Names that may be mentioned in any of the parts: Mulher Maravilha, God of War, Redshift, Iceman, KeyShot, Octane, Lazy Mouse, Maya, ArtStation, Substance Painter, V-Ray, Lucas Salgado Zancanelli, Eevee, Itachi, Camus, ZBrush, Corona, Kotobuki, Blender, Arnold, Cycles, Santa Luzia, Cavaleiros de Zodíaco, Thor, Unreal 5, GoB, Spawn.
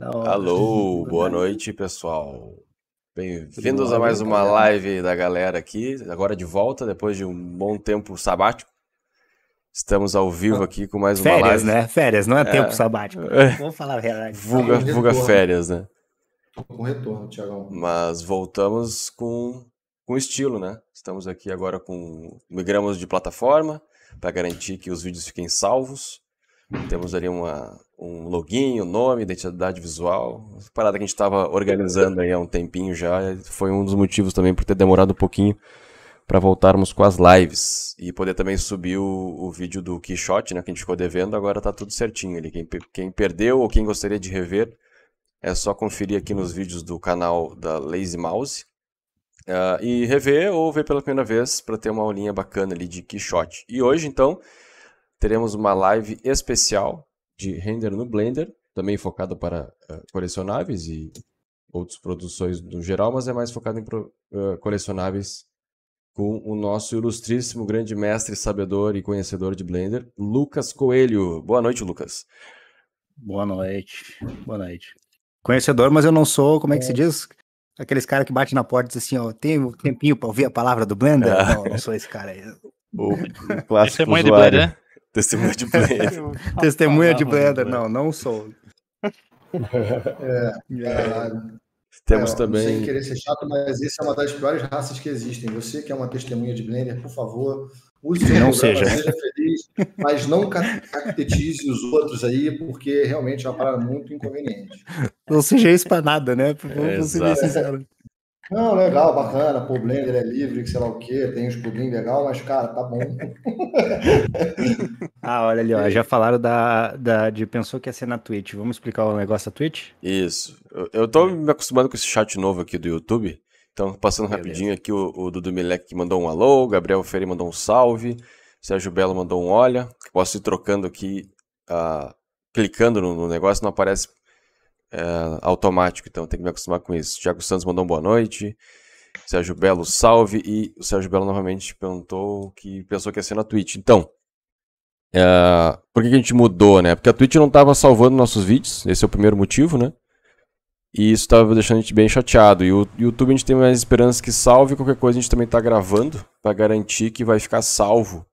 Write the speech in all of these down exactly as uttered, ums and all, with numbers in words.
Alô, boa noite, pessoal. Bem-vindos a mais uma live da galera aqui, agora de volta, depois de um bom tempo sabático. Estamos ao vivo aqui com mais uma live. Férias, né? Férias, não é, é. tempo sabático. É. Vamos falar a verdade. Vulga, vulga férias, né? Com retorno, Thiagão. Mas voltamos com, com estilo, né? Estamos aqui agora com... Migramos de plataforma para garantir que os vídeos fiquem salvos. Temos ali uma, um login, um nome, identidade visual. Essa parada que a gente estava organizando aí há um tempinho já. Foi um dos motivos também por ter demorado um pouquinho para voltarmos com as lives. E poder também subir o, o vídeo do KeyShot, né, que a gente ficou devendo. Agora tá tudo certinho ali. Quem, quem perdeu ou quem gostaria de rever, é só conferir aqui nos vídeos do canal da Lazy Mouse. Uh, e rever ou ver pela primeira vez para ter uma aulinha bacana ali de KeyShot. E hoje, então... teremos uma live especial de render no Blender, também focada para uh, colecionáveis e outras produções no geral, mas é mais focada em pro, uh, colecionáveis com o nosso ilustríssimo grande mestre, sabedor e conhecedor de Blender, Lucas Coelho. Boa noite, Lucas. Boa noite. Boa noite. Conhecedor, mas eu não sou, como é que se diz? Aqueles caras que batem na porta e diz assim, ó, tem um tempinho para ouvir a palavra do Blender? Ah. Não, eu não sou esse cara aí. O clássico testemunha de Blender, né? Testemunha de Blender. Testemunha de Blender, não, não sou. É, é, Temos é, também... Não sei querer ser chato, mas isso é uma das piores raças que existem. Você que é uma testemunha de Blender, por favor, use o não seja. seja feliz, mas não catetize os outros aí, porque realmente é uma parada muito inconveniente. Não seja isso para nada, né? Vamos ser sinceros. Não, legal, bacana, pô, o Blender é livre, sei lá o que, tem uns plugins legal, mas, cara, tá bom. Ah, olha ali, ó, já falaram da, da, de pensou que ia ser na Twitch, vamos explicar o negócio da Twitch? Isso, eu, eu tô me acostumando com esse chat novo aqui do YouTube, então passando Beleza. rapidinho aqui, o, o Dudu Milek mandou um alô, o Gabriel Ferri mandou um salve, Sérgio Belo mandou um olha, posso ir trocando aqui, uh, clicando no, no negócio, não aparece... É, automático, então tem que me acostumar com isso. Thiago Santos mandou um boa noite, Sérgio Belo salve, e o Sérgio Belo novamente perguntou que pensou que ia ser na Twitch. Então, é, por que, que a gente mudou, né? Porque a Twitch não estava salvando nossos vídeos, esse é o primeiro motivo, né? E isso estava deixando a gente bem chateado. E o YouTube a gente tem mais esperança que salve, qualquer coisa a gente também está gravando para garantir que vai ficar salvo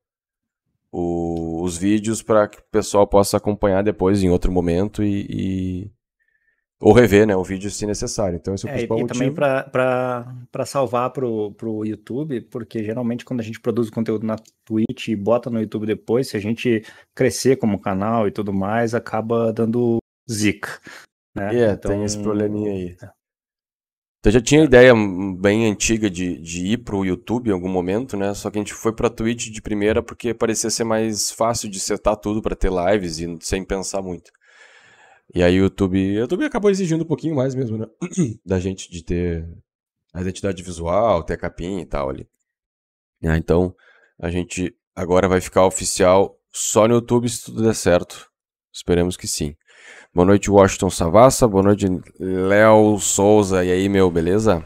o, os vídeos para que o pessoal possa acompanhar depois em outro momento e... e... ou rever, né, o vídeo se necessário. Então esse é o principal é, e motivo. Também para salvar para o YouTube, porque geralmente quando a gente produz conteúdo na Twitch e bota no YouTube depois, se a gente crescer como canal e tudo mais, acaba dando zica. Né? É, então... tem esse probleminha aí. É. Então já tinha ideia bem antiga de, de ir para o YouTube em algum momento, né? Só que a gente foi para a Twitch de primeira porque parecia ser mais fácil de setar tudo para ter lives e sem pensar muito. E aí o YouTube, YouTube acabou exigindo um pouquinho mais mesmo, né? Da gente de ter a identidade visual, ter a capinha e tal ali. Ah, então a gente agora vai ficar oficial só no YouTube se tudo der certo. Esperemos que sim. Boa noite, Washington Savassa. Boa noite, Léo Souza. E aí, meu, beleza?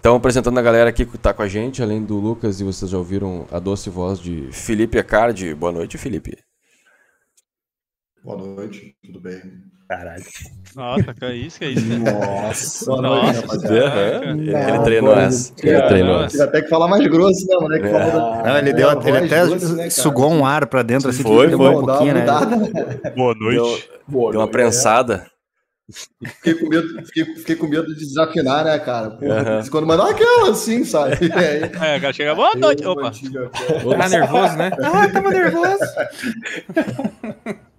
Então, apresentando a galera aqui que tá com a gente, além do Lucas, e vocês já ouviram a doce voz de Felipe Ecardi. Boa noite, Felipe. Boa noite, tudo bem? Caralho. Nossa, que é isso, que é isso? Nossa, boa noite, rapaziada. Ele treinou essa. Ele treinou essa. Ele até que falar mais grosso, né, moleque? É. Não, não, ele deu é, ele até grosso, né, sugou um ar pra dentro, assim, foi, que foi, um pouquinho, né? Boa noite. Deu, boa deu uma noite, prensada. É. Fiquei, com medo, fiquei, fiquei com medo de desafinar, né, cara? Porra, uh-huh. Quando mandou aquela assim, sabe? É, o cara chega, boa noite. Opa. Tá nervoso, né? Ah, tava nervoso.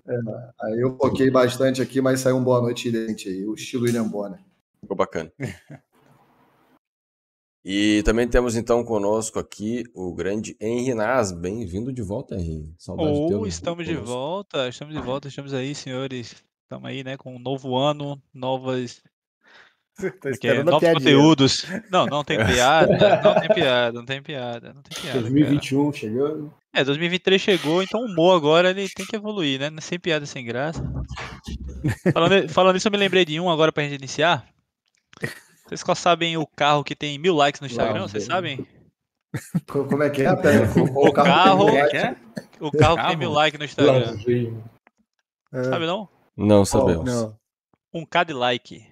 É, aí eu foquei bastante aqui, mas saiu um boa noite idêntico aí, o estilo William Bonner. Ficou bacana. E também temos então conosco aqui o grande Henry Nas. Bem-vindo de volta, Henry. Saudade oh, de ter estamos conosco. de volta, estamos de volta, estamos aí, senhores. Estamos aí, né, com um novo ano, novas... Porque, novos conteúdos. Não, não tem piada, não tem piada, não tem piada, não tem piada. dois mil e vinte e um cara. Chegou. É, dois mil e vinte e três chegou, então o humor agora ele tem que evoluir, né? Sem piada, sem graça. Falando, falando isso, eu me lembrei de um agora pra gente iniciar. Vocês qual sabem o carro que tem mil likes no Instagram? Não, vocês sabem? Como é que é? O, o carro, carro que é? O carro que tem mil likes no Instagram. É. Sabe não? Não sabemos. Não. Um Cadillac.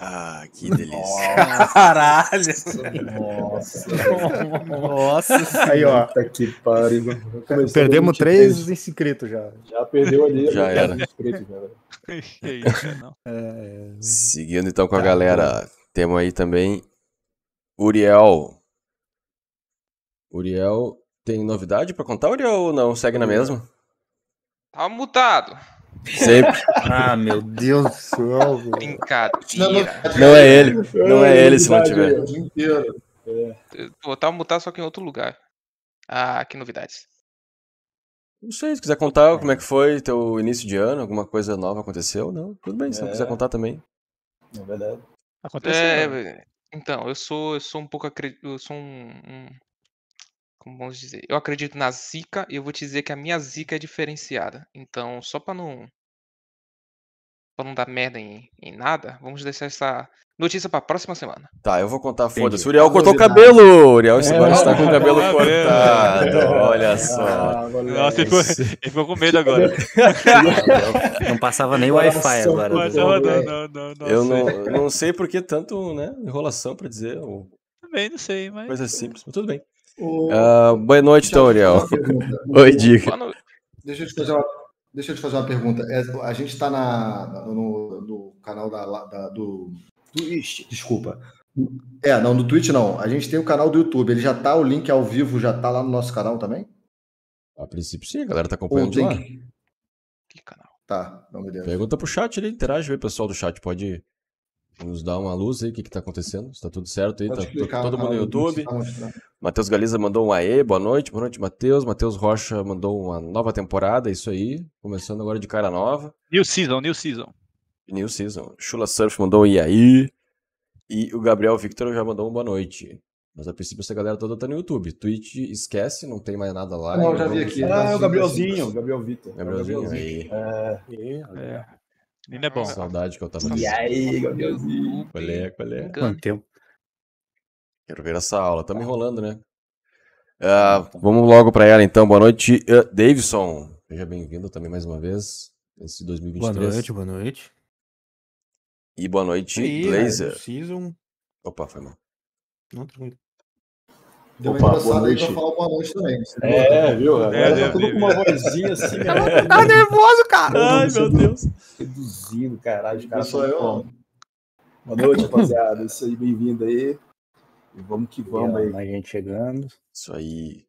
Ah, que delícia. Nossa. Caralho. Nossa. Nossa. Aí, ó. Tá aqui, pariu. Perdemos três inscritos já. Já perdeu ali. Já era. Inscritos, já. É... Seguindo então com a tá, galera, tá. Temos aí também Uriel. Uriel, tem novidade pra contar, Uriel, ou não? Segue na mesma? Tá mutado. Sempre. Ah, meu Deus do céu. Brincadeira. Não é ele. Não é ele se não tiver. Vou estar mutado só que em outro lugar. Ah, que novidades. Não sei, se quiser contar como é que foi teu início de ano, alguma coisa nova aconteceu, não? Tudo bem, se não quiser contar também. É verdade. Aconteceu. É, então, eu sou, eu sou um pouco... Eu sou um... um como vamos dizer, eu acredito na zica e eu vou te dizer que a minha zica é diferenciada. Então, só pra não pra não dar merda em, em nada, vamos deixar essa notícia pra próxima semana. Tá, eu vou contar, foda-se. Uriel cortou o cabelo! Uriel agora é, está com o cabelo é, cortado. É, olha só. Ah, nossa, ele ficou, ele ficou com medo agora. Não passava nem Wi-Fi agora. Passava, não, não, não, não, eu não, não sei por que tanto, né, enrolação pra dizer. Ou... Também não sei, mas... Coisa simples, mas tudo bem. O... Uh, boa noite, então, Uriel. Oi, dica. Deixa eu te fazer uma, deixa eu te fazer uma pergunta. É, a gente está no, no canal da, da, do, do... Desculpa. É, não, no Twitch não. A gente tem o canal do YouTube. Ele já tá, o link ao vivo já tá lá no nosso canal também? A princípio sim, a galera tá acompanhando de lá. Que canal? Tá, não me deu. Pergunta pro chat, ele interage aí, pessoal do chat. Pode nos dar uma luz aí, o que que tá acontecendo? Se tá tudo certo aí, pode tá explicar, todo mundo no YouTube. Matheus Galiza mandou um aê, boa noite, boa noite, Matheus. Matheus Rocha mandou uma nova temporada, isso aí, começando agora de cara nova. New Season, New Season. New Season. Chula Surf mandou um e aí. E o Gabriel Victor já mandou um boa noite. Mas a princípio essa galera toda tá no YouTube. Twitch esquece, não tem mais nada lá. Não, já vi aqui. Ah, é o Gabrielzinho, o Gabriel Victor. Gabrielzinho, Gabrielzinho. aí. É, é. é. Ainda é bom. Saudade que eu tava... E aí, Gabrielzinho? Qual é, qual é? Quanto tempo? Quero ver essa aula. Tá me enrolando, né? Uh, vamos logo pra ela, então. Boa noite, uh, Davidson. Seja bem-vindo também mais uma vez. Esse dois mil e vinte e três. Boa noite, boa noite. E boa noite, aí, Blazer. Season. Opa, foi mal. Não, tranquilo. Deu uma engraçada aí pra falar boa noite também. É, viu? É, é, tá tudo vi, com uma vozinha assim. Né? Tá nervoso, cara. Ai, meu Deus. Reduzindo, caralho. Cara, sou eu. Como. Boa noite, rapaziada. Isso aí, bem-vindo aí. E vamos que vamos aí. A gente chegando. Isso aí.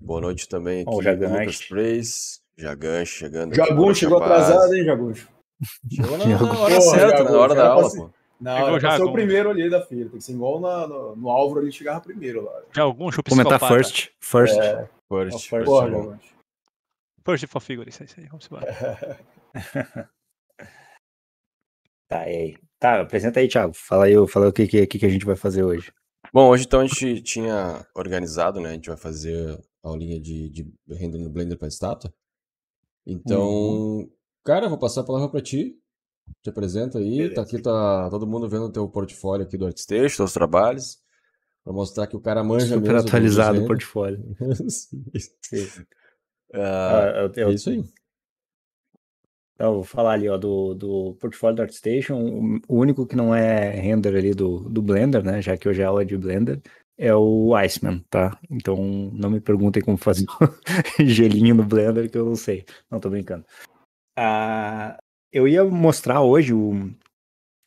Boa noite também aqui. Ó, o Jaganche. Jaganche chegando. Jagun chegou atrasado, hein, Jaguncho? Chegou na, na hora certa, na hora da aula, pô. Não, eu sou o primeiro ali da fila. Tem que ser igual na, no, no Álvaro, ele chegava primeiro lá. Já algum chupa comentar first. First. É, first. É, first, porra, first. First for figure, isso aí. Vamos embora. Tá, e aí? Tá, apresenta aí, Thiago. Fala aí, fala aí o que, que, que a gente vai fazer hoje. Bom, hoje então a gente tinha organizado, né? A gente vai fazer a aulinha de, de render no Blender para estátua. Então, uhum. Cara, eu vou passar a palavra para ti. Te apresenta aí, beleza. Tá aqui, tá todo mundo vendo o teu portfólio aqui do ArtStation, teus trabalhos, pra mostrar que o cara manja super mesmo. Atualizado o portfólio. ah, eu, eu, é isso aí. Eu vou falar ali, ó, do, do portfólio do ArtStation, o único que não é render ali do, do Blender, né, já que hoje é aula de Blender, é o Iceman, tá? Então não me perguntem como fazer gelinho no Blender, que eu não sei. Não, tô brincando. Ah... Eu ia mostrar hoje o,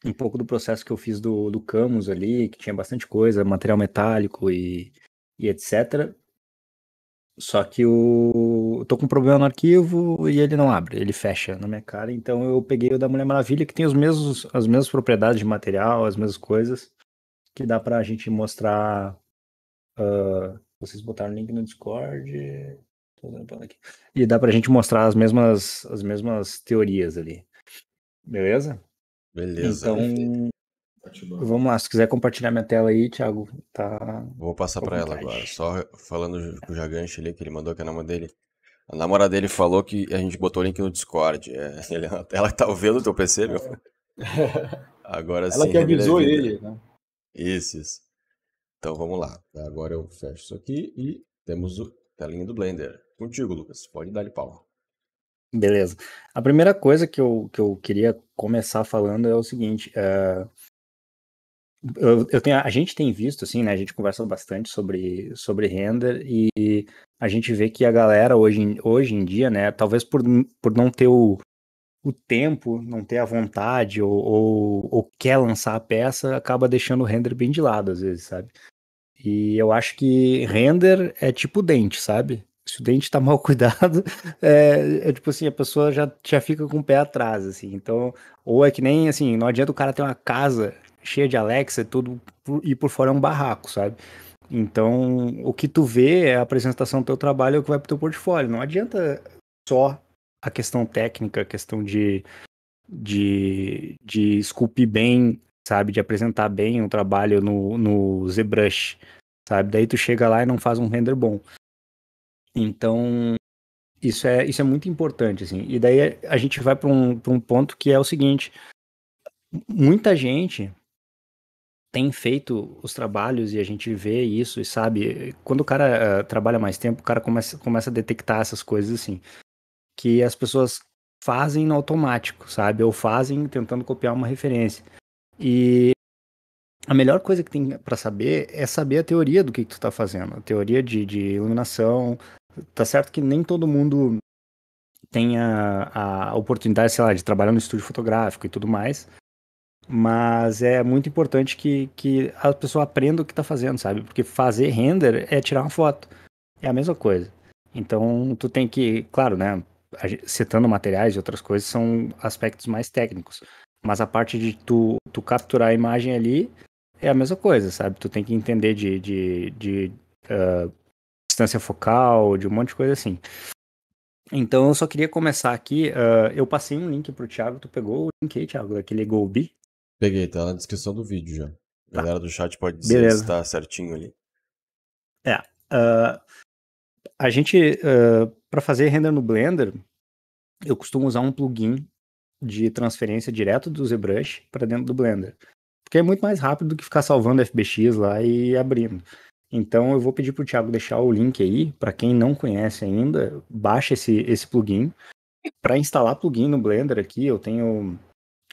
um pouco do processo que eu fiz do, do Camus ali, que tinha bastante coisa, material metálico e, e etcétera. Só que o, eu tô com um problema no arquivo e ele não abre, ele fecha na minha cara. Então eu peguei o da Mulher Maravilha, que tem os mesmos, as mesmas propriedades de material, as mesmas coisas, que dá pra gente mostrar... Uh, vocês botaram o link no Discord... E dá pra gente mostrar as mesmas, as mesmas teorias ali. Beleza? Beleza. Então, vamos lá. Se quiser compartilhar minha tela aí, Thiago, tá... Vou passar pra ela agora. Só falando com o Jaganche ali, que ele mandou que a namorada dele... A namorada dele falou que a gente botou o link no Discord. É, ele, ela tá vendo o teu P C, meu? Agora sim. Ela que avisou ele, né? Isso, isso. Então, vamos lá. Agora eu fecho isso aqui e temos o telinho do Blender. Contigo, Lucas. Pode dar-lhe pau. Beleza. A primeira coisa que eu, que eu queria começar falando é o seguinte. É, eu, eu tenho, a gente tem visto, assim, né? A gente conversa bastante sobre, sobre render e a gente vê que a galera hoje, hoje em dia, né? Talvez por, por não ter o, o tempo, não ter a vontade ou, ou, ou quer lançar a peça, acaba deixando o render bem de lado, às vezes, sabe? E eu acho que render é tipo dente, sabe? Se o dente tá mal cuidado, é, é tipo assim, a pessoa já, já fica com o pé atrás, assim. Então, ou é que nem, assim, não adianta o cara ter uma casa cheia de Alexa e tudo, e por fora é um barraco, sabe? Então, o que tu vê é a apresentação do teu trabalho, é o que vai pro teu portfólio. Não adianta só a questão técnica, a questão de, de, de esculpir bem, sabe? De apresentar bem o trabalho no, no ZBrush, sabe? Daí tu chega lá e não faz um render bom. Então, isso é, isso é muito importante, assim. E daí a gente vai para um, para um ponto que é o seguinte. Muita gente tem feito os trabalhos e a gente vê isso e sabe. Quando o cara uh, trabalha mais tempo, o cara começa, começa a detectar essas coisas, assim. Que as pessoas fazem no automático, sabe? Ou fazem tentando copiar uma referência. E a melhor coisa que tem para saber é saber a teoria do que, que tu tá fazendo. A teoria de, de iluminação... Tá certo que nem todo mundo tem a, a oportunidade, sei lá, de trabalhar no estúdio fotográfico e tudo mais, mas é muito importante que, que a pessoa aprenda o que tá fazendo, sabe? Porque fazer render é tirar uma foto, é a mesma coisa. Então, tu tem que, claro, né, setando materiais e outras coisas são aspectos mais técnicos, mas a parte de tu, tu capturar a imagem ali é a mesma coisa, sabe? Tu tem que entender de... de, de uh, distância focal, de um monte de coisa assim. Então eu só queria começar aqui, uh, eu passei um link pro Thiago, tu pegou o link aí, Thiago, daquele GoB? Peguei, tá na descrição do vídeo já. A tá. Galera do chat pode dizer Beleza. Se tá certinho ali. É, uh, a gente, uh, pra fazer render no Blender, eu costumo usar um plugin de transferência direto do ZBrush pra dentro do Blender, porque é muito mais rápido do que ficar salvando F B X lá e abrindo. Então eu vou pedir pro Thiago deixar o link aí, para quem não conhece ainda, baixa esse, esse plugin. Para instalar plugin no Blender aqui, eu tenho,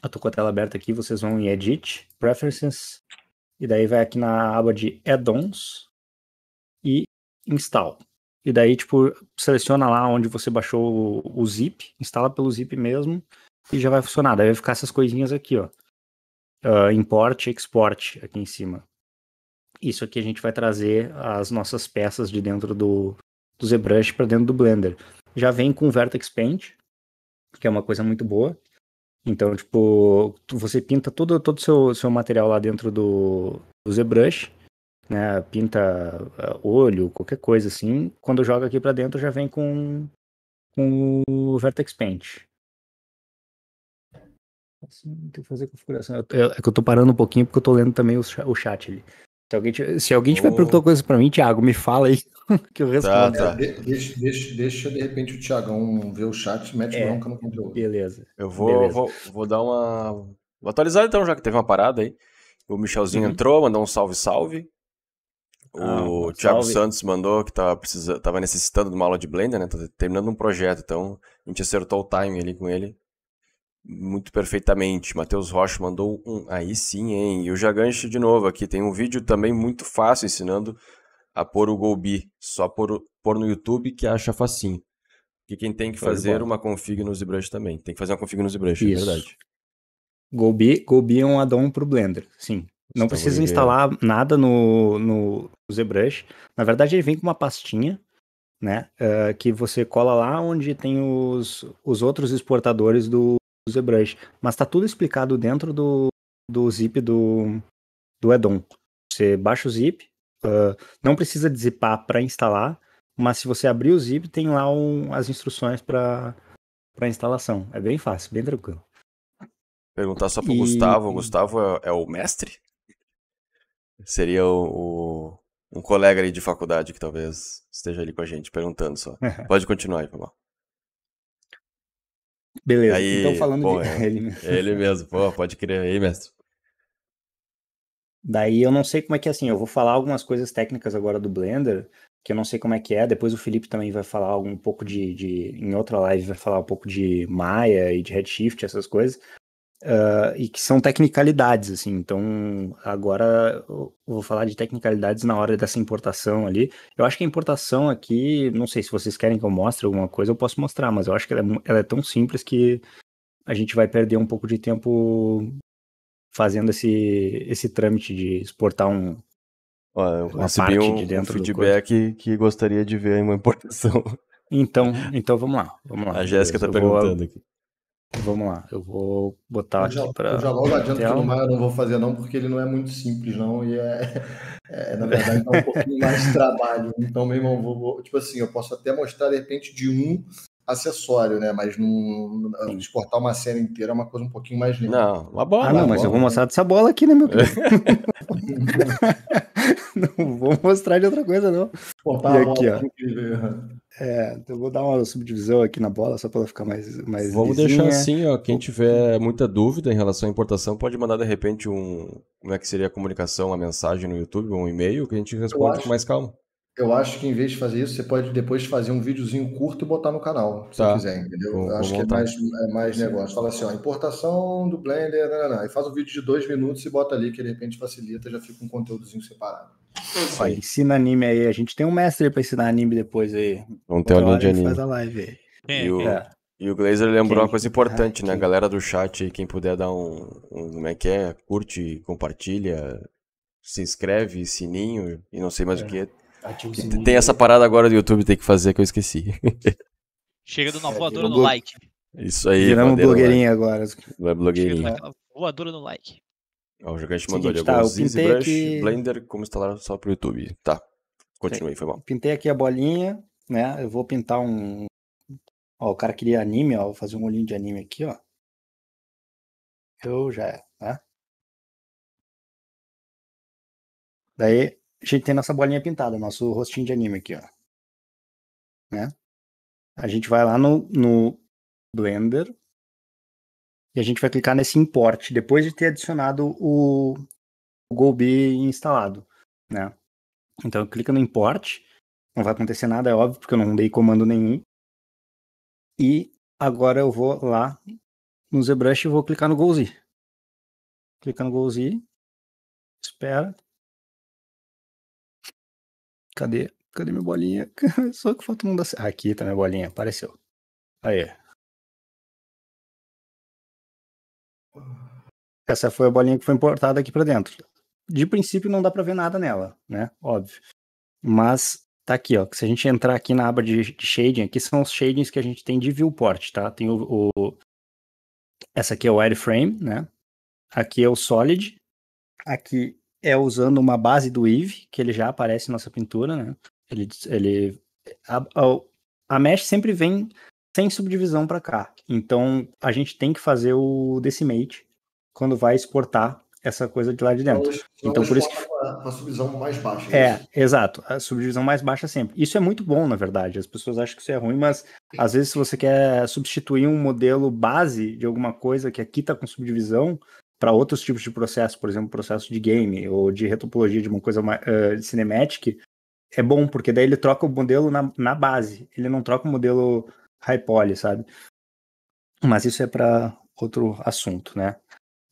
eu tô com a tela aberta aqui, vocês vão em Edit, Preferences, e daí vai aqui na aba de Add-ons e Install. E daí, tipo, seleciona lá onde você baixou o, o zip, instala pelo zip mesmo, e já vai funcionar. Daí vai ficar essas coisinhas aqui, ó. Uh, import, export, aqui em cima. Isso aqui a gente vai trazer as nossas peças de dentro do, do ZBrush para dentro do Blender. Já vem com Vertex Paint, que é uma coisa muito boa. Então, tipo, você pinta todo o todo seu, seu material lá dentro do, do ZBrush, né? Pinta olho, qualquer coisa assim. Quando joga aqui para dentro, já vem com, com o Vertex Paint. Assim, tem que fazer configuração. É que eu tô parando um pouquinho porque eu tô lendo também o, o chat ali. Se alguém, te, se alguém tiver oh. perguntando coisa pra mim, Thiago, me fala aí que eu respondo. Tá, tá. De, deixa, deixa, deixa, de repente, o Thiagão ver o chat, mete é, bronca no conteúdo. Beleza. Eu vou, beleza. Vou, vou dar uma... Vou atualizar, então, já que teve uma parada aí. O Michelzinho uhum. entrou, mandou um salve-salve. Ah, o Thiago salve. Santos mandou que tava, precisa, tava necessitando de uma aula de Blender, né? Tá terminando um projeto, então a gente acertou o timing ali com ele. Muito perfeitamente. Matheus Rocha mandou um aí sim, hein? E o Jaganche de novo aqui. Tem um vídeo também muito fácil ensinando a pôr o GoB. Só pôr, pôr no YouTube que acha facinho. Porque quem tem que fazer uma config no ZBrush também. Tem que fazer uma config no ZBrush, é verdade. GoB, GoB é um add-on pro Blender, sim. Não então precisa instalar nada no, no ZBrush. Na verdade ele vem com uma pastinha, né? Uh, que você cola lá onde tem os, os outros exportadores do ZBrush, mas tá tudo explicado dentro do, do zip do, do add-on. Você baixa o zip, uh, não precisa zipar para instalar, mas se você abrir o zip tem lá um, as instruções para para instalação. É bem fácil, bem tranquilo. Perguntar só pro e... Gustavo. O Gustavo é, é o mestre? Seria o, o um colega ali de faculdade que talvez esteja ali com a gente perguntando só. Pode continuar aí, Paulo. Beleza, aí, então falando pô, de... É, ele mesmo. Ele mesmo, pô, pode crer aí, mestre. Daí eu não sei como é que é assim, eu vou falar algumas coisas técnicas agora do Blender, que eu não sei como é que é. Depois o Felipe também vai falar um pouco de, de... Em outra live vai falar um pouco de Maya e de Redshift, essas coisas. Uh, e que são tecnicalidades, assim. Então, agora eu vou falar de tecnicalidades na hora dessa importação ali. Eu acho que a importação aqui, não sei se vocês querem que eu mostre alguma coisa, eu posso mostrar, mas eu acho que ela é, ela é tão simples que a gente vai perder um pouco de tempo fazendo esse, esse trâmite de exportar um... Olha, eu recebi um, de um feedback que, que gostaria de ver em uma importação. Então, então vamos lá, vamos lá. A Jéssica tá perguntando vou... aqui. Vamos lá, eu vou botar eu já, aqui para... Eu já logo adianto que no Maya eu não vou fazer não, porque ele não é muito simples não, e é, é na verdade dá um pouquinho mais de trabalho. Então, meu irmão, vou, vou, tipo assim, eu posso até mostrar de repente de um acessório, né, mas não, exportar uma cena inteira é uma coisa um pouquinho mais lenta. Não, uma bola. Ah, não, mas bola, eu vou mostrar dessa bola aqui, né, meu querido? Não vou mostrar de outra coisa, não. Exportar e aqui, ó. É, eu vou dar uma subdivisão aqui na bola, só para ela ficar mais, mais Vamos lisinha. Deixar assim, ó, quem tiver muita dúvida em relação à importação, pode mandar de repente um, como é que seria a comunicação, a mensagem no YouTube, um e-mail, que a gente responde acho, com mais calma. Eu acho que em vez de fazer isso, você pode depois fazer um videozinho curto e botar no canal, se tá. quiser, entendeu? Vou, eu acho que é mais, é mais negócio. Fala assim, ó, importação do Blender, não, não, não. E faz um vídeo de dois minutos e bota ali, que de repente facilita, já fica um conteúdozinho separado. Vai, ensina anime aí, a gente tem um mestre pra ensinar anime depois aí. Vamos ter uma linha de anime. Faz a live aí. É, e, o, é. e o Glazer lembrou quem, uma coisa importante, quem, né? Quem... Galera do chat aí, quem puder dar um, um. Como é que é? Curte, compartilha, se inscreve, sininho e não sei mais é. o que. Ativa o sininho. Tem essa parada agora do YouTube, tem que fazer que eu esqueci. Chega do na voadora é, no blo... like. Isso aí, viramos blogueirinho agora. Vai blogueirinho. Chega voadora no like. Ó, o gigante mandou ali algumas ZBrush, aqui... Blender, como instalar só pro YouTube. Tá, continue aí, foi bom. Pintei aqui a bolinha, né? Eu vou pintar um... Ó, o cara queria anime, ó. Vou fazer um olhinho de anime aqui, ó. Eu já é, né? Daí, a gente tem nossa bolinha pintada, nosso rostinho de anime aqui, ó. Né? A gente vai lá no, no Blender... E a gente vai clicar nesse import, depois de ter adicionado o, o GoB instalado, né? Então, clica no import, não vai acontecer nada, é óbvio, porque eu não dei comando nenhum. E agora eu vou lá no ZBrush e vou clicar no GoZ. Clica no GoZ, espera. Cadê? Cadê minha bolinha? Só que falta um da... Ah, aqui tá minha bolinha, apareceu. Aí, essa foi a bolinha que foi importada aqui pra dentro. De princípio não dá pra ver nada nela, né? Óbvio. Mas tá aqui, ó. Que se a gente entrar aqui na aba de, de shading, aqui são os shadings que a gente tem de viewport, tá? Tem o... o... Essa aqui é o wireframe, né? Aqui é o solid. Aqui é usando uma base do Eevee, que ele já aparece na nossa pintura, né? Ele... ele... A, a, a mesh sempre vem sem subdivisão pra cá. Então a gente tem que fazer o decimate quando vai exportar essa coisa de lá de dentro. Então, então por isso que... a, a subdivisão mais baixa. É, é exato. A subdivisão mais baixa sempre. Isso é muito bom, na verdade. As pessoas acham que isso é ruim, mas às vezes se você quer substituir um modelo base de alguma coisa que aqui está com subdivisão para outros tipos de processo, por exemplo, processo de game ou de retopologia de uma coisa uh, de cinematic, é bom, porque daí ele troca o modelo na, na base. Ele não troca o modelo high poly, sabe? Mas isso é para outro assunto, né?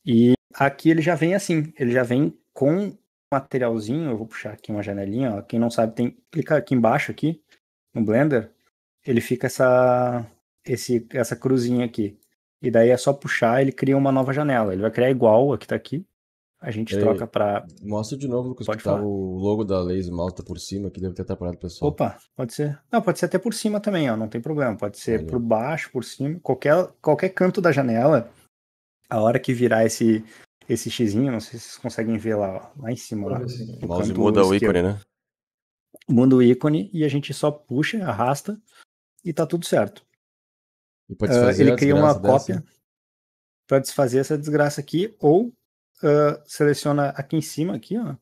E aqui ele já vem assim, ele já vem com materialzinho, eu vou puxar aqui uma janelinha, ó. Quem não sabe, tem clica aqui embaixo, aqui, no Blender, ele fica essa, esse, essa cruzinha aqui. E daí é só puxar, ele cria uma nova janela, ele vai criar igual, aqui tá aqui, a gente Ei, troca pra... Mostra de novo, Lucas, pode tá o logo da Lazy Mouse tá por cima, que deve ter atrapalhado o pessoal. Opa, pode ser, não, pode ser até por cima também, ó, não tem problema, pode ser Valeu. por baixo, por cima, qualquer, qualquer canto da janela... A hora que virar esse, esse xizinho, não sei se vocês conseguem ver lá, ó, lá em cima. Lá, o mouse muda o ícone, né? Muda o ícone e a gente só puxa, arrasta e tá tudo certo. E pode desfazer uh, ele cria uma cópia para desfazer essa desgraça aqui, ou uh, seleciona aqui em cima, aqui, ó.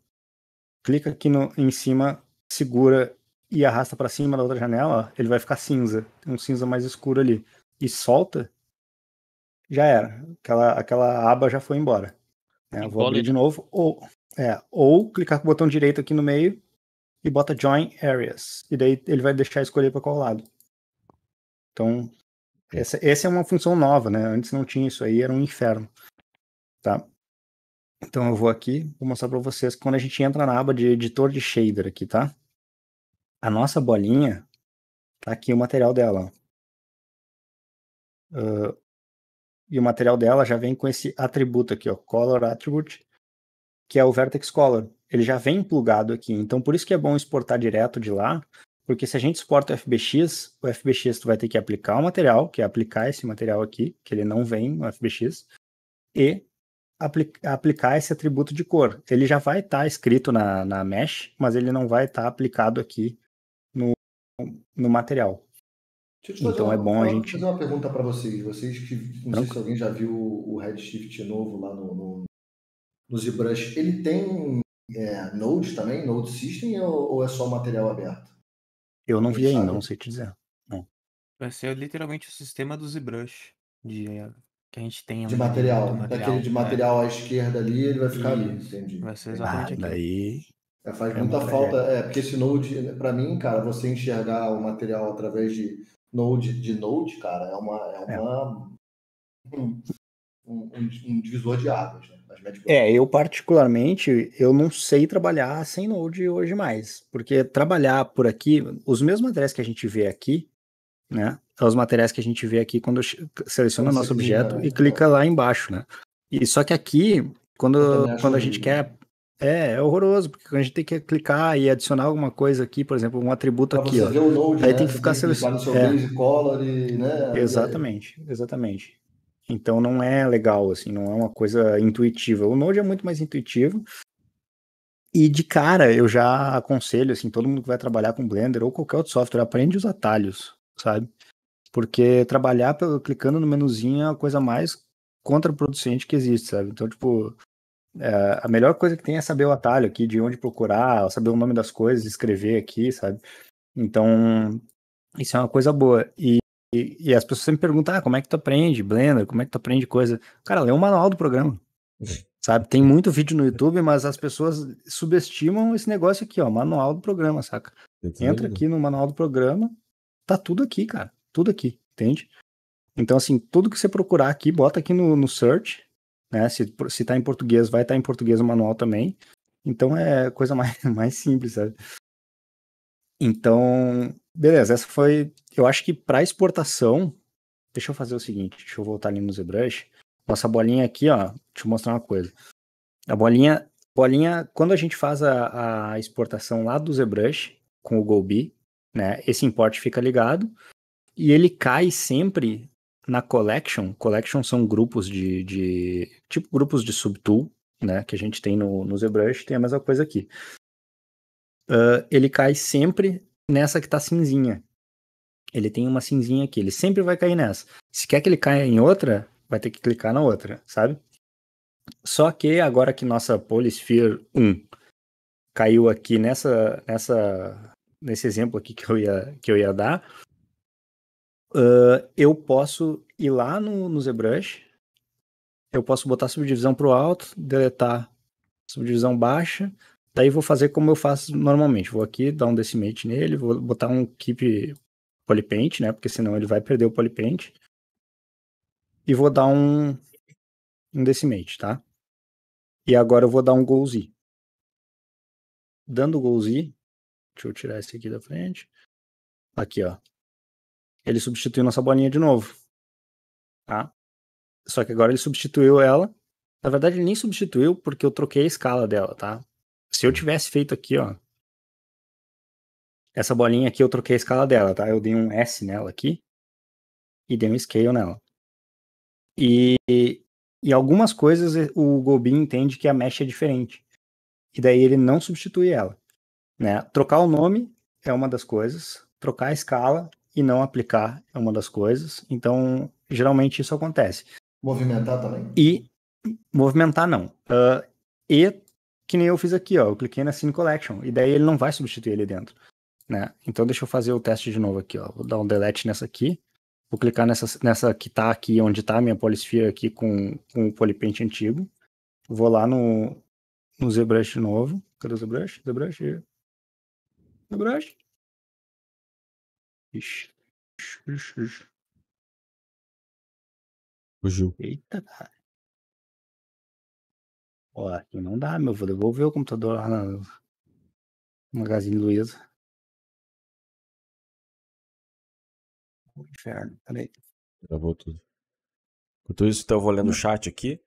Clica aqui no, em cima, segura e arrasta para cima da outra janela, ó, ele vai ficar cinza. Tem um cinza mais escuro ali. E solta. Já era, aquela, aquela aba já foi embora. Né? Vou abrir de novo, ou, é, ou clicar com o botão direito aqui no meio e bota Join Areas. E daí ele vai deixar escolher para qual lado. Então, essa, essa é uma função nova, né? Antes não tinha isso aí, era um inferno. Tá? Então eu vou aqui, vou mostrar para vocês que quando a gente entra na aba de editor de shader aqui, tá? A nossa bolinha, tá aqui o material dela, ó. Uh, e o material dela já vem com esse atributo aqui, ó, Color Attribute, que é o Vertex Color. Ele já vem plugado aqui, então por isso que é bom exportar direto de lá, porque se a gente exporta o F B X, o F B X tu vai ter que aplicar o material, que é aplicar esse material aqui, que ele não vem no F B X, e aplica, aplicar esse atributo de cor. Ele já vai estar tá escrito na, na mesh, mas ele não vai estar tá aplicado aqui no, no material. Deixa eu te então uma, é bom a gente... fazer uma pergunta para vocês. Vocês que... Não Tranquilo. Sei se alguém já viu o Redshift novo lá no, no, no ZBrush. Ele tem é, Node também? Node System ou, ou é só material aberto? Eu não vi ainda, não sei te dizer. Não. Vai ser literalmente o sistema do ZBrush. De, que a gente tem de material. material. Daquele de material é. à esquerda ali, ele vai ficar Sim. ali. Entendi. Vai ser exatamente ah, daí... aqui. É, faz é muita falta. É, porque esse Node, para mim, cara, você enxergar o material através de... Node de Node, cara, é uma, é uma é. Um, um, um divisor de águas. Né? É, eu particularmente, eu não sei trabalhar sem Node hoje mais, porque trabalhar por aqui, os mesmos materiais que a gente vê aqui, né, os materiais que a gente vê aqui quando seleciona nosso objeto e clica lá embaixo, né? E só que aqui, quando, quando a gente quer... É, é horroroso, porque a gente tem que clicar e adicionar alguma coisa aqui, por exemplo, um atributo aqui, ó. O Node, aí né? tem que ficar selecionando. É. Color e, né? Exatamente, exatamente. Então não é legal, assim, não é uma coisa intuitiva. O Node é muito mais intuitivo. E de cara, eu já aconselho, assim, todo mundo que vai trabalhar com Blender ou qualquer outro software, aprende os atalhos, sabe? Porque trabalhar pelo, clicando no menuzinho é a coisa mais contraproducente que existe, sabe? Então, tipo... É, a melhor coisa que tem é saber o atalho aqui, de onde procurar, saber o nome das coisas, escrever aqui, sabe? Então, isso é uma coisa boa. E, e, e as pessoas sempre perguntam, ah, como é que tu aprende Blender? Como é que tu aprende coisa? Cara, lê o manual do programa, sabe? Tem muito vídeo no YouTube, mas as pessoas subestimam esse negócio aqui, ó, manual do programa, saca? Entra aqui no manual do programa, tá tudo aqui, cara, tudo aqui, entende? Então, assim, tudo que você procurar aqui, bota aqui no, no search, né? Se, se tá em português, vai estar em português o manual também. Então é coisa mais, mais simples, sabe? Então, beleza, essa foi... Eu acho que para exportação... Deixa eu fazer o seguinte, deixa eu voltar ali no ZBrush. Nossa bolinha aqui, ó, deixa eu mostrar uma coisa. A bolinha... bolinha quando a gente faz a, a exportação lá do ZBrush, com o GoB, né? Esse import fica ligado. E ele cai sempre... Na Collection, Collection são grupos de, de... tipo grupos de subtool, né? Que a gente tem no, no ZBrush, tem a mesma coisa aqui. Uh, ele cai sempre nessa que tá cinzinha. Ele tem uma cinzinha aqui, ele sempre vai cair nessa. Se quer que ele caia em outra, vai ter que clicar na outra, sabe? Só que agora que nossa Polysphere um caiu aqui nessa... nessa nesse exemplo aqui que eu ia, que eu ia dar... Uh, eu posso ir lá no, no ZBrush, eu posso botar subdivisão para o alto, deletar subdivisão baixa, daí vou fazer como eu faço normalmente, vou aqui dar um decimate nele, vou botar um keep polypaint, né, porque senão ele vai perder o polypaint, e vou dar um, um decimate, tá? E agora eu vou dar um Go Z. Dando o Go Z, deixa eu tirar esse aqui da frente, aqui ó, ele substituiu nossa bolinha de novo, tá? Só que agora ele substituiu ela. Na verdade, ele nem substituiu porque eu troquei a escala dela, tá? Se eu tivesse feito aqui, ó, essa bolinha aqui eu troquei a escala dela, tá? Eu dei um S nela aqui e dei um scale nela. E, e algumas coisas o Gobi entende que a mesh é diferente. E daí ele não substitui ela, né? Trocar o nome é uma das coisas, trocar a escala... e não aplicar é uma das coisas. Então, geralmente isso acontece. Movimentar também? E movimentar não. Uh, e que nem eu fiz aqui, ó, eu cliquei na Scene Collection, e daí ele não vai substituir ele dentro, né? Então deixa eu fazer o teste de novo aqui, ó. Vou dar um delete nessa aqui, vou clicar nessa, nessa que tá aqui, onde tá a minha Polysphere aqui com, com o Polypaint antigo. Vou lá no, no ZBrush de novo. Cadê o ZBrush? ZBrush? ZBrush. Ixi, ixi, ixi. Fugiu. Eita, cara. Ó, aqui não dá, meu. Vou devolver o computador lá no Magazine Luiza. O inferno, peraí. Travou tudo. Enquanto isso, então eu vou lendo o chat aqui.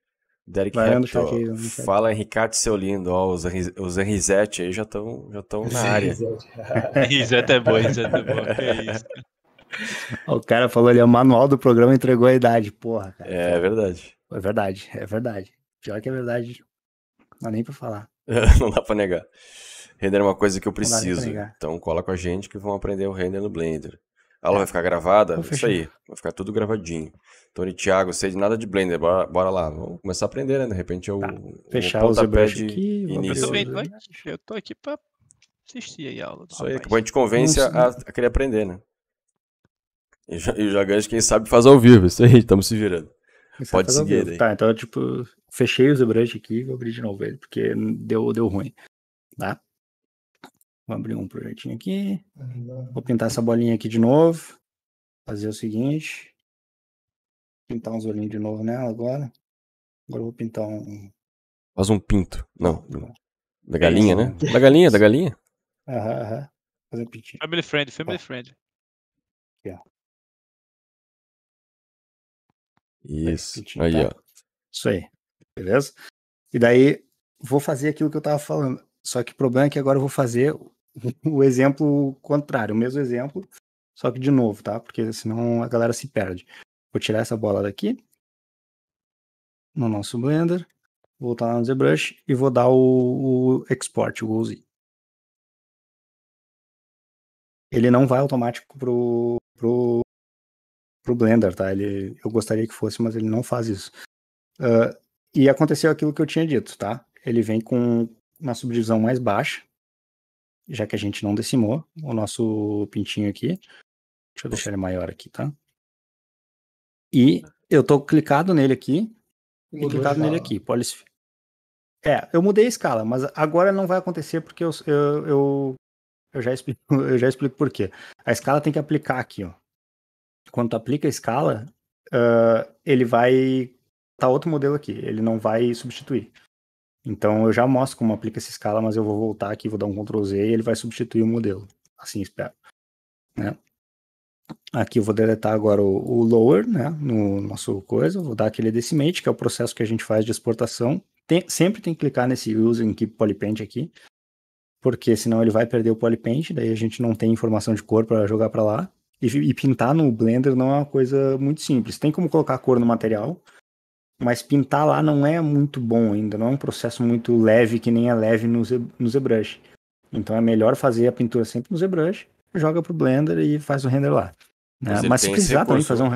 Derek Hector, chat aí, fala Henricate, seu lindo. Ó, os, os Henrizete aí já estão já tão na área. Henrizete é bom, Henrizete é bom. É isso. O cara falou ali, o manual do programa entregou a idade, porra, cara. É, é verdade. É verdade, é verdade. Pior que é verdade. Não dá nem pra falar. Não dá pra negar. Render é uma coisa que eu preciso. Então cola com a gente que vão aprender o render no Blender. A aula vai ficar gravada? Vou Isso fechar. aí. Vai ficar tudo gravadinho. Tony Thiago, sei de nada de Blender. Bora, bora lá. Vamos começar a aprender, né? De repente eu... Tá. Fechar o ZBrush de aqui. Início. Eu, tô bem, vai, eu tô aqui pra assistir aí a aula. Isso aí. A gente convence a, a querer aprender, né? E o Jagante, quem sabe, faz ao vivo. Isso aí, estamos se virando. Isso Pode seguir daí. Tá, então, tipo, fechei o ZBrush aqui e vou abrir de novo ele, porque deu, deu ruim. Tá? Vou abrir um projetinho aqui. Vou pintar essa bolinha aqui de novo. Fazer o seguinte. Pintar uns olhinhos de novo nela agora. Agora eu vou pintar um... Faz um pinto. Não. Da galinha, né? Da galinha, da galinha. Aham, aham. Fazer um pintinho. Family friend, family Ó. friend. Aqui, ó. Isso, aí ó. Isso aí, beleza? E daí, vou fazer aquilo que eu tava falando. Só que o problema é que agora eu vou fazer o exemplo contrário, o mesmo exemplo, só que de novo, tá? Porque senão a galera se perde. Vou tirar essa bola daqui, no nosso Blender, voltar lá no ZBrush e vou dar o, o export, o Go Z. Ele não vai automático pro... pro pro Blender, tá? Ele, eu gostaria que fosse, mas ele não faz isso. Uh, e aconteceu aquilo que eu tinha dito, tá? Ele vem com uma subdivisão mais baixa, já que a gente não decimou o nosso pintinho aqui. Deixa eu deixar ele maior aqui, tá? E eu tô clicado nele aqui e clicado nele aqui. Policy. É, eu mudei a escala, mas agora não vai acontecer porque eu, eu, eu, eu, já explico, eu já explico por quê. A escala tem que aplicar aqui, ó. Quando tu aplica a escala, uh, ele vai tá outro modelo aqui, ele não vai substituir. Então eu já mostro como aplica essa escala, mas eu vou voltar aqui, vou dar um control Z e ele vai substituir o modelo. Assim espero. Né? Aqui eu vou deletar agora o, o lower, né? No nosso coisa, vou dar aquele decimate, que é o processo que a gente faz de exportação. Tem, sempre tem que clicar nesse using keep polypaint aqui, porque senão ele vai perder o polypaint, daí a gente não tem informação de cor para jogar para lá. E pintar no Blender não é uma coisa muito simples. Tem como colocar cor no material, mas pintar lá não é muito bom ainda. Não é um processo muito leve, que nem é leve no ZBrush. Então é melhor fazer a pintura sempre no ZBrush, joga pro Blender e faz o render lá. Né? Mas se precisar também fazer um...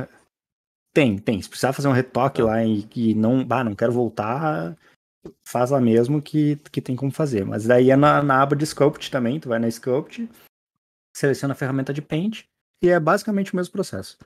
Tem, tem. Se precisar fazer um retoque ah. lá e, e não... Ah, não quero voltar, faz lá mesmo que, que tem como fazer. Mas daí é na, na aba de Sculpt também. Tu vai na Sculpt, seleciona a ferramenta de Paint, e é basicamente o mesmo processo.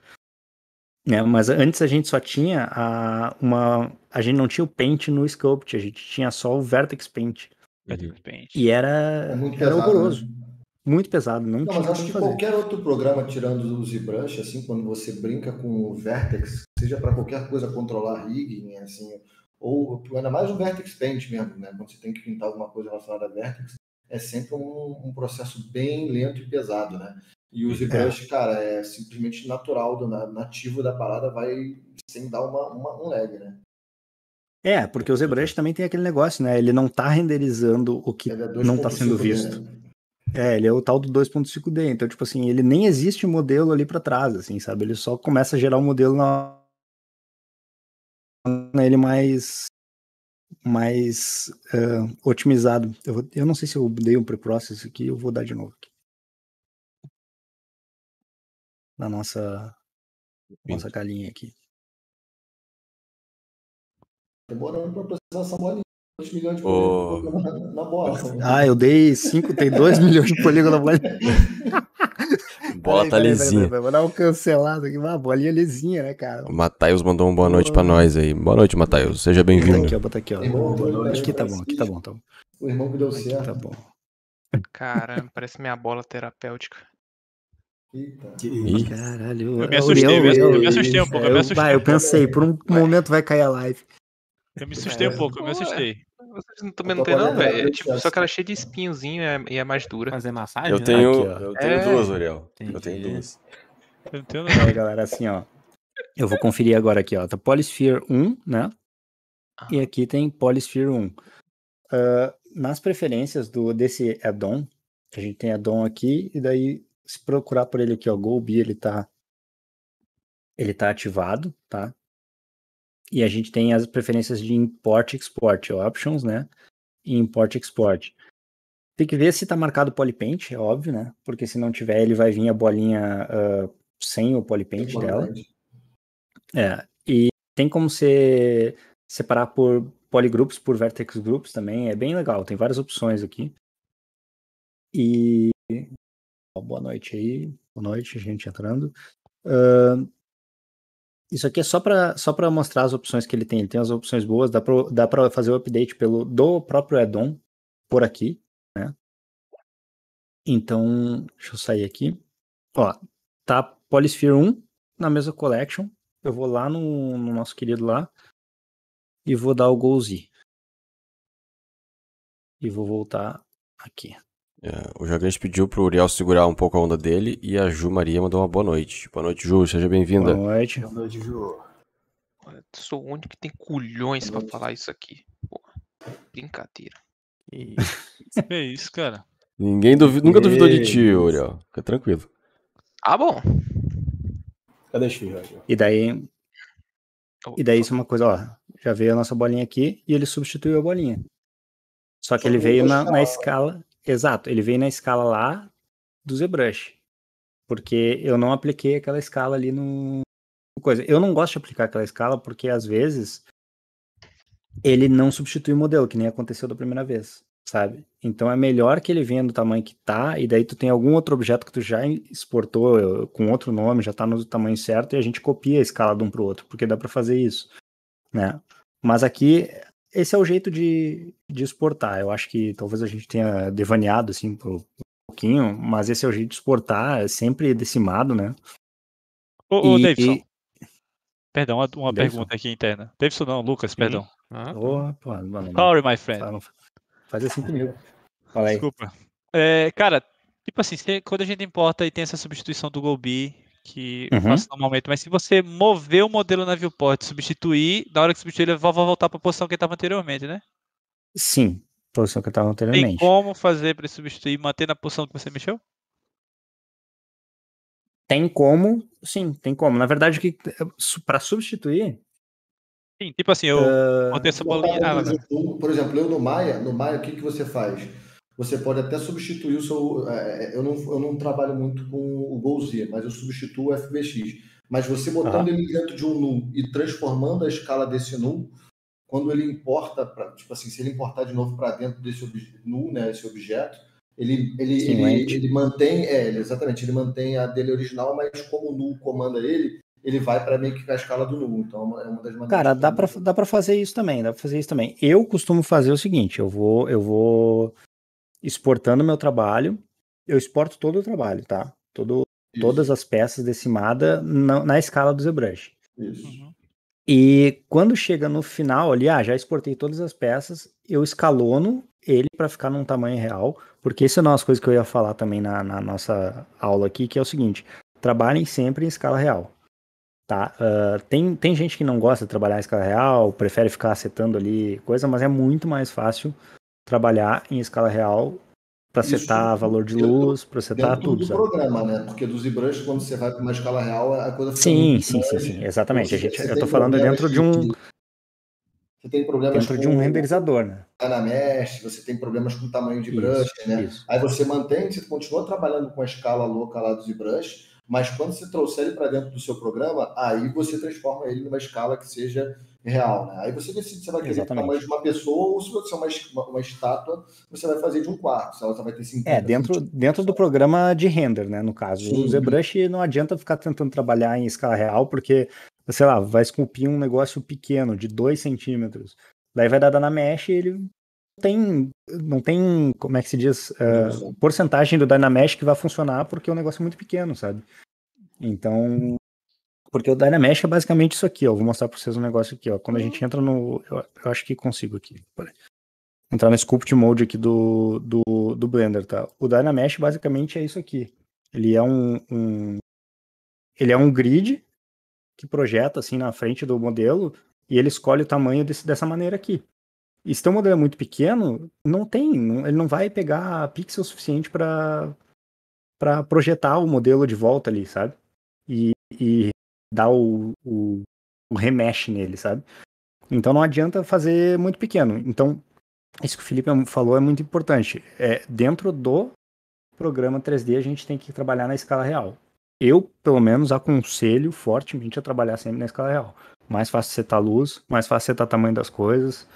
É, mas antes a gente só tinha a, uma... A gente não tinha o Paint no Sculpt, a gente tinha só o Vertex Paint. Vertex Paint. E era, é muito era pesado, horroroso. Né? Muito pesado. Não, não tinha mas acho que fazer. Qualquer outro programa, tirando o ZBrush, assim, quando você brinca com o Vertex, seja para qualquer coisa, controlar rigging, assim, ou ainda mais o Vertex Paint mesmo, né? Quando você tem que pintar alguma coisa relacionada a Vertex, é sempre um, um processo bem lento e pesado, né? E o ZBrush, é. cara, é simplesmente natural, do nativo da parada, vai sem dar uma, uma, um lag, né? É, porque o ZBrush também tem aquele negócio, né? Ele não tá renderizando o que não está sendo visto. Né? É, ele é o tal do dois ponto cinco D, então, tipo assim, ele nem existe modelo ali para trás, assim, sabe? Ele só começa a gerar um modelo na... ele mais... mais uh, otimizado. Eu, vou... eu não sei se eu dei um pre-process aqui, eu vou dar de novo aqui. Na nossa, nossa galinha aqui. Demorando pra processar essa bolinha. dois milhões de polígonos oh. na bola. Ah, eu dei cinco, tem dois milhões de polígonos na bola. Bola aí, tá peraí, lisinha. Peraí, peraí, vou dar um cancelado aqui. Uma bolinha lisinha, né, cara? O Matheus mandou um boa noite pra nós aí. Boa noite, Matheus. Seja bem-vindo. Aqui, ó, bota aqui, ó. Irmão, boa noite. Aqui tá bom, aqui tá bom, tá bom. O irmão que deu aqui certo. Tá bom. Caramba, parece minha bola terapêutica. Eita. Que... Caralho. Eu me assustei, eu, eu, eu, eu me assustei um pouco. Eu, eu, me assustei vai, um eu pouco. Pensei, por um vai. momento vai cair a live. Eu me assustei é, um pouco, eu me assustei. Vocês também não tem não, velho. É, tipo, só que ela é cheia de espinhozinho e é mais dura. Mas é massagem? Eu tenho, né? Aqui, eu tenho é... duas, Uriel. Entendi. Eu tenho duas. Eu tenho duas. Aí, galera, assim, ó. Eu vou conferir agora aqui, ó. Tá Polysphere um, né? Ah. E aqui tem Polysphere um. Uh, nas preferências do, desse addon, a gente tem addon aqui, e daí, se procurar por ele aqui, ó, GoB, ele tá, ele tá ativado, tá? E a gente tem as preferências de import e export, options, né? E import e export. Tem que ver se tá marcado polypaint, é óbvio, né? Porque se não tiver, ele vai vir a bolinha uh, sem o polypaint é dela. É, e tem como você separar por polygroups, por vertex groups também, é bem legal, tem várias opções aqui. E... Boa noite aí, boa noite, gente entrando. Uh, isso aqui é só para só para mostrar as opções que ele tem. Ele tem as opções boas, dá para dá para fazer o update pelo do próprio addon por aqui, né? Então, deixa eu sair aqui. Ó, tá Polysphere um na mesma collection. Eu vou lá no, no nosso querido lá e vou dar o GoZ. E vou voltar aqui. É, o Jogante pediu pro Uriel segurar um pouco a onda dele e a Ju Maria mandou uma boa noite. Boa noite, Ju, seja bem-vinda. Boa noite. Boa noite, Ju. Eu sou o único que tem culhões pra falar isso aqui. Porra, brincadeira. E... é isso, cara. Ninguém duvi... Nunca e... duvidou de ti, Uriel. Fica tranquilo. Ah, bom. Cadê o X, Uriel? E daí... Oh, e daí isso é uma coisa, ó. Já veio a nossa bolinha aqui e ele substituiu a bolinha. Só que Só ele veio na, na escala... Exato, ele veio na escala lá do ZBrush, porque eu não apliquei aquela escala ali no... coisa. Eu não gosto de aplicar aquela escala porque, às vezes, ele não substitui o modelo, que nem aconteceu da primeira vez, sabe? Então é melhor que ele venha do tamanho que tá, e daí tu tem algum outro objeto que tu já exportou com outro nome, já tá no tamanho certo, e a gente copia a escala de um pro outro, porque dá pra fazer isso, né? Mas aqui... Esse é o jeito de, de exportar. Eu acho que talvez a gente tenha devaneado assim por um pouquinho, mas esse é o jeito de exportar, é sempre decimado, né? Ô, ô e, Davidson. E... Perdão, uma, uma pergunta aqui interna. Davidson não, Lucas, Sim. perdão. Ah. Oh, pô, mano, Sorry, my friend. Não, faz assim comigo. Fala aí. Desculpa. É, cara, tipo assim, quando a gente importa e tem essa substituição do GoB, que uhum. eu faço normalmente, mas se você mover o modelo na viewport, substituir, na hora que substituir, ele vai voltar para a posição que estava anteriormente, né? Sim, posição que estava anteriormente. Tem como fazer para substituir, manter na posição que você mexeu? Tem como, sim, tem como. Na verdade, que para substituir... Sim, tipo assim, eu uh... montei essa bolinha... Por exemplo, por exemplo, eu no Maya, no Maya, o que, que você faz? Você pode até substituir o seu... Eu não, eu não trabalho muito com o GoZ, mas eu substituo o F B X. Mas você botando ah. ele dentro de um null e transformando a escala desse null, quando ele importa, pra, tipo assim, se ele importar de novo para dentro desse ob, null, né, esse objeto, ele, ele, Sim, ele, é. ele mantém... É, ele, exatamente, ele mantém a dele original, mas como o null comanda ele, ele vai para meio que a escala do null. Então é uma das maneiras... Cara, dá para dá para fazer isso também, dá para fazer isso também. Eu costumo fazer o seguinte, eu vou... Eu vou... exportando meu trabalho, eu exporto todo o trabalho, tá? Todo, todas as peças decimadas na, na escala do ZBrush. Isso. Uhum. E quando chega no final ali, ah, já exportei todas as peças, eu escalono ele para ficar num tamanho real, porque isso é uma das coisas que eu ia falar também na, na nossa aula aqui, que é o seguinte, trabalhem sempre em escala real, tá? Uh, tem, tem gente que não gosta de trabalhar em escala real, prefere ficar setando ali coisa, mas é muito mais fácil trabalhar em escala real para setar valor de luz, para setar tudo. Dentro do programa, né? Porque do ZBrush, quando você vai para uma escala real, a coisa fica sim, muito sim, sim, sim, exatamente. A gente, eu estou falando dentro de um... Você tem problemas dentro de um renderizador, né? Na mesh, você tem problemas com o tamanho de brush, né? Isso. Aí você mantém, você continua trabalhando com a escala louca lá do ZBrush, mas quando você trouxer ele para dentro do seu programa, aí você transforma ele numa escala que seja real, né? Aí você decide se vai querer o tamanho de uma pessoa ou se você é uma, uma estátua, você vai fazer de um quarto, se ela só vai ter cinquenta. É, dentro, dentro do programa de render, né, no caso. Sim. O ZBrush não adianta ficar tentando trabalhar em escala real, porque, sei lá, vai esculpir um negócio pequeno, de dois centímetros. Daí vai dar na mesh e ele tem, não tem, como é que se diz, uh, porcentagem do Dynamesh que vai funcionar, porque o negócio é muito pequeno, sabe? Então, porque o Dynamesh é basicamente isso aqui, ó. Vou mostrar pra vocês um negócio aqui, ó. Quando a gente entra no... Eu, eu acho que consigo aqui. Peraí. Entrar no Sculpt Mode aqui do, do, do Blender, tá? O Dynamesh basicamente é isso aqui. Ele é um, um... Ele é um grid que projeta, assim, na frente do modelo e ele escolhe o tamanho desse, dessa maneira aqui. E se o modelo é muito pequeno, não tem... Ele não vai pegar pixel suficiente pra, pra projetar o modelo de volta ali, sabe? E, e dar o, o, o remesh nele, sabe? Então não adianta fazer muito pequeno. Então... Isso que o Felipe falou é muito importante. É, dentro do programa três D, a gente tem que trabalhar na escala real. Eu, pelo menos, aconselho fortemente a trabalhar sempre na escala real. Mais fácil de setar luz, mais fácil de setar tamanho das coisas,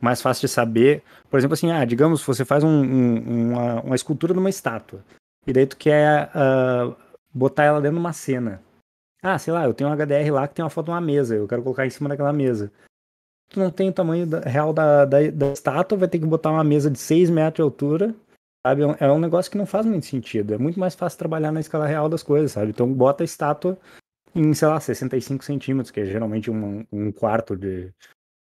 mais fácil de saber... Por exemplo, assim, ah, digamos, você faz um, um, uma, uma escultura de uma estátua, e daí tu quer uh, botar ela dentro de uma cena. Ah, sei lá, eu tenho um H D R lá que tem uma foto de uma mesa, eu quero colocar em cima daquela mesa. Tu não tem o tamanho da, real da, da, da estátua, vai ter que botar uma mesa de seis metros de altura, sabe? É um negócio que não faz muito sentido. É muito mais fácil trabalhar na escala real das coisas, sabe? Então bota a estátua em, sei lá, sessenta e cinco centímetros, que é geralmente um, um quarto de,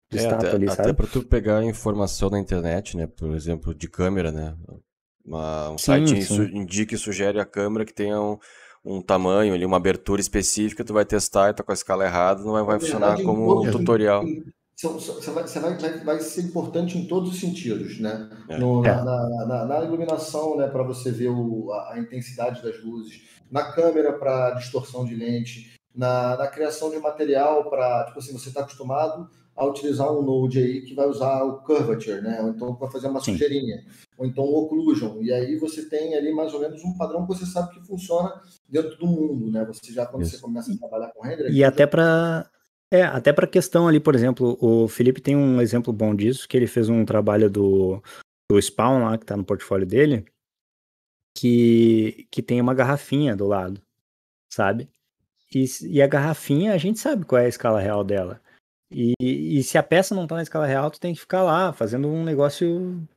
de é, estátua até, ali, sabe? Até pra tu pegar informação na internet, né? Por exemplo, de câmera, né? Uma, um sim, site sim. indica e sugere a câmera que tenha um... um tamanho ali, uma abertura específica, tu vai testar e tá com a escala errada, não vai, vai funcionar como um tutorial. Você vai, você vai, vai ser importante em todos os sentidos, né? É. No, na, na, na, na iluminação, né, para você ver o, a, a intensidade das luzes, na câmera para distorção de lente, na, na criação de material para, tipo assim, você está acostumado a utilizar um node aí que vai usar o curvature, né? Ou então para fazer uma Sim. sujeirinha, ou então o occlusion. E aí você tem ali mais ou menos um padrão que você sabe que funciona dentro do mundo, né? Você já, quando Isso. você começa a trabalhar com render... E até já... para... É, até pra questão ali, por exemplo, o Felipe tem um exemplo bom disso, que ele fez um trabalho do, do Spawn lá, que tá no portfólio dele, que, que tem uma garrafinha do lado, sabe? E, e a garrafinha, a gente sabe qual é a escala real dela. E, e se a peça não tá na escala real, tu tem que ficar lá, fazendo um negócio,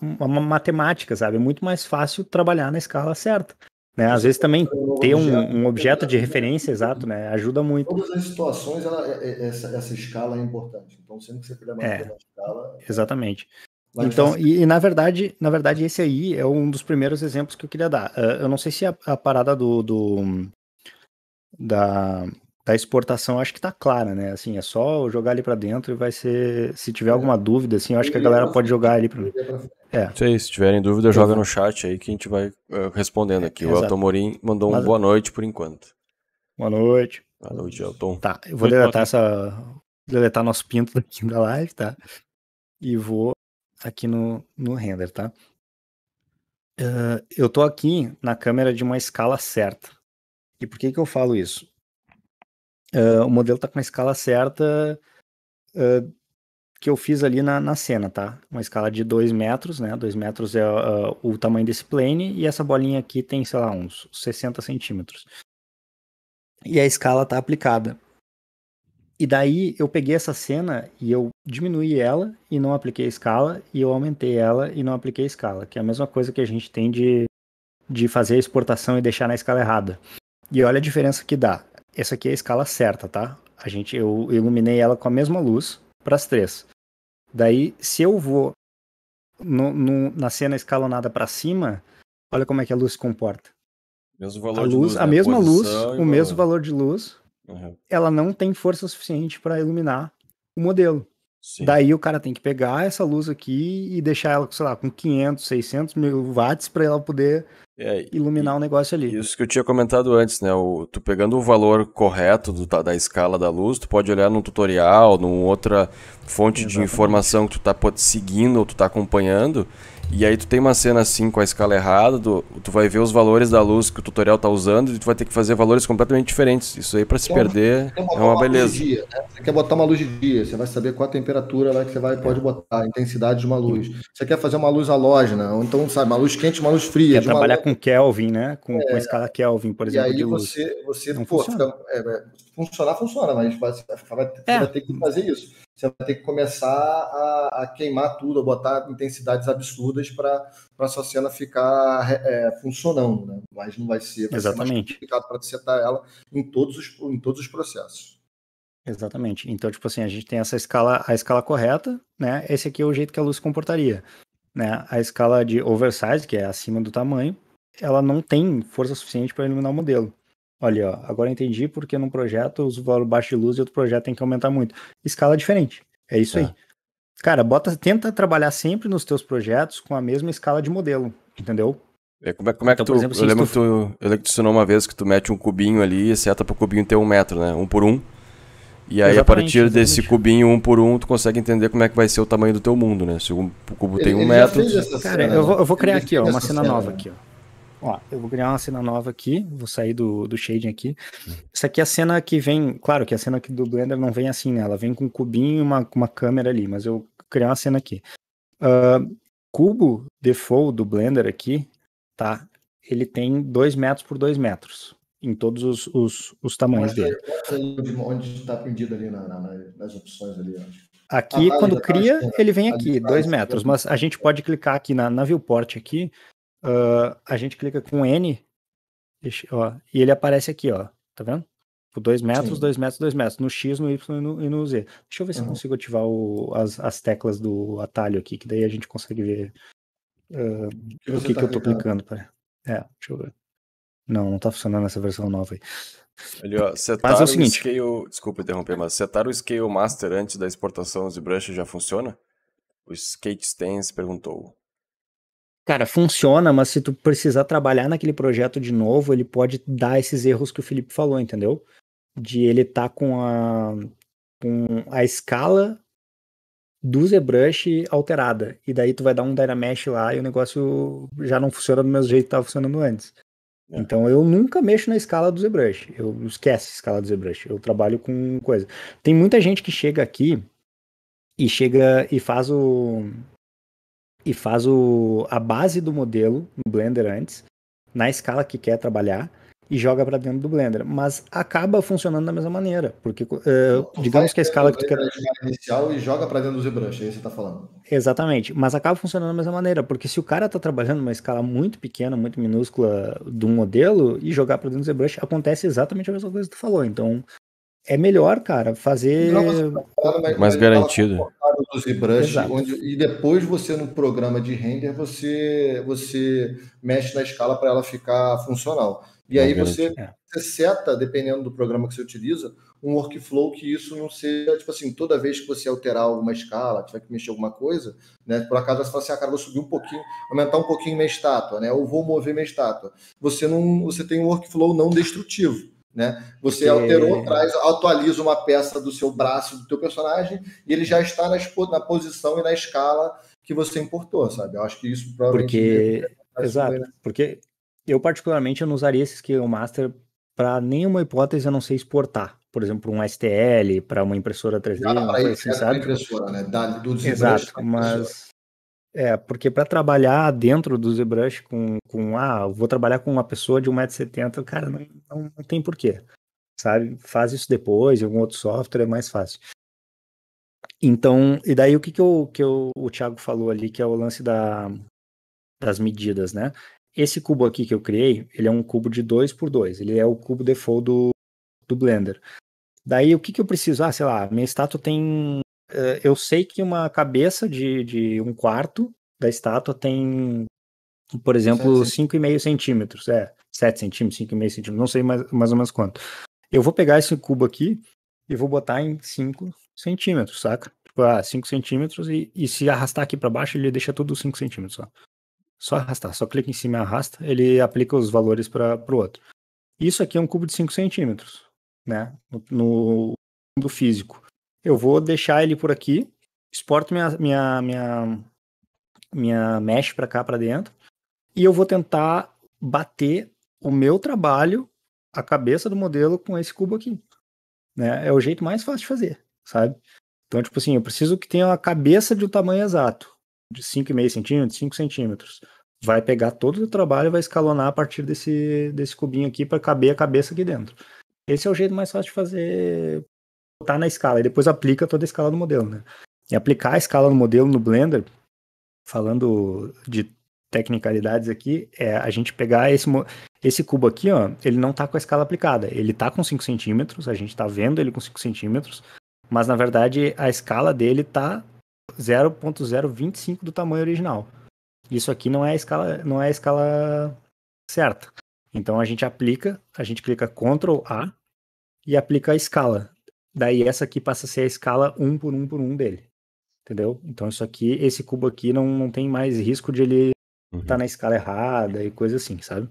uma matemática, sabe? É muito mais fácil trabalhar na escala certa. Né? Às vezes também ter um, um objeto de referência exato, né? Ajuda muito. Todas as situações, ela, essa, essa escala é importante. Então, sempre que você puder manter é, a escala... Exatamente. Então, e, e na verdade, na verdade, esse aí é um dos primeiros exemplos que eu queria dar. Eu não sei se a, a parada do, do da, da exportação, acho que tá clara, né? Assim, é só jogar ali para dentro e vai ser... Se tiver alguma dúvida, assim, eu acho que a galera pode jogar ali para mim. É. Sei, se tiverem dúvida, joga no chat aí que a gente vai uh, respondendo aqui. É, o Elton Morim mandou um Mas... boa noite por enquanto. Boa noite. Boa noite, Elton. Tá, eu vou deletar essa... deletar nosso pinto daqui da live, tá? E vou aqui no, no render, tá? Uh, eu tô aqui na câmera de uma escala certa. E por que que eu falo isso? Uh, o modelo tá com uma escala certa... Uh, que eu fiz ali na, na cena, tá? Uma escala de dois metros, né? dois metros é uh, o tamanho desse plane, e essa bolinha aqui tem, sei lá, uns sessenta centímetros. E a escala tá aplicada. E daí eu peguei essa cena e eu diminuí ela e não apliquei a escala, e eu aumentei ela e não apliquei a escala, que é a mesma coisa que a gente tem de, de fazer a exportação e deixar na escala errada. E olha a diferença que dá. Essa aqui é a escala certa, tá? A gente, eu iluminei ela com a mesma luz, para as três. Daí, se eu vou no, no, na cena escalonada para cima, olha como é que a luz se comporta. Mesmo valor a luz, de luz, a né? mesma Posição luz, o valor. mesmo valor de luz, uhum. ela não tem força suficiente para iluminar o modelo. Sim. Daí o cara tem que pegar essa luz aqui e deixar ela, sei lá, com quinhentos, seiscentos mil watts para ela poder é, iluminar o um negócio ali. Isso que eu tinha comentado antes, né? O, tu pegando o valor correto do, da, da escala da luz, tu pode olhar num tutorial, numa outra fonte Exatamente. de informação que tu tá pode, seguindo ou tu tá acompanhando, e aí tu tem uma cena assim com a escala errada, tu, tu vai ver os valores da luz que o tutorial tá usando e tu vai ter que fazer valores completamente diferentes. Isso aí para se então, perder é uma beleza. Uma dia, né? Você quer botar uma luz de dia, você vai saber qual a temperatura lá que você vai, pode botar, a intensidade de uma luz. Você quer fazer uma luz halógena, ou então, sabe, uma luz quente, uma luz fria. Quer de uma trabalhar luz... com Kelvin, né? Com, é, com a escala Kelvin, por exemplo, e aí de luz. Você, você, Não pô, funciona. Fica, é, funcionar, funciona, mas vai, vai, é. vai ter que fazer isso. você vai ter que começar a, a queimar tudo, a botar intensidades absurdas para a sua cena ficar é, funcionando, né? Mas não vai ser, vai Exatamente. ser mais complicado para setar ela em todos, os, em todos os processos. Exatamente. Então, tipo assim, a gente tem essa escala, a escala correta, né? Esse aqui é o jeito que a luz se comportaria, né? A escala de oversize, que é acima do tamanho, ela não tem força suficiente para iluminar o modelo. Olha, ó, agora entendi porque num projeto eu uso o valor baixo de luz e outro projeto tem que aumentar muito. Escala diferente, é isso é. aí. Cara, bota, tenta trabalhar sempre nos teus projetos com a mesma escala de modelo, entendeu? É, como é, como é então, que tu, exemplo, eu, lembro tu... Tu, eu lembro que tu ensinou uma vez que tu mete um cubinho ali e seta pro cubinho ter um metro, né? Um por um. E aí exatamente, a partir exatamente. desse cubinho um por um, tu consegue entender como é que vai ser o tamanho do teu mundo, né? Se o cubo ele, tem um metro... Tu... Cara, eu vou, eu vou criar ele aqui, ó, uma cena cena nova aqui, ó. Ó, eu vou criar uma cena nova aqui, vou sair do, do shading aqui. Essa aqui é a cena que vem, claro que a cena aqui do Blender não vem assim, né? Ela vem com um cubinho e uma, uma câmera ali, mas eu vou criar uma cena aqui. Uh, cubo default do Blender aqui, tá? Ele tem dois metros por dois metros em todos os, os, os tamanhos dele. Onde está prendido ali na, na, nas opções ali, acho. Aqui, ah, quando cria, tá, ele vem aqui, dois metros, mas a gente pode clicar aqui na, na viewport aqui. Uh, a gente clica com N, deixa, ó, e ele aparece aqui, ó, tá vendo? Por dois metros, dois metros, dois metros, no X, no Y e no, e no Z. Deixa eu ver uhum. se eu consigo ativar o, as, as teclas do atalho aqui, que daí a gente consegue ver uh, que o que, tá que eu tô clicando. Pra... É, deixa eu ver. Não, não tá funcionando essa versão nova aí. Ali, ó, mas é o seguinte... Scale... Desculpa interromper, mas setar o Scale Master antes da exportação do ZBrush já funciona? O Skate Stance perguntou. Cara, funciona, mas se tu precisar trabalhar naquele projeto de novo, ele pode dar esses erros que o Felipe falou, entendeu? De ele tá com a, com a escala do ZBrush alterada. E daí tu vai dar um Dynamesh lá e o negócio já não funciona do mesmo jeito que tava funcionando antes. É. Então eu nunca mexo na escala do ZBrush. Eu esqueço a escala do ZBrush. Eu trabalho com coisa. Tem muita gente que chega aqui e chega e faz o... e faz o, a base do modelo no Blender antes, na escala que quer trabalhar, e joga para dentro do Blender. Mas acaba funcionando da mesma maneira, porque uh, digamos que a escala que tu quer... inicial e joga para dentro do ZBrush, aí você tá falando. Exatamente, mas acaba funcionando da mesma maneira, porque se o cara tá trabalhando numa escala muito pequena, muito minúscula do modelo, e jogar para dentro do ZBrush, acontece exatamente a mesma coisa que tu falou. Então, é melhor, cara, fazer... mais garantido. Do ZBrush, onde, e depois você no programa de render você, você mexe na escala para ela ficar funcional. E é aí você, você seta, dependendo do programa que você utiliza, um workflow que isso não seja, tipo assim, toda vez que você alterar alguma escala, tiver que mexer alguma coisa, né? Por acaso você fala assim, ah, cara, vou subir um pouquinho, aumentar um pouquinho minha estátua, né? Ou vou mover minha estátua. Você, não, você tem um workflow não destrutivo. Né? Você Porque... alterou, traz, atualiza uma peça do seu braço, do teu personagem, e ele já está na, expo... na posição e na escala que você importou, sabe? Eu acho que isso provavelmente... Porque... Exato. Também, né? Porque eu, particularmente, eu não usaria esse Scale Master para nenhuma hipótese a não ser exportar. Por exemplo, um S T L, para uma impressora três D, ah, uma coisa assim, sabe? Impressora, né? Da, do Exato, mas... É, porque para trabalhar dentro do ZBrush com, com, ah, vou trabalhar com uma pessoa de um metro e setenta, cara, não, não, não tem porquê, sabe? Faz isso depois, em algum outro software é mais fácil. Então, e daí o que, que, eu, que eu, o Thiago falou ali, que é o lance da, das medidas, né? Esse cubo aqui que eu criei, ele é um cubo de dois por dois, ele é o cubo default do, do Blender. Daí o que, que eu preciso? Ah, sei lá, minha estátua tem... Eu sei que uma cabeça de, de um quarto da estátua tem, por exemplo, cinco vírgula cinco centímetros. É, sete centímetros, cinco vírgula cinco centímetros, não sei mais, mais ou menos quanto. Eu vou pegar esse cubo aqui e vou botar em cinco centímetros, saca? Ah, cinco centímetros e, e se arrastar aqui para baixo, ele deixa tudo cinco centímetros só. Só arrastar, só clica em cima e arrasta, ele aplica os valores para o outro. Isso aqui é um cubo de cinco centímetros, né? No, no mundo físico. Eu vou deixar ele por aqui, exporto minha, minha, minha, minha mesh para cá, para dentro, e eu vou tentar bater o meu trabalho, a cabeça do modelo, com esse cubo aqui. Né? É o jeito mais fácil de fazer, sabe? Então, tipo assim, eu preciso que tenha a cabeça de um tamanho exato, de cinco vírgula cinco centímetros, cinco centímetros. Vai pegar todo o trabalho e vai escalonar a partir desse, desse cubinho aqui para caber a cabeça aqui dentro. Esse é o jeito mais fácil de fazer... botar na escala, e depois aplica toda a escala do modelo, né? E aplicar a escala no modelo no Blender, falando de tecnicalidades aqui, é a gente pegar esse, esse cubo aqui, ó, ele não tá com a escala aplicada, ele tá com cinco centímetros, a gente tá vendo ele com cinco centímetros, mas na verdade a escala dele tá zero ponto zero vinte e cinco do tamanho original. Isso aqui não é a escala, não é a escala certa. Então a gente aplica, a gente clica control A e aplica a escala. Daí essa aqui passa a ser a escala um por um por um dele. Entendeu? Então isso aqui, esse cubo aqui não, não tem mais risco de ele estar uhum. tá na escala errada e coisa assim, sabe?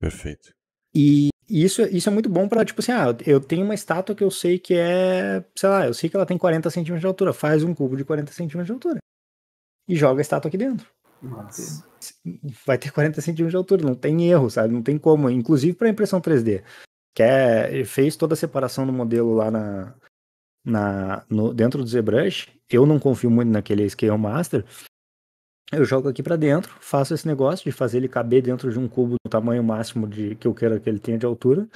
Perfeito. E isso, isso é muito bom pra, tipo assim, ah, eu tenho uma estátua que eu sei que é, sei lá, eu sei que ela tem quarenta centímetros de altura. Faz um cubo de quarenta centímetros de altura. E joga a estátua aqui dentro. Nossa. Vai ter quarenta centímetros de altura, não tem erro, sabe? Não tem como, inclusive para impressão três D, que é, fez toda a separação do modelo lá na, na no, dentro do ZBrush. Eu não confio muito naquele Scale Master. Eu jogo aqui para dentro, faço esse negócio de fazer ele caber dentro de um cubo do tamanho máximo de, que eu quero que ele tenha de altura,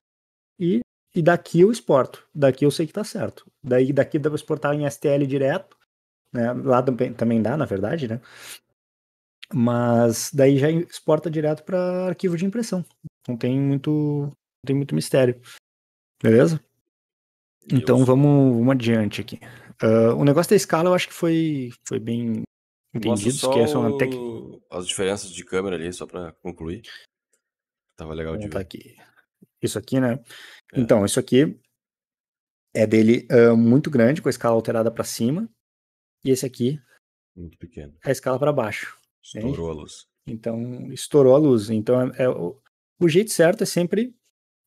e, e daqui eu exporto, daqui eu sei que tá certo. Daí, daqui dá para exportar em S T L direto, né? Lá também, também dá, na verdade, né? Mas daí já exporta direto para arquivo de impressão. Não tem muito, não tem muito mistério. Beleza? Então vamos, vamos adiante aqui. Uh, o negócio da escala eu acho que foi, foi bem entendido. Só é só tec... as diferenças de câmera ali, só para concluir. Tava legal de ver. Tá aqui. Isso aqui, né? É. Então, isso aqui é dele uh, muito grande, com a escala alterada para cima. E esse aqui muito pequeno. É a escala para baixo. Estourou a luz. Então, estourou a luz. Então, é, é, o, o jeito certo é sempre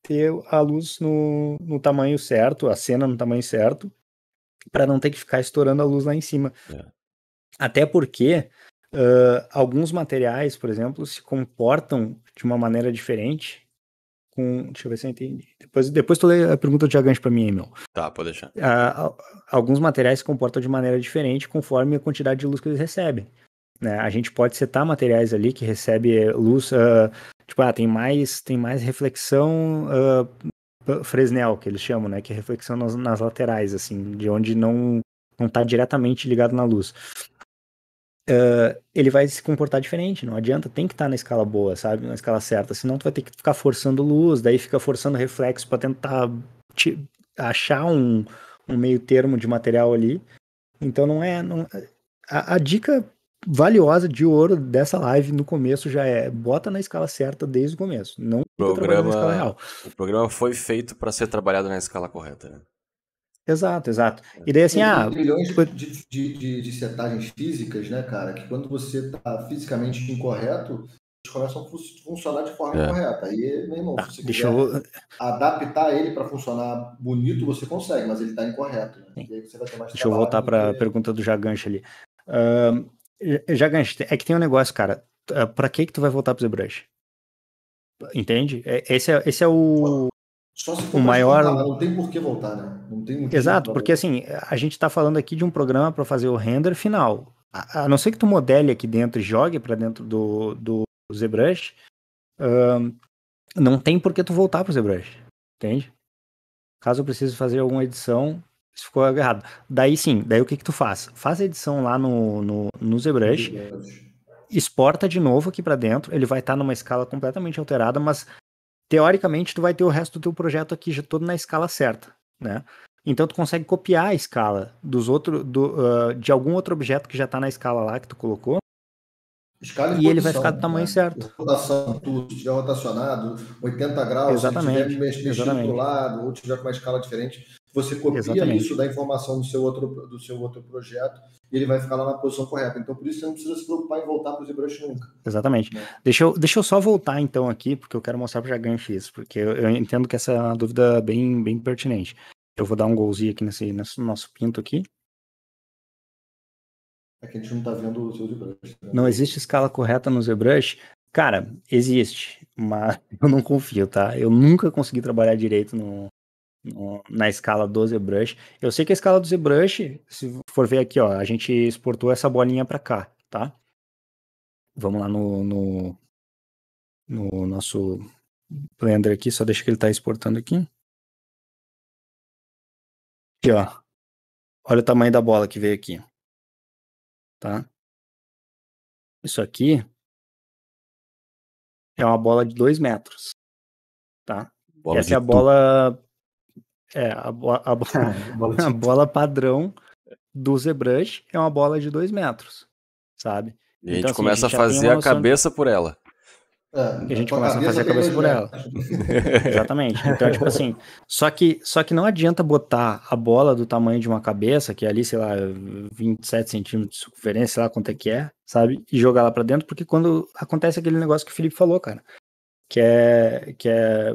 ter a luz no, no tamanho certo, a cena no tamanho certo, para não ter que ficar estourando a luz lá em cima. É. Até porque uh, alguns materiais, por exemplo, se comportam de uma maneira diferente com... Deixa eu ver se eu entendi. Depois, depois tu lê a pergunta de Aganche para mim, Emil. Tá, pode deixar. Uh, alguns materiais se comportam de maneira diferente conforme a quantidade de luz que eles recebem. Né? A gente pode setar materiais ali que recebe luz, uh, tipo, ah, tem mais, tem mais reflexão uh, Fresnel, que eles chamam, né? Que é reflexão nas, nas laterais, assim, de onde não não está diretamente ligado na luz. Uh, ele vai se comportar diferente, não adianta, tem que estar tá na escala boa, sabe? Na escala certa, senão tu vai ter que ficar forçando luz, daí fica forçando reflexo para tentar te, achar um, um meio termo de material ali. Então não é... Não, a, a dica... valiosa de ouro dessa live no começo já é, bota na escala certa desde o começo, não programa, na escala real. O programa foi feito para ser trabalhado na escala correta, né? Exato, exato. E daí assim, tem ah... trilhões foi... de, de, de, de setagens físicas, né, cara, que quando você tá fisicamente incorreto, eles começam a funcionar de forma é. correta. Aí, meu irmão, ah, se você quiser eu... adaptar ele para funcionar bonito, você consegue, mas ele tá incorreto. Né? E aí você vai ter mais deixa eu voltar para a e... pergunta do Jaganche ali. Uh... Já ganhei. É que tem um negócio, cara. Pra que que tu vai voltar pro ZBrush? Entende? Esse é, esse é o... Só se for o maior... Voltar, não tem por que voltar, né? Não tem exato, porque assim, a gente tá falando aqui de um programa pra fazer o render final. A, a não ser que tu modele aqui dentro e jogue pra dentro do, do ZBrush, um, não tem por que tu voltar pro ZBrush. Entende? Caso eu precise fazer alguma edição... Isso ficou errado. Daí sim, daí o que que tu faz? Faz a edição lá no, no, no ZBrush, exporta de novo aqui pra dentro, ele vai estar tá numa escala completamente alterada, mas teoricamente tu vai ter o resto do teu projeto aqui já todo na escala certa, né? Então tu consegue copiar a escala dos outro, do, uh, de algum outro objeto que já tá na escala lá que tu colocou, escala e rotação, ele vai ficar do tamanho né? certo. Rotação, tudo, se estiver rotacionado, oitenta graus, exatamente, se estiver mexido exatamente. Pro lado, ou tiver com uma escala diferente... Você copia exatamente. Isso da informação do seu, outro, do seu outro projeto e ele vai ficar lá na posição correta. Então, por isso, você não precisa se preocupar em voltar para o ZBrush nunca. Exatamente. É. Deixa, eu, deixa eu só voltar, então, aqui, porque eu quero mostrar para o Jaganche isso, porque eu, eu entendo que essa é uma dúvida bem, bem pertinente. Eu vou dar um golzinho aqui nesse, nesse nosso pinto aqui. É que a gente não está vendo o seu ZBrush. Né? Não existe escala correta no ZBrush? Cara, existe, mas eu não confio, tá? Eu nunca consegui trabalhar direito no... na escala do ZBrush. Eu sei que a escala do ZBrush, se for ver aqui, ó, a gente exportou essa bolinha pra cá, tá? Vamos lá no, no, no nosso Blender aqui, só deixa que ele tá exportando aqui. Aqui, ó. Olha o tamanho da bola que veio aqui. Tá? Isso aqui é uma bola de dois metros. Tá? Bola Essa é a bola... É, a, bo a, bo a bola padrão do ZBrush é uma bola de dois metros, sabe? E a gente então, assim, começa a, gente a fazer a cabeça de... por ela. É, e a gente a começa a fazer a cabeça por ela. Exatamente. Então, tipo assim, só que, só que não adianta botar a bola do tamanho de uma cabeça, que é ali, sei lá, vinte e sete centímetros de circunferência, sei lá quanto é que é, sabe? E jogar lá pra dentro, porque quando acontece aquele negócio que o Felipe falou, cara, que é... Que é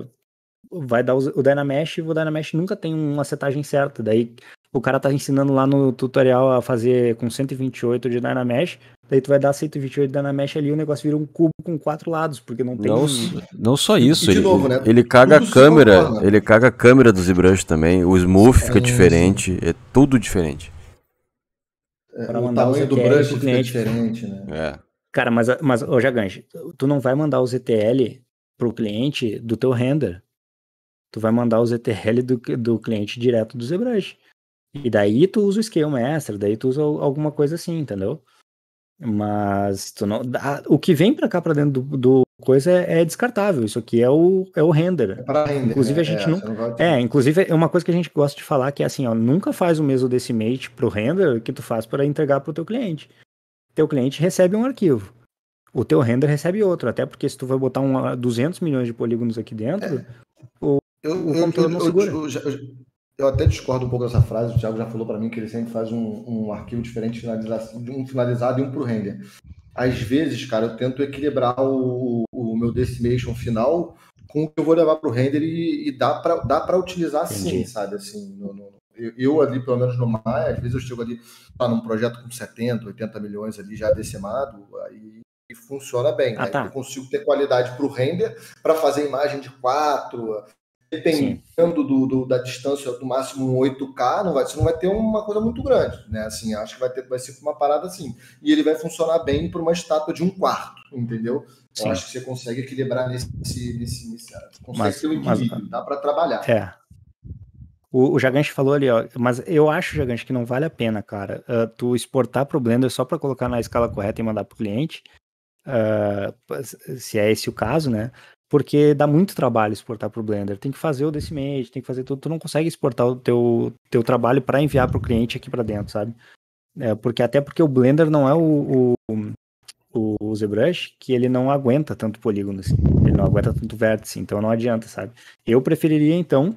vai dar o Dynamesh e o Dynamesh nunca tem uma setagem certa. Daí o cara tá ensinando lá no tutorial a fazer com cento e vinte e oito de Dynamesh, daí tu vai dar cento e vinte e oito de Dynamesh ali e o negócio vira um cubo com quatro lados, porque não tem... Não, não só isso, e de ele, novo, né? ele caga tudo a câmera, lá, né? ele caga a câmera do ZBrush também, o smooth fica é, diferente, é tudo diferente. É, pra o tamanho do brush fica cliente. diferente, né? É. Cara, mas, mas ô Jaganj, tu não vai mandar o Z T L pro cliente do teu render. Tu vai mandar o Z T L do, do cliente direto do ZBrush. E daí tu usa o Scale Master, daí tu usa alguma coisa assim, entendeu? Mas tu não, a, o que vem pra cá, pra dentro do, do coisa, é, é descartável. Isso aqui é o, é o render. É pra render, inclusive, né? a gente é, nunca, não é, inclusive, é uma coisa que a gente gosta de falar, que é assim, ó, nunca faz o mesmo decimate pro render que tu faz para entregar pro teu cliente. Teu cliente recebe um arquivo. O teu render recebe outro. Até porque se tu vai botar um, duzentos milhões de polígonos aqui dentro... É. O Eu, eu, eu, eu, eu, eu até discordo um pouco dessa frase. O Thiago já falou para mim que ele sempre faz um, um arquivo diferente, um finalizado e um pro render. Às vezes, cara, eu tento equilibrar o, o meu decimation final com o que eu vou levar pro render e, e dá para dá para utilizar sim, sabe? Assim, no, no, eu, eu ali, pelo menos no Maya, às vezes eu chego ali tá, num projeto com setenta, oitenta milhões ali já decimado, aí funciona bem. Ah, né? tá. Eu consigo ter qualidade pro render para fazer imagem de quatro... Dependendo do, do, da distância, do máximo um oito K, não vai, você não vai ter uma coisa muito grande, né? Assim, acho que vai, ter, vai ser uma parada assim. E ele vai funcionar bem para uma estátua de um quarto, entendeu? Sim. Eu acho que você consegue equilibrar nesse... nesse, nesse consegue mas, ter um equilíbrio, mas, dá para trabalhar. É. O, o Jaganj falou ali, ó, mas eu acho, Jaganj, que não vale a pena, cara, uh, tu exportar para o Blender só para colocar na escala correta e mandar para o cliente, uh, se é esse o caso, né? Porque dá muito trabalho exportar para o Blender. Tem que fazer o decimate, tem que fazer tudo. Tu não consegue exportar o teu, teu trabalho para enviar para o cliente aqui para dentro, sabe? É, porque, até porque o Blender não é o, o, o ZBrush, que ele não aguenta tanto polígono, assim. Ele não aguenta tanto vértice, então não adianta, sabe? Eu preferiria, então,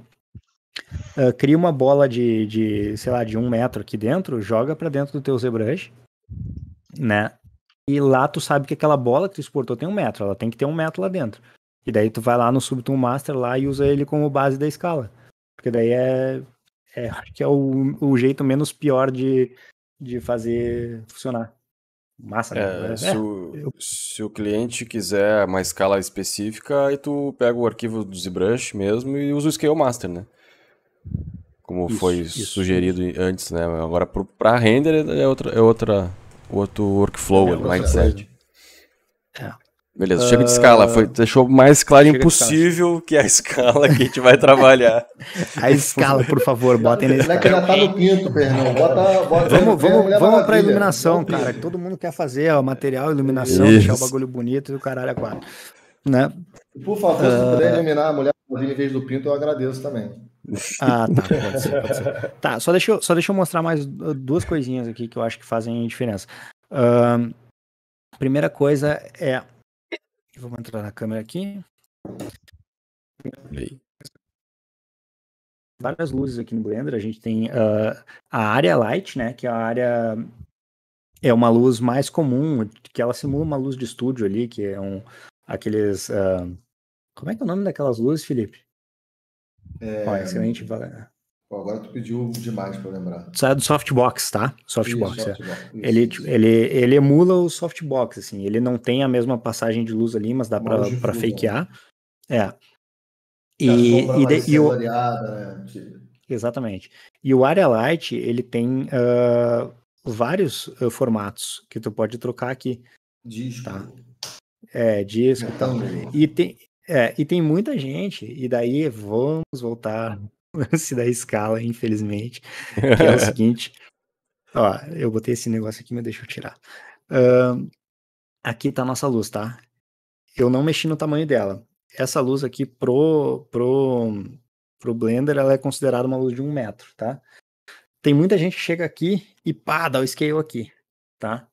uh, cria uma bola de, de, sei lá, de um metro aqui dentro, joga para dentro do teu ZBrush, né? E lá tu sabe que aquela bola que tu exportou tem um metro, ela tem que ter um metro lá dentro. E daí tu vai lá no Subtool Master lá e usa ele como base da escala. Porque daí é, é, acho que é o, o jeito menos pior de, de fazer funcionar. Massa, né? É, se, é, o, eu... se o cliente quiser uma escala específica, aí tu pega o arquivo do ZBrush mesmo e usa o Scale Master, né? Como isso, foi isso, sugerido isso. antes, né? Agora para render é, outra, é outra, outro workflow, é, mindset. É. Beleza, chega de escala, foi, deixou mais claro chega impossível que a escala que a gente vai trabalhar. A escala, por favor, botem na escala. Já tá no pinto, Fernão. Bota, bota, vamos vamos, vamos pra iluminação, cara, que todo mundo quer fazer, ó, material, iluminação, isso. Deixar o bagulho bonito e o caralho é quatro. Né? Por favor, se puder iluminar a mulher em vez do pinto, eu agradeço também. Ah, tá, pode ser, pode ser. Tá, só deixa eu, só deixa eu mostrar mais duas coisinhas aqui que eu acho que fazem diferença. Uh, primeira coisa é... Vamos entrar na câmera aqui. Várias luzes aqui no Blender. A gente tem uh, a área light, né? Que a área é uma luz mais comum, que ela simula uma luz de estúdio ali, que é um aqueles. Uh, como é que é o nome daquelas luzes, Felipe? É... Ó, excelente. Pô, agora tu pediu demais para lembrar. Sai do softbox, tá? Softbox, isso, é. softbox isso, ele, isso. ele ele emula o softbox, assim. Ele não tem a mesma passagem de luz ali, mas dá para fakear. É. E, e, de, e o variada, né? Exatamente. E o Area Light, ele tem uh, vários uh, formatos que tu pode trocar aqui. Disco. Tá? É, disco. Então, e, tal. E, tem, é, e tem muita gente. E daí vamos voltar lance da escala, infelizmente, que é o seguinte, ó, eu botei esse negócio aqui, mas deixa eu tirar. Uh, aqui tá a nossa luz, tá? Eu não mexi no tamanho dela. Essa luz aqui pro, pro, pro Blender, ela é considerada uma luz de um metro, tá? Tem muita gente que chega aqui e pá, dá o scale aqui, tá?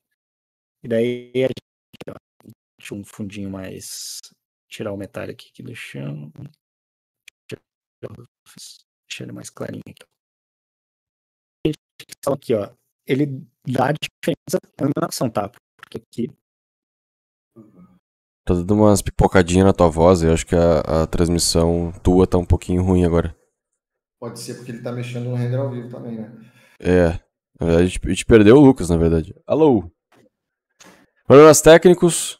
E daí a gente... Ó, deixa um fundinho mais... Tirar o metal aqui que deixando... Deixa ele mais clarinho aqui. Aqui, ó. Ele dá diferença na iluminação, tá? Porque aqui... Tá dando umas pipocadinhas na tua voz. Eu acho que a, a transmissão tua tá um pouquinho ruim agora. Pode ser porque ele tá mexendo no render ao vivo também, né? É. Na verdade, a gente, a gente perdeu o Lucas, na verdade. Alô! Problemas técnicos.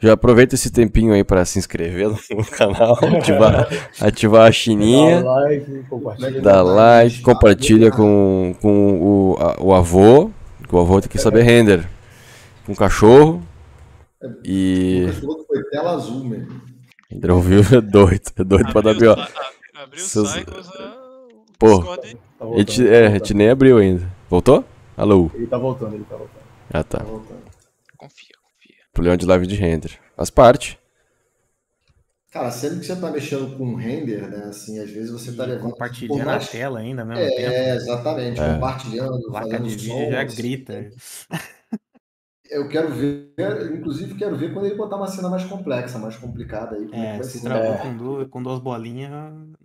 Já aproveita esse tempinho aí pra se inscrever no canal, ativar, ativar a chininha, dá like, compartilha, dá like, compartilha com, com o, a, o avô, que o avô tem que saber render, com o cachorro e... O cachorro foi tela azul mesmo. Ao vivo é doido, é doido pra dar pior. Abriu o Cycles, pô, a gente é, nem abriu ainda. Voltou? Alô? Ele tá voltando, ele tá voltando. Ah, tá. Tá voltando. Confia, confia. Problema de live de render. Faz parte. Cara, sempre que você tá mexendo com render, né, assim, às vezes você tá levando... Compartilhando mais... a tela ainda, ao mesmo é, tempo. É, exatamente, é. Compartilhando, placa fazendo de vídeo som, já assim. Grita. Eu quero ver, inclusive quero ver quando ele botar uma cena mais complexa, mais complicada aí. É, se assim, travou é... com, duas, com duas bolinhas...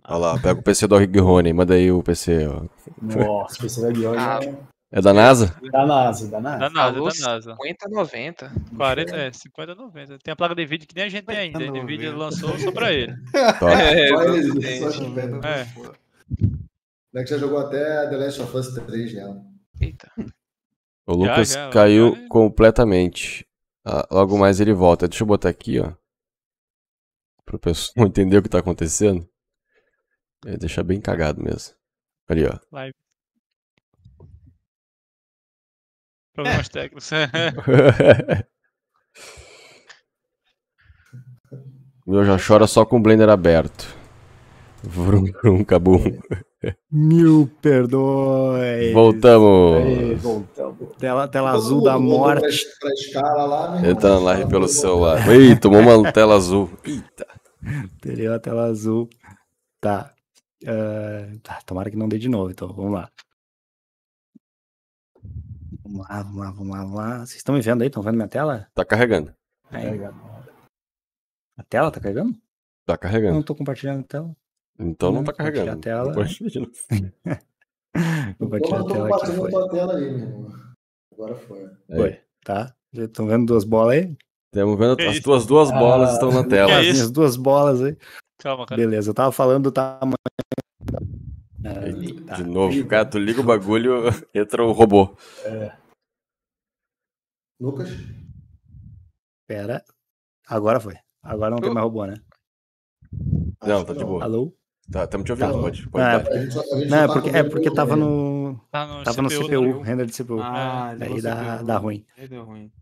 Olha lá, pega o P C do Rony, manda aí o P C, ó. Nossa, o P C do Rony ah. já... É da NASA? Da NASA, da NASA. Da NASA, da NASA. cinquenta, noventa. quarenta, é, cinquenta, noventa. Tem a placa de vídeo que nem a gente tem ainda. A NVIDIA lançou só pra ele. É, é, é. Como é que já jogou até The Last of Us três, né? Eita. O Lucas já, já, caiu já, já. completamente. Ah, logo mais ele volta. Deixa eu botar aqui, ó. Pro pessoal entender o que tá acontecendo. É, deixar bem cagado mesmo. Ali, ó. Live. Problemas técnicos. Meu, já chora só com o Blender aberto. Vrum, vrum, cabum. Mil perdoe. Voltamos. Aí, voltamos. Tela, tela azul da morte. Entrando lá pelo celular. Ih, tomou uma tela azul. Eita. Teria a tela azul. Tá. Uh, tá. Tomara que não dê de novo, então. Vamos lá. Vamos lá, vamos lá, vamos lá, vamos lá. Vocês estão me vendo aí? Estão vendo minha tela? Tá carregando. Aí. A tela tá carregando? Tá carregando. Eu não tô compartilhando a tela. Então não, não tá carregando. A tela. Compartilha. Compartilha a tela aqui. Foi. A tela aí, meu irmão. Agora foi. Foi, tá? Estão vendo duas bolas aí? Estamos vendo que as isso? tuas duas ah, bolas estão na tela. As minhas duas bolas aí. Calma, cara. Beleza, eu tava falando do tamanho. Ah, tá. De novo, cara, tu liga o bagulho, entra o robô. É. Lucas? Pera. Agora foi. Agora não oh. tem mais robô, né? Não, tá de boa. Alô? Tá, estamos te ouvindo, tá. pode, pode ah, é, porque, não, é porque, é porque tava no. Tá no tava C P U, no C P U, render de C P U. Ah, daí dá, dá ruim. Aí deu ruim.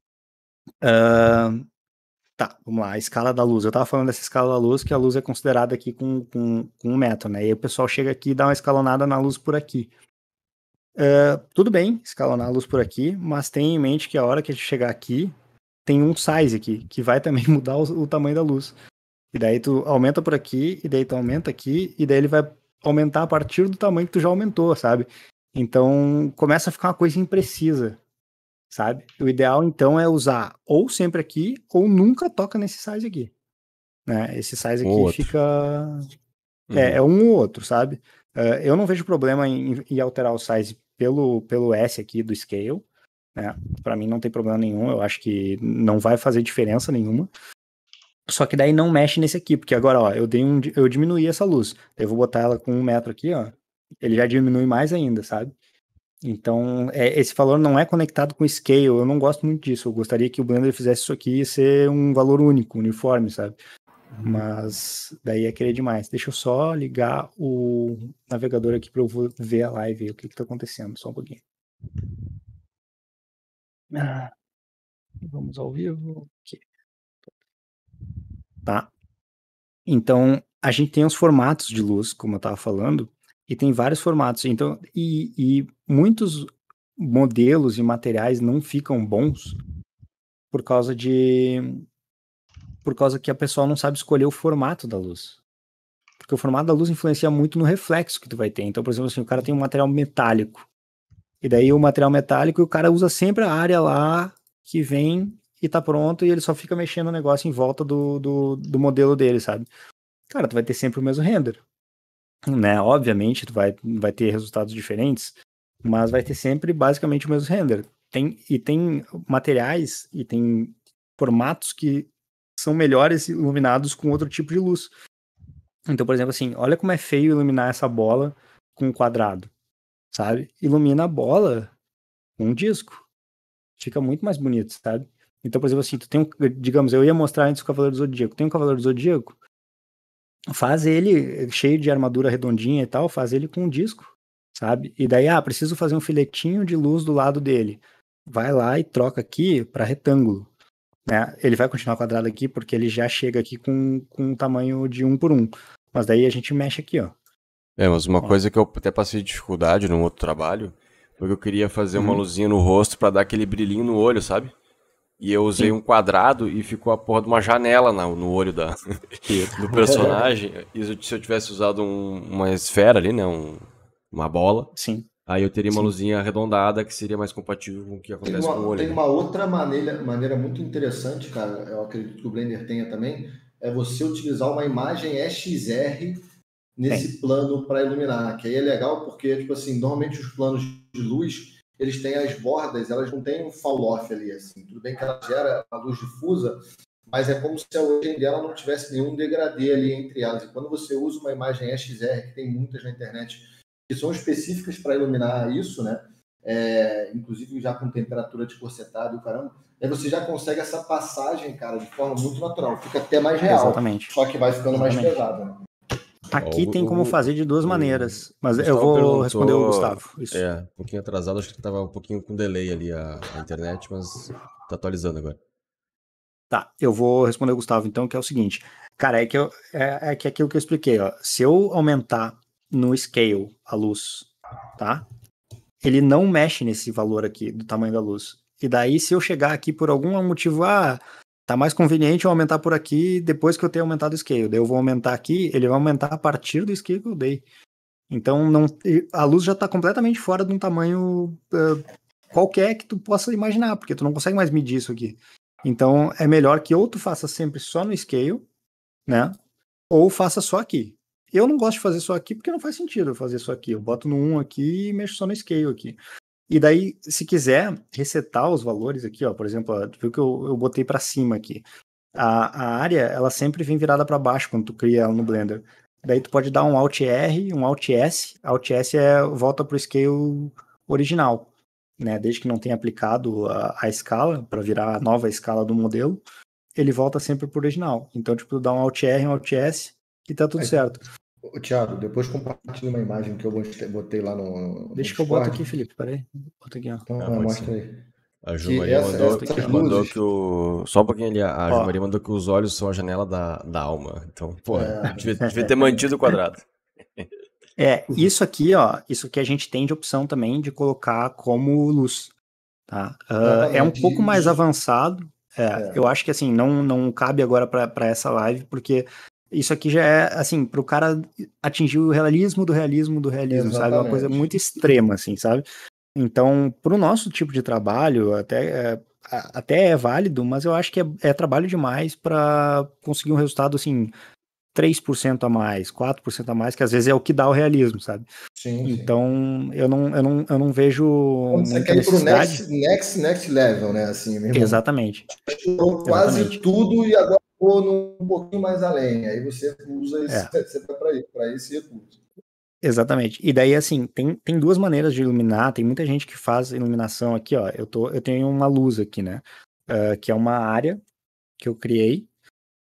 Uh, tá, vamos lá, a escala da luz. Eu tava falando dessa escala da luz, que a luz é considerada aqui com, com, com um metro, né? E aí o pessoal chega aqui e dá uma escalonada na luz por aqui. Uh, tudo bem escalonar a luz por aqui, mas tenha em mente que a hora que a gente chegar aqui, tem um size aqui, que vai também mudar o, o tamanho da luz. E daí tu aumenta por aqui, e daí tu aumenta aqui, e daí ele vai aumentar a partir do tamanho que tu já aumentou, sabe? Então, começa a ficar uma coisa imprecisa. Sabe? O ideal, então, é usar ou sempre aqui, ou nunca toca nesse size aqui. Né? Esse size aqui outro. fica... Uhum. É, é um ou outro, sabe? Uh, eu não vejo problema em, em alterar o size pelo, pelo S aqui do scale. Né? Pra mim não tem problema nenhum, eu acho que não vai fazer diferença nenhuma. Só que daí não mexe nesse aqui, porque agora, ó, eu, dei um, eu diminuí essa luz. Eu vou botar ela com um metro aqui, ó. Ele já diminui mais ainda, sabe? Então, é, esse valor não é conectado com scale, eu não gosto muito disso. Eu gostaria que o Blender fizesse isso aqui e ser um valor único, uniforme, sabe? Uhum. Mas daí é querer demais. Deixa eu só ligar o navegador aqui para eu ver a live, o que que tá acontecendo, só um pouquinho. Ah, vamos ao vivo. Aqui. Tá. Então, a gente tem os formatos de luz, como eu tava falando, E tem vários formatos. Então, e, e muitos modelos e materiais não ficam bons por causa de... Por causa que a pessoa não sabe escolher o formato da luz. Porque o formato da luz influencia muito no reflexo que tu vai ter. Então, por exemplo, assim, o cara tem um material metálico. E daí o material metálico, o cara usa sempre a área lá que vem e tá pronto, e ele só fica mexendo o negócio em volta do, do, do modelo dele, sabe? Cara, tu vai ter sempre o mesmo render. Né? Obviamente, tu vai, vai ter resultados diferentes, mas vai ter sempre basicamente o mesmo render. Tem, e tem materiais e tem formatos que são melhores iluminados com outro tipo de luz. Então, por exemplo, assim, olha como é feio iluminar essa bola com um quadrado, sabe? Ilumina a bola com um disco. Fica muito mais bonito, sabe? Então, por exemplo, assim, tu tem um, digamos, eu ia mostrar antes o Cavaleiro do Zodíaco. Tem um Cavaleiro do Zodíaco, faz ele cheio de armadura redondinha e tal, faz ele com um disco, sabe? E daí, ah, preciso fazer um filetinho de luz do lado dele. Vai lá e troca aqui para retângulo. Né? Ele vai continuar quadrado aqui, porque ele já chega aqui com, com um tamanho de um por um. Mas daí a gente mexe aqui, ó. É, mas uma ó. coisa que eu até passei dificuldade num outro trabalho, porque eu queria fazer hum. uma luzinha no rosto pra dar aquele brilhinho no olho, sabe? E eu usei Sim. um quadrado e ficou a porra de uma janela na, no olho da, do personagem. E se eu tivesse usado um, uma esfera ali, né? Um, uma bola. Sim. Aí eu teria uma Sim. luzinha arredondada que seria mais compatível com o que acontece uma, com o olho. Tem né? uma outra maneira, maneira muito interessante, cara, eu acredito que o Blender tenha também, é você utilizar uma imagem E X R nesse Sim. plano para iluminar, que aí é legal porque, tipo assim, normalmente os planos de luz, eles têm as bordas, elas não têm um fall-off ali, assim. Tudo bem que ela gera a luz difusa, mas é como se a origem dela não tivesse nenhum degradê ali entre elas. E quando você usa uma imagem E X R, que tem muitas na internet, que são específicas para iluminar isso, né? É, inclusive já com temperatura de cor setada e o caramba, aí você já consegue essa passagem, cara, de forma muito natural. Fica até mais real. Exatamente. Só que vai ficando Exatamente. mais pesado, né? Aqui o, tem como o, fazer de duas o, maneiras, mas eu vou perguntou... responder o Gustavo. Isso. É, um pouquinho atrasado, acho que estava um pouquinho com delay ali a, a internet, mas tá atualizando agora. Tá, eu vou responder o Gustavo então, que é o seguinte. Cara, é que, eu, é, é que aquilo que eu expliquei, ó. Se eu aumentar no scale a luz, tá? Ele não mexe nesse valor aqui do tamanho da luz. E daí, se eu chegar aqui por algum motivo, ah, tá mais conveniente eu aumentar por aqui depois que eu tenho aumentado o scale. Daí eu vou aumentar aqui, ele vai aumentar a partir do scale que eu dei. Então, não, a luz já tá completamente fora de um tamanho uh, qualquer que tu possa imaginar, porque tu não consegue mais medir isso aqui. Então, é melhor que ou tu faça sempre só no scale, né? Ou faça só aqui. Eu não gosto de fazer só aqui, porque não faz sentido eu fazer só aqui. Eu boto no um aqui e mexo só no scale aqui. E daí, se quiser resetar os valores aqui, ó, por exemplo, ó, tu viu que eu, eu botei para cima aqui. A, a área, ela sempre vem virada para baixo quando tu cria ela no Blender. Daí tu pode dar um Alt R, um Alt S. Alt S é volta pro scale original, né? Desde que não tenha aplicado a, a escala, para virar a nova escala do modelo, ele volta sempre pro original. Então, tipo, tu dá um Alt R, um Alt S e tá tudo Aí. certo. Tiago, depois compartilha uma imagem que eu botei lá no... no Deixa que eu boto aqui, Felipe, peraí. Bota aqui, ó. Então, ah, mostra aí. A Ju Maria mandou, mandou que o... Só um pouquinho ali, a Ju Maria mandou que os olhos são a janela da, da alma. Então, pô, é. devia, devia ter mantido o quadrado. É, isso aqui, ó, isso que a gente tem de opção também de colocar como luz, tá? Uh, é um pouco mais avançado. É, é. Eu acho que, assim, não, não cabe agora pra, pra essa live, porque... Isso aqui já é, assim, pro cara atingir o realismo do realismo do realismo, Exatamente. sabe? Uma coisa muito extrema, assim, sabe? Então, pro nosso tipo de trabalho, até é, até é válido, mas eu acho que é, é trabalho demais para conseguir um resultado, assim, três por cento a mais, quatro por cento a mais, que às vezes é o que dá o realismo, sabe? Sim, sim. Então, eu não, eu não, eu não vejo Como muita você quer necessidade. Você quer ir pro next, next, next level, né? Assim, mesmo. Exatamente. Exatamente. Quase tudo e agora... ou um pouquinho mais além, aí você usa isso é. para esse recurso. Exatamente, e daí assim, tem, tem duas maneiras de iluminar, tem muita gente que faz iluminação aqui, ó, eu, tô, eu tenho uma luz aqui, né, uh, que é uma área que eu criei,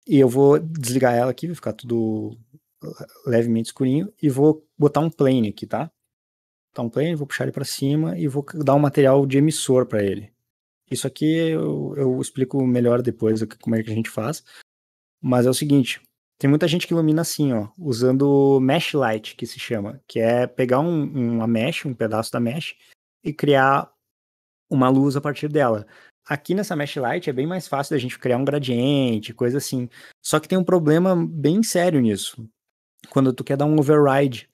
e eu vou desligar ela aqui, vai ficar tudo levemente escurinho, e vou botar um plane aqui, tá? Botar um plane, vou puxar ele para cima, e vou dar um material de emissor para ele. Isso aqui eu, eu explico melhor depois como é que a gente faz, mas é o seguinte, Tem muita gente que ilumina assim, ó, usando mesh light, que se chama, que é pegar um, uma mesh, um pedaço da mesh, e criar uma luz a partir dela. Aqui nessa mesh light é bem mais fácil da gente criar um gradiente, coisa assim. Só que tem um problema bem sério nisso. Quando tu quer dar um override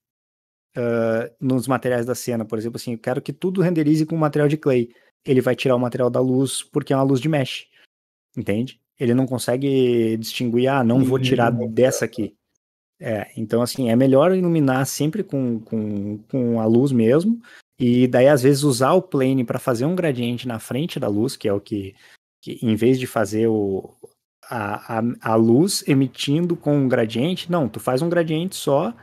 uh, nos materiais da cena, por exemplo, assim, eu quero que tudo renderize com material de clay. Ele vai tirar o material da luz porque é uma luz de mesh. Entende? Ele não consegue distinguir, ah, não vou tirar dessa aqui. É, então, assim, é melhor iluminar sempre com, com, com a luz mesmo, e daí, às vezes, usar o plane para fazer um gradiente na frente da luz, que é o que, que em vez de fazer o, a, a, a luz emitindo com um gradiente, não, tu faz um gradiente só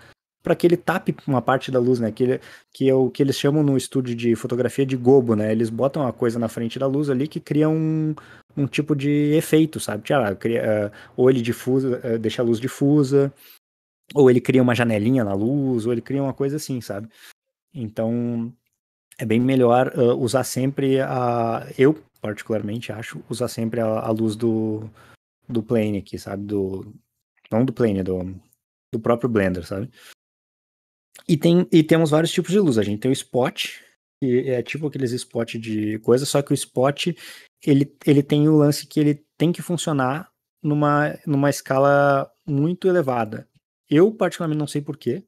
para que ele tape uma parte da luz, né? Que, ele, que é o que eles chamam no estúdio de fotografia de GoB, né? Eles botam uma coisa na frente da luz ali que cria um, um tipo de efeito, sabe? Lá, cria, uh, ou ele difusa, uh, deixa a luz difusa, ou ele cria uma janelinha na luz, ou ele cria uma coisa assim, sabe? Então, é bem melhor uh, usar sempre a... Eu, particularmente, acho usar sempre a, a luz do, do plane aqui, sabe? Do, não do plane, do, do próprio Blender, sabe? E, tem, e temos vários tipos de luz. A gente tem o spot, que é tipo aqueles spot de coisa, só que o spot, ele, ele tem o lance que ele tem que funcionar numa, numa escala muito elevada. Eu, particularmente, não sei porquê,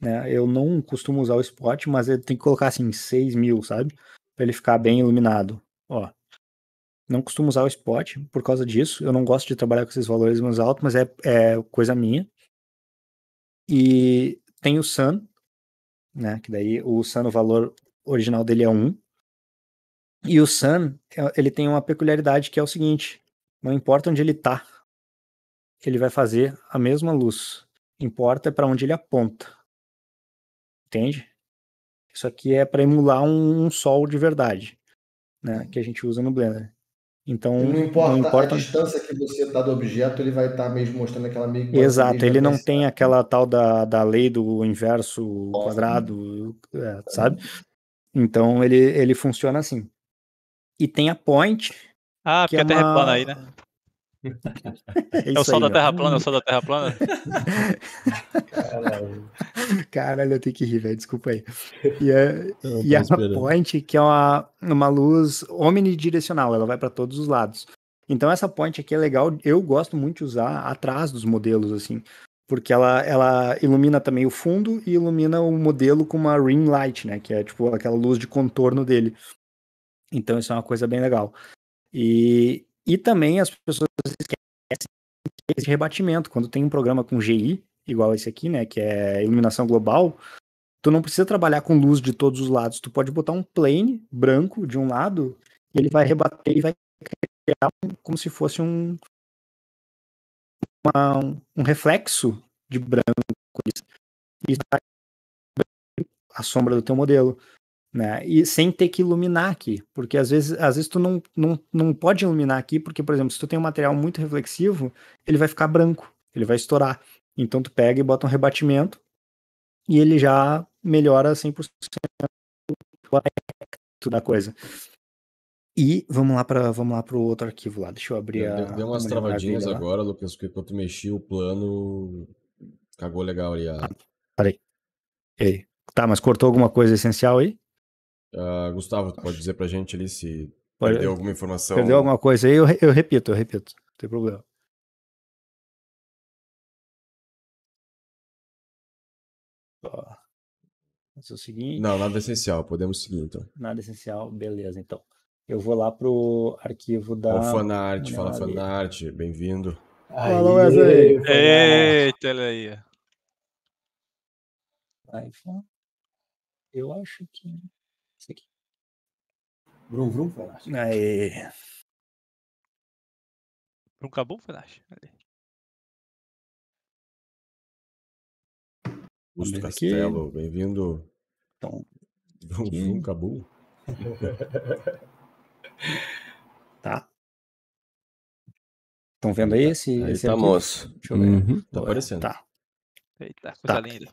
né? Eu não costumo usar o spot, mas ele tem que colocar, assim, seis mil, sabe? Pra ele ficar bem iluminado. Ó, não costumo usar o spot por causa disso. Eu não gosto de trabalhar com esses valores mais altos, mas é, é coisa minha. E... tem o Sun, né, que daí o Sun, o valor original dele é um. E o Sun, ele tem uma peculiaridade que é o seguinte: não importa onde ele tá, ele vai fazer a mesma luz. Importa para onde ele aponta. Entende? Isso aqui é para emular um, um sol de verdade, né, que a gente usa no Blender. Então, não importa, não importa a distância que você dá do objeto, ele vai estar tá mesmo mostrando aquela meio... Exato, ele não tem aquela tal da, da lei do inverso Nossa, quadrado, é, sabe? Então, ele, ele funciona assim. E tem a point... Ah, porque é a Terra uma... é plana aí, né? É, é o sol aí, da Terra ó. plana, é o sol da Terra plana? Caralho, Caralho eu tenho que rir, velho, desculpa aí. E a, e a point, que é uma, uma luz omnidirecional, ela vai para todos os lados. Então essa point aqui é legal, eu gosto muito de usar atrás dos modelos, assim, porque ela, ela ilumina também o fundo e ilumina o modelo com uma ring light, né, que é tipo aquela luz de contorno dele. Então isso é uma coisa bem legal. E... E também as pessoas esquecem esse rebatimento. Quando tem um programa com G I, igual esse aqui, né, que é iluminação global, tu não precisa trabalhar com luz de todos os lados. Tu pode botar um plane branco de um lado e ele vai rebater e vai criar um, como se fosse um, uma, um, um reflexo de branco. E isso vai a sombra do teu modelo. Né? E sem ter que iluminar aqui, porque às vezes, às vezes tu não, não, não pode iluminar aqui, porque, por exemplo, se tu tem um material muito reflexivo, ele vai ficar branco, ele vai estourar. Então tu pega e bota um rebatimento e ele já melhora cem por cento da coisa. E vamos lá para vamos lá para o outro arquivo lá. Deixa eu abrir eu a... Deu umas travadinhas agora, Lucas, porque quando tu mexi o plano cagou legal ali. A... Ah, peraí. Ei. Tá, mas cortou alguma coisa essencial aí? Uh, Gustavo, tu pode dizer pra gente ali se pode... perdeu alguma informação. Perdeu alguma coisa aí, eu, eu repito, eu repito. Não tem problema. Ó. Mas é o seguinte... Não, nada essencial, podemos seguir então. Nada essencial, beleza, então. Eu vou lá pro arquivo da... O fanart, fala fanart, bem-vindo. Alô, Wesley. Eita, olha aí. iPhone. Eu acho que... Esse aqui. Vrum, vrum, Fernandes. Aí. Vrum, acabou, Fernandes? Augusto Castelo, bem-vindo. Então, vrum, vrum, acabou. Tá. Estão vendo aí esse... Aí esse tá, aqui? Moço. Deixa eu ver. Uhum. Tá aparecendo. Tá. Eita, coisa tá. linda.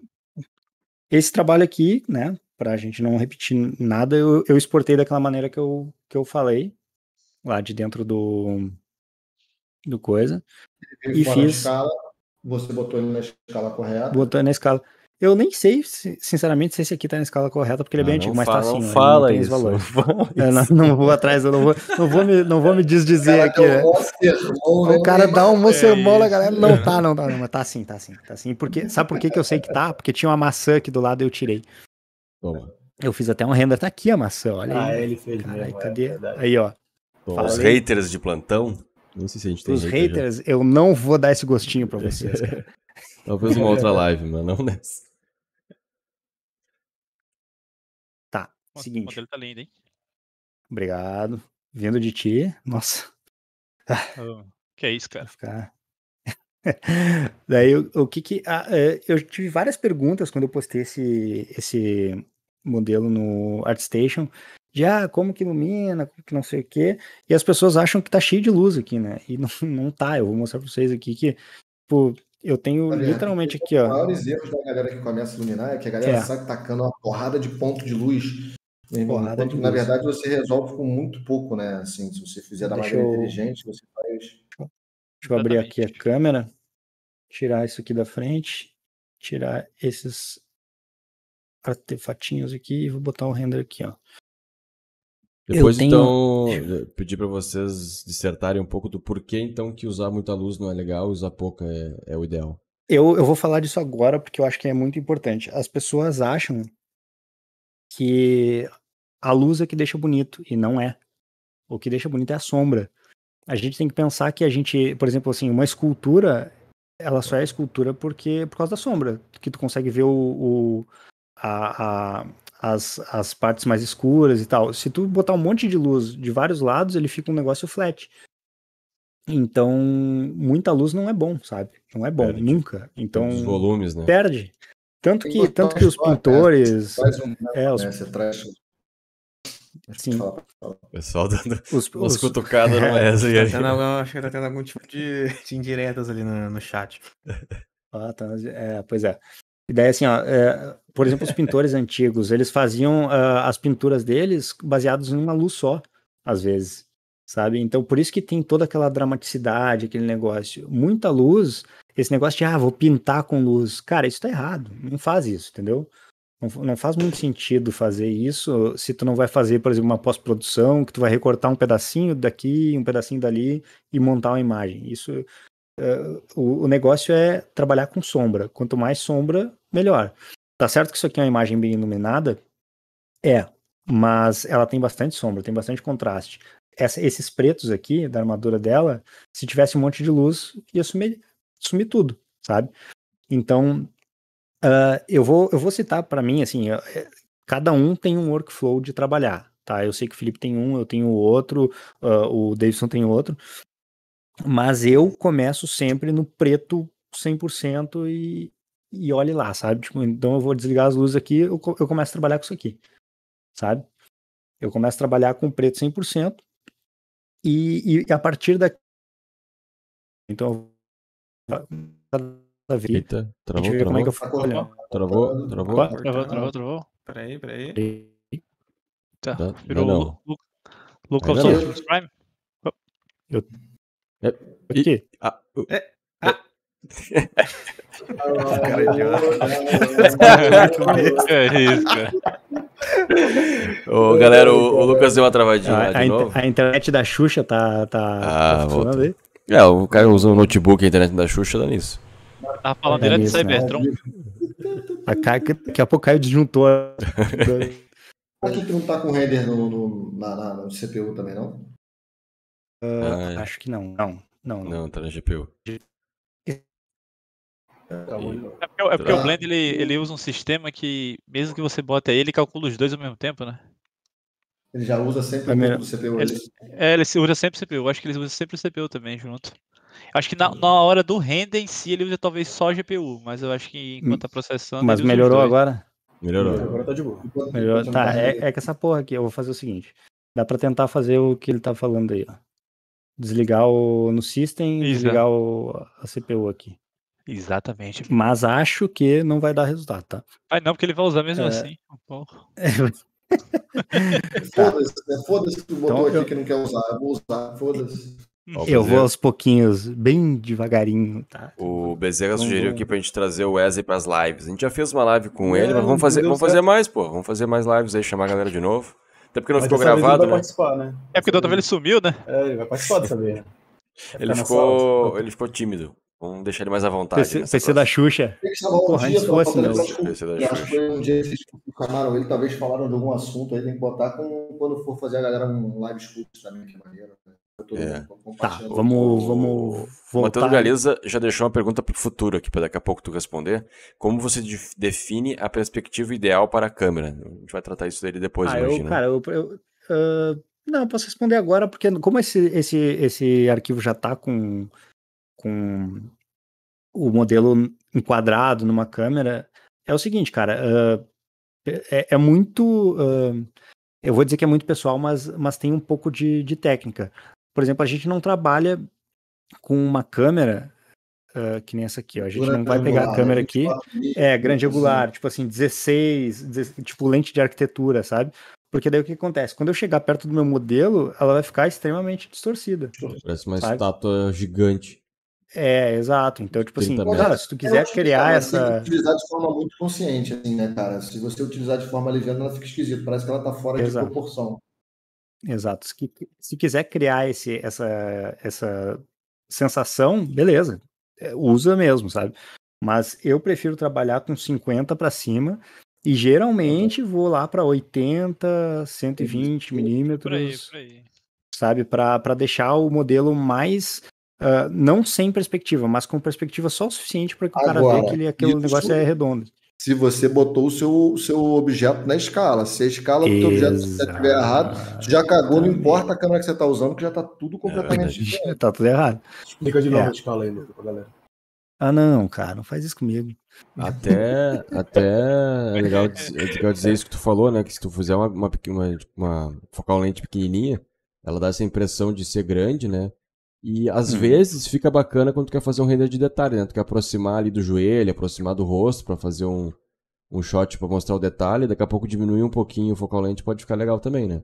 Esse trabalho aqui, né... Pra gente não repetir nada, eu, eu exportei daquela maneira que eu, que eu falei, lá de dentro do, do coisa. E fiz... Escala, Você botou ele na escala correta? Botou ele na escala. Eu nem sei, sinceramente, se esse aqui tá na escala correta, porque ele é bem ah, antigo, mas fala, tá assim. Não fala isso. Não, fala eu não, não vou atrás, eu não vou, não vou, me, não vou me desdizer aqui. Né? O cara dá um mocemola, a galera não tá, não tá, não, mas tá assim, tá assim, tá assim. Porque, sabe por que que eu sei que tá? Porque tinha uma maçã aqui do lado e eu tirei. Toma. Eu fiz até um render, tá aqui a maçã, olha aí. Ah, ele fez Carai, mesmo. Cadê? É aí, ó. Bom, os haters de plantão. Não sei se a gente tem os hater haters, já. Eu não vou dar esse gostinho pra vocês, cara. Talvez uma outra live, mas não nessa. Tá, seguinte. O modelo tá lindo, hein? Obrigado. Vindo de ti, nossa. Oh, que é isso, cara? Ficar... Daí, o, o que que... Ah, eu tive várias perguntas quando eu postei esse, esse modelo no ArtStation. De, ah, como que ilumina, como que não sei o quê. E as pessoas acham que tá cheio de luz aqui, né? E não, não tá. Eu vou mostrar pra vocês aqui que, tipo... Eu tenho galera, literalmente aqui, ó. Os maiores erros da galera que começa a iluminar é que a galera é. sai tacando uma porrada de ponto de luz. Porrada ponto, de na luz. Verdade, você resolve com muito pouco, né? Assim, se você fizer da Deixa maneira eu... inteligente, você faz. Deixa eu Exatamente. abrir aqui a câmera, tirar isso aqui da frente, tirar esses artefatinhos aqui e vou botar um render aqui, ó. Depois, tenho... então, pedir para vocês dissertarem um pouco do porquê, então, que usar muita luz não é legal, usar pouca é, é o ideal. Eu, eu vou falar disso agora, porque eu acho que é muito importante. As pessoas acham que a luz é que deixa bonito, e não é. O que deixa bonito é a sombra. A gente tem que pensar que a gente, por exemplo, assim, uma escultura, ela só é escultura porque, por causa da sombra, que tu consegue ver o... o a, a... As, as partes mais escuras e tal. Se tu botar um monte de luz de vários lados, ele fica um negócio flat. Então, muita luz não é bom, sabe? Não é bom, perde. Nunca. Então, os volumes, né? Perde. Tanto que, tanto que os pintores... Traz um... é, os... Você traz... Sim. O pessoal dando os, umas os... cutucadas é, não é essa aí. Tá tendo, acho que tá tendo algum tipo de, de indiretas ali no, no chat. Ah, tá. É, pois é. E daí, assim, ó, é, por exemplo, os pintores antigos, eles faziam uh, as pinturas deles baseados em uma luz só, às vezes, sabe? Então, por isso que tem toda aquela dramaticidade, aquele negócio. Muita luz, esse negócio de, ah, vou pintar com luz. Cara, isso tá errado, não faz isso, entendeu? Não, não faz muito sentido fazer isso se tu não vai fazer, por exemplo, uma pós-produção, que tu vai recortar um pedacinho daqui, um pedacinho dali e montar uma imagem. Isso... Uh, o, o negócio é trabalhar com sombra. Quanto mais sombra, melhor. Tá certo que isso aqui é uma imagem bem iluminada? É. Mas ela tem bastante sombra, tem bastante contraste. Essa, esses pretos aqui, da armadura dela, se tivesse um monte de luz, ia sumir, sumir tudo, sabe? Então, uh, eu, vou, eu vou citar pra mim, assim, eu, cada um tem um workflow de trabalhar, tá? Eu sei que o Felipe tem um, eu tenho outro, uh, o Davidson tem outro. Mas eu começo sempre no preto cem por cento e, e olhe lá, sabe? Tipo, então eu vou desligar as luzes aqui, eu, eu começo a trabalhar com isso aqui, sabe? Eu começo a trabalhar com preto cem por cento e, e a partir daqui... Então eu vou... Eita, travou, travou. Como é que eu fico olhando. Travou, travou. Travou, travou, travou. Peraí, peraí. peraí. Tá, tá, virou o Look of Social Prime. Eu... É, e, ah, uh, é, ah. é isso, cara. Ô, galera, o, o Lucas deu uma travadinha ah, lá de a, novo. A internet da Xuxa tá, tá, ah, tá funcionando aí. É, o cara usa o notebook, a internet da Xuxa dá nisso. Tá falando direto de Cybertron. Daqui a pouco cai o disjuntor. Por que tu não tá com o render no, no, na, na, no C P U também, não? Uh, ah, é. Acho que não. Não, não, não. Não, tá na G P U. É porque, é porque o Blender ele, ele usa um sistema que, mesmo que você bota ele, calcula os dois ao mesmo tempo, né? Ele já usa sempre o C P U. Ele, é, ele usa sempre o C P U. Acho que ele usa sempre o C P U também junto. Acho que na, na hora do render em si ele usa talvez só a G P U, mas eu acho que enquanto tá processando. Mas melhorou agora? Melhorou. Agora tá de boa. Melhorou. Tá, é, é que essa porra aqui, eu vou fazer o seguinte. Dá pra tentar fazer o que ele tá falando aí, ó. Desligar o no system, Isso. desligar o, a C P U aqui. Exatamente. Mas acho que não vai dar resultado, tá? Ah, não, porque ele vai usar mesmo é... assim. Um Foda-se, foda-se que o botão aqui que não quer usar. Eu vou usar, foda-se. Eu vou aos pouquinhos, bem devagarinho, tá? O Bezerra sugeriu aqui pra gente trazer o Wesley pras lives. A gente já fez uma live com é, ele, mas vamos fazer, vamos fazer mais, pô. Vamos fazer mais lives aí, chamar a galera de novo. Até porque não mas ficou gravado, ele vai né? né? É porque da outra vez ele sumiu, né? É, ele vai participar dessa vez. É ele, ficou, ele ficou tímido. Vamos deixar ele mais à vontade. P C, P C da Xuxa. Tem que chamar um Porra, dia, foi assim, não. Acho que foi um dia que vocês chamaram ele, talvez falaram de algum assunto aí, tem que botar com, quando for fazer a galera um live scoop também, que maneiro, né? É. Tá, vamos, vamos voltar. O Matheus Galiza já deixou uma pergunta para o futuro aqui, para daqui a pouco tu responder. Como você define a perspectiva ideal para a câmera? A gente vai tratar isso dele depois, ah, imagina. Eu, cara, eu, eu, uh, não, eu posso responder agora, porque como esse, esse, esse arquivo já está com, com o modelo enquadrado numa câmera, é o seguinte, cara, uh, é, é muito... Uh, eu vou dizer que é muito pessoal, mas, mas tem um pouco de, de técnica. Por exemplo, a gente não trabalha com uma câmera uh, que nem essa aqui, ó. A gente não vai pegar a câmera aqui, é, grande angular, tipo assim, dezesseis, dezesseis, tipo lente de arquitetura, sabe? Porque daí o que acontece? Quando eu chegar perto do meu modelo, ela vai ficar extremamente distorcida. Parece uma sabe? estátua gigante. É, exato. Então, tipo assim, cara, se tu quiser criar essa... Tem que utilizar de forma muito consciente, assim, né, cara? Se você utilizar de forma ligeira, ela fica esquisita. Parece que ela tá fora de proporção. Exato. Se, se quiser criar esse, essa, essa sensação, beleza, usa mesmo, sabe? Mas eu prefiro trabalhar com cinquenta para cima e geralmente vou lá para oitenta, cento e vinte milímetros, por aí, por aí. Sabe? Para deixar o modelo mais... Uh, não sem perspectiva, mas com perspectiva só o suficiente para que o Agora, cara veja que aquele negócio é redondo. Se você botou o seu, seu objeto na escala, se a escala do teu objeto estiver errado, já cagou, não importa a câmera que você está usando, que já está tudo completamente diferente. Está tudo errado. Explica de novo é. a escala aí, Luca, pra galera. Ah, não, cara, não faz isso comigo. Até, até é, legal, é legal dizer isso que tu falou, né? Que se tu fizer uma, uma, uma, uma focal lente pequenininha, ela dá essa impressão de ser grande, né? E às hum. vezes fica bacana quando tu quer fazer um render de detalhe, né? Tu quer aproximar ali do joelho, aproximar do rosto pra fazer um, um shot pra mostrar o detalhe. Daqui a pouco diminuir um pouquinho o focal lente pode ficar legal também, né?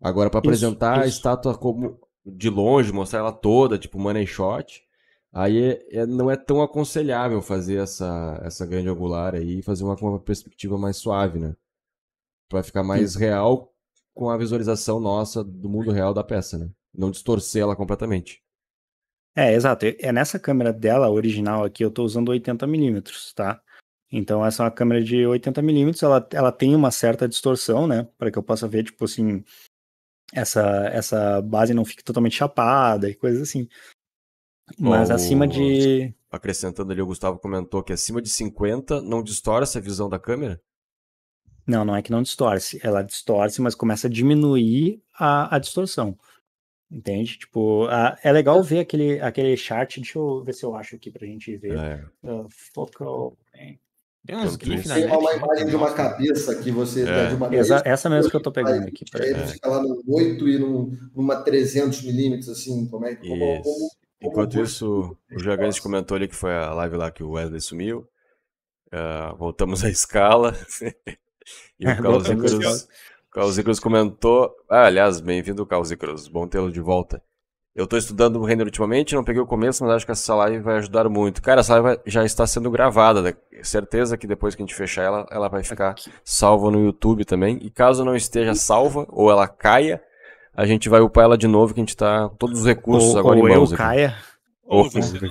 Agora pra apresentar isso, isso. a estátua como de longe, mostrar ela toda, tipo money shot, aí é, é, não é tão aconselhável fazer essa, essa grande angular aí e fazer uma, uma perspectiva mais suave, né? Pra ficar mais Sim. real com a visualização nossa do mundo real da peça, né? Não distorcer ela completamente. É, exato. É nessa câmera dela, original aqui, eu tô usando oitenta milímetros, tá? Então essa é uma câmera de oitenta milímetros, ela, ela tem uma certa distorção, né? Para que eu possa ver, tipo assim, essa, essa base não fique totalmente chapada e coisas assim. Mas oh, acima de... Acrescentando ali, o Gustavo comentou que acima de cinquenta não distorce a visão da câmera? Não, não é que não distorce. Ela distorce, mas começa a diminuir a, a distorção. Entende? Tipo, a, é legal ver aquele, aquele chart. Deixa eu ver se eu acho aqui pra gente ver. É. Uh, focal. Tem umas gifs na net. Tem uma imagem de uma cabeça que você... É. De uma Exa vez, essa mesmo que eu tô pegando aí, aqui. Pra... Aí é. Fica lá no oito e no, numa trezentos milímetros, assim. Como é que... Como, como, Enquanto como... isso, o Jagante comentou ali que foi a live lá que o Wesley sumiu. Uh, voltamos à escala. E o Carlos Cruz... Carlos Cruz comentou... Ah, aliás, bem-vindo, Carlos Cruz. Bom tê-lo de volta. Eu tô estudando o render ultimamente, não peguei o começo, mas acho que essa live vai ajudar muito. Cara, essa live já está sendo gravada. Né? Certeza que depois que a gente fechar ela, ela vai ficar Aqui. salva no YouTube também. E caso não esteja salva, ou ela caia, a gente vai upar ela de novo, que a gente tá com todos os recursos ou, agora ou em mãos. Ou eu caia. Ou ou você não...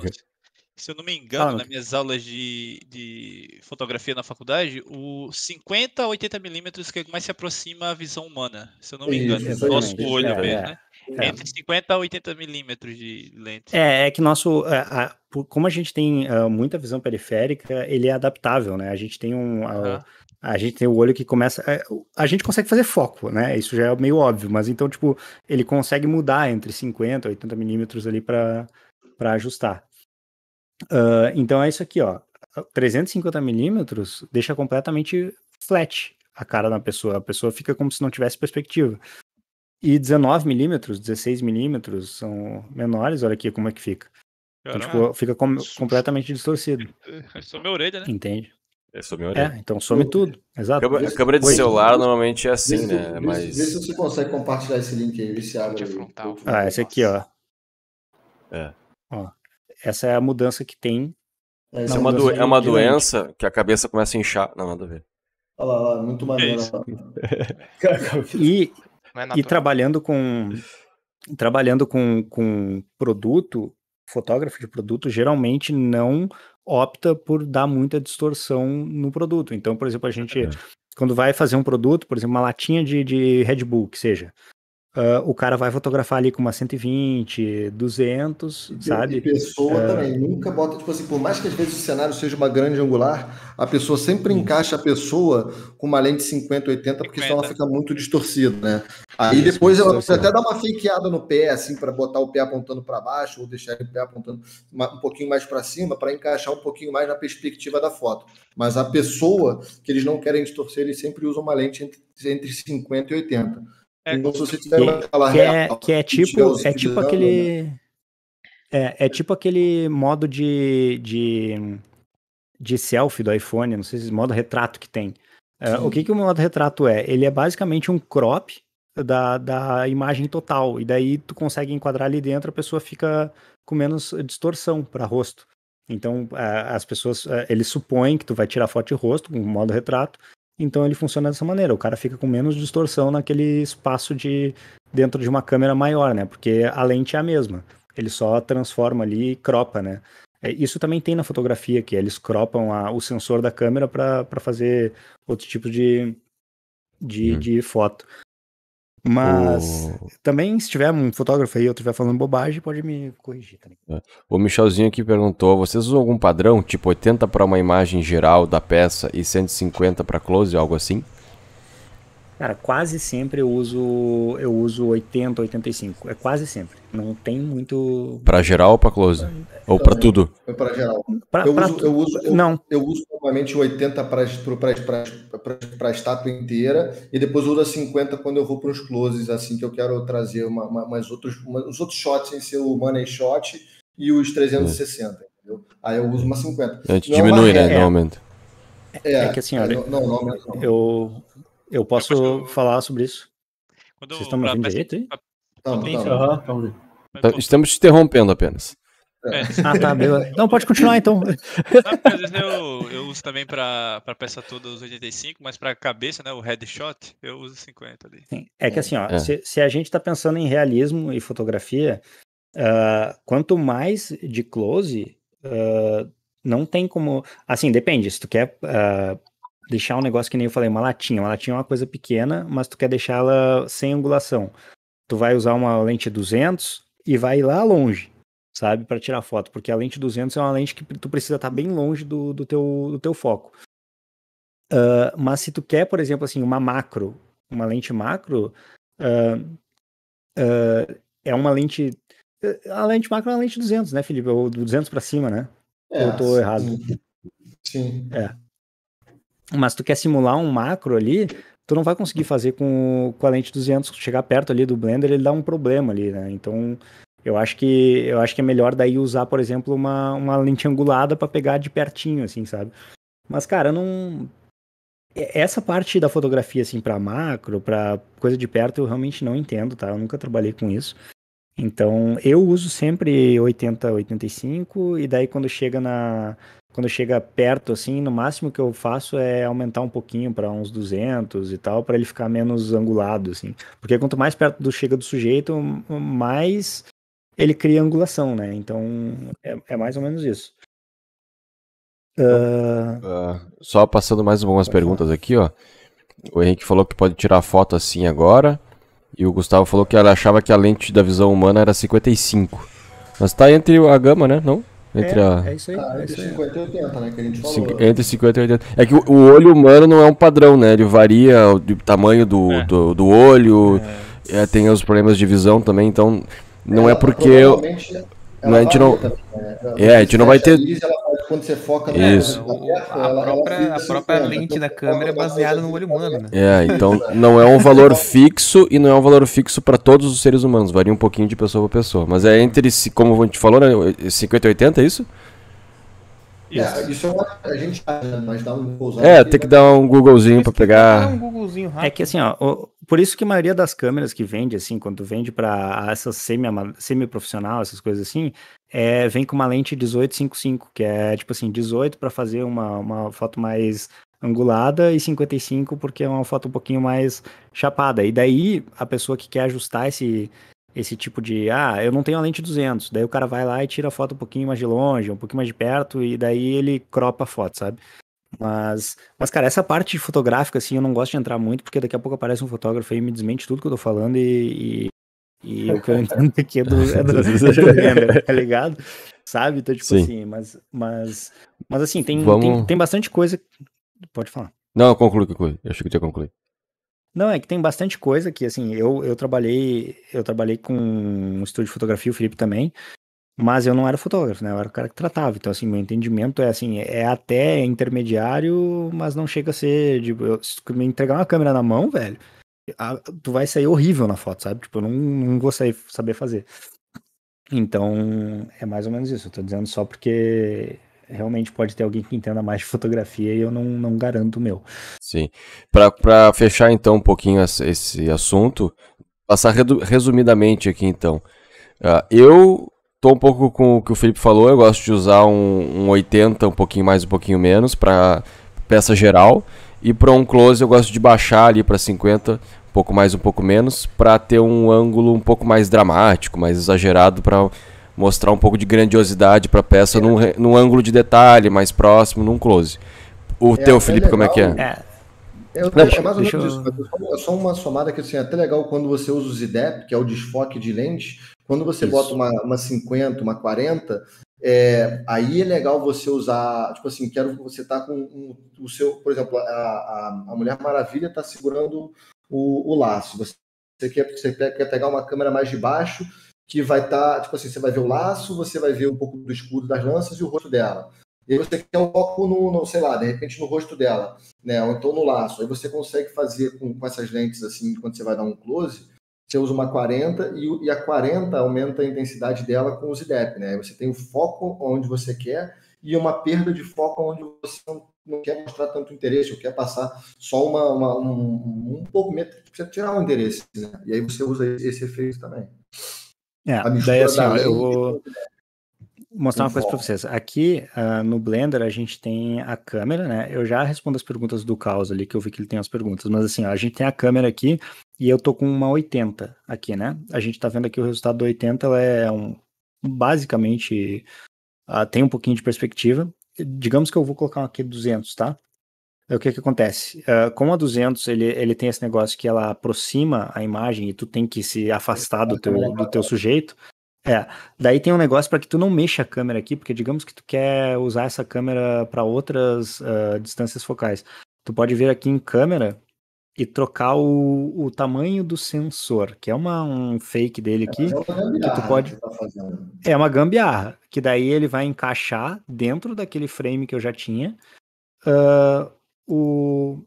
Se eu não me engano, ah, nas minhas aulas de, de fotografia na faculdade, o cinquenta a oitenta milímetros que mais se aproxima à visão humana, se eu não me engano, isso, do nosso olho é, mesmo, é, né? É. Entre cinquenta a oitenta milímetros de lente. É, é que nosso, a, a, como a gente tem a, muita visão periférica, ele é adaptável, né? A gente tem um... A, ah. A gente tem o olho que começa... A gente consegue fazer foco, né? Isso já é meio óbvio, mas então, tipo, ele consegue mudar entre cinquenta e oitenta milímetros ali para ajustar. Uh, então é isso aqui, ó, trezentos e cinquenta milímetros deixa completamente flat a cara da pessoa, a pessoa fica como se não tivesse perspectiva, e dezenove milímetros, dezesseis milímetros são menores, olha aqui como é que fica, então, tipo, fica com completamente distorcido. Some a orelha, né? Entende? É, some a orelha. É, então some Eu... tudo, exato. A câmera, câmera de Oi. celular normalmente é assim, vê, né? Vê, Mas... vê se você consegue compartilhar esse link aí, esse abre aí. Ah, esse aqui, ó. É. Ó, essa é a mudança que tem. Essa é uma, do, é uma doença que a cabeça começa a inchar. Não, nada a ver. Olha lá, olha lá, muito maneiro. E, é e trabalhando com trabalhando com, com produto, fotógrafo de produto geralmente não opta por dar muita distorção no produto. Então, por exemplo, a gente, é. quando vai fazer um produto, por exemplo, uma latinha de, de Red Bull, que seja, uh, o cara vai fotografar ali com uma cento e vinte, duzentos, e, sabe? E pessoa uh, também, nunca bota, tipo assim, por mais que às vezes o cenário seja uma grande angular, a pessoa sempre sim. encaixa a pessoa com uma lente cinquenta, oitenta, porque senão ela fica muito distorcida, né? Aí isso, depois ela precisa até dar uma fakeada no pé, assim, para botar o pé apontando para baixo, ou deixar o pé apontando um pouquinho mais para cima, para encaixar um pouquinho mais na perspectiva da foto. Mas a pessoa que eles não querem distorcer, eles sempre usam uma lente entre, entre cinquenta e oitenta. É, então, se você tiver uma escala que, real, que é tipo, é tipo aquele, né? é, é tipo aquele modo de, de, de selfie do iPhone, não sei se modo retrato que tem. Uh, o que, que o modo retrato é? Ele é basicamente um crop Da, da imagem total, e daí tu consegue enquadrar ali dentro, a pessoa fica com menos distorção para rosto. Então as pessoas, eles supõem que tu vai tirar foto de rosto com o modo retrato, então ele funciona dessa maneira, o cara fica com menos distorção naquele espaço de dentro de uma câmera maior, né, porque a lente é a mesma, ele só transforma ali e cropa, né. Isso também tem na fotografia, que eles cropam a, o sensor da câmera para fazer outro tipo de de, hum. de foto. Mas o... também, se tiver um fotógrafo aí ou estiver falando bobagem, pode me corrigir também. O Michelzinho aqui perguntou, vocês usam algum padrão, tipo oitenta para uma imagem geral da peça e cento e cinquenta para close, algo assim? Cara, quase sempre eu uso, eu uso oitenta, oitenta e cinco, é quase sempre, não tem muito... Para geral ou para close? É, ou para tudo? É para geral. Pra, eu, pra uso, tu... eu, uso, eu, não. eu uso normalmente oitenta para a estátua inteira e depois uso cinquenta quando eu vou para os closes, assim, que eu quero trazer uma, uma, umas outros, uma, os outros shots sem ser o money shot e os trezentos e sessenta, entendeu? Aí eu uso uma cinquenta. A gente não diminui, é uma... né? Não aumenta. É, é, é que assim, olha, é, não, não aumenta não. Eu... Eu posso eu... falar sobre isso? Quando Vocês estão me ouvindo direito aí? Estamos te interrompendo apenas. É. Ah, tá. Beleza. Não, pode continuar então. Não, às vezes eu, eu uso também para a peça toda os oitenta e cinco, mas para a cabeça, né, o headshot, eu uso cinquenta ali. Sim. É que assim, ó, é. se, se a gente está pensando em realismo e fotografia, uh, quanto mais de close, uh, não tem como... Assim, depende, se tu quer... Uh, deixar um negócio que nem eu falei, uma latinha. Uma latinha é uma coisa pequena, mas tu quer deixar ela sem angulação. Tu vai usar uma lente duzentos e vai lá longe, sabe? Para tirar foto. Porque a lente duzentos é uma lente que tu precisa estar bem longe do, do, teu, do teu foco. Uh, mas se tu quer, por exemplo, assim, uma macro, uma lente macro, uh, uh, é uma lente... A lente macro é uma lente duzentos, né, Felipe? Ou duzentos para cima, né? É, eu tô errado. Sim. É. Mas tu quer simular um macro ali, tu não vai conseguir fazer com, com a lente duzentos, chegar perto ali do Blender, ele dá um problema ali, né? Então, eu acho que, eu acho que é melhor daí usar, por exemplo, uma, uma lente angulada para pegar de pertinho, assim, sabe? Mas, cara, não... Essa parte da fotografia, assim, para macro, para coisa de perto, eu realmente não entendo, tá? Eu nunca trabalhei com isso. Então, eu uso sempre oitenta, oitenta e cinco, e daí quando chega na... Quando chega perto, assim, no máximo que eu faço é aumentar um pouquinho para uns duzentos e tal, para ele ficar menos angulado, assim. Porque quanto mais perto do chega do sujeito, mais ele cria angulação, né? Então, é, é mais ou menos isso. Uh... Uh, só passando mais algumas perguntas aqui, ó. O Henrique falou que pode tirar foto assim agora. E o Gustavo falou que ele achava que a lente da visão humana era cinquenta e cinco. Mas tá entre a gama, né? Não? Entre, é, a... é isso aí, ah, entre é cinquenta e oitenta, né, que a gente falou. Entre cinquenta e oitenta. É que o olho humano não é um padrão, né? Ele varia o tamanho do, é. do, do olho, é. É, tem os problemas de visão também, então não é, é porque... Eu, não, a gente não, também, né? É, a gente não vai ter... Lisa, ela, quando você foca na isso. Ela, ela, a própria, ela a própria lente da câmera é baseada no olho humano, né? É, então não é um valor fixo e não é um valor fixo para todos os seres humanos. Varia um pouquinho de pessoa para pessoa. Mas é entre, como a gente falou, né, cinquenta e oitenta, é isso? Isso. É, isso é uma, a gente mas dá um Google. É, tem que dar um Googlezinho para pegar. Um Googlezinho rápido. É que assim, ó, o, por isso que a maioria das câmeras que vende, assim, quando vende para essa semi, semi-profissional, essas coisas assim, é, vem com uma lente dezoito cinquenta e cinco, que é tipo assim, dezoito para fazer uma, uma foto mais angulada e cinquenta e cinco porque é uma foto um pouquinho mais chapada. E daí a pessoa que quer ajustar esse esse tipo de, ah, eu não tenho a lente duzentos, daí o cara vai lá e tira a foto um pouquinho mais de longe, um pouquinho mais de perto, e daí ele cropa a foto, sabe? Mas, mas cara, essa parte de fotográfica, assim, eu não gosto de entrar muito, porque daqui a pouco aparece um fotógrafo aí e me desmente tudo que eu tô falando, e, e, e eu cantando aqui é do, é do, do tá ligado? Sabe? Então, tipo Sim. assim, mas, mas, mas assim, tem, Vamos... tem, tem bastante coisa, pode falar. Não, conclui, conclui, eu achei que tinha concluído. Não, é que tem bastante coisa que, assim, eu, eu trabalhei eu trabalhei com um estúdio de fotografia, o Felipe também, mas eu não era fotógrafo, né? Eu era o cara que tratava. Então, assim, meu entendimento é, assim, é até intermediário, mas não chega a ser, tipo, eu, se me entregar uma câmera na mão, velho, a, tu vai sair horrível na foto, sabe? Tipo, eu não, não vou sair, saber fazer. Então, é mais ou menos isso. Eu tô dizendo só porque... realmente pode ter alguém que entenda mais de fotografia e eu não, não garanto o meu. Sim. Para fechar então um pouquinho esse assunto, passar resumidamente aqui então. Uh, eu tô um pouco com o que o Felipe falou, eu gosto de usar um, um oitenta, um pouquinho mais, um pouquinho menos, para peça geral. E para um close eu gosto de baixar ali para cinquenta, um pouco mais, um pouco menos, para ter um ângulo um pouco mais dramático, mais exagerado para... mostrar um pouco de grandiosidade para a peça é. num, num ângulo de detalhe mais próximo, num close. O é teu, Felipe, legal. Como é que é? é. Eu, Não, é mais ou menos eu... isso. É só uma somada que assim, é até legal quando você usa o Z D E P, que é o desfoque de lente, quando você isso. bota uma, uma cinquenta, uma quarenta, é, aí é legal você usar, tipo assim, quero que você tá com um, o seu, por exemplo, a, a, a Mulher Maravilha tá segurando o, o laço. Você, você, quer, você quer pegar uma câmera mais de baixo, que vai estar, tá, tipo assim, você vai ver o laço, você vai ver um pouco do escudo das lanças e o rosto dela. E aí você quer um foco no, no, sei lá, de repente no rosto dela, né? Ou então no laço. Aí você consegue fazer com, com essas lentes, assim, quando você vai dar um close, você usa uma quarenta e, e a quarenta aumenta a intensidade dela com o Z D E P, né? Você tem o foco onde você quer e uma perda de foco onde você não, não quer mostrar tanto interesse, ou quer passar só uma, uma, um, um pouco menos, você tirar o interesse, né? E aí você usa esse efeito também. É, daí assim, ó, eu vou mostrar uma coisa para vocês. Aqui uh, no Blender a gente tem a câmera, né? Eu já respondo as perguntas do Caos ali, que eu vi que ele tem as perguntas. Mas assim, ó, a gente tem a câmera aqui e eu tô com uma oitenta aqui, né? A gente tá vendo aqui o resultado do oitenta, ela é um, basicamente uh, tem um pouquinho de perspectiva. Digamos que eu vou colocar aqui duzentos, tá? O que que acontece? Uh, com a duzentos, ele, ele tem esse negócio que ela aproxima a imagem e tu tem que se afastar do teu, do teu sujeito. É, daí tem um negócio para que tu não mexa a câmera aqui, porque digamos que tu quer usar essa câmera para outras uh, distâncias focais. Tu pode vir aqui em câmera e trocar o, o tamanho do sensor, que é uma, um fake dele aqui. É uma que tu pode... que tá fazendo. É uma gambiarra, que daí ele vai encaixar dentro daquele frame que eu já tinha. Uh, O,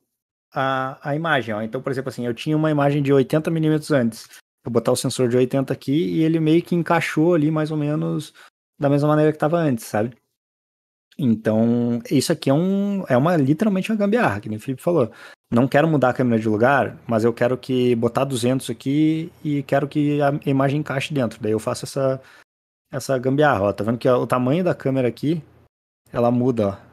a, a imagem, ó. Então, por exemplo, assim, eu tinha uma imagem de oitenta milímetros antes, vou botar o sensor de oitenta aqui e ele meio que encaixou ali mais ou menos da mesma maneira que estava antes, sabe? Então, isso aqui é, um, é uma, literalmente uma gambiarra, que nem o Felipe falou. Não quero mudar a câmera de lugar, mas eu quero que botar duzentos aqui e quero que a imagem encaixe dentro, daí eu faço essa, essa gambiarra, ó. Tá vendo que ó, o tamanho da câmera aqui, ela muda, ó.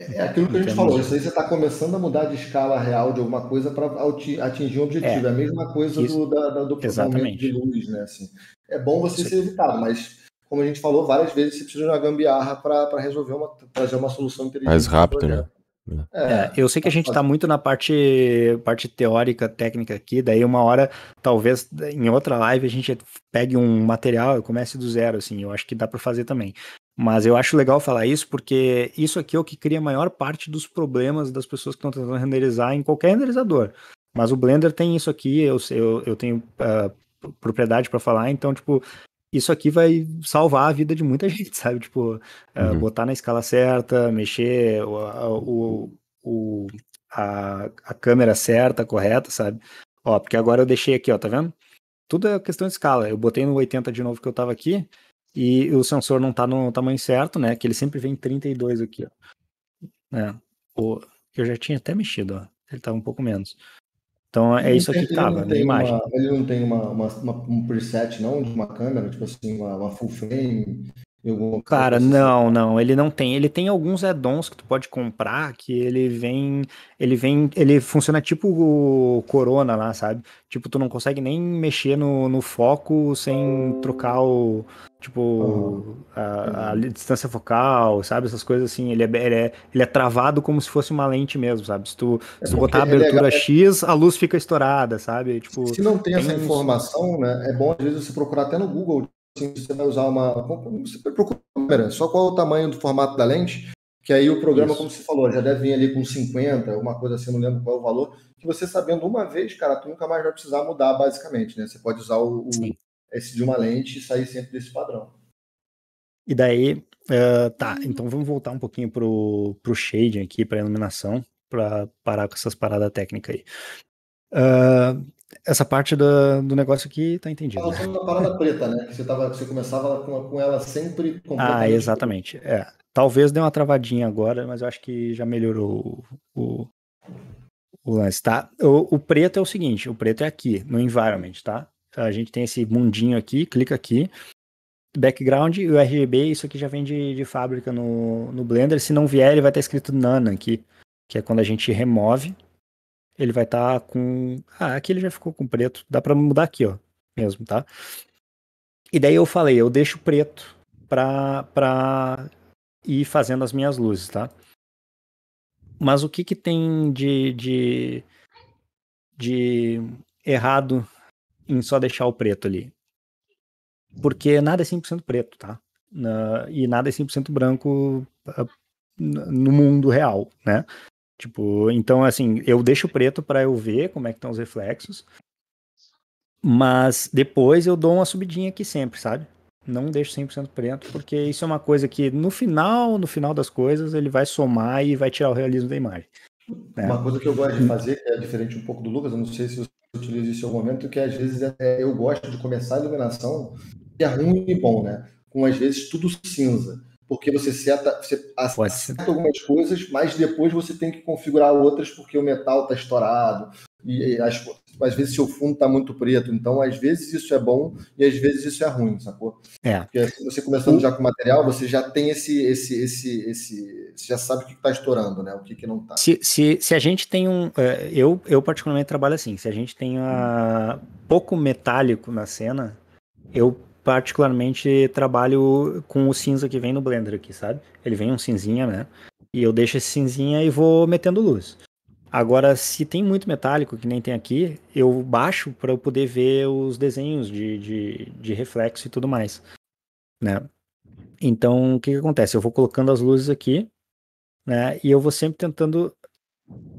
É aquilo que a gente falou, isso aí você está começando a mudar de escala real de alguma coisa para atingir um objetivo, é, é a mesma coisa isso, do, da, do processamento de luz, né? Assim, é bom você se evitar, mas como a gente falou, várias vezes você precisa de uma gambiarra para resolver uma, trazer uma solução inteligente. Mais rápido, né? É, é, eu sei que a gente está muito na parte, parte teórica, técnica aqui, daí uma hora, talvez em outra live a gente pegue um material e comece do zero, assim, eu acho que dá para fazer também. Mas eu acho legal falar isso, porque isso aqui é o que cria a maior parte dos problemas das pessoas que estão tentando renderizar em qualquer renderizador. Mas o Blender tem isso aqui, eu, eu, eu tenho uh, propriedade para falar, então, tipo, isso aqui vai salvar a vida de muita gente, sabe? Tipo, uh, uhum. botar na escala certa, mexer o, o, o, a, a câmera certa, correta, sabe? Ó, porque agora eu deixei aqui, ó, tá vendo? Tudo é questão de escala. Eu botei no oitenta de novo que eu tava aqui, e o sensor não tá no tamanho certo, né? Que ele sempre vem trinta e dois aqui, ó. É, o, eu já tinha até mexido, ó. Ele tava um pouco menos. Então é isso aqui que tava na imagem. Uma, ele não tem uma, uma, uma, um preset, não? De uma câmera, tipo assim, uma, uma full frame... Cara, não, não, ele não tem. Ele tem alguns add-ons que tu pode comprar que ele vem, ele vem, ele funciona tipo o Corona lá, sabe? Tipo, tu não consegue nem mexer no, no foco sem trocar o, tipo, uhum. a, a distância focal, sabe? Essas coisas assim, ele é, ele, é, ele é travado como se fosse uma lente mesmo, sabe? Se tu, é se tu botar a abertura é... X, a luz fica estourada, sabe? Tipo, se não tem, tem essa informação, né? É bom às vezes você procurar até no Google. Assim, você vai usar uma... Você procura uma câmera, só qual é o tamanho do formato da lente, que aí o programa, isso, como você falou, já deve vir ali com cinquenta, uma coisa assim, não lembro qual é o valor, que você sabendo uma vez, cara, tu nunca mais vai precisar mudar, basicamente, né? Você pode usar o, o esse de uma lente e sair sempre desse padrão. E daí, uh, tá, então vamos voltar um pouquinho pro, pro shading aqui, pra iluminação, pra parar com essas paradas técnicas aí. Uh, Essa parte do, do negócio aqui tá entendido. Tava falando da parada preta, né? Que você, tava, você começava com, com ela sempre... Ah, exatamente. É. Talvez dê uma travadinha agora, mas eu acho que já melhorou o, o lance, tá? O, o preto é o seguinte, o preto é aqui, no environment, tá? A gente tem esse mundinho aqui, clica aqui, background e o R G B, isso aqui já vem de, de fábrica no, no Blender. Se não vier, ele vai estar escrito Nana aqui, que é quando a gente remove. Ele vai estar tá com... Ah, aqui ele já ficou com preto. Dá pra mudar aqui, ó. Mesmo, tá? E daí eu falei, eu deixo preto pra, pra ir fazendo as minhas luzes, tá? Mas o que que tem de, de, de errado em só deixar o preto ali? Porque nada é cem por cento preto, tá? E nada é cem por cento branco no mundo real, né? Tipo, então, assim, eu deixo preto para eu ver como é que estão os reflexos, mas depois eu dou uma subidinha aqui sempre, sabe? Não deixo cem por cento preto, porque isso é uma coisa que no final, no final das coisas, ele vai somar e vai tirar o realismo da imagem. Né? Uma coisa que eu gosto de fazer, que é diferente um pouco do Lucas, eu não sei se você utiliza isso em algum momento, que às vezes é, eu gosto de começar a iluminação, que é ruim e bom, né? Com às vezes tudo cinza. Porque você seta, você acerta algumas coisas, mas depois você tem que configurar outras porque o metal está estourado. E, e as, às vezes seu fundo está muito preto. Então, às vezes isso é bom e às vezes isso é ruim, sacou? É. Porque assim, você começando já com o material, você já tem esse... esse, esse, esse você já sabe o que está estourando, né? O que, que não está. Se, se, se a gente tem um... Eu, eu particularmente trabalho assim. Se a gente tem a, pouco metálico na cena, eu... particularmente trabalho com o cinza que vem no Blender aqui, sabe? Ele vem um cinzinha, né? E eu deixo esse cinzinha e vou metendo luz. Agora, se tem muito metálico, que nem tem aqui, eu baixo para eu poder ver os desenhos de, de, de reflexo e tudo mais, né? Então, o que que acontece? Eu vou colocando as luzes aqui, né? E eu vou sempre tentando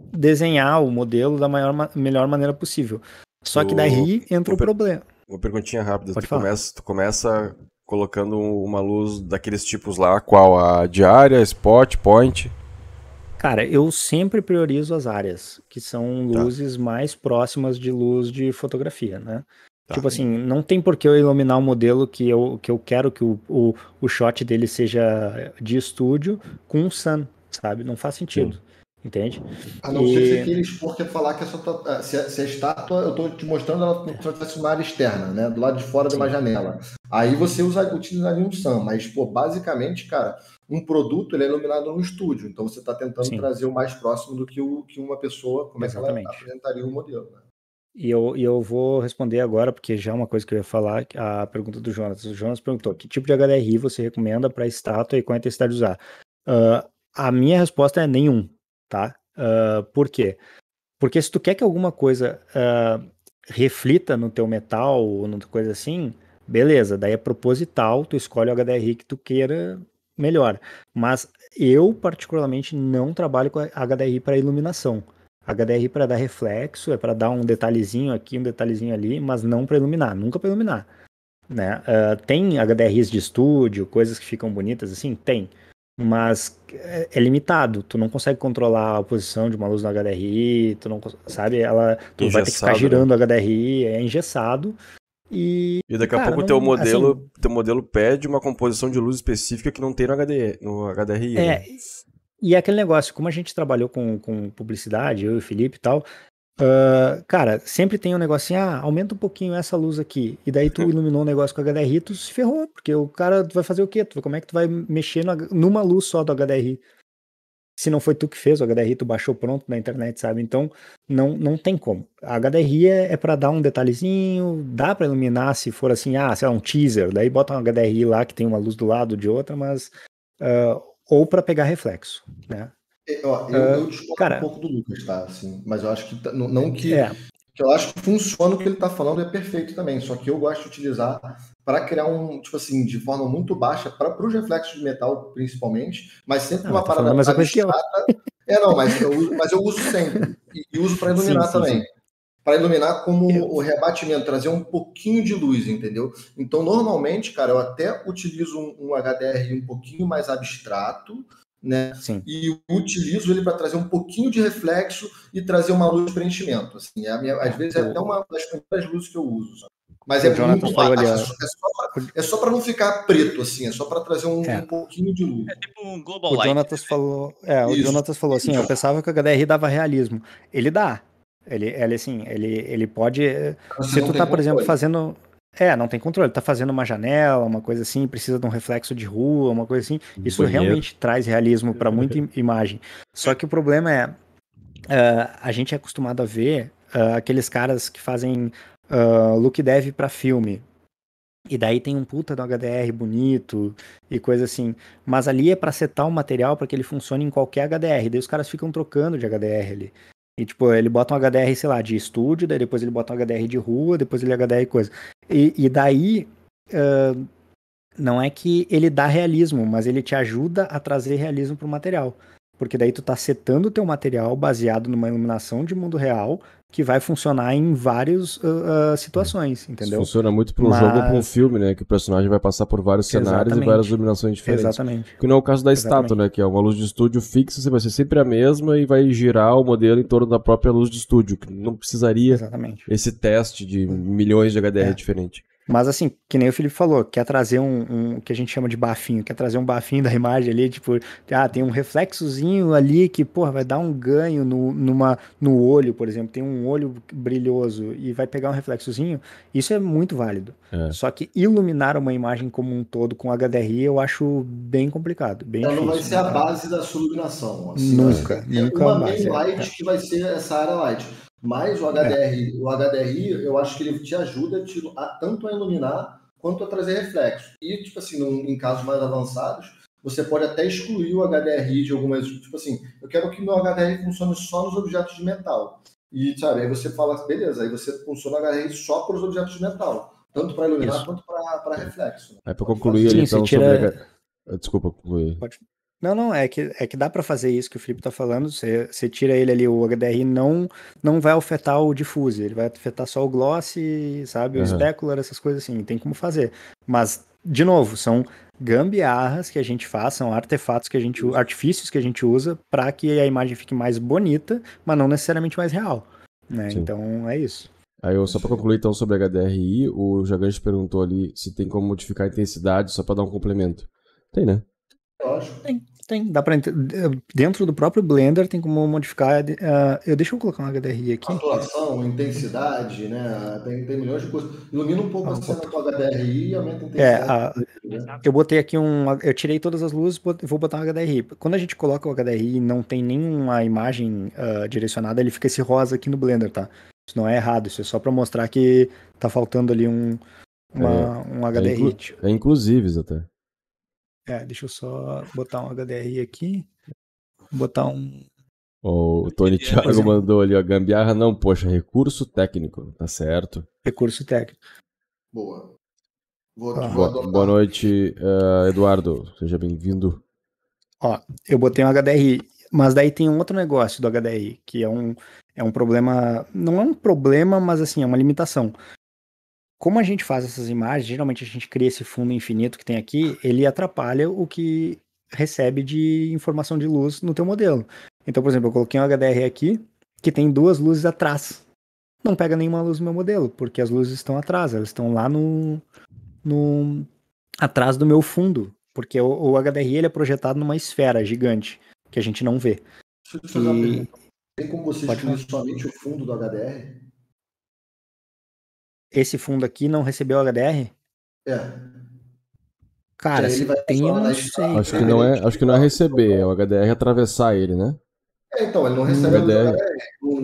desenhar o modelo da maior, melhor maneira possível. Só que daí entra o problema. Uma perguntinha rápida, tu começa, tu começa colocando uma luz daqueles tipos lá, qual? A diária, spot, point? Cara, eu sempre priorizo as áreas, que são luzes tá. mais próximas de luz de fotografia, né? Tá. Tipo assim, não tem por que eu iluminar um modelo que eu, que eu quero que o, o, o shot dele seja de estúdio com um sun, sabe? Não faz sentido. Sim. Entende? A não e... ser que aquele expor quer falar que essa tua, se, a, se a estátua, eu estou te mostrando ela como se fosse uma área externa, né? Do lado de fora, sim, de uma janela. Aí você usa, utilizaria um sun, mas pô, basicamente, cara, um produto ele é iluminado no estúdio, então você está tentando, sim, trazer o mais próximo do que, o, que uma pessoa, como é que ela apresentaria o modelo, né? E eu, e eu vou responder agora, porque já é uma coisa que eu ia falar, a pergunta do Jonas. O Jonas perguntou, que tipo de H D R I você recomenda para estátua e qual a intensidade de usar? Uh, a minha resposta é nenhum. Tá? Uh, por quê? Porque se tu quer que alguma coisa uh, reflita no teu metal ou numa coisa assim, beleza, daí é proposital, tu escolhe o H D R I que tu queira melhor. Mas eu, particularmente, não trabalho com H D R I para iluminação. H D R I para dar reflexo, é para dar um detalhezinho aqui, um detalhezinho ali, mas não para iluminar, nunca para iluminar. Né? Uh, tem H D R Is de estúdio, coisas que ficam bonitas assim? Tem. Mas é limitado, tu não consegue controlar a posição de uma luz no H D R I, tu não sabe, ela tu engessado, vai ter que ficar girando, né? O H D R I é engessado E, e daqui a cara, pouco o teu modelo, assim, teu modelo pede uma composição de luz específica que não tem no, H D, no H D R I. É, né? E é aquele negócio, como a gente trabalhou com, com publicidade, eu e o Felipe e tal, uh, cara, sempre tem um negócio assim, ah, aumenta um pouquinho essa luz aqui, e daí tu iluminou um negócio com H D R I, tu se ferrou, porque o cara vai fazer o quê? Tu, como é que tu vai mexer no, numa luz só do H D R I? Se não foi tu que fez o H D R I, tu baixou pronto na internet, sabe? Então, não, não tem como. A H D R I é, é pra dar um detalhezinho, dá pra iluminar se for assim, ah, sei lá, um teaser, daí bota um H D R I lá que tem uma luz do lado de outra, mas... Uh, ou pra pegar reflexo, né? Eu, eu, eu discordo uh, cara, um pouco do Lucas, tá? Assim, mas eu acho que... Não, não que... É. Que eu acho que funciona o que ele tá falando, é perfeito também, só que eu gosto de utilizar para criar um, tipo assim, de forma muito baixa, para os reflexos de metal, principalmente, mas sempre ah, uma parada abstrata. É, não, mas eu uso, mas eu uso sempre, e uso para iluminar sim, sim, também. Para iluminar como eu... o rebatimento, trazer um pouquinho de luz, entendeu? Então, normalmente, cara, eu até utilizo um, um H D R I um pouquinho mais abstrato, né? E utilizo ele para trazer um pouquinho de reflexo e trazer uma luz de preenchimento. Assim, a minha, às vezes é até uma das primeiras luzes que eu uso. Mas o é Jonathan muito fácil. É só, é só para é não ficar preto, assim, é só para trazer um, é. um pouquinho de luz. É tipo um global light. O Jonathan falou, é, o Jonathan falou assim, eu pensava que o H D R I dava realismo. Ele dá. Ele, ele assim, ele, ele pode... Mas se tu tá, por exemplo, fazendo... É, não tem controle, tá fazendo uma janela, uma coisa assim, precisa de um reflexo de rua, uma coisa assim, isso Bonito. realmente traz realismo para muita imagem. Só que o problema é, uh, a gente é acostumado a ver uh, aqueles caras que fazem uh, look dev para filme, e daí tem um puta do H D R bonito e coisa assim, mas ali é para setar o material para que ele funcione em qualquer H D R, daí os caras ficam trocando de H D R ali. E, tipo, ele bota um H D R, sei lá, de estúdio, daí depois ele bota um H D R de rua, depois ele H D R coisa. E, e daí, uh, não é que ele dá realismo, mas ele te ajuda a trazer realismo pro material. Porque daí tu tá setando o teu material baseado numa iluminação de mundo real que vai funcionar em várias uh, uh, situações, entendeu? Isso funciona muito para um mas... jogo ou para um filme, né? Que o personagem vai passar por vários cenários Exatamente. e várias iluminações diferentes. Exatamente. Que não é o caso da Exatamente. estátua, né? Que é uma luz de estúdio fixa, você vai ser sempre a mesma e vai girar o modelo em torno da própria luz de estúdio, que não precisaria Exatamente. esse teste de milhões de H D R é. diferentes. Mas assim, que nem o Felipe falou, quer trazer um, um, que a gente chama de bafinho, quer trazer um bafinho da imagem ali, tipo, ah, tem um reflexozinho ali que, porra, vai dar um ganho no, numa, no olho, por exemplo, tem um olho brilhoso e vai pegar um reflexozinho, isso é muito válido. É. Só que iluminar uma imagem como um todo com H D R I eu acho bem complicado, bem Ela difícil, não vai ser né? a base da sua iluminação. Assim, nunca, é nunca uma main light é. que vai ser essa área light. Mas o H D R I, é. o H D R I, eu acho que ele te ajuda te, a, tanto a iluminar quanto a trazer reflexo. E, tipo assim, num, em casos mais avançados, você pode até excluir o H D R I de algumas... Tipo assim, eu quero que meu H D R I funcione só nos objetos de metal. E, sabe, aí você fala, beleza, aí você funciona o H D R I só para os objetos de metal. Tanto para iluminar Isso. quanto para reflexo. Né? Aí para concluir, Sim, ele, então, tira... sobre... Desculpa, concluir. Pode... Não, não, é que, é que dá para fazer isso que o Felipe tá falando, você, você tira ele ali, o H D R I não, não vai afetar o diffuse, ele vai afetar só o gloss, sabe, uhum. o specular, essas coisas assim, tem como fazer. Mas, de novo, são gambiarras que a gente faz, são artefatos que a gente usa, artifícios que a gente usa para que a imagem fique mais bonita, mas não necessariamente mais real, né, Sim. então é isso. Aí eu, só para concluir então sobre H D R I, o Jagante perguntou ali se tem como modificar a intensidade só para dar um complemento. Tem, né? Lógico. Tem. Tem, dá pra... Dentro do próprio Blender tem como modificar... Uh, eu deixa eu colocar um H D R I aqui. Saturação, intensidade, né? Tem, tem milhões de coisas. Ilumina um pouco ah, a cena com o H D R I e aumenta a intensidade. É, a... Eu botei aqui um... Eu tirei todas as luzes e vou botar um H D R I. Quando a gente coloca o H D R I e não tem nenhuma imagem uh, direcionada, ele fica esse rosa aqui no Blender, tá? Isso não é errado, isso é só pra mostrar que tá faltando ali um, uma, é, um H D R I. É, inclu... é inclusives até. É, deixa eu só botar um H D R I aqui. Botar um... Oh, o Tony Thiago mandou ali, ó, gambiarra não, poxa, recurso técnico, tá certo. Recurso técnico. Boa. Vou, ah. vou Boa noite, uh, Eduardo, seja bem-vindo. Ó, eu botei um H D R I, mas daí tem um outro negócio do H D R I, que é um, é um problema, não é um problema, mas assim, é uma limitação. Como a gente faz essas imagens, geralmente a gente cria esse fundo infinito que tem aqui, ele atrapalha o que recebe de informação de luz no teu modelo. Então, por exemplo, eu coloquei um H D R I aqui, que tem duas luzes atrás, não pega nenhuma luz no meu modelo, porque as luzes estão atrás, elas estão lá no, no atrás do meu fundo, porque o, o H D R I ele é projetado numa esfera gigante, que a gente não vê. Deixa eu te fazer e... uma pergunta. Tem como você escolher somente o fundo do H D R? Esse fundo aqui não recebeu H D R? É. Cara, se tem, eu não sei. Acho que não é, acho que não é receber, é o H D R atravessar ele, né? É, então, ele não recebe hum, o H D R. H D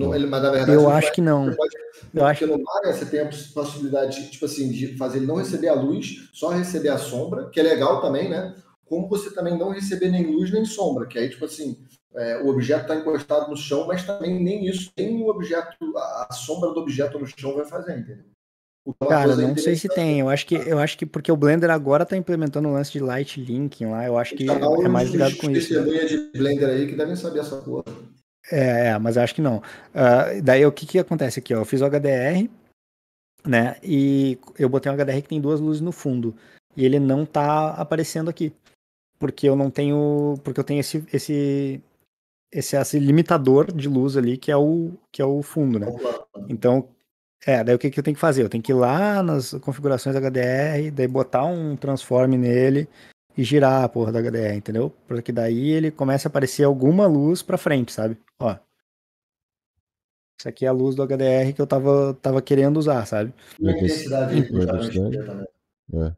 R. Ele, mas, na verdade, eu acho vai, que não. Pode, eu acho... no Maya você tem a possibilidade tipo assim, de fazer ele não receber a luz, só receber a sombra, que é legal também, né? Como você também não receber nem luz nem sombra, que aí, tipo assim, é, o objeto está encostado no chão, mas também nem isso, nem o objeto, a, a sombra do objeto no chão vai fazer, entendeu? Cara, não sei se tem, eu acho que eu acho que porque o Blender agora tá implementando um lance de Light Linking lá, eu acho que é mais ligado com isso. De Blender aí que devem saber essa porra. É, mas acho que não. Uh, daí o que que acontece aqui, ó, eu fiz o H D R, né, e eu botei um H D R que tem duas luzes no fundo, e ele não tá aparecendo aqui, porque eu não tenho, porque eu tenho esse, esse, esse, esse limitador de luz ali que é o, que é o fundo, né, então... É, daí o que, que eu tenho que fazer? Eu tenho que ir lá nas configurações da H D R, daí botar um transform nele e girar a porra da H D R, entendeu? Porque daí ele começa a aparecer alguma luz pra frente, sabe? Ó. Isso aqui é a luz do H D R que eu tava, tava querendo usar, sabe? E a intensidade e... dele. É.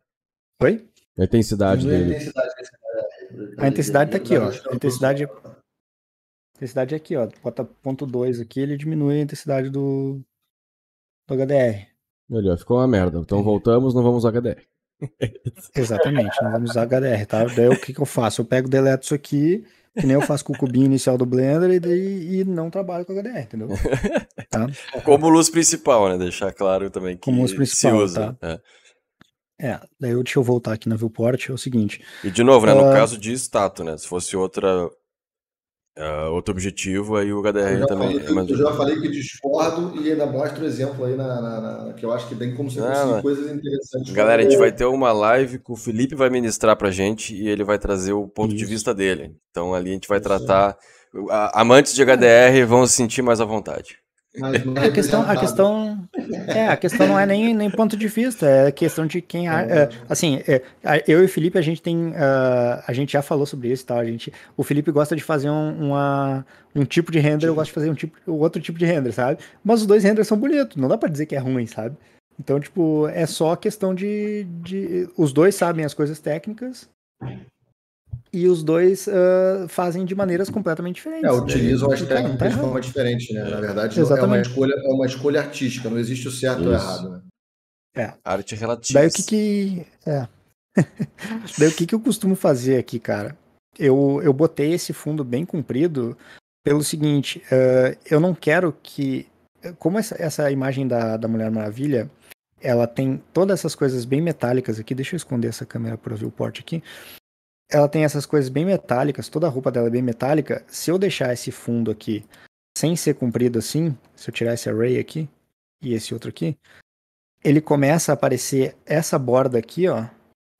Oi? A intensidade dele. A intensidade, a intensidade tá aqui, ó. A intensidade... a intensidade é aqui, ó. Bota ponto dois aqui, ele diminui a intensidade do... H D R. Melhor, ficou uma merda. Então voltamos, não vamos usar H D R. Exatamente, não vamos usar H D R, tá? Daí o que, que eu faço? Eu pego, deleto isso aqui, que nem eu faço com o cubinho inicial do Blender e, daí, e não trabalho com H D R, entendeu? Tá? Como luz principal, né? Deixar claro também que como luz principal, se usa. Tá? É. é, daí eu, deixa eu voltar aqui na viewport, é o seguinte... E de novo, né? Uh... No caso de status, né? Se fosse outra... Uh, outro objetivo, aí o H D R eu também. Falei, é mais... Eu já falei que discordo e ainda mostro exemplo aí, na, na, na, que eu acho que tem como você ah, conseguir coisas interessantes. Galera, a gente vai ter uma live que o Felipe vai ministrar pra gente e ele vai trazer o ponto Isso. de vista dele. Então ali a gente vai Isso. tratar... A, amantes de H D R vão se sentir mais à vontade. Mas não é a questão, a questão, é, a questão não é nem, nem ponto de vista, é questão de quem... É, é, assim, é, eu e o Felipe, a gente tem... Uh, a gente já falou sobre isso e tal, a gente... O Felipe gosta de fazer um, uma, um tipo de render, eu gosto de fazer um tipo, outro tipo de render, sabe? Mas os dois renders são bonitos, não dá pra dizer que é ruim, sabe? Então, tipo, é só questão de... de os dois sabem as coisas técnicas... E os dois uh, fazem de maneiras completamente diferentes. É, utilizam né? as técnicas tá de forma diferente, né? Na verdade, é uma, escolha, é uma escolha artística, não existe o certo Isso. ou errado, né? É. Arte relativa. Daí o que que... É. Daí o que que eu costumo fazer aqui, cara? Eu, eu botei esse fundo bem comprido pelo seguinte, uh, eu não quero que... Como essa, essa imagem da, da Mulher Maravilha, ela tem todas essas coisas bem metálicas aqui, deixa eu esconder essa câmera para ver o porte aqui. Ela tem essas coisas bem metálicas, toda a roupa dela é bem metálica. Se eu deixar esse fundo aqui sem ser comprido assim, se eu tirar esse array aqui e esse outro aqui, ele começa a aparecer essa borda aqui, ó,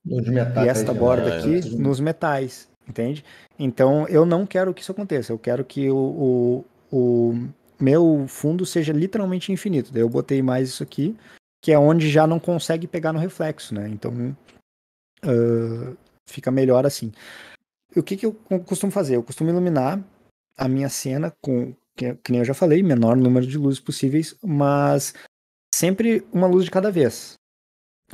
e esta borda aqui nos metais, entende? Então eu não quero que isso aconteça, eu quero que o, o, o meu fundo seja literalmente infinito. Daí eu botei mais isso aqui, que é onde já não consegue pegar no reflexo, né? Então... Uh... fica melhor assim. O que que eu costumo fazer? Eu costumo iluminar a minha cena com, que, que nem eu já falei, menor número de luzes possíveis, mas sempre uma luz de cada vez.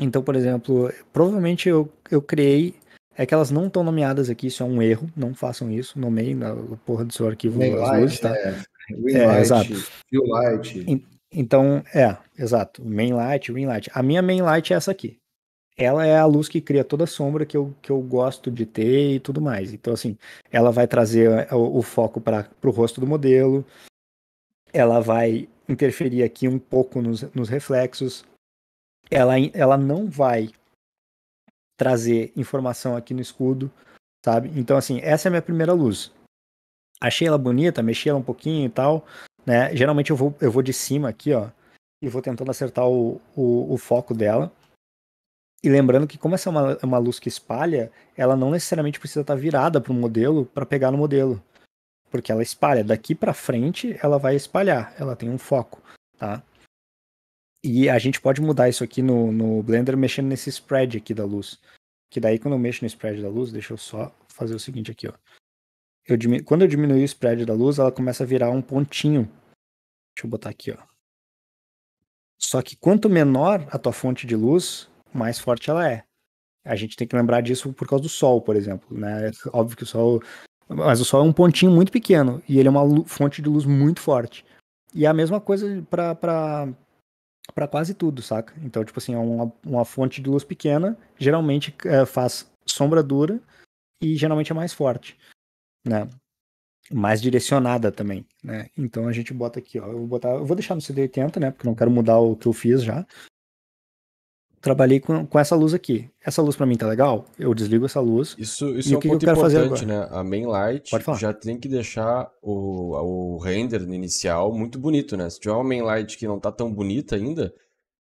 Então, por exemplo, provavelmente eu, eu criei, é que elas não estão nomeadas aqui, isso é um erro, não façam isso, nomeiem na porra do seu arquivo as light, luzes, tá? É, green é, light, exato. View light. Então, é, exato. Main light, green light. A minha main light é essa aqui. Ela é a luz que cria toda a sombra que eu, que eu gosto de ter e tudo mais. Então, assim, ela vai trazer o, o foco para o rosto do modelo, ela vai interferir aqui um pouco nos, nos reflexos, ela, ela não vai trazer informação aqui no escudo, sabe? Então, assim, essa é a minha primeira luz. Achei ela bonita, mexi ela um pouquinho e tal, né? Geralmente eu vou, eu vou de cima aqui, ó, e vou tentando acertar o, o, o foco dela. E lembrando que como essa é uma, uma luz que espalha, ela não necessariamente precisa estar virada para o modelo para pegar no modelo. Porque ela espalha. Daqui para frente, ela vai espalhar. Ela tem um foco, tá? E a gente pode mudar isso aqui no, no Blender mexendo nesse spread aqui da luz. Que daí quando eu mexo no spread da luz, deixa eu só fazer o seguinte aqui, ó. Eu diminu... Quando eu diminuir o spread da luz, ela começa a virar um pontinho. Deixa eu botar aqui, ó. Só que quanto menor a tua fonte de luz, mais forte ela é. A gente tem que lembrar disso por causa do sol, por exemplo, né? Óbvio que o sol... Mas o sol é um pontinho muito pequeno e ele é uma fonte de luz muito forte. E é a mesma coisa pra... pra... para quase tudo, saca? Então, tipo assim, uma, uma fonte de luz pequena geralmente é, faz sombra dura e geralmente é mais forte, né? Mais direcionada também, né? Então a gente bota aqui, ó, eu vou botar, eu vou deixar no C D oitenta, né? Porque eu não quero mudar o que eu fiz já. Trabalhei com, com essa luz aqui. Essa luz pra mim tá legal? Eu desligo essa luz. Isso, isso e é um que ponto que eu quero importante, fazer agora? Né? A main light já tem que deixar o, o render inicial muito bonito, né? Se tiver uma main light que não tá tão bonita ainda,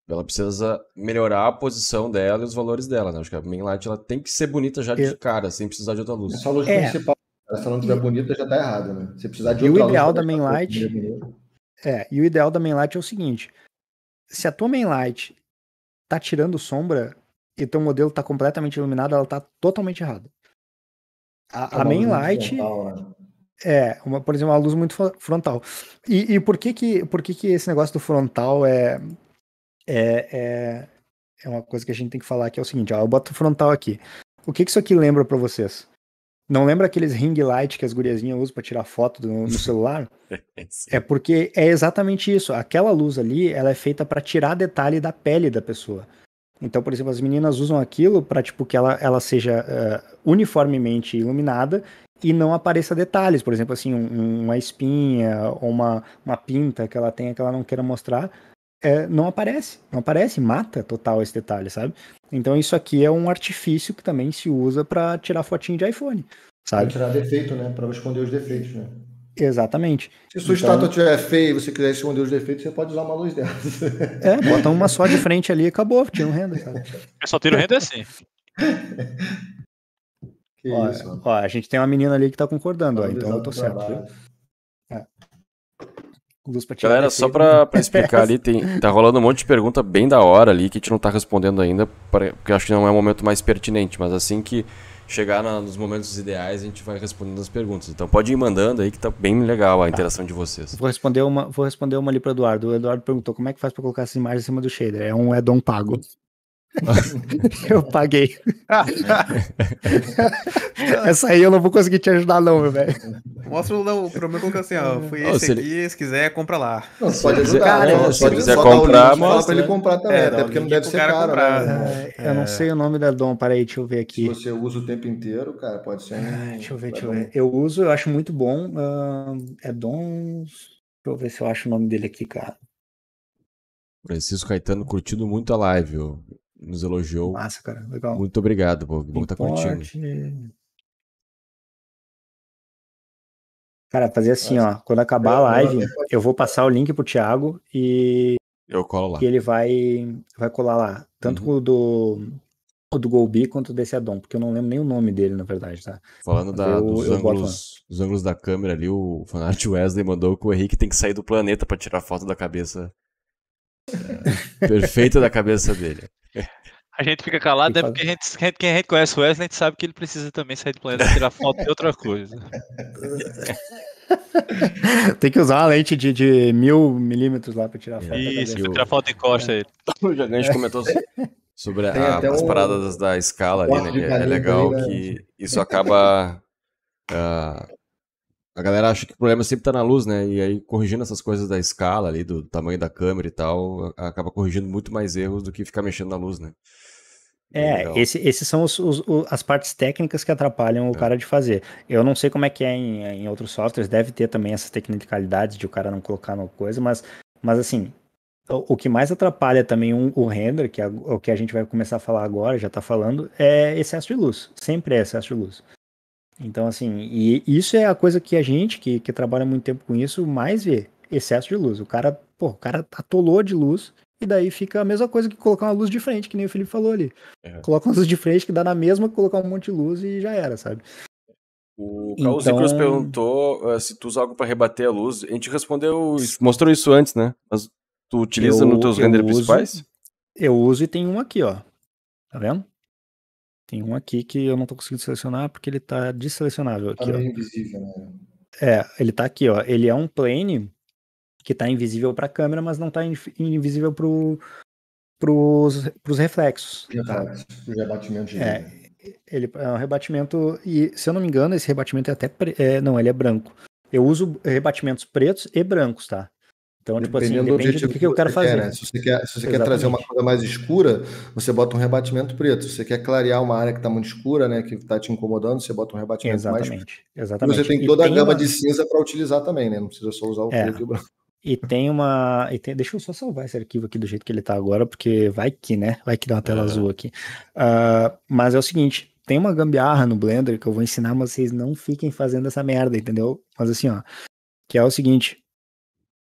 ela precisa melhorar a posição dela e os valores dela, né? Acho que a main light ela tem que ser bonita já de eu... cara, sem precisar de outra luz. Essa luz é. principal, se ela não tiver e... bonita, já tá errada, né? Se precisar de e outra luz... E o ideal luz, da main light... É, e o ideal da main light é o seguinte. Se a tua main light... tá tirando sombra e teu modelo tá completamente iluminado, ela tá totalmente errada. A, é a main light frontal, né? É, uma, por exemplo, uma luz muito frontal. E, e por, que que, por que que esse negócio do frontal é, é, é, é uma coisa que a gente tem que falar, que é o seguinte, ó, eu boto o frontal aqui. O que que isso aqui lembra pra vocês? Não lembra aqueles ring light que as guriazinhas usam pra tirar foto do, no celular? É porque é exatamente isso. Aquela luz ali, ela é feita pra tirar detalhe da pele da pessoa. Então, por exemplo, as meninas usam aquilo pra tipo, que ela, ela seja uh, uniformemente iluminada e não apareça detalhes. Por exemplo, assim, um, uma espinha ou uma, uma pinta que ela tenha que ela não queira mostrar. É, não aparece, não aparece, mata total esse detalhe, sabe? Então isso aqui é um artifício que também se usa pra tirar fotinho de iPhone, sabe? Pra tirar defeito, né? Pra esconder os defeitos, né? Exatamente. Se sua então... estátua tiver feia e você quiser esconder os defeitos, você pode usar uma luz dela. É, bota uma só de frente ali e acabou, tira um render, sabe? Eu só tiro o render assim. Que ó, isso, ó, a gente tem uma menina ali que tá concordando, ó, então eu tô certo. É. Galera, só pra, pra explicar ali, tem, tá rolando um monte de pergunta bem da hora ali que a gente não tá respondendo ainda, porque acho que não é o momento mais pertinente, mas assim que chegar na, nos momentos ideais, a gente vai respondendo as perguntas. Então pode ir mandando aí que tá bem legal a interação tá. de vocês. Vou responder uma, vou responder uma ali pro Eduardo. O Eduardo perguntou como é que faz pra colocar essa imagem em cima do shader. É um add-on pago. Eu paguei. Essa aí eu não vou conseguir te ajudar, não, meu velho. Mostra o problema que eu assim, ó. Fui oh, esse se aqui, ele... se quiser, compra lá. Não, se pode ajudar, cara, né? Se, se quiser comprar, link, mostra pra ele comprar também. É, até porque não deve ser caro, né? É, eu não sei o nome da Dom, peraí, deixa eu ver aqui. Se você usa o tempo inteiro, cara, pode ser. Ah, deixa eu ver, deixa eu ver. Eu uso, eu acho muito bom. Uh, é Dom. Deixa eu ver se eu acho o nome dele aqui, cara. Francisco Caetano curtindo muito a live, ó. Nos elogiou. Massa, cara. Legal. Muito obrigado, pô. Bom estar curtindo. Cara, fazer assim, Nossa. ó. Quando acabar a live, eu vou passar o link pro Thiago e... Eu colo lá. E ele vai, vai colar lá. Tanto uhum. o do, o do GoB quanto desse addon, porque eu não lembro nem o nome dele, na verdade, tá? Falando da, eu, dos, eu ângulos, dos ângulos da câmera ali, o fanart Wesley mandou que o Henrique tem que sair do planeta pra tirar foto da cabeça... É, perfeita da cabeça dele. A gente fica calado, é porque a gente, quem a gente conhece o Wesley, a gente sabe que ele precisa também sair do planeta e tirar foto de outra coisa. Tem que usar uma lente de, de mil milímetros lá pra tirar foto. Isso, pra tirar foto de costa. É. O Jagante comentou sobre a, as um... paradas da escala ali, né? É legal que isso acaba... Uh, A galera acha que o problema sempre tá na luz, né? E aí, corrigindo essas coisas da escala ali, do tamanho da câmera e tal, acaba corrigindo muito mais erros do que ficar mexendo na luz, né? É, esse, esses são os, os, as partes técnicas que atrapalham o é. cara de fazer. Eu não sei como é que é em, em outros softwares, deve ter também essas tecnicalidades de o cara não colocar na coisa, mas, mas assim, o, o que mais atrapalha também um, o render, que é o que a gente vai começar a falar agora, já tá falando, é excesso de luz. Sempre é excesso de luz. Então, assim, e isso é a coisa que a gente, que, que trabalha muito tempo com isso, mais vê, excesso de luz. O cara, pô, o cara atolou de luz e daí fica a mesma coisa que colocar uma luz de frente, que nem o Felipe falou ali. É. Coloca uma luz de frente que dá na mesma, colocar um monte de luz e já era, sabe? O Carlos então... Cruz perguntou uh, se tu usa algo pra rebater a luz. A gente respondeu, mostrou isso antes, né? Mas Tu utiliza eu, nos teus renders principais? Eu uso e tem um aqui, ó. Tá vendo? Tem um aqui que eu não tô conseguindo selecionar porque ele tá desselecionável aqui, tá ó. Invisível, né? É, ele tá aqui, ó. Ele é um plane que tá invisível pra câmera, mas não tá in invisível pro, pros, pros reflexos. Reflexos, tá? Rebatimento de é, ele é um rebatimento, e se eu não me engano, esse rebatimento é até... Pre... É, não, ele é branco. Eu uso rebatimentos pretos e brancos, tá? Então, tipo assim, depende do objetivo do que, que eu quero fazer. Quer, né? Se você, quer, se você quer trazer uma coisa mais escura, você bota um rebatimento preto. Se você quer clarear uma área que está muito escura, né, que está te incomodando, você bota um rebatimento exatamente. mais preto. Exatamente. E você tem toda e a tem gama uma... de cinza para utilizar também, né? Não precisa só usar o é. preto e o branco. E tem uma... E tem... Deixa eu só salvar esse arquivo aqui do jeito que ele está agora, porque vai que, né? Vai que dá uma tela é. azul aqui. Uh, mas é o seguinte, tem uma gambiarra no Blender que eu vou ensinar, mas vocês não fiquem fazendo essa merda, entendeu? Mas assim, ó, que é o seguinte...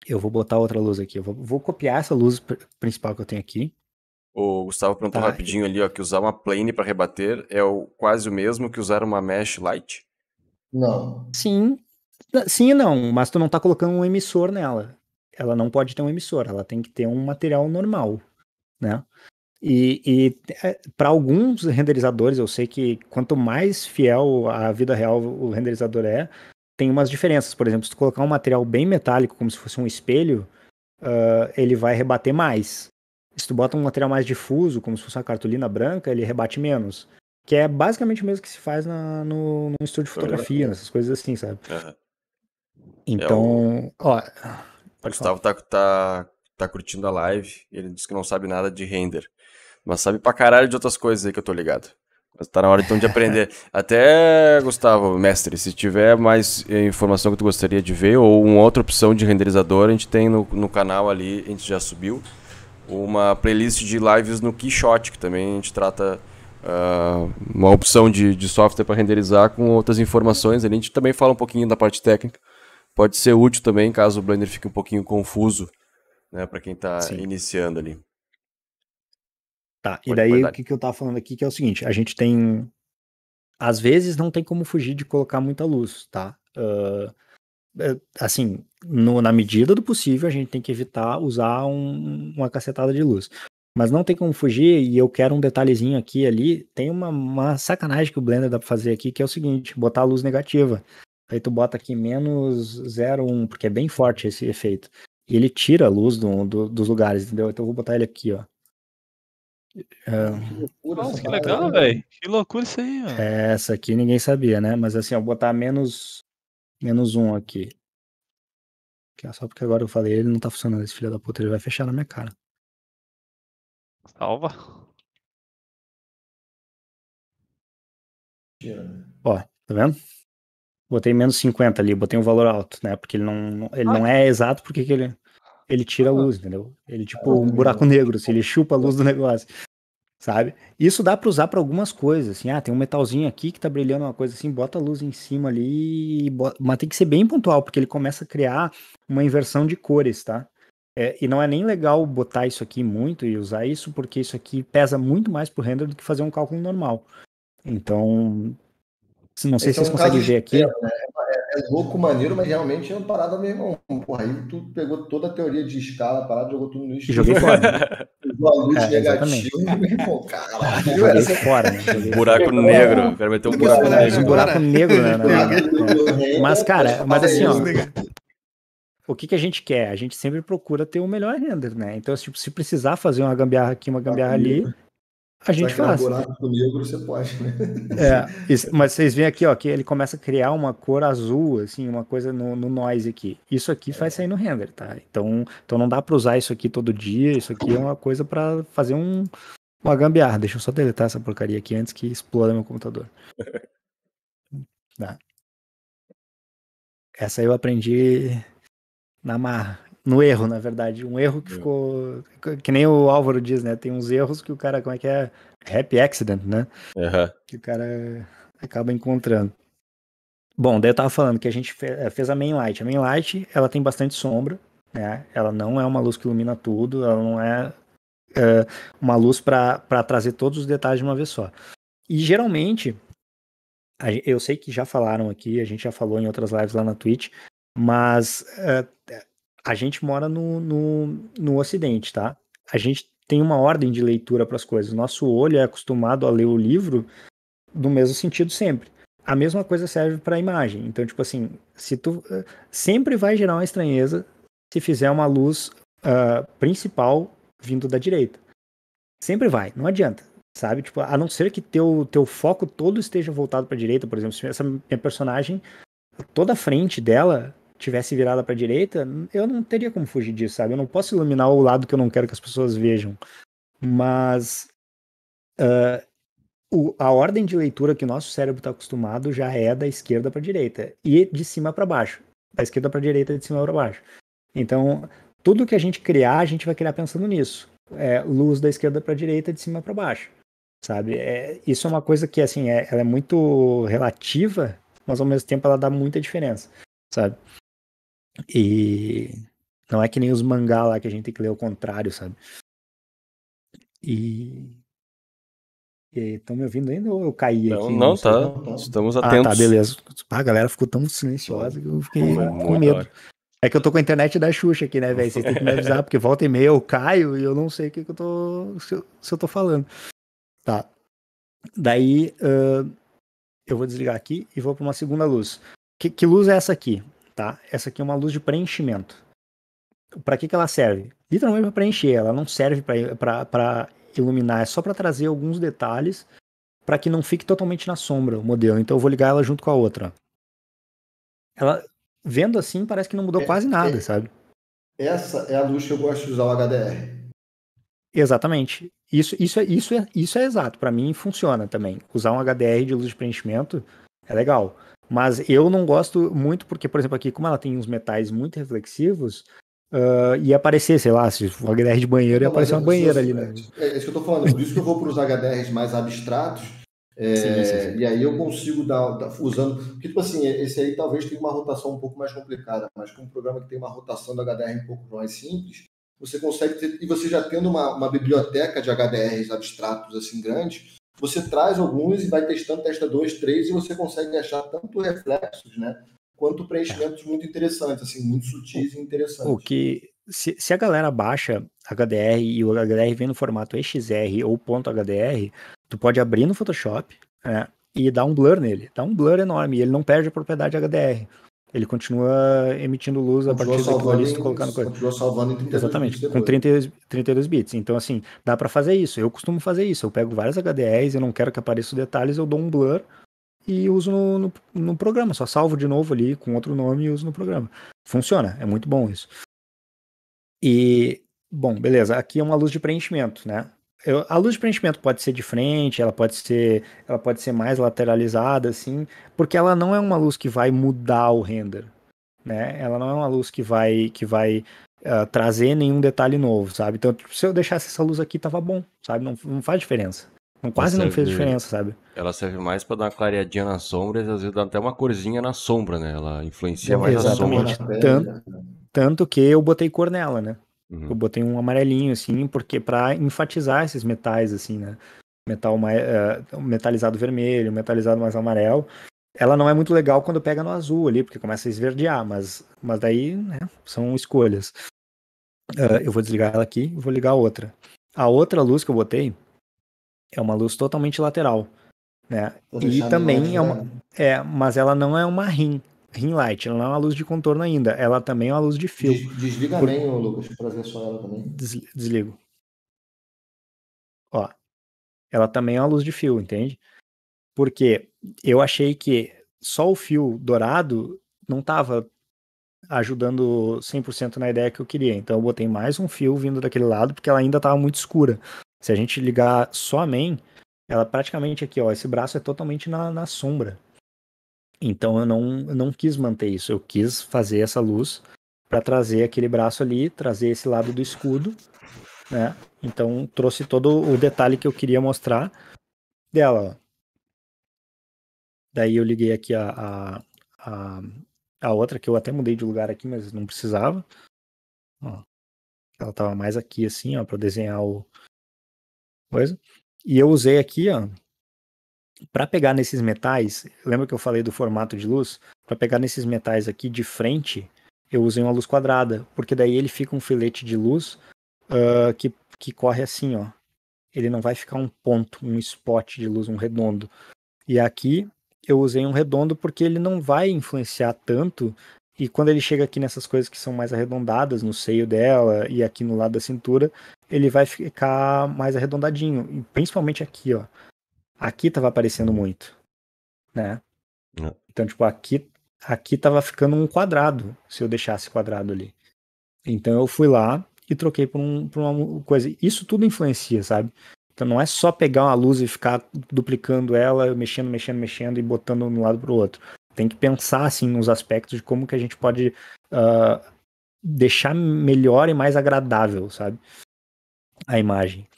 Eu vou botar outra luz aqui. Eu vou, vou copiar essa luz principal que eu tenho aqui. O Gustavo perguntou tá. rapidinho ali, ó, que usar uma plane para rebater é o, quase o mesmo que usar uma mesh light? Não. Sim. Sim e não, mas tu não tá colocando um emissor nela. Ela não pode ter um emissor, ela tem que ter um material normal, né? E, e para alguns renderizadores, eu sei que quanto mais fiel à vida real o renderizador é, tem umas diferenças. Por exemplo, se tu colocar um material bem metálico, como se fosse um espelho, uh, ele vai rebater mais. Se tu bota um material mais difuso, como se fosse uma cartolina branca, ele rebate menos. Que é basicamente o mesmo que se faz na, no, no estúdio de fotografia, nessas coisas assim, sabe? Uhum. Então, é um... ó... O Gustavo tá, tá, tá curtindo a live, ele disse que não sabe nada de render. Mas sabe pra caralho de outras coisas aí que eu tô ligado. Mas tá na hora então de aprender. Até, Gustavo, mestre, se tiver mais informação que tu gostaria de ver ou uma outra opção de renderizador, a gente tem no, no canal ali, a gente já subiu, uma playlist de lives no KeyShot, que também a gente trata uh, uma opção de, de software para renderizar com outras informações. A gente também fala um pouquinho da parte técnica. Pode ser útil também, caso o Blender fique um pouquinho confuso, né, para quem tá Sim. iniciando ali. Tá, pode, e daí o que, que eu tava falando aqui que é o seguinte, a gente tem, às vezes não tem como fugir de colocar muita luz, tá? Uh, assim, no, na medida do possível a gente tem que evitar usar um, uma cacetada de luz. Mas não tem como fugir, e eu quero um detalhezinho aqui e ali, tem uma, uma sacanagem que o Blender dá pra fazer aqui, que é o seguinte, botar a luz negativa. Aí tu bota aqui menos zero vírgula um, porque é bem forte esse efeito. E ele tira a luz do, do, dos lugares, entendeu? Então eu vou botar ele aqui, ó. Uh, Nossa, que legal, velho. Que loucura isso aí, ó. Essa aqui ninguém sabia, né? Mas assim, eu vou botar menos, menos um aqui. Só porque agora eu falei, ele não tá funcionando, esse filho da puta, ele vai fechar na minha cara. Salva. Ó, tá vendo? Botei menos cinquenta ali, botei um valor alto, né? Porque ele não, ele ah. não é exato porque que ele... Ele tira a luz, entendeu? Ele, tipo, um buraco negro, assim, ele chupa a luz do negócio, sabe? Isso dá pra usar pra algumas coisas, assim, ah, tem um metalzinho aqui que tá brilhando uma coisa assim, bota a luz em cima ali, bota... mas tem que ser bem pontual, porque ele começa a criar uma inversão de cores, tá? É, e não é nem legal botar isso aqui muito e usar isso, porque isso aqui pesa muito mais pro render do que fazer um cálculo normal. Então, não sei então, se vocês conseguem ver aqui... É louco, maneiro, mas realmente é uma parada, meu irmão. Porra, aí tu pegou toda a teoria de escala, parada, jogou tudo no escuro. Joguei fora. Jogou a luz é, negativa, meu irmão, caralho. Joguei fora, né? Joguei buraco fora. negro. Quero meter um buraco negro. Fez um buraco negro, né? Mas, cara, mas assim, ó. O que, que a gente quer? A gente sempre procura ter o melhor render, né? Então, tipo, se precisar fazer uma gambiarra aqui, uma gambiarra ali... A gente faz. Né? Negro, você pode, né? É, isso, mas vocês veem aqui, ó, que ele começa a criar uma cor azul, assim, uma coisa no, no noise aqui. Isso aqui faz é. sair no render, tá? Então, então não dá pra usar isso aqui todo dia, isso aqui é uma coisa pra fazer um, uma gambiarra. Deixa eu só deletar essa porcaria aqui antes que exploda meu computador. Tá. Essa eu aprendi na marra. No erro, na verdade. Um erro que ficou... Que nem o Álvaro diz, né? Tem uns erros que o cara... Como é que é? Happy accident, né? Uhum. Que o cara acaba encontrando. Bom, daí eu tava falando que a gente fez a main light. A main light, ela tem bastante sombra, né? Ela não é uma luz que ilumina tudo. Ela não é, é uma luz pra, pra trazer todos os detalhes de uma vez só. E geralmente... Eu sei que já falaram aqui, a gente já falou em outras lives lá na Twitch, mas... É, a gente mora no, no, no Ocidente, tá? A gente tem uma ordem de leitura para as coisas. Nosso olho é acostumado a ler o livro do mesmo sentido sempre. A mesma coisa serve para a imagem. Então, tipo assim, se tu sempre vai gerar uma estranheza se fizer uma luz uh, principal vindo da direita. Sempre vai, não adianta, sabe? Tipo, a não ser que teu, teu foco todo esteja voltado para a direita, por exemplo, se essa minha personagem, toda a frente dela tivesse virada para a direita, eu não teria como fugir disso, sabe? Eu não posso iluminar o lado que eu não quero que as pessoas vejam. Mas uh, o, a ordem de leitura que o nosso cérebro está acostumado já é da esquerda para a direita e de cima para baixo. Da esquerda para a direita e de cima para baixo. Então, tudo que a gente criar, a gente vai criar pensando nisso. É, luz da esquerda para a direita, de cima para baixo, sabe? É, isso é uma coisa que, assim, é, ela é muito relativa, mas ao mesmo tempo ela dá muita diferença, sabe? E não é que nem os mangá lá que a gente tem que ler ao contrário, sabe? E... Estão me ouvindo ainda ou eu caí não, aqui? Não, não, tá. Não, estamos atentos. Ah, tá, beleza. Ah, a galera ficou tão silenciosa que eu fiquei muito com medo. Hora. É que eu tô com a internet da Xuxa aqui, né, velho? Vocês têm que me avisar, porque volta e meia eu caio e eu não sei o que, que eu tô... Se eu, se eu tô falando. Tá. Daí, uh, eu vou desligar aqui e vou pra uma segunda luz. Que, que luz é essa aqui, tá? Essa aqui é uma luz de preenchimento. Pra que que ela serve? Literalmente pra preencher. Ela não serve pra, pra, pra iluminar. É só pra trazer alguns detalhes pra que não fique totalmente na sombra o modelo. Então eu vou ligar ela junto com a outra. Ela... Vendo assim, parece que não mudou é, quase nada, é, sabe? Essa é a luz que eu gosto de usar o H D R. Exatamente. Isso, isso, isso, é, isso é exato. Pra mim, funciona também. Usar um H D R de luz de preenchimento é legal. Mas eu não gosto muito porque, por exemplo, aqui, como ela tem uns metais muito reflexivos, uh, ia aparecer, sei lá, se o H D R de banheiro, ia não, aparecer uma banheira ali, né? É isso que eu tô falando. Por isso que eu vou pros H D Rs mais abstratos. É, sim, sim, sim. E aí eu consigo dar, dar usando, porque tipo assim, esse aí talvez tenha uma rotação um pouco mais complicada, mas com um programa que tem uma rotação do H D R um pouco mais simples, você consegue ter, e você já tendo uma, uma biblioteca de H D Rs abstratos assim grande, você traz alguns e vai testando, testa dois, três e você consegue achar tanto reflexos, né, quanto preenchimentos muito interessantes, assim, muito sutis e interessantes. O que se, se a galera baixa H D R e o H D R vem no formato X R ou .hdr, tu pode abrir no Photoshop, né, e dar um blur nele. Dá um blur enorme. E ele não perde a propriedade H D R. Ele continua emitindo luz a partir daquilo ali, colocando coisa. Continua salvando em trinta e dois bits. Exatamente, com trinta e dois bits. Então, assim, dá pra fazer isso. Eu costumo fazer isso. Eu pego vários H D Rs, eu não quero que apareçam detalhes, eu dou um blur e uso no, no, no programa. Só salvo de novo ali com outro nome e uso no programa. Funciona. É muito bom isso. E, bom, beleza. Aqui é uma luz de preenchimento, né? Eu, a luz de preenchimento pode ser de frente, ela pode ser, ela pode ser mais lateralizada, assim, porque ela não é uma luz que vai mudar o render, né? Ela não é uma luz que vai, que vai uh, trazer nenhum detalhe novo, sabe? Então, se eu deixasse essa luz aqui, tava bom, sabe? Não, não faz diferença. Não, quase serve, não fez diferença, sabe? Ela serve mais pra dar uma clareadinha na sombra, e às vezes dá até uma corzinha na sombra, né? Ela influencia mais a sombra. Exatamente. Tanto, tanto que eu botei cor nela, né? Eu botei um amarelinho, assim, porque pra enfatizar esses metais, assim, né? Metal mais, uh, metalizado vermelho, metalizado mais amarelo. Ela não é muito legal quando pega no azul ali, porque começa a esverdear, mas, mas daí, né, são escolhas. Uh, eu vou desligar ela aqui e vou ligar a outra. A outra luz que eu botei é uma luz totalmente lateral, né? E também é uma... É, mas ela não é uma rim. Ring light, ela não é uma luz de contorno ainda, ela também é uma luz de fio. Desliga Por... bem, Lucas, pra ver só ela também. Desligo. Ó, ela também é uma luz de fio, entende? Porque eu achei que só o fio dourado não tava ajudando cem por cento na ideia que eu queria, então eu botei mais um fio vindo daquele lado, porque ela ainda tava muito escura. Se a gente ligar só a main, ela praticamente aqui, ó, esse braço é totalmente na, na sombra. Então eu não, eu não quis manter isso, eu quis fazer essa luz para trazer aquele braço ali, trazer esse lado do escudo, né? Então trouxe todo o detalhe que eu queria mostrar dela. Ó. Daí eu liguei aqui a, a, a, a outra, que eu até mudei de lugar aqui, mas não precisava. Ó, ela tava mais aqui assim, ó, para desenhar o coisa. E eu usei aqui, ó, para pegar nesses metais, lembra que eu falei do formato de luz? Para pegar nesses metais aqui de frente, eu usei uma luz quadrada, porque daí ele fica um filete de luz uh, que, que corre assim, ó. Ele não vai ficar um ponto, um spot de luz, um redondo. E aqui eu usei um redondo porque ele não vai influenciar tanto, e quando ele chega aqui nessas coisas que são mais arredondadas, no seio dela e aqui no lado da cintura, ele vai ficar mais arredondadinho, e principalmente aqui, ó. Aqui tava aparecendo muito, né? Não. Então, tipo, aqui, aqui tava ficando um quadrado, se eu deixasse quadrado ali. Então eu fui lá e troquei por, um, por uma coisa. Isso tudo influencia, sabe? Então não é só pegar uma luz e ficar duplicando ela, mexendo, mexendo, mexendo e botando de um lado pro outro. Tem que pensar, assim, nos aspectos de como que a gente pode uh, deixar melhor e mais agradável, sabe? A imagem.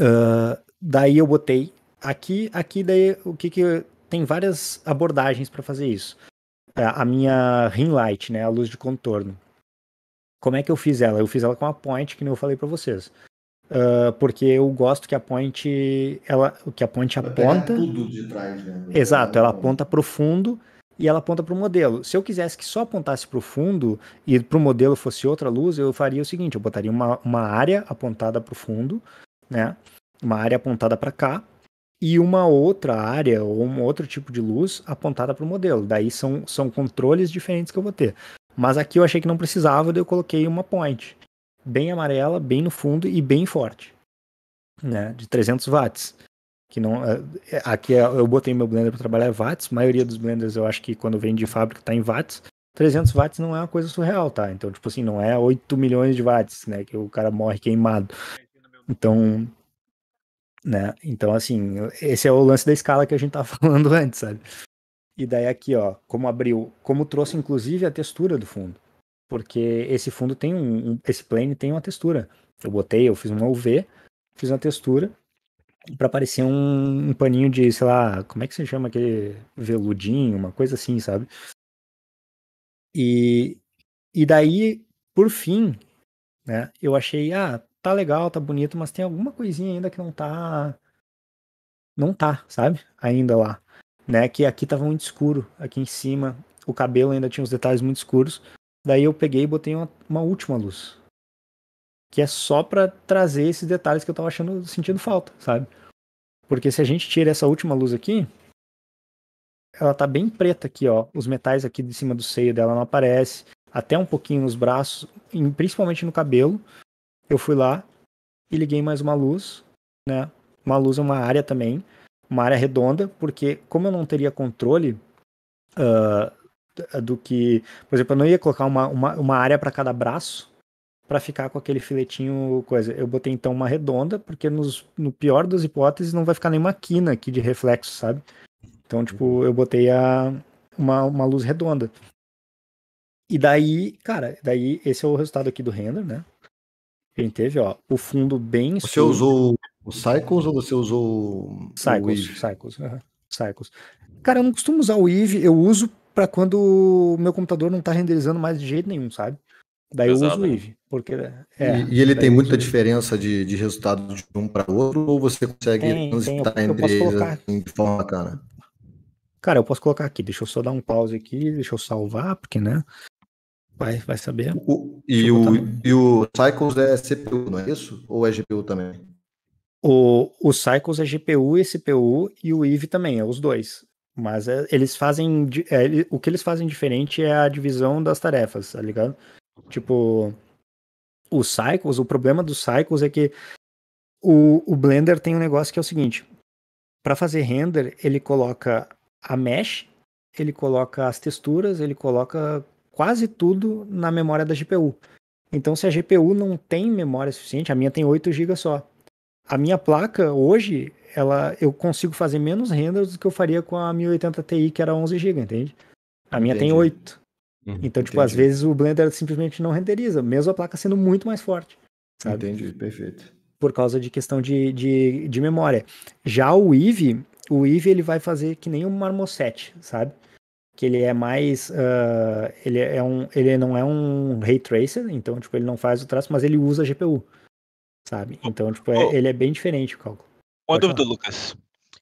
Uh, daí eu botei aqui, aqui daí o que que... Tem várias abordagens para fazer isso. A minha ring light, né, a luz de contorno. Como é que eu fiz ela? Eu fiz ela com a point, que nem eu falei para vocês. Uh, porque eu gosto que a point, ela, que a point ela aponta. Tudo de trás, né? Exato, ela aponta para o fundo e ela aponta para o modelo. Se eu quisesse que só apontasse para o fundo e para o modelo fosse outra luz, eu faria o seguinte: eu botaria uma, uma área apontada para o fundo, né? Uma área apontada para cá. E uma outra área ou um outro tipo de luz apontada para o modelo. Daí são, são controles diferentes que eu vou ter. Mas aqui eu achei que não precisava, daí eu coloquei uma point. Bem amarela, bem no fundo e bem forte. Né? De trezentos watts. Que não, aqui eu botei meu Blender para trabalhar watts. A maioria dos Blenders eu acho que quando vem de fábrica está em watts. trezentos watts não é uma coisa surreal, tá? Então, tipo assim, não é oito milhões de watts, né? Que o cara morre queimado. Então... Né? Então, assim, esse é o lance da escala que a gente tava falando antes, sabe? E daí aqui, ó, como abriu, como trouxe inclusive a textura do fundo, porque esse fundo tem um, esse plane tem uma textura. Eu botei, eu fiz uma U V, fiz uma textura para parecer um, um paninho de, sei lá, como é que se chama aquele veludinho, uma coisa assim, sabe? E, e daí, por fim, né, eu achei, ah, tá legal, tá bonito, mas tem alguma coisinha ainda que não tá... Não tá, sabe? Ainda lá. Né? Que aqui tava muito escuro. Aqui em cima, o cabelo ainda tinha uns detalhes muito escuros. Daí eu peguei e botei uma, uma última luz. Que é só pra trazer esses detalhes que eu tava achando, sentindo falta, sabe? Porque se a gente tira essa última luz aqui... Ela tá bem preta aqui, ó. Os metais aqui de cima do seio dela não aparecem. Até um pouquinho nos braços, principalmente no cabelo. Eu fui lá e liguei mais uma luz, né? Uma luz é uma área também, uma área redonda, porque como eu não teria controle uh, do que... Por exemplo, eu não ia colocar uma, uma, uma área para cada braço para ficar com aquele filetinho, coisa. Eu botei então uma redonda, porque nos, no pior das hipóteses não vai ficar nenhuma quina aqui de reflexo, sabe? Então, tipo, eu botei a, uma, uma luz redonda. E daí, cara, daí esse é o resultado aqui do render, né? Quem teve, ó, o fundo bem... Você escuro. Usou o Cycles ou você usou Cycles, o Eevee? Cycles, uhum. Cycles. Cara, eu não costumo usar o Eevee, eu uso pra quando o meu computador não tá renderizando mais de jeito nenhum, sabe? Daí Exato. Eu uso o Eevee. Porque, é, e, e ele tem muita diferença de, de resultado de um pra outro, ou você consegue tem, transitar tem, eu, entre eu eles colocar... assim, de forma bacana? Cara, eu posso colocar aqui, deixa eu só dar um pause aqui, deixa eu salvar, porque, né... Vai, vai saber. O, e, o, e o Cycles é C P U, não é isso? Ou é G P U também? O, o Cycles é G P U e C P U, e o Eevee também, é os dois. Mas é, eles fazem... É, o que eles fazem diferente é a divisão das tarefas, tá ligado? Tipo, o Cycles, o problema do Cycles é que o, o Blender tem um negócio que é o seguinte. Para fazer render, ele coloca a mesh, ele coloca as texturas, ele coloca... quase tudo na memória da G P U. Então, se a G P U não tem memória suficiente, a minha tem oito gigas só. A minha placa, hoje, ela, eu consigo fazer menos renders do que eu faria com a mil e oitenta Ti, que era onze gigas, entende? A minha Entendi. Tem oito. Uhum, então, tipo, entendi. Às vezes o Blender simplesmente não renderiza, mesmo a placa sendo muito mais forte. Sabe? Entendi, perfeito. Por causa de questão de, de, de memória. Já o Eevee, o Eevee ele vai fazer que nem um marmoset, sabe? Que ele é mais, uh, ele, é um, ele não é um Ray Tracer, então, tipo, ele não faz o traço, mas ele usa a G P U, sabe? Então, tipo, é, ele é bem diferente o cálculo. Uma Pode dúvida, falar. Lucas.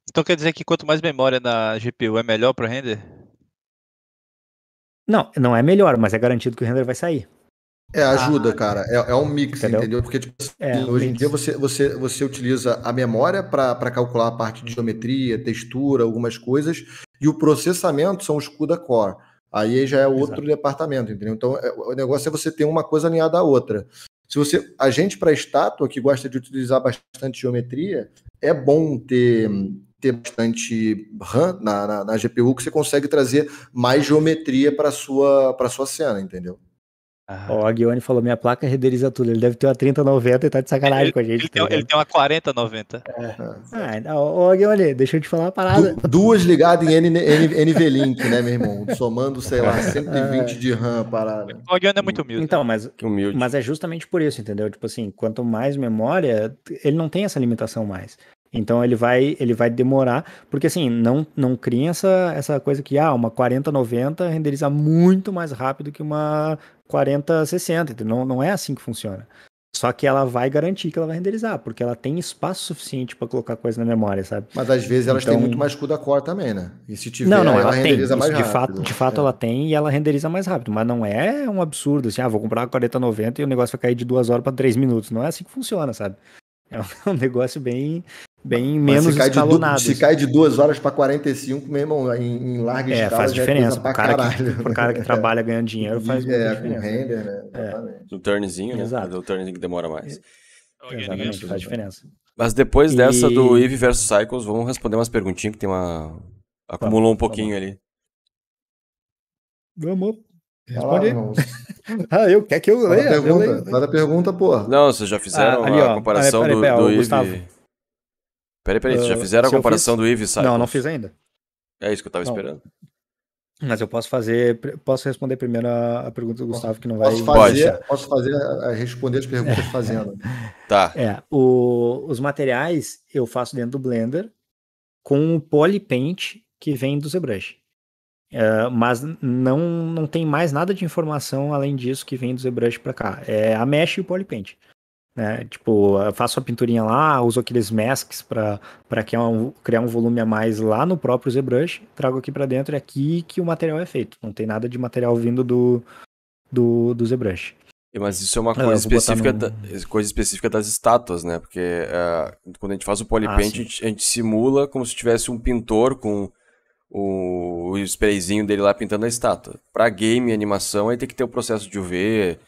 Então quer dizer que quanto mais memória na G P U é melhor para o render? Não, não é melhor, mas é garantido que o render vai sair. É, ajuda, ah, cara. É, é um mix, entendeu? entendeu? Porque, tipo, assim, é, hoje em dia você, você, você utiliza a memória para calcular a parte de geometria, textura, algumas coisas, e o processamento são os CUDA Core. Aí já é outro Exato. departamento, entendeu? Então, é, o negócio é você ter uma coisa alinhada à outra. Se você, a gente, para estátua, que gosta de utilizar bastante geometria, é bom ter, ter bastante RAM na, na, na G P U, que você consegue trazer mais geometria para a sua, para a sua cena, entendeu? Ah. Ó, a Guione falou, minha placa renderiza tudo. Ele deve ter uma trinta noventa e tá de sacanagem ele, com a gente. Ele tem, ele tem uma quarenta noventa. É. Ah, ó, Guione, deixa eu te falar uma parada. Du, duas ligadas em N V Link, né, meu irmão? Somando, sei lá, cento e vinte de RAM parada. O Guione é muito humilde. Então, mas, humilde. mas é justamente por isso, entendeu? Tipo assim, quanto mais memória, ele não tem essa limitação mais. Então ele vai, ele vai demorar, porque assim, não, não criem essa, essa coisa que, ah, uma quarenta noventa renderiza muito mais rápido que uma quarenta sessenta, não, não é assim que funciona. Só que ela vai garantir que ela vai renderizar, porque ela tem espaço suficiente para colocar coisa na memória, sabe? Mas às vezes elas então... têm muito mais CUDA Core também, né? E se tiver, não, não, ela, ela tem. renderiza Isso, mais de rápido. Fato, de fato é. ela tem e ela renderiza mais rápido, mas não é um absurdo, assim, ah, vou comprar uma quarenta noventa e o negócio vai cair de duas horas para três minutos, não é assim que funciona, sabe? É um negócio bem, bem menos se escalonado. Du... Se cai de duas horas para quarenta e cinco, meu irmão, em, em larga escala... É, faz diferença. Para o cara, cara que trabalha ganhando dinheiro faz muita é, diferença. É, com render, né? É. O turnzinho, né? Exato. O turnzinho que demora mais. É. Exatamente, faz diferença. Mas depois e... dessa do Eevee versus Cycles, vamos responder umas perguntinhas que tem uma... Acumulou vamos, um pouquinho vamos. ali. Vamos. Responde. Ah, eu quer que eu leia? Eu leio. Nada pergunta, porra. Não, vocês já fizeram ah, ali, a ó, comparação peraí, peraí, do, do Eevee. Peraí, peraí, vocês já fizeram uh, a comparação do Eevee e Cycles? Não, não fiz ainda. É isso que eu tava não. esperando. Mas eu posso fazer, posso responder primeiro a, a pergunta do Gustavo, que não vai... Posso fazer, posso fazer a, a responder as perguntas é. fazendo. Tá. É, o, os materiais eu faço dentro do Blender com o Polypaint que vem do ZBrush. Uh, mas não, não tem mais nada de informação além disso que vem do ZBrush pra cá. É a mesh e o Polypaint. Né? Tipo, eu faço a pinturinha lá, uso aqueles masks pra, pra criar, um, criar um volume a mais lá no próprio ZBrush, trago aqui pra dentro, é aqui que o material é feito. Não tem nada de material vindo do, do, do ZBrush. Mas isso é uma coisa, ah, específica, no... da, coisa específica das estátuas, né? Porque uh, quando a gente faz o Polypaint, ah, a, gente, a gente simula como se tivesse um pintor com... o sprayzinho dele lá pintando a estátua. Para game e animação, aí tem que ter o processo de U V,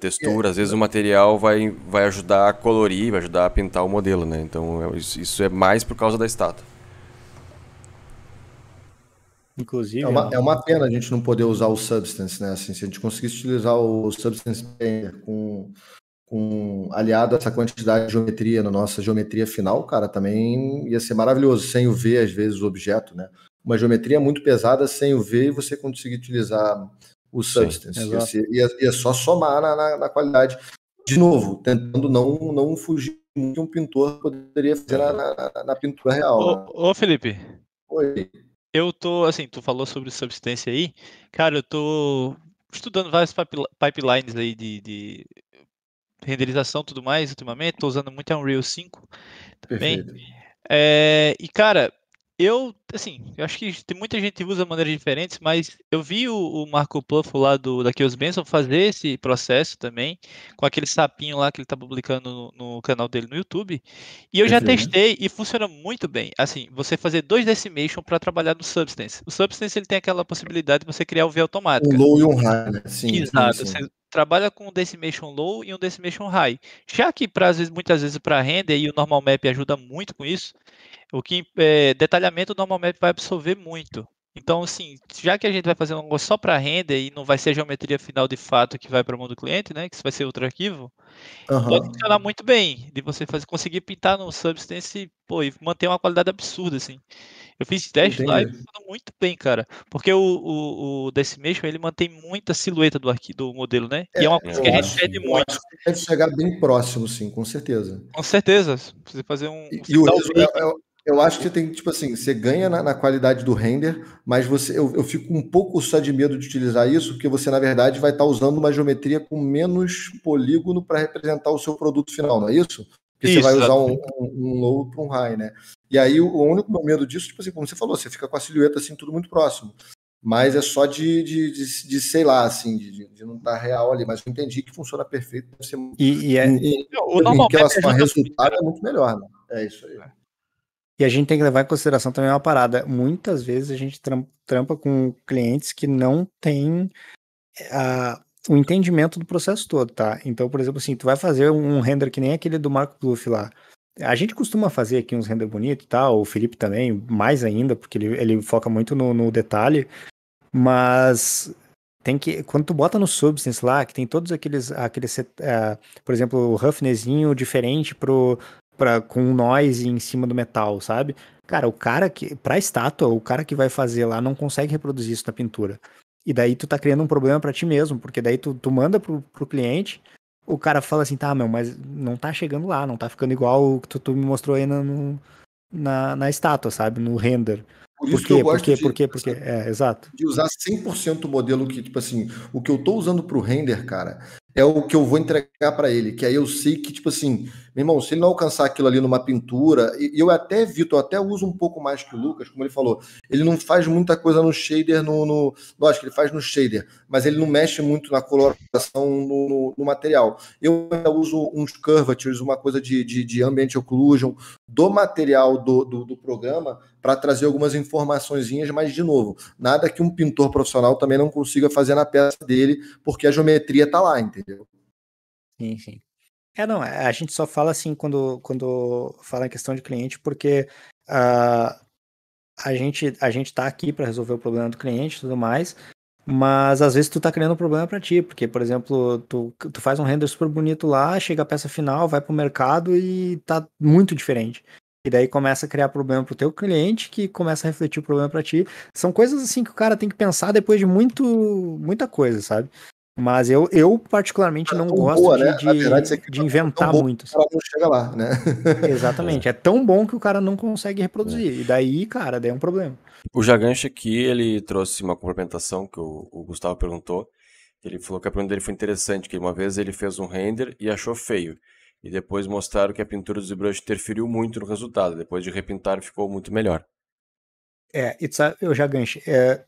textura, é. às vezes o material vai, vai ajudar a colorir, vai ajudar a pintar o modelo, né? Então isso é mais por causa da estátua. Inclusive, é uma, é uma pena a gente não poder usar o Substance, né? Assim, se a gente conseguisse utilizar o Substance Painter com, com aliado a essa quantidade de geometria na nossa geometria final, cara, também ia ser maravilhoso, sem U V, às vezes, o objeto, né? Uma geometria muito pesada sem o V e você conseguir utilizar o Substance. E é só somar na, na, na qualidade. De novo, tentando não, não fugir do que um pintor poderia fazer na, na, na pintura real. Ô, né? ô Felipe. Oi. Eu tô, assim, tu falou sobre Substance aí. Cara, eu tô estudando várias pipelines aí de, de renderização e tudo mais ultimamente. Tô usando muito a Unreal cinco também. É, e, cara... Eu, assim, eu acho que tem muita gente que usa maneiras diferentes, mas eu vi o, o Marco Pluffo lá do, da Chaos Benson fazer esse processo também, com aquele sapinho lá que ele tá publicando no, no canal dele no YouTube, e eu é já bem, testei né? e funciona muito bem. Assim, você fazer dois decimation para trabalhar no Substance. O Substance, ele tem aquela possibilidade de você criar um V automático. Um low e um high, né? Sim. Exato, sim, sim. Você trabalha com um decimation low e um decimation high. Já que pra, às vezes, muitas vezes para render, e o normal map ajuda muito com isso, o que é, detalhamento normalmente vai absorver muito. Então, assim, já que a gente vai fazer um negócio só para render e não vai ser a geometria final de fato que vai para a mão do cliente, né? Que isso vai ser outro arquivo, uhum. pode funcionar muito bem de você fazer, conseguir pintar no Substance pô, e manter uma qualidade absurda, assim. Eu fiz teste Entendi. lá e funcionou muito bem, cara. Porque o, o, o Decimation, ele mantém muita silhueta do, arquivo, do modelo, né? É, e é uma coisa que acho, a gente pede muito. Acho que deve chegar bem próximo, sim, com certeza. Com certeza. Você fazer um... um e, e o Eu acho que tem, tipo assim, você ganha na, na qualidade do render, mas você, eu, eu fico um pouco só de medo de utilizar isso, porque você, na verdade, vai estar usando uma geometria com menos polígono para representar o seu produto final, não é isso? Porque isso, você vai usar um, um, um low para um high, né? E aí, o único medo disso, tipo assim, como você falou, você fica com a silhueta, assim, tudo muito próximo. mas é só de, de, de, de sei lá, assim, de, de não estar real ali. Mas eu entendi que funciona perfeito. Deve ser muito... E, e é... E, o em relação a resultado é muito melhor, né? É isso aí. E a gente tem que levar em consideração também uma parada. Muitas vezes a gente trampa com clientes que não têm a... o entendimento do processo todo, tá? Então, por exemplo, assim, tu vai fazer um render que nem aquele do Marco Bluff lá. A gente costuma fazer aqui uns render bonitos e tal, o Felipe também, mais ainda, porque ele, ele foca muito no, no detalhe, mas tem que, quando tu bota no Substance lá, que tem todos aqueles, aqueles uh, por exemplo, o roughnesszinho diferente pro, pra, com um noise em cima do metal, sabe? Cara, o cara que, pra estátua, o cara que vai fazer lá não consegue reproduzir isso na pintura. E daí tu tá criando um problema pra ti mesmo, porque daí tu, tu manda pro, pro cliente, o cara fala assim, tá, meu, mas não tá chegando lá, não tá ficando igual o que tu, tu me mostrou aí no, na, na estátua, sabe, no render. Por isso por quê? Que eu gosto por quê? De, por quê? Por quê? Por quê? É, exato. De usar cem por cento o modelo que, tipo assim, o que eu tô usando pro render, cara, é o que eu vou entregar pra ele, que aí eu sei que, tipo assim, meu irmão, se ele não alcançar aquilo ali numa pintura, e eu até evito, eu até uso um pouco mais que o Lucas, como ele falou, ele não faz muita coisa no shader, no, no lógico que ele faz no shader, mas ele não mexe muito na coloração no, no, no material. Eu uso uns curvatures, uma coisa de, de, de ambient occlusion, do material do, do, do programa, para trazer algumas informaçõezinhas, mas de novo, nada que um pintor profissional também não consiga fazer na peça dele, porque a geometria tá lá, entendeu? Sim, sim. É, não, a gente só fala assim quando, quando fala em questão de cliente, porque uh, a gente a gente tá aqui para resolver o problema do cliente e tudo mais, mas às vezes tu tá criando um problema para ti, porque, por exemplo, tu, tu faz um render super bonito lá, chega a peça final, vai pro mercado e tá muito diferente. E daí começa a criar problema pro teu cliente, que começa a refletir o problema para ti. São coisas assim que o cara tem que pensar depois de muito, muita coisa, sabe? Mas eu, eu particularmente não é gosto boa, de, né? de, verdade, de inventar é muito. Assim. O cara não chega lá, né? Exatamente. É tão bom que o cara não consegue reproduzir. É. E daí, cara, daí é um problema. O Jaganche aqui, ele trouxe uma complementação que o, o Gustavo perguntou. Ele falou que a pergunta dele foi interessante, que uma vez ele fez um render e achou feio. E depois mostraram que a pintura do ZBrush interferiu muito no resultado. Depois de repintar, ficou muito melhor. É, e sabe, o Jaganche... É...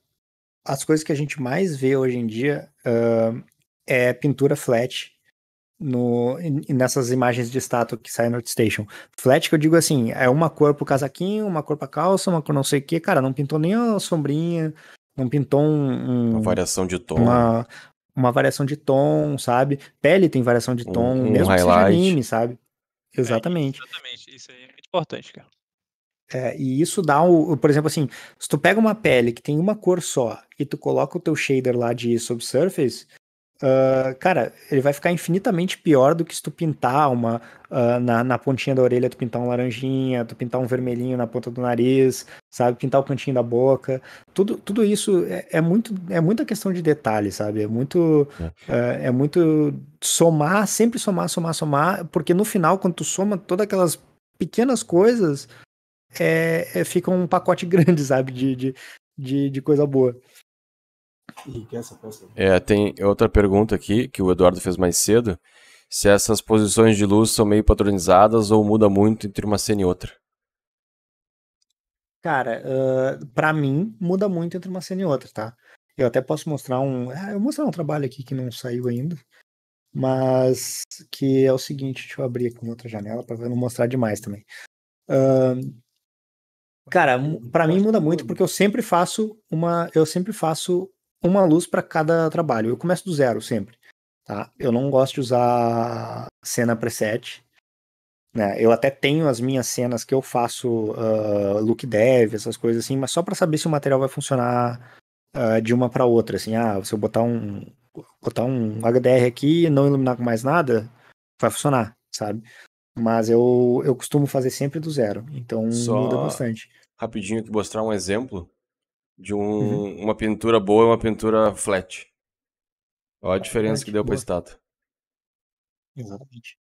As coisas que a gente mais vê hoje em dia uh, é pintura flat no, nessas imagens de estátua que saem no ArtStation. Flat que eu digo assim, é uma cor pro casaquinho, uma cor pra calça, uma cor não sei o que. Cara, não pintou nem a sombrinha, não pintou um... um uma variação de tom. Uma, uma variação de tom, sabe? Pele tem variação de tom, um, mesmo um que seja anime, sabe? Exatamente. É, exatamente, isso aí é muito importante, cara. É, e isso dá, o, por exemplo, assim, se tu pega uma pele que tem uma cor só e tu coloca o teu shader lá de subsurface, uh, cara, ele vai ficar infinitamente pior do que se tu pintar uma, uh, na, na pontinha da orelha, tu pintar um laranjinha, tu pintar um vermelhinho na ponta do nariz, sabe, pintar o cantinho da boca, tudo, tudo isso é, é, muito, é muita questão de detalhe, sabe, é muito, é. Uh, é muito somar, sempre somar, somar, somar, porque no final, quando tu soma todas aquelas pequenas coisas, É, é, fica um pacote grande, sabe, de, de, de, de coisa boa. É, tem outra pergunta aqui que o Eduardo fez mais cedo, se essas posições de luz são meio padronizadas ou muda muito entre uma cena e outra. Cara, uh, pra mim muda muito entre uma cena e outra, tá? Eu até posso mostrar um ah, eu vou mostrar um trabalho aqui que não saiu ainda, mas que é o seguinte, deixa eu abrir aqui uma outra janela pra não mostrar demais também. Uh, Cara, pra mim muda muito, porque eu sempre faço uma, eu sempre faço uma luz pra cada trabalho. Eu começo do zero sempre, tá? Eu não gosto de usar cena preset, né? Eu até tenho as minhas cenas que eu faço uh, look dev, essas coisas assim, mas só pra saber se o material vai funcionar uh, de uma pra outra, assim. Ah, se eu botar um, botar um H D R aqui e não iluminar com mais nada, vai funcionar, sabe? Mas eu, eu costumo fazer sempre do zero, então só muda bastante. Rapidinho, te mostrar um exemplo de um, uhum. uma pintura boa e uma pintura flat. Olha a diferença flat, que deu para a estátua. Exatamente.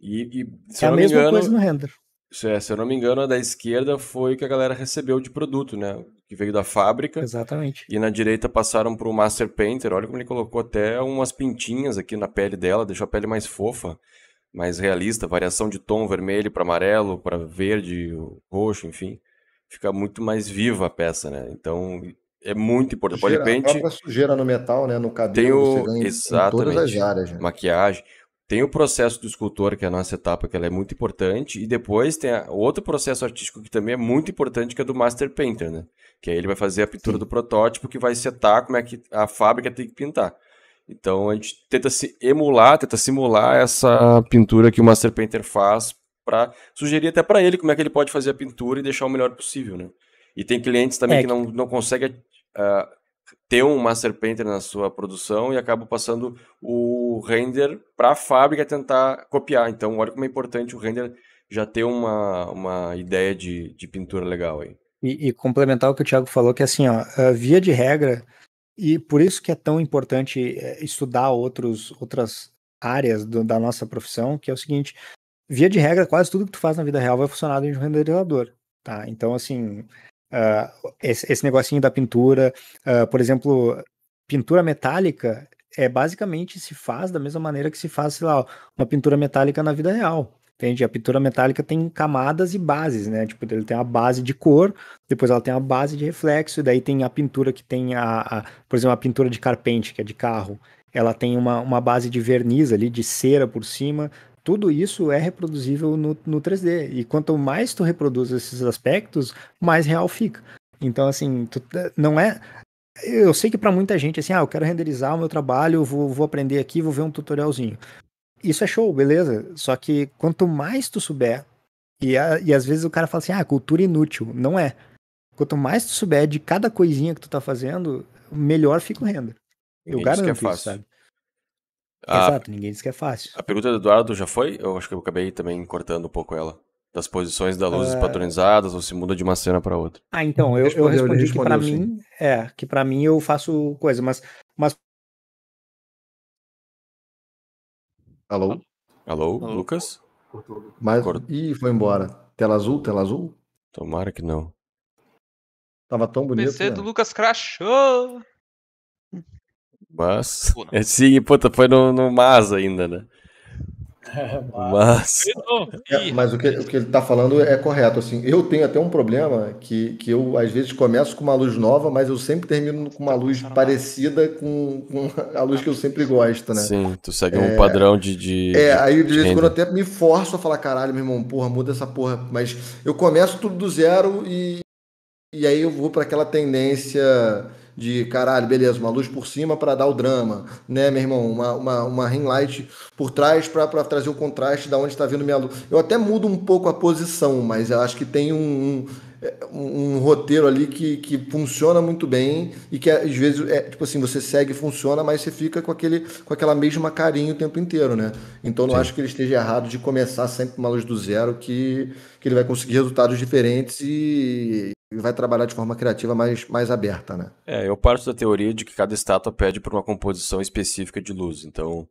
E, e, se é eu não a mesma me engano, coisa no render. Isso é, se eu não me engano, a da esquerda foi o que a galera recebeu de produto, né? Que veio da fábrica. Exatamente. E na direita passaram para o Master Painter. Olha como ele colocou até umas pintinhas aqui na pele dela, deixou a pele mais fofa, mais realista, variação de tom vermelho para amarelo, para verde, roxo, enfim, fica muito mais viva a peça, né? Então, É muito importante. Sujeira, de repente, a própria sujeira no metal, né? No cabelo, tem o... exatamente, em todas as áreas. Né? Maquiagem. Tem o processo do escultor, que é a nossa etapa, que ela é muito importante. E depois tem a... outro processo artístico que também é muito importante, que é do Master Painter, né? Que aí ele vai fazer a pintura, sim, do protótipo, que vai setar como é que a fábrica tem que pintar. Então a gente tenta se emular, tenta simular essa pintura que o Master Painter faz, para sugerir até para ele como é que ele pode fazer a pintura e deixar o melhor possível, né? E tem clientes também é que, que não, não conseguem uh, ter um Master Painter na sua produção e acabam passando o render para a fábrica tentar copiar. Então, olha como é importante o render já ter uma, uma ideia de, de pintura legal aí. E, e complementar o que o Thiago falou, que assim, ó, via de regra, e por isso que é tão importante estudar outros, outras áreas do, da nossa profissão, que é o seguinte, via de regra, quase tudo que tu faz na vida real vai funcionar dentro de um renderizador, tá? Então, assim, uh, esse, esse negocinho da pintura, uh, por exemplo, pintura metálica, é basicamente se faz da mesma maneira que se faz, sei lá, uma pintura metálica na vida real. Entende? A pintura metálica tem camadas e bases, né? Tipo, ele tem a base de cor, depois ela tem a base de reflexo, e daí tem a pintura que tem a, a... Por exemplo, a pintura de carpente, que é de carro, ela tem uma, uma base de verniz ali, de cera por cima. Tudo isso é reproduzível no, no três D. E quanto mais tu reproduz esses aspectos, mais real fica. Então, assim, tu, não é... Eu sei que pra muita gente, assim, ah, eu quero renderizar o meu trabalho, eu vou, vou aprender aqui, vou ver um tutorialzinho. Isso é show, beleza, só que quanto mais tu souber, e, a, e às vezes o cara fala assim, ah, cultura inútil, não é. Quanto mais tu souber de cada coisinha que tu tá fazendo, melhor fica o render. Eu garanto que é fácil. Isso, sabe? A... Exato, ninguém diz que é fácil. A pergunta do Eduardo já foi? Eu acho que eu acabei também cortando um pouco ela. Das posições das luzes uh... padronizadas, ou se muda de uma cena pra outra. Ah, então, eu, eu respondi ele que pra sim. mim, é, que pra mim eu faço coisa, mas... mas... Alô? Alô? Alô, Lucas? Cortou. Mas... Cort... Ih, foi embora. Tela azul, tela azul? Tomara que não. Tava tão bonito. O P C, né, do Lucas crashou! Mas... Pô, sim, puta, foi no, no mas ainda, né? É, mas... É, mas o que, o que ele tá falando é correto, assim. Eu tenho até um problema que, que eu, às vezes, começo com uma luz nova, mas eu sempre termino com uma luz parecida com, com a luz que eu sempre gosto, né? Sim, tu segue é, um padrão de... de é, aí de vez em quando eu até me forço a falar, caralho, meu irmão, porra, muda essa porra. Mas eu começo tudo do zero e, e aí eu vou para aquela tendência... de caralho, beleza, uma luz por cima para dar o drama, né, meu irmão? Uma, uma, uma ring light por trás para trazer o contraste da onde está vindo minha luz. Eu até mudo um pouco a posição, mas eu acho que tem um, um, um roteiro ali que, que funciona muito bem e que às vezes é tipo assim, você segue e funciona, mas você fica com, aquele, com aquela mesma carinha o tempo inteiro, né? Então não Sim. acho que ele esteja errado de começar sempre uma luz do zero, que, que ele vai conseguir resultados diferentes e... e vai trabalhar de forma criativa mais, mais aberta, né? É, eu parto da teoria de que cada estátua pede por uma composição específica de luz. Então,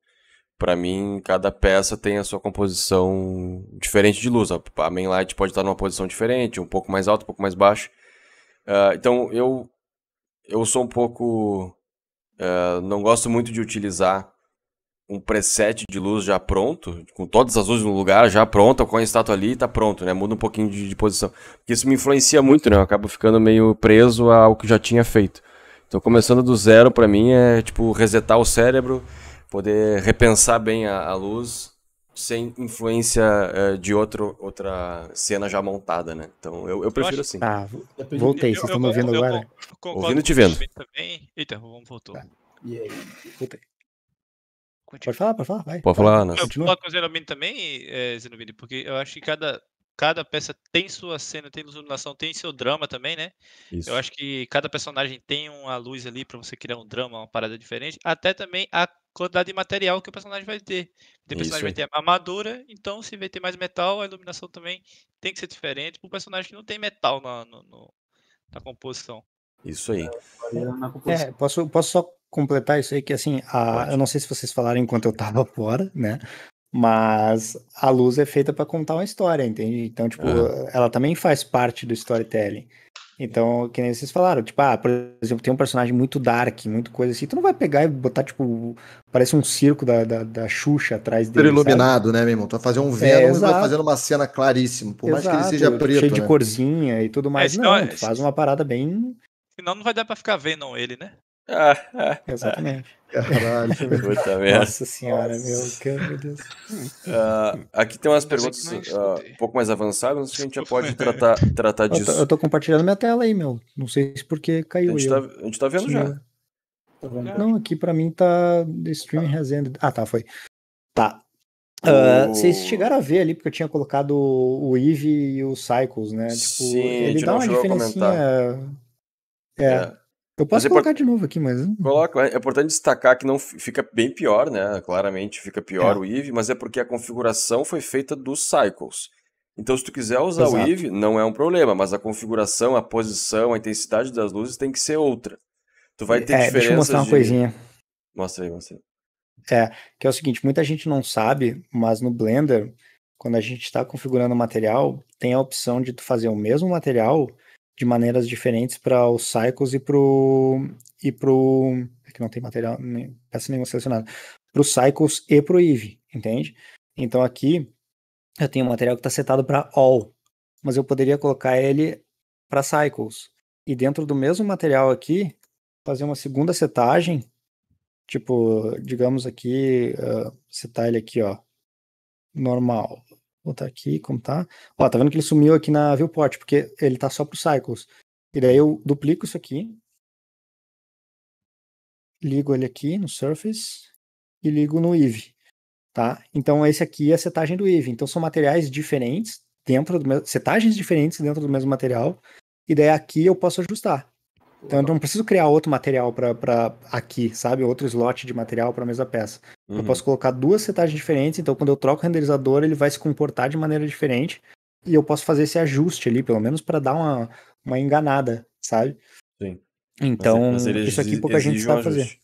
para mim, cada peça tem a sua composição diferente de luz. A main light pode estar numa posição diferente, um pouco mais alta, um pouco mais baixa. Uh, então, eu, eu sou um pouco... Uh, não gosto muito de utilizar um preset de luz já pronto, com todas as luzes no lugar já pronta, com a estátua ali, tá pronto, né? Muda um pouquinho de, de posição. Porque isso me influencia muito, né? Eu acabo ficando meio preso ao que já tinha feito. Então, começando do zero, pra mim, é tipo resetar o cérebro, poder repensar bem a, a luz, sem influência é, de outro, outra cena já montada, né? Então, eu, eu prefiro eu acho... assim. Ah, voltei, vocês estão me ouvindo eu, agora? Eu, eu, ouvindo e te vendo. Também. Eita, vamos voltou. Tá. E aí? Voltei. Pode falar, pode falar, vai. Pode falar, né? Eu vou falar com o Zenomini também, é, Zenomini, porque eu acho que cada, cada peça tem sua cena, tem iluminação, tem seu drama também, né? Isso. Eu acho que cada personagem tem uma luz ali pra você criar um drama, uma parada diferente. Até também a quantidade de material que o personagem vai ter. O personagem vai ter armadura, então se vai ter mais metal, a iluminação também tem que ser diferente pro personagem que não tem metal na, no, no, na composição. Isso aí. É, posso, posso só completar isso aí, que assim, a, eu não sei se vocês falaram enquanto eu tava fora, né? Mas a luz é feita para contar uma história, entende? Então, tipo, uhum. ela também faz parte do storytelling. Então, que nem vocês falaram, tipo, ah, por exemplo, tem um personagem muito dark, muito coisa assim, tu não vai pegar e botar, tipo, parece um circo da, da, da Xuxa atrás dele, iluminado, sabe? Né, meu irmão? Tu vai fazer um Venom é, e vai fazendo uma cena claríssima, por mais exato, que ele seja preto, cheio né? de corzinha e tudo mais, é, não, é... tu faz uma parada bem... Senão não vai dar pra ficar vendo ele, né? Ah, ah, exatamente. Caralho. Puta merda. Nossa senhora, Nossa. Meu Deus. Uh, aqui tem umas perguntas uh, um pouco mais avançadas, não sei se a gente já pode tratar, tratar disso. Eu tô, eu tô compartilhando minha tela aí, meu. Não sei se porque caiu. A gente, tá, a gente tá vendo já. Tá vendo? Não, aqui pra mim tá Stream has ended. Ah, tá, foi. Tá. Uh, vocês chegaram a ver ali, porque eu tinha colocado o Eevee e o Cycles, né? Tipo, sim, ele dá uma diferencinha. É. é. Eu posso mas colocar é por... de novo aqui, mas... Coloca, é importante destacar que não fica bem pior, né? Claramente fica pior é. o Eevee, mas é porque a configuração foi feita dos Cycles. Então, se tu quiser usar Exato. o Eevee, não é um problema, mas a configuração, a posição, a intensidade das luzes tem que ser outra. Tu vai ter é, diferenças de... Deixa eu mostrar uma de... coisinha. Mostra aí, mostra aí. É, que é o seguinte, muita gente não sabe, mas no Blender, quando a gente está configurando o material, tem a opção de tu fazer o mesmo material... de maneiras diferentes para os Cycles e pro... e pro... é que não tem material, nem, peça nenhuma selecionada. Para os Cycles e pro Eevee, entende? Então aqui eu tenho um material que está setado para All, mas eu poderia colocar ele para Cycles. E dentro do mesmo material aqui, fazer uma segunda setagem, tipo, digamos aqui, uh, setar ele aqui, ó, normal. Vou botar aqui, como tá. Ó, tá vendo que ele sumiu aqui na viewport, porque ele tá só pro Cycles. E daí eu duplico isso aqui. Ligo ele aqui no Surface. E ligo no Eevee, tá? Então esse aqui é a setagem do Eevee. Então são materiais diferentes, dentro do mesmo... Setagens diferentes dentro do mesmo material. E daí aqui eu posso ajustar. Então eu não preciso criar outro material pra, pra aqui, sabe? Outro slot de material para a mesma peça. Uhum. Eu posso colocar duas setagens diferentes, então quando eu troco o renderizador, ele vai se comportar de maneira diferente. E eu posso fazer esse ajuste ali, pelo menos para dar uma, uma enganada, sabe? Sim. Então, mas, mas isso aqui pouca gente sabe um fazer. Ajuste.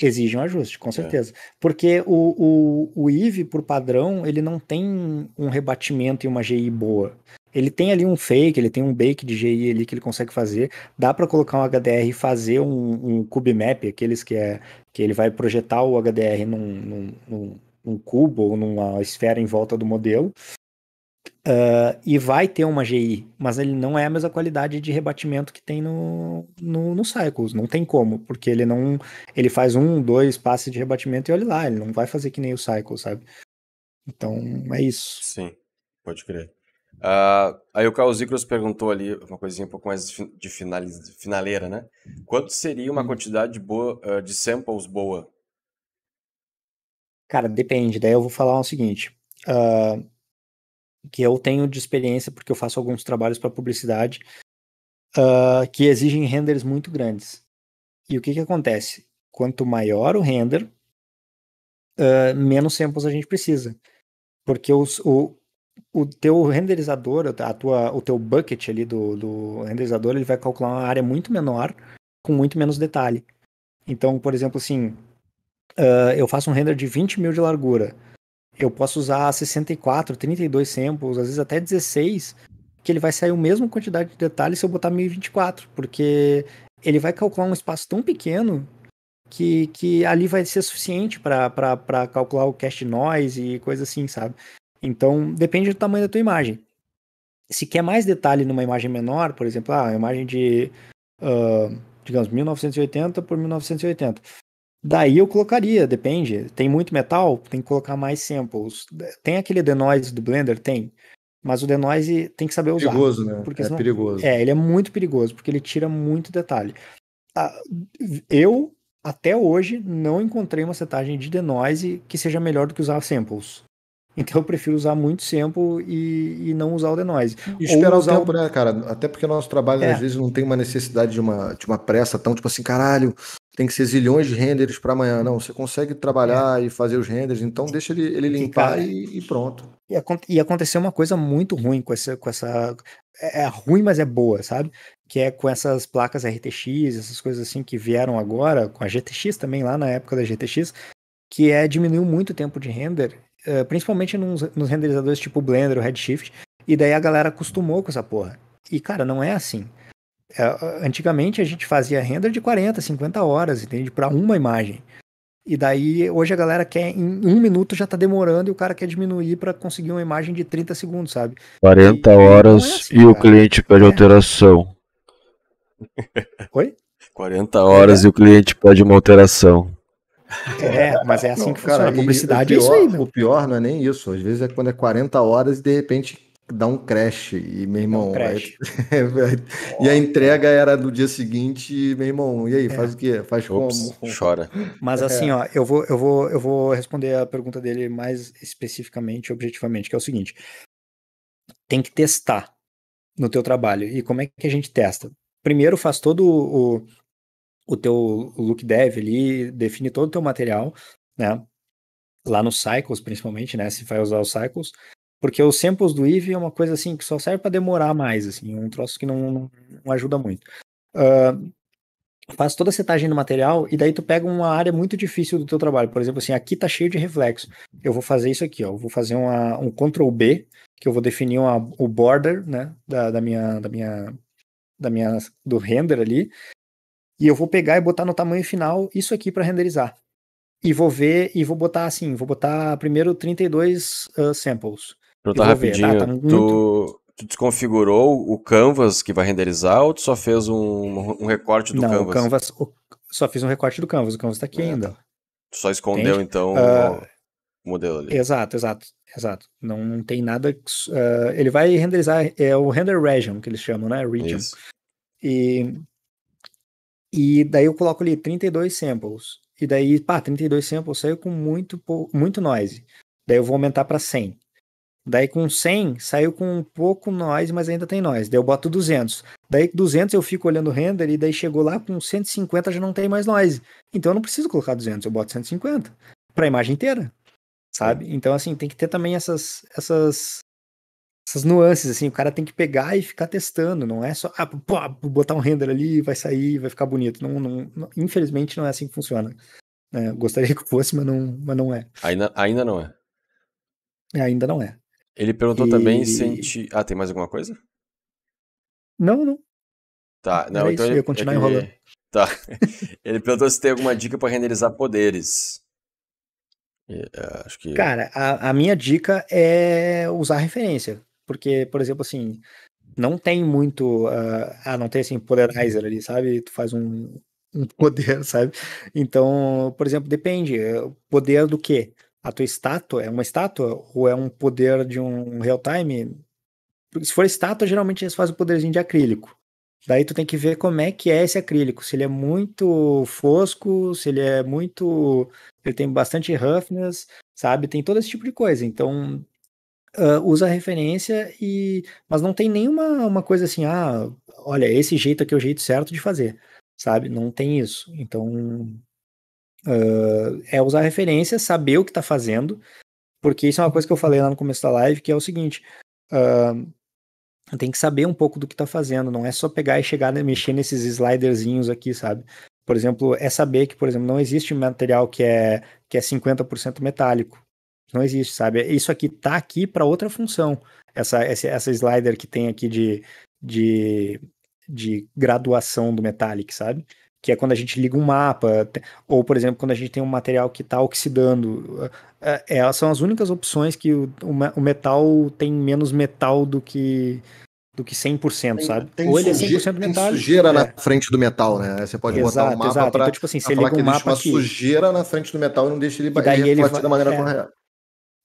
Exige um ajuste, com certeza. É. Porque o, o, o Eevee, por padrão, ele não tem um rebatimento e uma G I boa. Ele tem ali um fake, ele tem um bake de G I ali que ele consegue fazer. Dá para colocar um H D R e fazer um, um cube map, aqueles que é que ele vai projetar o H D R num, num, num cubo ou numa esfera em volta do modelo. Uh, e vai ter uma G I, mas ele não é a mesma qualidade de rebatimento que tem no, no, no Cycles. Não tem como, porque ele não ele faz um, dois passes de rebatimento e olha lá, ele não vai fazer que nem o Cycles, sabe? Então, é isso. Sim, pode crer. Uh, aí o Carl Zicros perguntou ali uma coisinha um pouco mais de finaliz... finaleira, né? Quanto seria uma quantidade boa, uh, de samples boa? Cara, depende. Daí eu vou falar o seguinte, uh, que eu tenho de experiência porque eu faço alguns trabalhos para publicidade uh, que exigem renders muito grandes. E o que que acontece? Quanto maior o render, uh, menos samples a gente precisa, porque os, o O teu renderizador, a tua, o teu bucket ali do, do renderizador, ele vai calcular uma área muito menor, com muito menos detalhe. Então, por exemplo, assim, uh, eu faço um render de vinte mil de largura. Eu posso usar sessenta e quatro, trinta e dois samples, às vezes até dezesseis, que ele vai sair a mesma quantidade de detalhe se eu botar mil e vinte e quatro, porque ele vai calcular um espaço tão pequeno que, que ali vai ser suficiente para calcular o cast noise e coisa assim, sabe? Então, depende do tamanho da tua imagem. Se quer mais detalhe numa imagem menor, por exemplo, ah, uma imagem de, uh, digamos, mil novecentos e oitenta por mil novecentos e oitenta. Daí eu colocaria, depende. Tem muito metal, tem que colocar mais samples. Tem aquele denoise do Blender? Tem. Mas o denoise tem que saber usar. Perigoso, né? Porque é senão... perigoso. É, ele é muito perigoso, porque ele tira muito detalhe. Ah, eu, até hoje, não encontrei uma setagem de denoise que seja melhor do que usar samples. Então eu prefiro usar muito sample e, e não usar o denoise. E esperar o tempo, o... né, cara? Até porque o nosso trabalho, é. às vezes, não tem uma necessidade de uma, de uma pressa tão, tipo assim, caralho, tem que ser zilhões de renders para amanhã. Não, você consegue trabalhar é. e fazer os renders, então deixa ele, ele limpar e, cara, e, e pronto. E, e aconteceu uma coisa muito ruim com essa... Com essa é, é ruim, mas é boa, sabe? Que é com essas placas R T X, essas coisas assim que vieram agora, com a G T X também, lá na época da G T X, que é diminuiu muito o tempo de render... Uh, principalmente nos, nos renderizadores tipo Blender, o Redshift, e daí a galera acostumou com essa porra. E, cara, não é assim. Uh, antigamente a gente fazia render de quarenta, cinquenta horas, entende? Pra uma imagem. E daí, hoje a galera quer, em um minuto já tá demorando e o cara quer diminuir pra conseguir uma imagem de trinta segundos, sabe? quarenta e, horas é assim, e cara. O cliente pede é. alteração. Oi? quarenta horas é. E o cliente pede uma alteração. É, mas é assim não, que funciona. Cara, a publicidade pior, é isso aí, né? O pior não é nem isso. Às vezes é quando é quarenta horas e de repente dá um crash. E, meu irmão... Um crash. É... E a entrega era do dia seguinte e, meu irmão, e aí, é. faz o quê? Faz Ops, como? Chora. Mas assim, é. ó, eu vou, eu, vou, eu vou responder a pergunta dele mais especificamente, objetivamente, que é o seguinte. Tem que testar no teu trabalho. E como é que a gente testa? Primeiro, faz todo o... o teu look dev ali, define todo o teu material, né, lá no Cycles, principalmente, né, se vai usar o Cycles, porque os samples do Eevee é uma coisa, assim, que só serve para demorar mais, assim, um troço que não, não ajuda muito. Uh, faz toda a setagem do material, e daí tu pega uma área muito difícil do teu trabalho, por exemplo, assim, aqui tá cheio de reflexo, eu vou fazer isso aqui, ó, eu vou fazer uma, um control B, que eu vou definir uma, o border, né, da, da minha, da minha, da minha, do render ali, e eu vou pegar e botar no tamanho final isso aqui para renderizar. E vou ver, e vou botar assim, vou botar primeiro trinta e dois uh, samples. Vou botar rapidinho, ver, tá? Tá muito... tu, tu desconfigurou o canvas que vai renderizar ou tu só fez um, um recorte do Não, canvas? Não, o canvas, o, só fiz um recorte do canvas, o canvas tá aqui é, ainda. Tu só escondeu, Entende? então, uh, o modelo ali. Exato, exato, exato. Não, não tem nada... Uh, ele vai renderizar, é o render region que eles chamam, né? Region. Isso. E... E daí eu coloco ali trinta e dois samples. E daí, pá, trinta e dois samples saiu com muito, muito noise. Daí eu vou aumentar para cem. Daí com cem, saiu com um pouco noise, mas ainda tem noise. Daí eu boto duzentos. Daí duzentos eu fico olhando o render e daí chegou lá com cento e cinquenta já não tem mais noise. Então eu não preciso colocar duzentos, eu boto cento e cinquenta. Pra imagem inteira, sabe? Então assim, tem que ter também essas... essas... essas nuances, assim, o cara tem que pegar e ficar testando, não é só ah, pô, botar um render ali, vai sair, vai ficar bonito. Não, não, não, infelizmente não é assim que funciona. É, gostaria que fosse, mas não, mas não é. Ainda, ainda não é. Ainda não é. Ele perguntou e... também se a gente... Ah, tem mais alguma coisa? Não, não. Tá, não, Era então... Isso, ele... eu ia continuar ele... enrolando. Tá. Ele perguntou se tem alguma dica para renderizar poderes. Yeah, acho que... Cara, a, a minha dica é usar referência. Porque, por exemplo, assim, não tem muito... Uh, ah, não tem, assim, poderizer ali, sabe? Tu faz um, um poder, sabe? Então, por exemplo, depende. Poder do quê? A tua estátua é uma estátua? Ou é um poder de um real-time? Se for estátua, geralmente eles fazem o poderzinho de acrílico. Daí tu tem que ver como é que é esse acrílico. Se ele é muito fosco, se ele é muito... Ele tem bastante roughness, sabe? Tem todo esse tipo de coisa. Então... Uh, usa a referência, e mas não tem nenhuma uma coisa assim, ah, olha, esse jeito aqui é o jeito certo de fazer, sabe? Não tem isso. Então, uh, é usar a referência, saber o que tá fazendo, porque isso é uma coisa que eu falei lá no começo da live, que é o seguinte, uh, tem que saber um pouco do que tá fazendo, não é só pegar e chegar e mexer nesses sliderzinhos aqui, sabe? Por exemplo, é saber que, por exemplo, não existe material que é, que é cinquenta por cento metálico. Não existe, sabe? Isso aqui tá aqui para outra função. Essa, essa, essa slider que tem aqui de, de, de graduação do metallic, sabe? Que é quando a gente liga um mapa, ou, por exemplo, quando a gente tem um material que tá oxidando. É, elas são as únicas opções que o, o metal tem menos metal do que, do que cem por cento, tem, sabe? Tem ou ele é cem por cento metálico. Tem sujeira é. na frente do metal, né? Você pode exato, botar um mapa exato. Pra, então, tipo assim, pra falar que um mapa existe uma aqui. sujeira na frente do metal e não deixa ele refletir da maneira é. correta.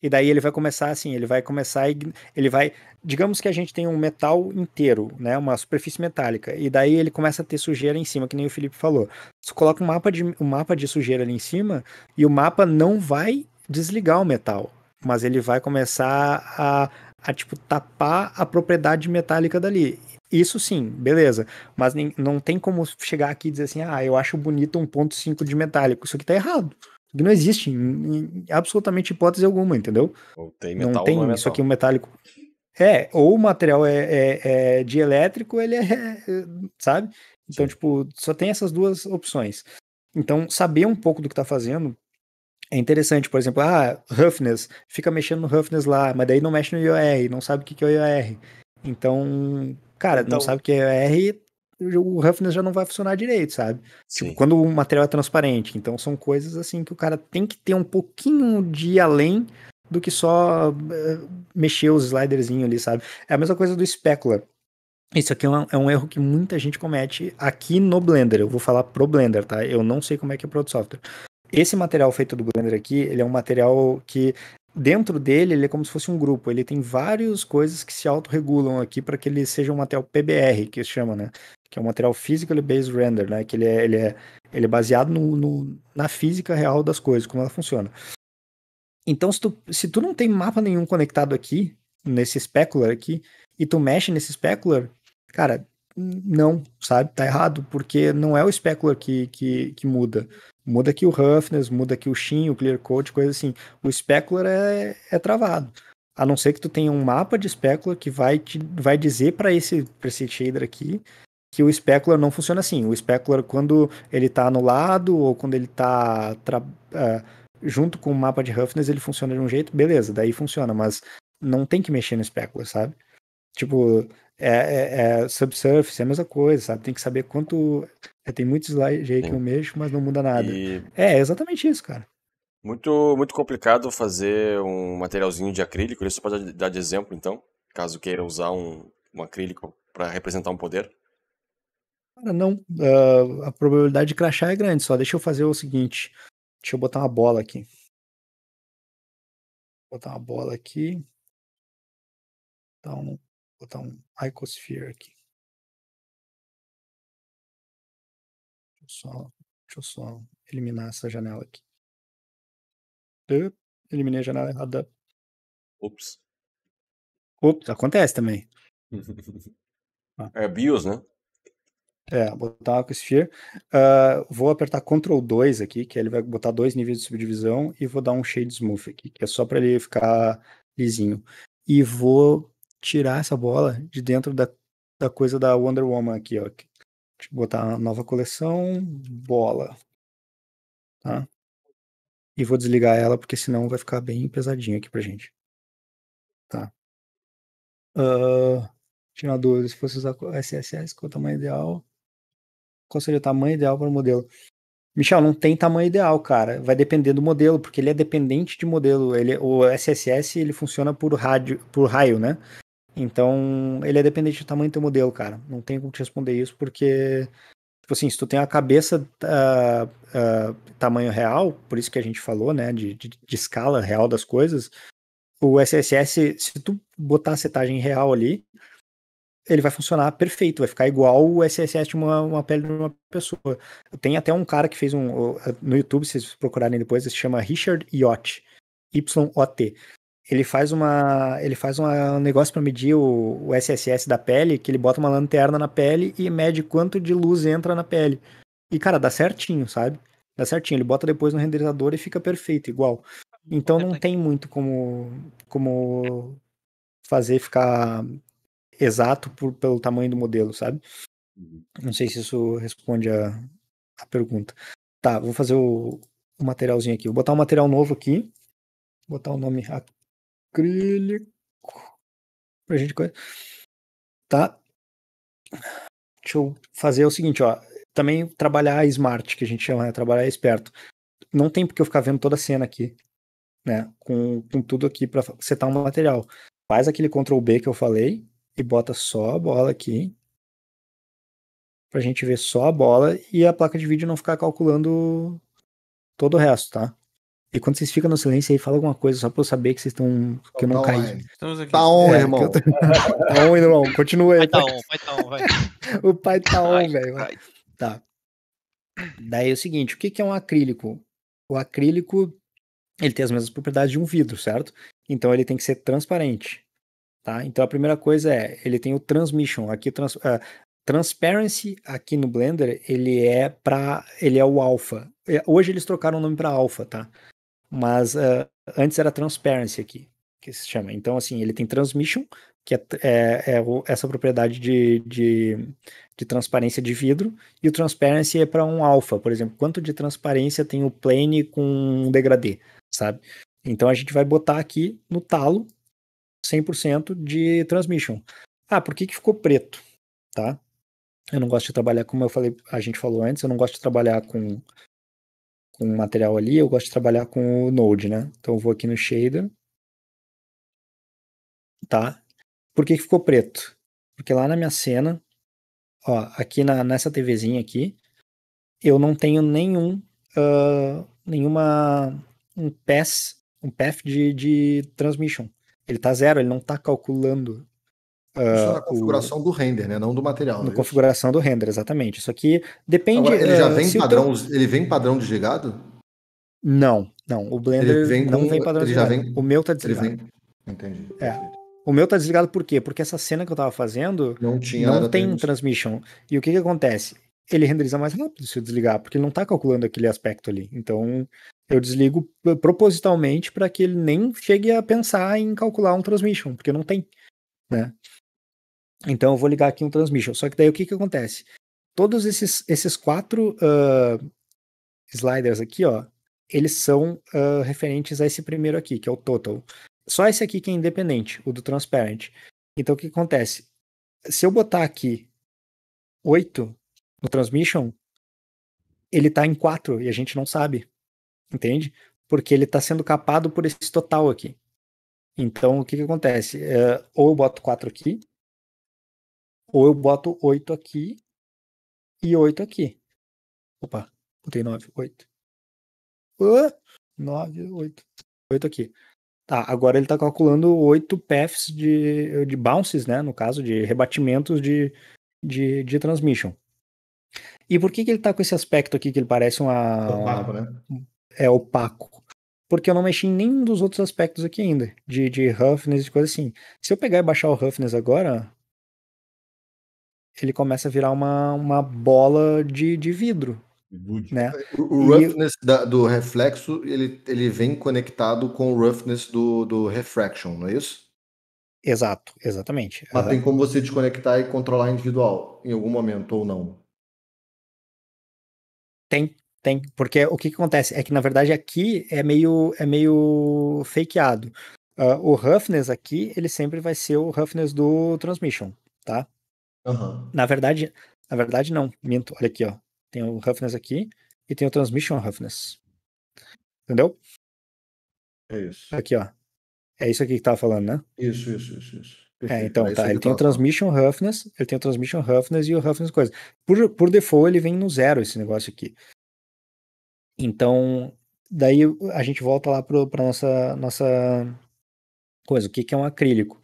E daí ele vai começar assim, ele vai começar, ele vai, digamos que a gente tem um metal inteiro, né, uma superfície metálica, e daí ele começa a ter sujeira em cima, que nem o Felipe falou. Você coloca um mapa de, um mapa de sujeira ali em cima, e o mapa não vai desligar o metal, mas ele vai começar a, a tipo, tapar a propriedade metálica dali. Isso sim, beleza, mas nem, não tem como chegar aqui e dizer assim, ah, eu acho bonito um ponto cinco de metálico, isso aqui tá errado. Não existe, em, em, absolutamente hipótese alguma, entendeu? Ou tem metal, não tem ou não é isso metal. Aqui um metálico. É, ou o material é, é, é dielétrico, ele é, é sabe? Então, Sim. tipo, só tem essas duas opções. Então, saber um pouco do que tá fazendo é interessante. Por exemplo, ah, roughness, fica mexendo no roughness lá, mas daí não mexe no I O R, não sabe o que é o I O R. Então, cara, então... não sabe o que é I O R... o roughness já não vai funcionar direito, sabe? Tipo, quando o material é transparente. Então são coisas assim que o cara tem que ter um pouquinho de além do que só uh, mexer os sliderzinhos ali, sabe? É a mesma coisa do specular. Isso aqui é um, é um erro que muita gente comete aqui no Blender. Eu vou falar pro Blender, tá? Eu não sei como é que é pro outro software. Esse material feito do Blender aqui, ele é um material que, dentro dele, ele é como se fosse um grupo. Ele tem várias coisas que se autorregulam aqui para que ele seja um material P B R, que se chama, né? Que é um material Physically Based Render, né? Que ele é, ele é, ele é baseado no, no, na física real das coisas, como ela funciona. Então, se tu, se tu não tem mapa nenhum conectado aqui, nesse specular aqui, e tu mexe nesse specular, cara, não, sabe? Tá errado, porque não é o specular que, que, que muda. Muda aqui o roughness, muda aqui o sheen, o clear coat, coisa assim. O specular é, é travado. A não ser que tu tenha um mapa de specular que vai, te, vai dizer para esse, pra esse shader aqui que o specular não funciona assim. O specular, quando ele tá anulado ou quando ele tá tra, uh, junto com o mapa de roughness, ele funciona de um jeito, beleza, daí funciona, mas não tem que mexer no specular, sabe? Tipo, é, é, é subsurface, é a mesma coisa, sabe? Tem que saber quanto... É, tem muitos slides aí que eu mexo, mas não muda nada. E... É, é exatamente isso, cara. Muito, muito complicado fazer um materialzinho de acrílico. Isso pode dar de exemplo, então? Caso queira usar um, um acrílico para representar um poder? Cara, não. Uh, a probabilidade de crashar é grande. Só deixa eu fazer o seguinte. Deixa eu botar uma bola aqui. Vou botar uma bola aqui. Botar um, botar um icosphere aqui. Deixa eu, só, deixa eu só eliminar essa janela aqui. Eu eliminei a janela errada. Ops. Ops, acontece também. ah. É BIOS, né? É, botar um icosphere. Uh, vou apertar control dois aqui, que ele vai botar dois níveis de subdivisão, e vou dar um shade smooth aqui, que é só para ele ficar lisinho. E vou tirar essa bola de dentro da, da coisa da Wonder Woman aqui, ó. Deixa eu botar uma nova coleção, bola, tá? E vou desligar ela, porque senão vai ficar bem pesadinho aqui pra gente. Tá. Uh, tirar dúvida, se fosse usar S S S, qual é o tamanho ideal? Qual seria o tamanho ideal para o modelo? Michel, não tem tamanho ideal, cara. Vai depender do modelo, porque ele é dependente de modelo. Ele, o S S S, ele funciona por, rádio, por raio, né? Então, ele é dependente do tamanho do teu modelo, cara. Não tem como te responder isso, porque... Tipo assim, se tu tem a cabeça uh, uh, tamanho real, por isso que a gente falou, né? De, de, de escala real das coisas. O S S S, se tu botar a setagem real ali, ele vai funcionar perfeito, vai ficar igual o S S S de uma, uma pele de uma pessoa. Tem até um cara que fez um... No YouTube, se vocês procurarem depois, ele se chama Richard Yot. Y O T. Ele faz uma... Ele faz uma, um negócio para medir o, o S S S da pele, que ele bota uma lanterna na pele e mede quanto de luz entra na pele. E, cara, dá certinho, sabe? Dá certinho. Ele bota depois no renderizador e fica perfeito, igual. Então não tem muito como... Como... Fazer ficar... exato por, pelo tamanho do modelo, sabe? Não sei se isso responde a, a pergunta. Tá, vou fazer o, o materialzinho aqui. Vou botar um material novo aqui. Vou botar o nome acrílico. Pra gente... Tá. Deixa eu fazer o seguinte, ó. Também trabalhar smart, que a gente chama, né? Trabalhar esperto. Não tem porque eu ficar vendo toda a cena aqui, né? Com, com tudo aqui pra setar um material. Faz aquele control B que eu falei. E bota só a bola aqui, pra gente ver só a bola e a placa de vídeo não ficar calculando todo o resto, tá? E quando vocês ficam no silêncio aí, fala alguma coisa só pra eu saber que vocês estão... que eu não caí. Tá on, é, irmão. Tô... tá on, irmão. Continua aí. Pai tá on, pai tá on, vai. O pai tá on, velho. Tá. Daí é o seguinte, o que é um acrílico? O acrílico, ele tem as mesmas propriedades de um vidro, certo? Então ele tem que ser transparente. Tá? Então a primeira coisa é, ele tem o transmission, aqui trans, uh, transparency aqui no Blender, ele é para, ele é o alpha. Hoje eles trocaram o nome para alpha, tá? Mas uh, antes era transparency aqui, que se chama. Então assim, ele tem transmission, que é, é, é essa propriedade de, de, de transparência de vidro, e o transparency é para um alpha, por exemplo, quanto de transparência tem o plane com um degradê, sabe? Então a gente vai botar aqui no talo cem por cento de transmission. Ah, por que que ficou preto? Tá? Eu não gosto de trabalhar, como eu falei, a gente falou antes, eu não gosto de trabalhar com com material ali, eu gosto de trabalhar com o node, né? Então eu vou aqui no shader. Tá? Por que que ficou preto? Porque lá na minha cena, ó, aqui na, nessa TVzinha aqui, eu não tenho nenhum, uh, nenhuma, um path, um path de, de transmission. Ele tá zero, ele não tá calculando. Uh, Isso na configuração o... do render, né? Não do material. Na é configuração do render, exatamente. Isso aqui depende... Agora, ele já vem uh, padrão, teu... ele vem padrão desligado? Não, não. O Blender vem não com... vem padrão ele desligado. Já vem... O meu tá desligado. Ele vem... Entendi. É. O meu tá desligado por quê? Porque essa cena que eu tava fazendo não, tinha não tem um transmission. E o que que acontece? Ele renderiza mais rápido se eu desligar, porque ele não tá calculando aquele aspecto ali. Então, eu desligo propositalmente para que ele nem chegue a pensar em calcular um transmission, porque não tem, né? Então, eu vou ligar aqui um transmission. Só que daí o que que acontece? Todos esses, esses quatro uh, sliders aqui, ó, eles são uh, referentes a esse primeiro aqui, que é o total. Só esse aqui que é independente, o do transparent. Então, o que acontece? Se eu botar aqui oito no transmission, ele tá em quatro e a gente não sabe. Entende? Porque ele tá sendo capado por esse total aqui. Então, o que que acontece? É, ou eu boto quatro aqui, ou eu boto oito aqui e oito aqui. Opa, botei nove, oito. Uh, nove, oito, oito aqui. Tá, agora ele tá calculando oito paths de, de bounces, né? No caso, de rebatimentos de, de, de transmission. E por que que ele tá com esse aspecto aqui que ele parece uma... Opaco, uma, né? É opaco. Porque eu não mexi em nenhum dos outros aspectos aqui ainda. De, de roughness e coisa assim. Se eu pegar e baixar o roughness agora, ele começa a virar uma, uma bola de, de vidro. Né? O roughness e... da, do reflexo ele, ele vem conectado com o roughness do, do refraction, não é isso? Exato, exatamente. Mas tem como você desconectar e controlar individual em algum momento ou não? Tem, tem, porque o que que acontece é que na verdade aqui é meio, é meio fakeado. Uh, o roughness aqui ele sempre vai ser o roughness do transmission, tá? Uhum. Na verdade, na verdade não, minto, olha aqui, ó. Tem o roughness aqui e tem o transmission roughness. Entendeu? É isso. Aqui, ó. É isso aqui que tava falando, né? Isso, isso, isso, isso. É, então, é tá. Ele tem o transmission roughness, ele tem o transmission roughness e o roughness coisa. Por, por default, ele vem no zero, esse negócio aqui. Então, daí a gente volta lá pro, pra nossa, nossa coisa. O que que é um acrílico?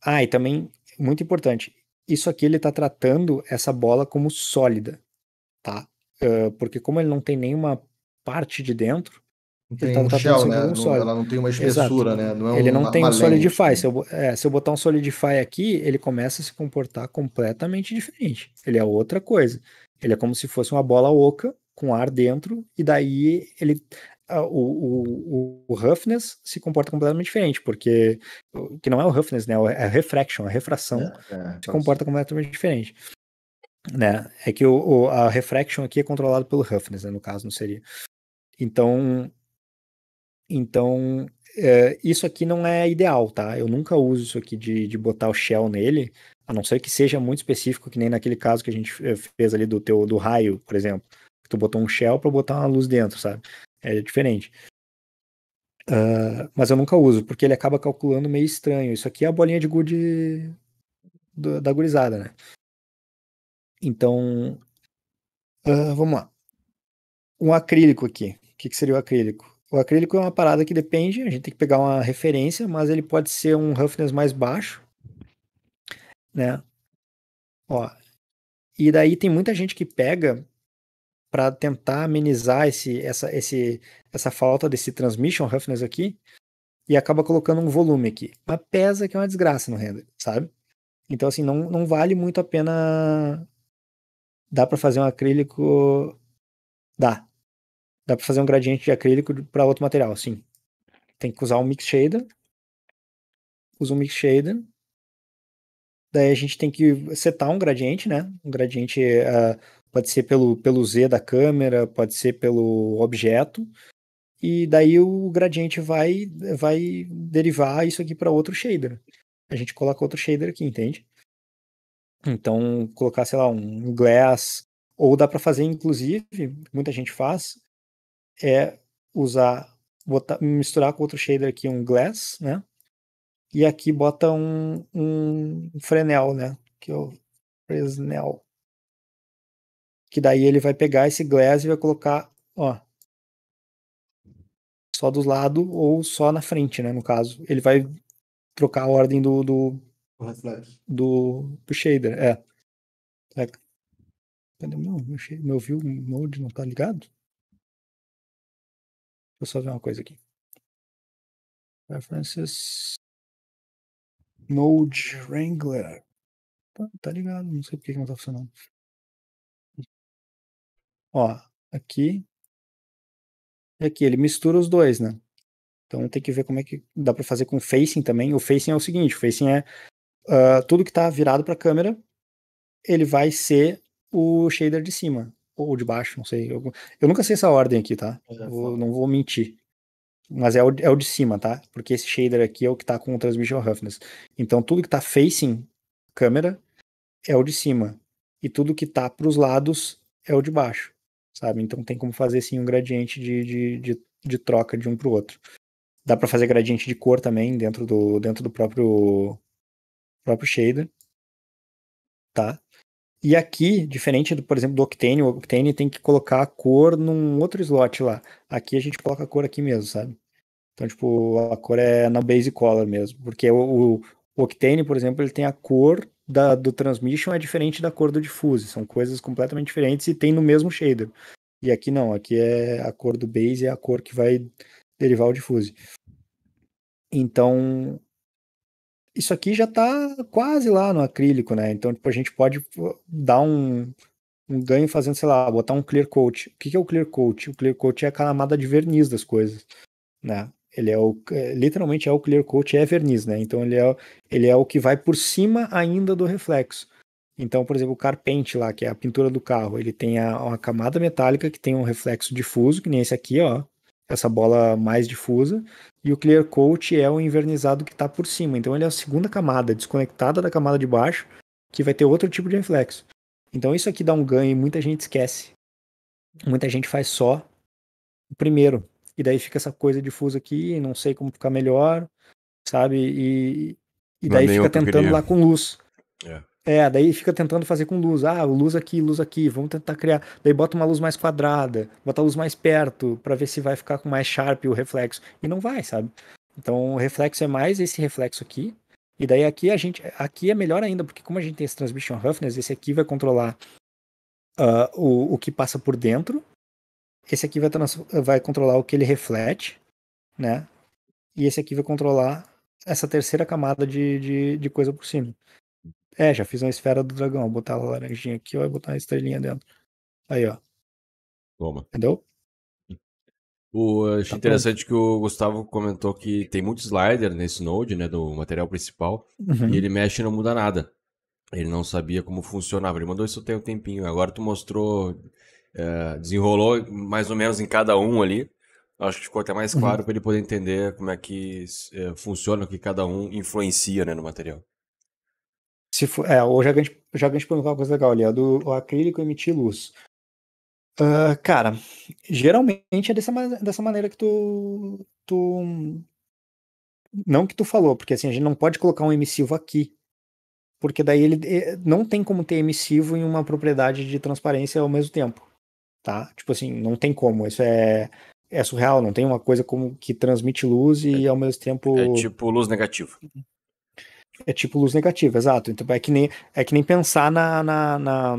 Ah, e também, muito importante, isso aqui ele tá tratando essa bola como sólida. Tá? Uh, porque como ele não tem nenhuma parte de dentro, tem ele tá um tratando shell, né? Não, ela não tem uma espessura, né? Não é ele um, não tem um solidify. Né? Se, eu, é, se eu botar um solidify aqui, ele começa a se comportar completamente diferente. Ele é outra coisa. Ele é como se fosse uma bola oca com ar dentro e daí ele uh, o, o, o roughness se comporta completamente diferente, porque que não é o roughness, né? É a refraction, a refração é, é, se comporta completamente diferente. Né? É que o, o, a refraction aqui é controlado pelo roughness, né? No caso não seria. Então, então é, isso aqui não é ideal, tá? Eu nunca uso isso aqui de, de botar o shell nele, a não ser que seja muito específico, que nem naquele caso que a gente fez ali do teu do raio, por exemplo. Tu botou um shell para botar uma luz dentro, sabe? É diferente. Uh, mas eu nunca uso, porque ele acaba calculando meio estranho. Isso aqui é a bolinha de gude do, da gurizada, né? Então, uh, vamos lá. Um acrílico aqui. O que que seria o acrílico? O acrílico é uma parada que depende, a gente tem que pegar uma referência, mas ele pode ser um roughness mais baixo, né? Ó, e daí tem muita gente que pega para tentar amenizar esse, essa, esse, essa falta desse transmission roughness aqui e acaba colocando um volume aqui. Mas pesa que é uma desgraça no render, sabe? Então, assim, não, não vale muito a pena... Dá pra fazer um acrílico... Dá. Dá pra fazer um gradiente de acrílico pra outro material, sim. Tem que usar um mix shader. Usa um mix shader. Daí a gente tem que setar um gradiente, né? Um gradiente uh, pode ser pelo, pelo Z da câmera, pode ser pelo objeto. E daí o gradiente vai, vai derivar isso aqui pra outro shader. A gente coloca outro shader aqui, entende? Então, colocar, sei lá, um glass, ou dá para fazer, inclusive, muita gente faz, é usar, botar, misturar com outro shader aqui um glass, né? E aqui bota um, um fresnel, né? que é o Fresnel. Que daí ele vai pegar esse glass e vai colocar, ó, só dos lados ou só na frente, né, no caso. Ele vai trocar a ordem do do, do, do shader, é. é. Cadê meu, meu, meu view mode não tá ligado? Deixa eu só ver uma coisa aqui. References Mode Wrangler. Tá, tá ligado, não sei porque que não tá funcionando. Ó, aqui e aqui, ele mistura os dois, né? Então tem que ver como é que dá pra fazer com o facing também. O facing é o seguinte, o facing é uh, tudo que tá virado pra câmera, ele vai ser o shader de cima, ou de baixo, não sei. Eu, eu nunca sei essa ordem aqui, tá? Eu vou, não vou mentir. Mas é o, é o de cima, tá? Porque esse shader aqui é o que tá com o Transmission Roughness. Então tudo que tá facing câmera é o de cima. E tudo que tá pros lados é o de baixo. Sabe? Então tem como fazer sim um gradiente de, de, de, de troca de um para o outro. Dá para fazer gradiente de cor também dentro do, dentro do próprio, próprio shader. Tá? E aqui, diferente, do, por exemplo, do Octane, o Octane tem que colocar a cor num outro slot lá. Aqui a gente coloca a cor aqui mesmo, sabe? Então, tipo, a cor é na base color mesmo. Porque o, o Octane, por exemplo, ele tem a cor Da, do Transmission é diferente da cor do Diffuse, são coisas completamente diferentes e tem no mesmo shader. E aqui não, aqui é a cor do Base, é a cor que vai derivar o Diffuse. Então, isso aqui já tá quase lá no acrílico, né? Então, tipo, a gente pode dar um, um ganho fazendo, sei lá, botar um Clear Coat. O que, que é o Clear Coat? O Clear Coat é a camada de verniz das coisas, né? Ele é o, literalmente é o clear coat, é verniz, né? Então ele é, ele é o que vai por cima ainda do reflexo. Então, por exemplo, o car paint lá, que é a pintura do carro, ele tem a, uma camada metálica que tem um reflexo difuso, que nem esse aqui, ó, essa bola mais difusa, e o clear coat é o envernizado que tá por cima. Então ele é a segunda camada, desconectada da camada de baixo, que vai ter outro tipo de reflexo. Então isso aqui dá um ganho e muita gente esquece. Muita gente faz só o primeiro. E daí fica essa coisa difusa aqui, não sei como ficar melhor, sabe? E, e daí fica tentando queria. lá com luz. É. é, daí fica tentando fazer com luz. Ah, luz aqui, luz aqui, vamos tentar criar. Daí bota uma luz mais quadrada, bota a luz mais perto, pra ver se vai ficar com mais sharp o reflexo. E não vai, sabe? Então o reflexo é mais esse reflexo aqui. E daí aqui a gente, aqui é melhor ainda, porque como a gente tem esse Transmission Roughness, esse aqui vai controlar uh, o, o que passa por dentro. Esse aqui vai, vai controlar o que ele reflete, né? E esse aqui vai controlar essa terceira camada de, de, de coisa por cima. É, já fiz uma esfera do dragão. Vou botar a laranjinha aqui, ó, e botar uma estrelinha dentro. Aí, ó. Toma. Entendeu? O, eu achei tá interessante pronto. Que o Gustavo comentou que tem muito slider nesse node, né? Do material principal. Uhum. E ele mexe e não muda nada. Ele não sabia como funcionava. Ele mandou isso tem um tempinho. Agora tu mostrou... É, desenrolou mais ou menos em cada um ali, acho que ficou até mais claro uhum. para ele poder entender como é que é, funciona, o que cada um influencia, né, no material. Se for, é, o Jagante perguntou uma coisa legal ali, é do o acrílico emitir luz. Uh, cara, geralmente é dessa, dessa maneira que tu, tu... Não que tu falou, porque assim, a gente não pode colocar um emissivo aqui. Porque daí ele não tem como ter emissivo em uma propriedade de transparência ao mesmo tempo. Tá? Tipo assim, não tem como, isso é, é surreal, não tem uma coisa como que transmite luz e é, ao mesmo tempo... É tipo luz negativa. É tipo luz negativa, exato. Então é que nem, é que nem pensar na, na, na,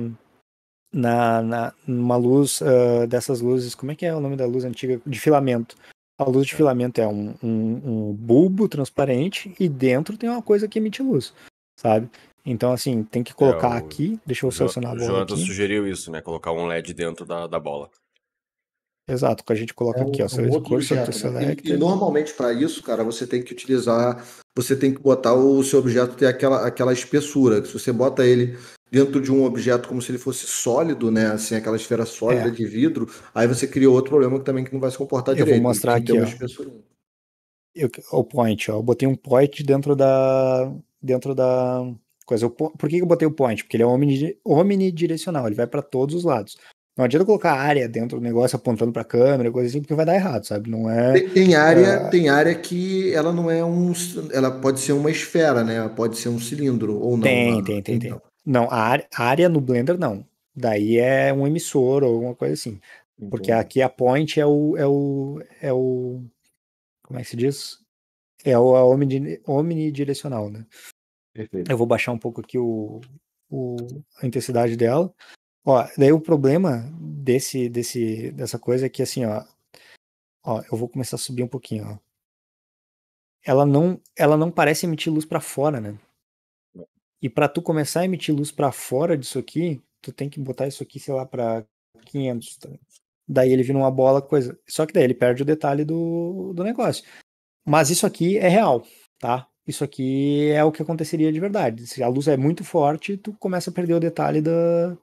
na, na numa luz uh, dessas luzes, como é que é o nome da luz antiga? De filamento. A luz de filamento é um, um, um bulbo transparente e dentro tem uma coisa que emite luz, sabe? Então, assim, tem que colocar é, o... aqui... Deixa eu selecionar a bola. O Jonathan aqui sugeriu isso, né? Colocar um L E D dentro da, da bola. Exato, que a gente coloca é aqui, um, ó. Um cor, objeto, né? E, e normalmente, para isso, cara, você tem que utilizar... Você tem que botar o seu objeto ter aquela, aquela espessura. Que se você bota ele dentro de um objeto como se ele fosse sólido, né? Assim, aquela esfera sólida é. de vidro, aí você cria outro problema que também que não vai se comportar eu direito. Eu vou mostrar aqui, ó. Eu, o point, ó. Eu botei um point dentro da... Dentro da... Coisa. Eu, por que eu botei o point? Porque ele é omnidirecional, ele vai para todos os lados. Não adianta colocar área dentro do negócio apontando para a câmera, coisa assim, porque vai dar errado, sabe? Não é. Tem, tem área, é... tem área que ela não é um, ela pode ser uma esfera, né? Ela pode ser um cilindro ou não. Tem, uma... tem, tem, então. tem. Não, a área, a área no Blender não. Daí é um emissor ou alguma coisa assim. Entendi. Porque aqui a point é o, é o, é o... Como é que se diz? É o a omnidire, omnidirecional, né? Perfeito. Eu vou baixar um pouco aqui o, o, a intensidade dela. Ó, daí o problema desse, desse, dessa coisa é que assim, ó, ó, eu vou começar a subir um pouquinho, ó. Ela não, ela não parece emitir luz pra fora, né? E pra tu começar a emitir luz pra fora disso aqui, tu tem que botar isso aqui, sei lá, pra quinhentos. Tá? Daí ele vira uma bola, coisa. Só que daí ele perde o detalhe do, do negócio. Mas isso aqui é real, tá? Isso aqui é o que aconteceria de verdade. Se a luz é muito forte, tu começa a perder o detalhe da,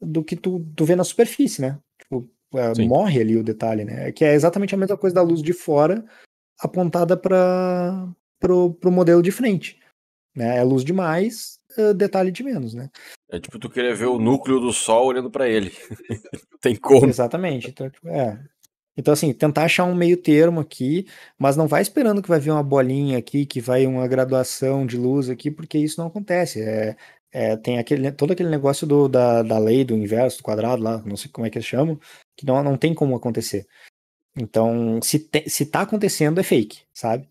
do que tu, tu vê na superfície, né? Tipo, é, morre ali o detalhe, né? Que é exatamente a mesma coisa da luz de fora apontada para pro, pro modelo de frente, né? É luz demais, detalhe de menos, né? É tipo tu querer ver o núcleo do sol olhando para ele. Tem como. Exatamente. Então, é... Então, assim, tentar achar um meio termo aqui, mas não vai esperando que vai vir uma bolinha aqui, que vai uma graduação de luz aqui, porque isso não acontece. É, é, tem aquele, todo aquele negócio do, da, da lei do inverso, do quadrado lá, não sei como é que eles chamam, que não, não tem como acontecer. Então, se, te, se tá acontecendo, é fake, sabe?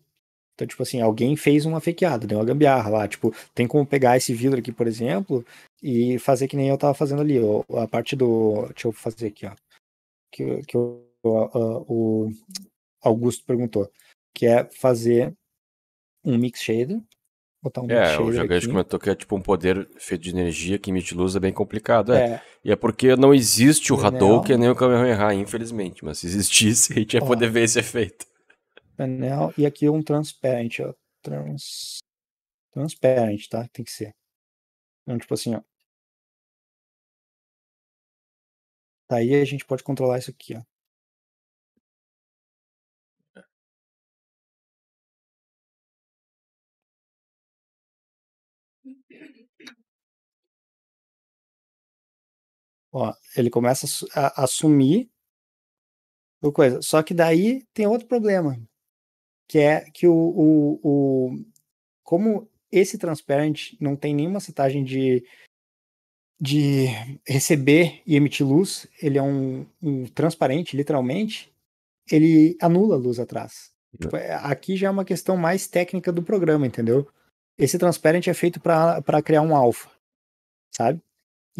Então, tipo assim, alguém fez uma fakeada, deu uma gambiarra lá, tipo, tem como pegar esse vidro aqui, por exemplo, e fazer que nem eu tava fazendo ali, ó, a parte do... Deixa eu fazer aqui, ó. Que, que eu... o Augusto perguntou, que é fazer um mix shader, botar um mix shader. É, o Jogante comentou que é tipo um poder feito de energia que emite luz, é bem complicado, é. é. E é porque não existe o Hadouken nem o Kamehameha, infelizmente, mas se existisse, a gente ia poder ó, ver esse efeito. Painel, e aqui um transparent, ó. Trans... Transparent, tá? Tem que ser. Então, tipo assim, ó. Daí a gente pode controlar isso aqui, ó. Ó, ele começa a assumir coisa. Só que daí tem outro problema, que é que o, o, o como esse transparent não tem nenhuma setagem de, de receber e emitir luz, ele é um, um transparente, literalmente, ele anula a luz atrás. Tipo, aqui já é uma questão mais técnica do programa, entendeu? Esse transparent é feito para criar um alpha, sabe?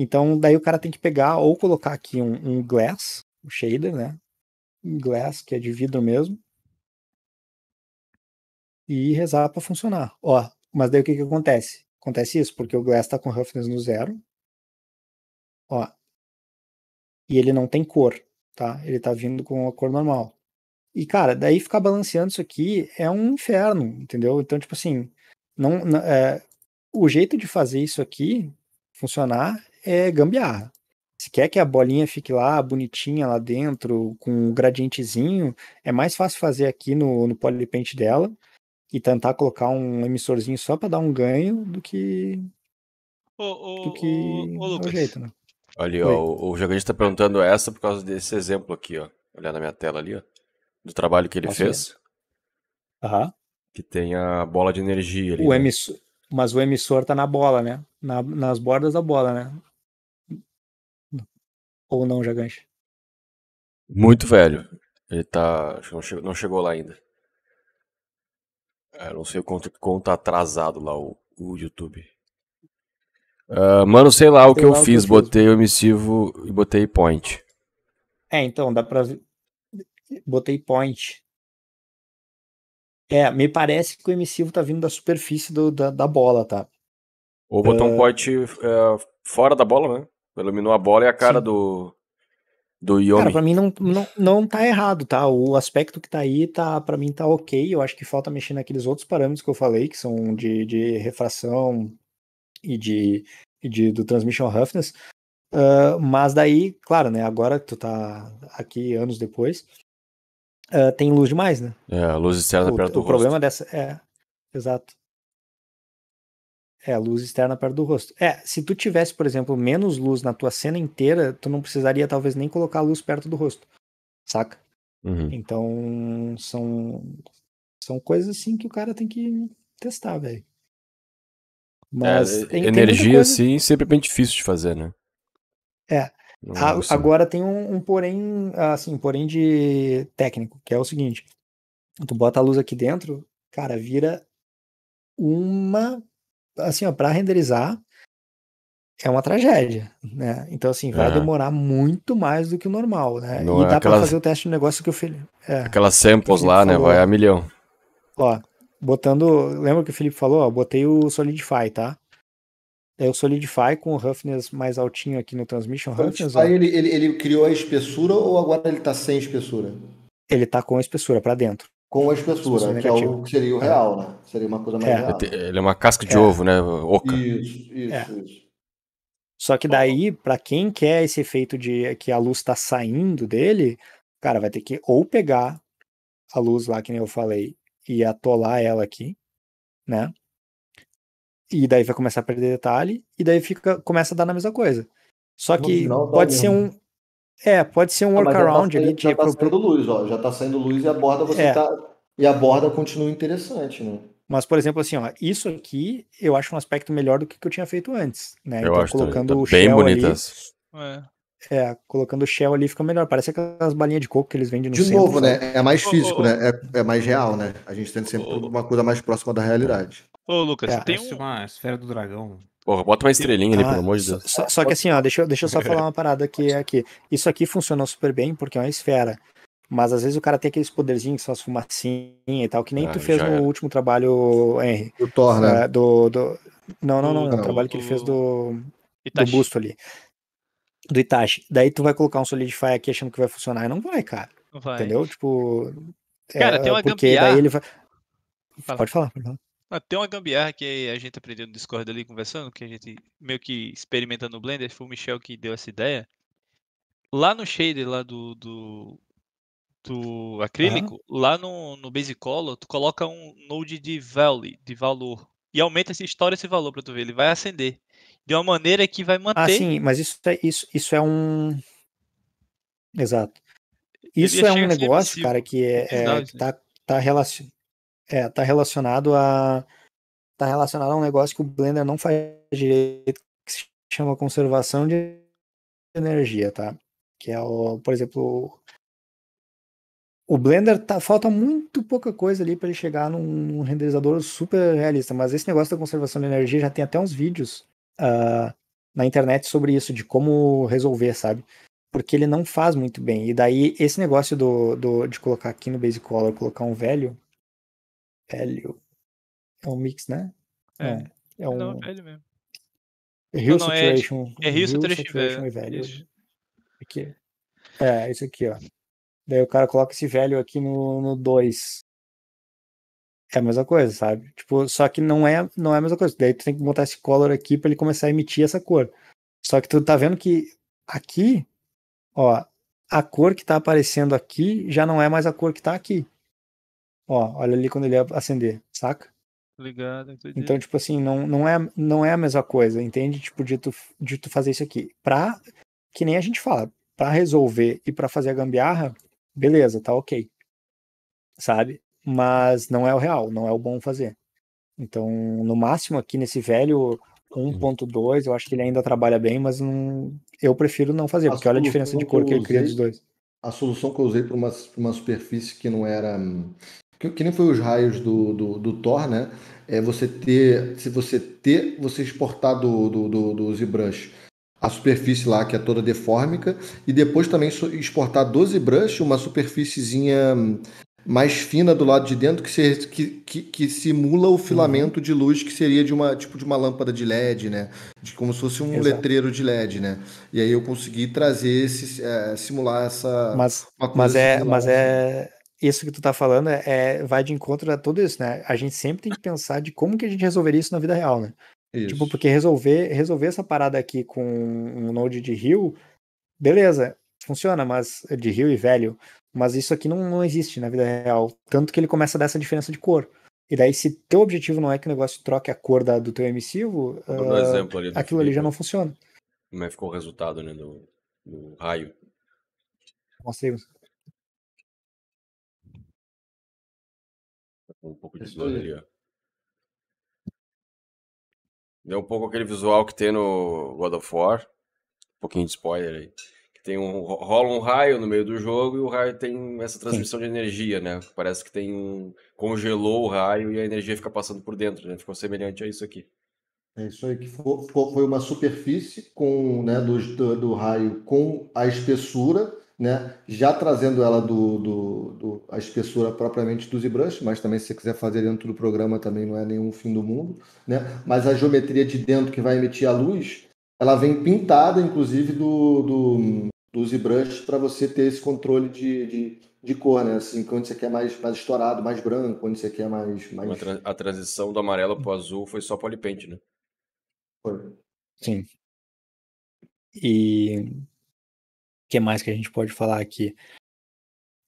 Então, daí o cara tem que pegar ou colocar aqui um, um glass, um shader, né? Um glass, que é de vidro mesmo. E rezar pra funcionar. Ó, mas daí o que que acontece? Acontece isso, porque o glass tá com roughness no zero. Ó. E ele não tem cor, tá? Ele tá vindo com a cor normal. E, cara, daí ficar balanceando isso aqui é um inferno, entendeu? Então, tipo assim, não, não, é, o jeito de fazer isso aqui funcionar é gambiarra. Se quer que a bolinha fique lá, bonitinha lá dentro, com um gradientezinho, é mais fácil fazer aqui no, no polypaint dela e tentar colocar um emissorzinho só para dar um ganho do que... Ô, ô, do que ô, ô, Lucas. É o jeito, né? Olha, ó, o, o Jogante está perguntando essa por causa desse exemplo aqui, ó. Olha na minha tela ali, ó, do trabalho que ele Posso fez. Aham. Que tem a bola de energia ali. O né? emissor... Mas o emissor tá na bola, né? Na, nas bordas da bola, né? Ou não, Jagante? Muito velho. Ele tá... Não chegou, não chegou lá ainda. Eu não sei o quanto, quanto tá atrasado lá o, o YouTube. Uh, mano, sei lá o que eu fiz. Botei o emissivo e botei point. É, então, dá pra... Botei point. É, me parece que o emissivo tá vindo da superfície do, da, da bola, tá? Ou botar um point uh, fora da bola, né? Iluminou a bola e a cara sim. do do Yomi. Cara, pra mim não, não, não tá errado, tá? O aspecto que tá aí, tá, pra mim tá ok. Eu acho que falta mexer naqueles outros parâmetros que eu falei, que são de, de refração e de, de do transmission roughness. Uh, mas daí, claro, né? Agora que tu tá aqui anos depois... Uh, tem luz demais, né? É, a luz externa o, perto do rosto. O problema dessa... É, exato. É, luz externa perto do rosto. É, se tu tivesse, por exemplo, menos luz na tua cena inteira, tu não precisaria, talvez, nem colocar a luz perto do rosto. Saca? Uhum. Então, são... São coisas, assim, que o cara tem que testar, velho. Mas é, tem, energia, tem coisa... sim, sempre é bem difícil de fazer, né? É. A, agora tem um, um porém, assim, porém de técnico, que é o seguinte. Tu bota a luz aqui dentro, cara, vira uma... Assim, ó, pra renderizar, é uma tragédia, né? Então, assim, vai é. demorar muito mais do que o normal, né? Não e é dá aquelas... pra fazer o teste do negócio que o Felipe... É, aquelas samples lá, falou, né? Vai a milhão. Ó, botando... Lembra que o Felipe falou? Ó, botei o Solidify, tá? É o Solidify com o roughness mais altinho aqui no Transmission. Roughness, ó. Ele, ele, ele criou a espessura ou agora ele tá sem espessura? Ele tá com a espessura pra dentro. Com a espessura, que é o que seria o real, né? Seria uma coisa mais é. real. Ele é uma casca de é. ovo, né? Oca. Isso, isso, é. isso. Só que daí, pra quem quer esse efeito de que a luz tá saindo dele, cara, vai ter que ou pegar a luz lá, que nem eu falei, e atolar ela aqui, né? E daí vai começar a perder detalhe, e daí fica, começa a dar na mesma coisa. Só que final, pode tá ser mesmo. um... É, pode ser um workaround ali. Já tá saindo luz, ó. Já tá saindo luz e a borda você é. tá. E a borda continua interessante, né? Mas, por exemplo, assim, ó, isso aqui eu acho um aspecto melhor do que eu tinha feito antes, né? Eu então, acho colocando tá o bem shell bonitas. Ali, é. é, colocando o shell ali fica melhor. Parece aquelas balinhas de coco que eles vendem no de centro. De novo, né? É mais físico, oh, oh, né? É, é mais real, né? A gente tem sempre oh, uma coisa mais próxima da realidade. Ô, oh, Lucas, é, tem um... uma esfera do dragão. Porra, bota uma estrelinha ah, ali, pelo amor de Deus. Só, só que assim, ó, deixa, deixa eu só falar uma parada aqui, aqui. Isso aqui funcionou super bem, porque é uma esfera. Mas às vezes o cara tem aqueles poderzinhos, só as fumacinhas e tal, que nem ah, tu fez no era. último trabalho, Henry. Do Thor, né? Do, do... Não, não, não, não. O trabalho do... que ele fez do, do busto ali. Do Itachi. Daí tu vai colocar um Solidify aqui achando que vai funcionar e não vai, cara. Não vai. Entendeu? Tipo... Cara, é, tem uma porque gambiarra... daí ele vai... Fala. Pode falar, pode falar. Ah, tem uma gambiarra que a gente aprendeu no Discord ali conversando, que a gente meio que experimentando no Blender, foi o Michel que deu essa ideia. Lá no shader lá do, do, do acrílico, uhum. lá no, no Base Color, tu coloca um node de value, de valor, e aumenta essa história, esse valor pra tu ver, ele vai acender. De uma maneira que vai manter... Ah, sim, mas isso é, isso, isso é um... Exato. Isso é um negócio, cara, que, é, é, que tá, tá relacionado... É, tá relacionado a tá relacionado a um negócio que o Blender não faz direito, que se chama conservação de energia, tá? Que é o, por exemplo, o Blender tá, falta muito pouca coisa ali para ele chegar num renderizador super realista, mas esse negócio da conservação de energia já tem até uns vídeos uh, na internet sobre isso, de como resolver, sabe? Porque ele não faz muito bem. E daí esse negócio do, do, de colocar aqui no Base Color, colocar um velho Velho. É um mix, né? É. Não, é um... Não, velho mesmo. Real não, não, Saturation. É, é Real Saturation, saturation é, velho. Isso. Aqui. É, isso aqui, ó. Daí o cara coloca esse velho aqui no dois. É a mesma coisa, sabe? Tipo, só que não é, não é a mesma coisa. Daí tu tem que botar esse color aqui pra ele começar a emitir essa cor. Só que tu tá vendo que aqui, ó, a cor que tá aparecendo aqui já não é mais a cor que tá aqui. Ó, olha ali quando ele acender, saca? Ligado, entendi. Então, tipo assim, não, não, é, não é a mesma coisa, entende? Tipo, de tu, de tu fazer isso aqui. Pra, que nem a gente fala, pra resolver e pra fazer a gambiarra, beleza, tá ok. Sabe? Mas não é o real, não é o bom fazer. Então, no máximo aqui nesse velho um ponto dois, eu acho que ele ainda trabalha bem, mas não, eu prefiro não fazer, a porque olha a diferença de cor que ele cria dos dois. A solução que eu usei pra uma, pra uma superfície que não era... Que, que nem foi os raios do, do, do Thor, né? É você ter, se você ter, você exportar do, do, do, do ZBrush a superfície lá, que é toda deformica, e depois também exportar do ZBrush uma superfíciezinha mais fina do lado de dentro, que, se, que, que, que simula o filamento de luz que seria de uma, tipo de uma lâmpada de L E D, né? De, como se fosse um Exato. letreiro de L E D, né? E aí eu consegui trazer, esse, é, simular essa... Mas, mas é... Mas é... Isso que tu tá falando é, é, vai de encontro a tudo isso, né? A gente sempre tem que pensar de como que a gente resolveria isso na vida real, né? Isso. Tipo, porque resolver, resolver essa parada aqui com um node de rio, beleza, funciona, mas de rio e velho, mas isso aqui não, não existe na vida real. Tanto que ele começa a dar essa diferença de cor. E daí, se teu objetivo não é que o negócio troque a cor da, do teu emissivo, uh, exemplo ali do aquilo ali já não funciona. Como é que ficou o resultado, né, do, do raio? Mostrei. Um pouco de dor ali, ó. Deu um pouco aquele visual que tem no God of War. Um pouquinho de spoiler aí. Que tem um, rola um raio no meio do jogo e o raio tem essa transmissão Sim. de energia, né? Parece que tem um... congelou o raio e a energia fica passando por dentro, né? Ficou semelhante a isso aqui. É isso aí, que foi, foi uma superfície com, né, do, do, do raio com a espessura, né, já trazendo ela do, do, do, a espessura propriamente do ZBrush, mas também se você quiser fazer dentro do programa também não é nenhum fim do mundo, né, mas a geometria de dentro que vai emitir a luz, ela vem pintada, inclusive, do, do, do ZBrush para você ter esse controle de, de, de cor, né, assim, onde você quer mais, mais estourado, mais branco, onde você quer mais... mais... Tra- a transição do amarelo para o azul foi só polipaint, né? Foi. Sim. E... o que mais que a gente pode falar aqui?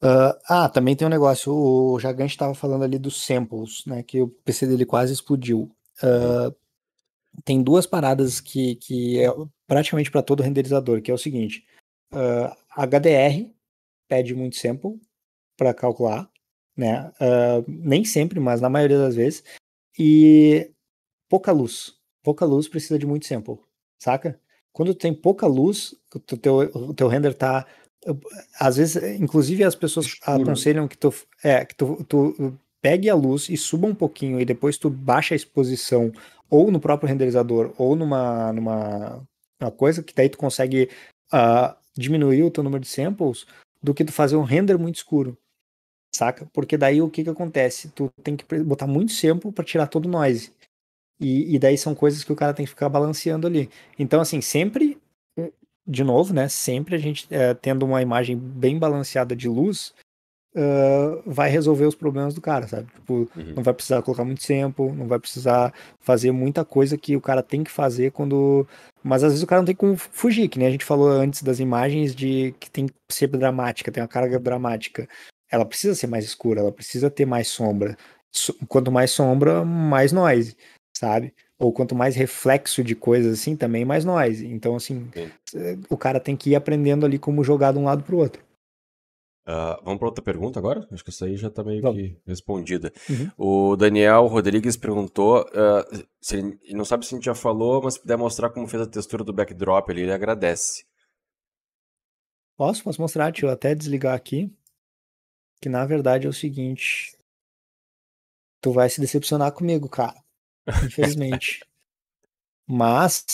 Uh, ah, também tem um negócio, o Jagante estava falando ali dos samples, né, que o P C dele quase explodiu. Uh, tem duas paradas que, que é praticamente para todo renderizador, que é o seguinte, uh, H D R pede muito sample para calcular, né, uh, nem sempre, mas na maioria das vezes, e pouca luz, pouca luz precisa de muito sample, saca? Quando tem pouca luz, o teu, o teu render tá... Às vezes, inclusive as pessoas escuro. Aconselham que, tu, é, que tu, tu pegue a luz e suba um pouquinho e depois tu baixa a exposição ou no próprio renderizador ou numa, numa uma coisa que daí tu consegue uh, diminuir o teu número de samples do que tu fazer um render muito escuro, saca? Porque daí o que que acontece? Tu tem que botar muito sample para tirar todo o noise. E, e daí são coisas que o cara tem que ficar balanceando ali. Então, assim, sempre, de novo, né? Sempre a gente é, tendo uma imagem bem balanceada de luz uh, vai resolver os problemas do cara, sabe? Tipo, uhum. não vai precisar colocar muito tempo, não vai precisar fazer muita coisa que o cara tem que fazer quando... Mas às vezes o cara não tem como fugir, que nem a gente falou antes das imagens de que tem que ser dramática, tem uma carga dramática. Ela precisa ser mais escura, ela precisa ter mais sombra. Quanto mais sombra, mais noise. Sabe? Ou quanto mais reflexo de coisas assim, também mais noise. Então, assim, Sim. o cara tem que ir aprendendo ali como jogar de um lado pro outro. Uh, vamos para outra pergunta agora? Acho que isso aí já tá meio vamos. que respondida. Uhum. O Daniel Rodrigues perguntou, uh, se ele, ele não sabe se a gente já falou, mas se puder mostrar como fez a textura do backdrop ali, ele agradece. Posso? Posso mostrar? Deixa eu até desligar aqui. Que na verdade é o seguinte, tu vai se decepcionar comigo, cara. Infelizmente. Mas,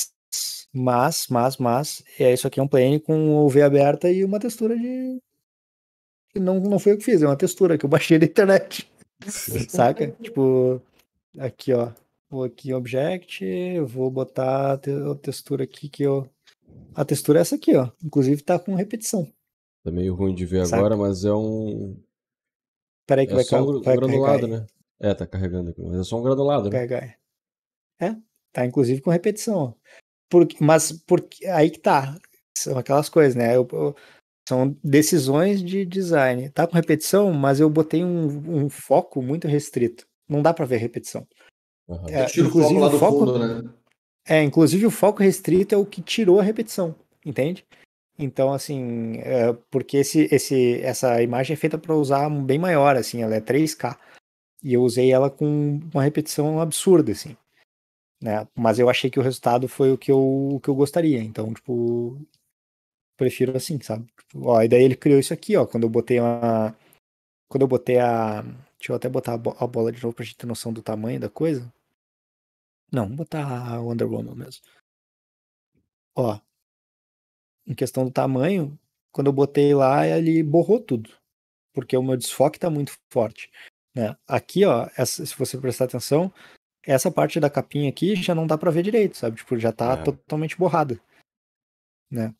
mas, mas, mas, é, isso aqui é um plane com o V aberta e uma textura de... Não, não foi eu que fiz, é uma textura que eu baixei da internet. Saca? Tipo, aqui, ó. Vou aqui em Object, vou botar a textura aqui que eu... A textura é essa aqui, ó. Inclusive tá com repetição. Tá meio ruim de ver Saca? agora, mas é um... Peraí que é vai só um vai granulado, né? É, tá carregando aqui, mas é só um granulado, né? É, tá inclusive com repetição. Porque, mas porque, aí que tá, são aquelas coisas, né? Eu, eu, são decisões de design. Tá com repetição, mas eu botei um, um foco muito restrito. Não dá pra ver repetição. Uhum. É, eu tiro inclusive, o foco lá do foco, fundo, né? É, inclusive o foco restrito é o que tirou a repetição, entende? Então, assim, é, porque esse, esse, essa imagem é feita pra usar bem maior, assim, ela é três K. E eu usei ela com uma repetição absurda, assim. Né? Mas eu achei que o resultado foi o que eu, o que eu gostaria. Então, tipo, prefiro assim, sabe? Tipo, ó, e daí ele criou isso aqui, ó. Quando eu botei uma... Quando eu botei a... Deixa eu até botar a, bo- a bola de novo pra gente ter noção do tamanho da coisa. Não, vou botar a Wonder Woman mesmo. Ó. Em questão do tamanho, quando eu botei lá, ele borrou tudo. Porque o meu desfoque tá muito forte. Aqui, ó, essa, se você prestar atenção, essa parte da capinha aqui já não dá pra ver direito, sabe? Tipo, já tá é. totalmente borrada, né?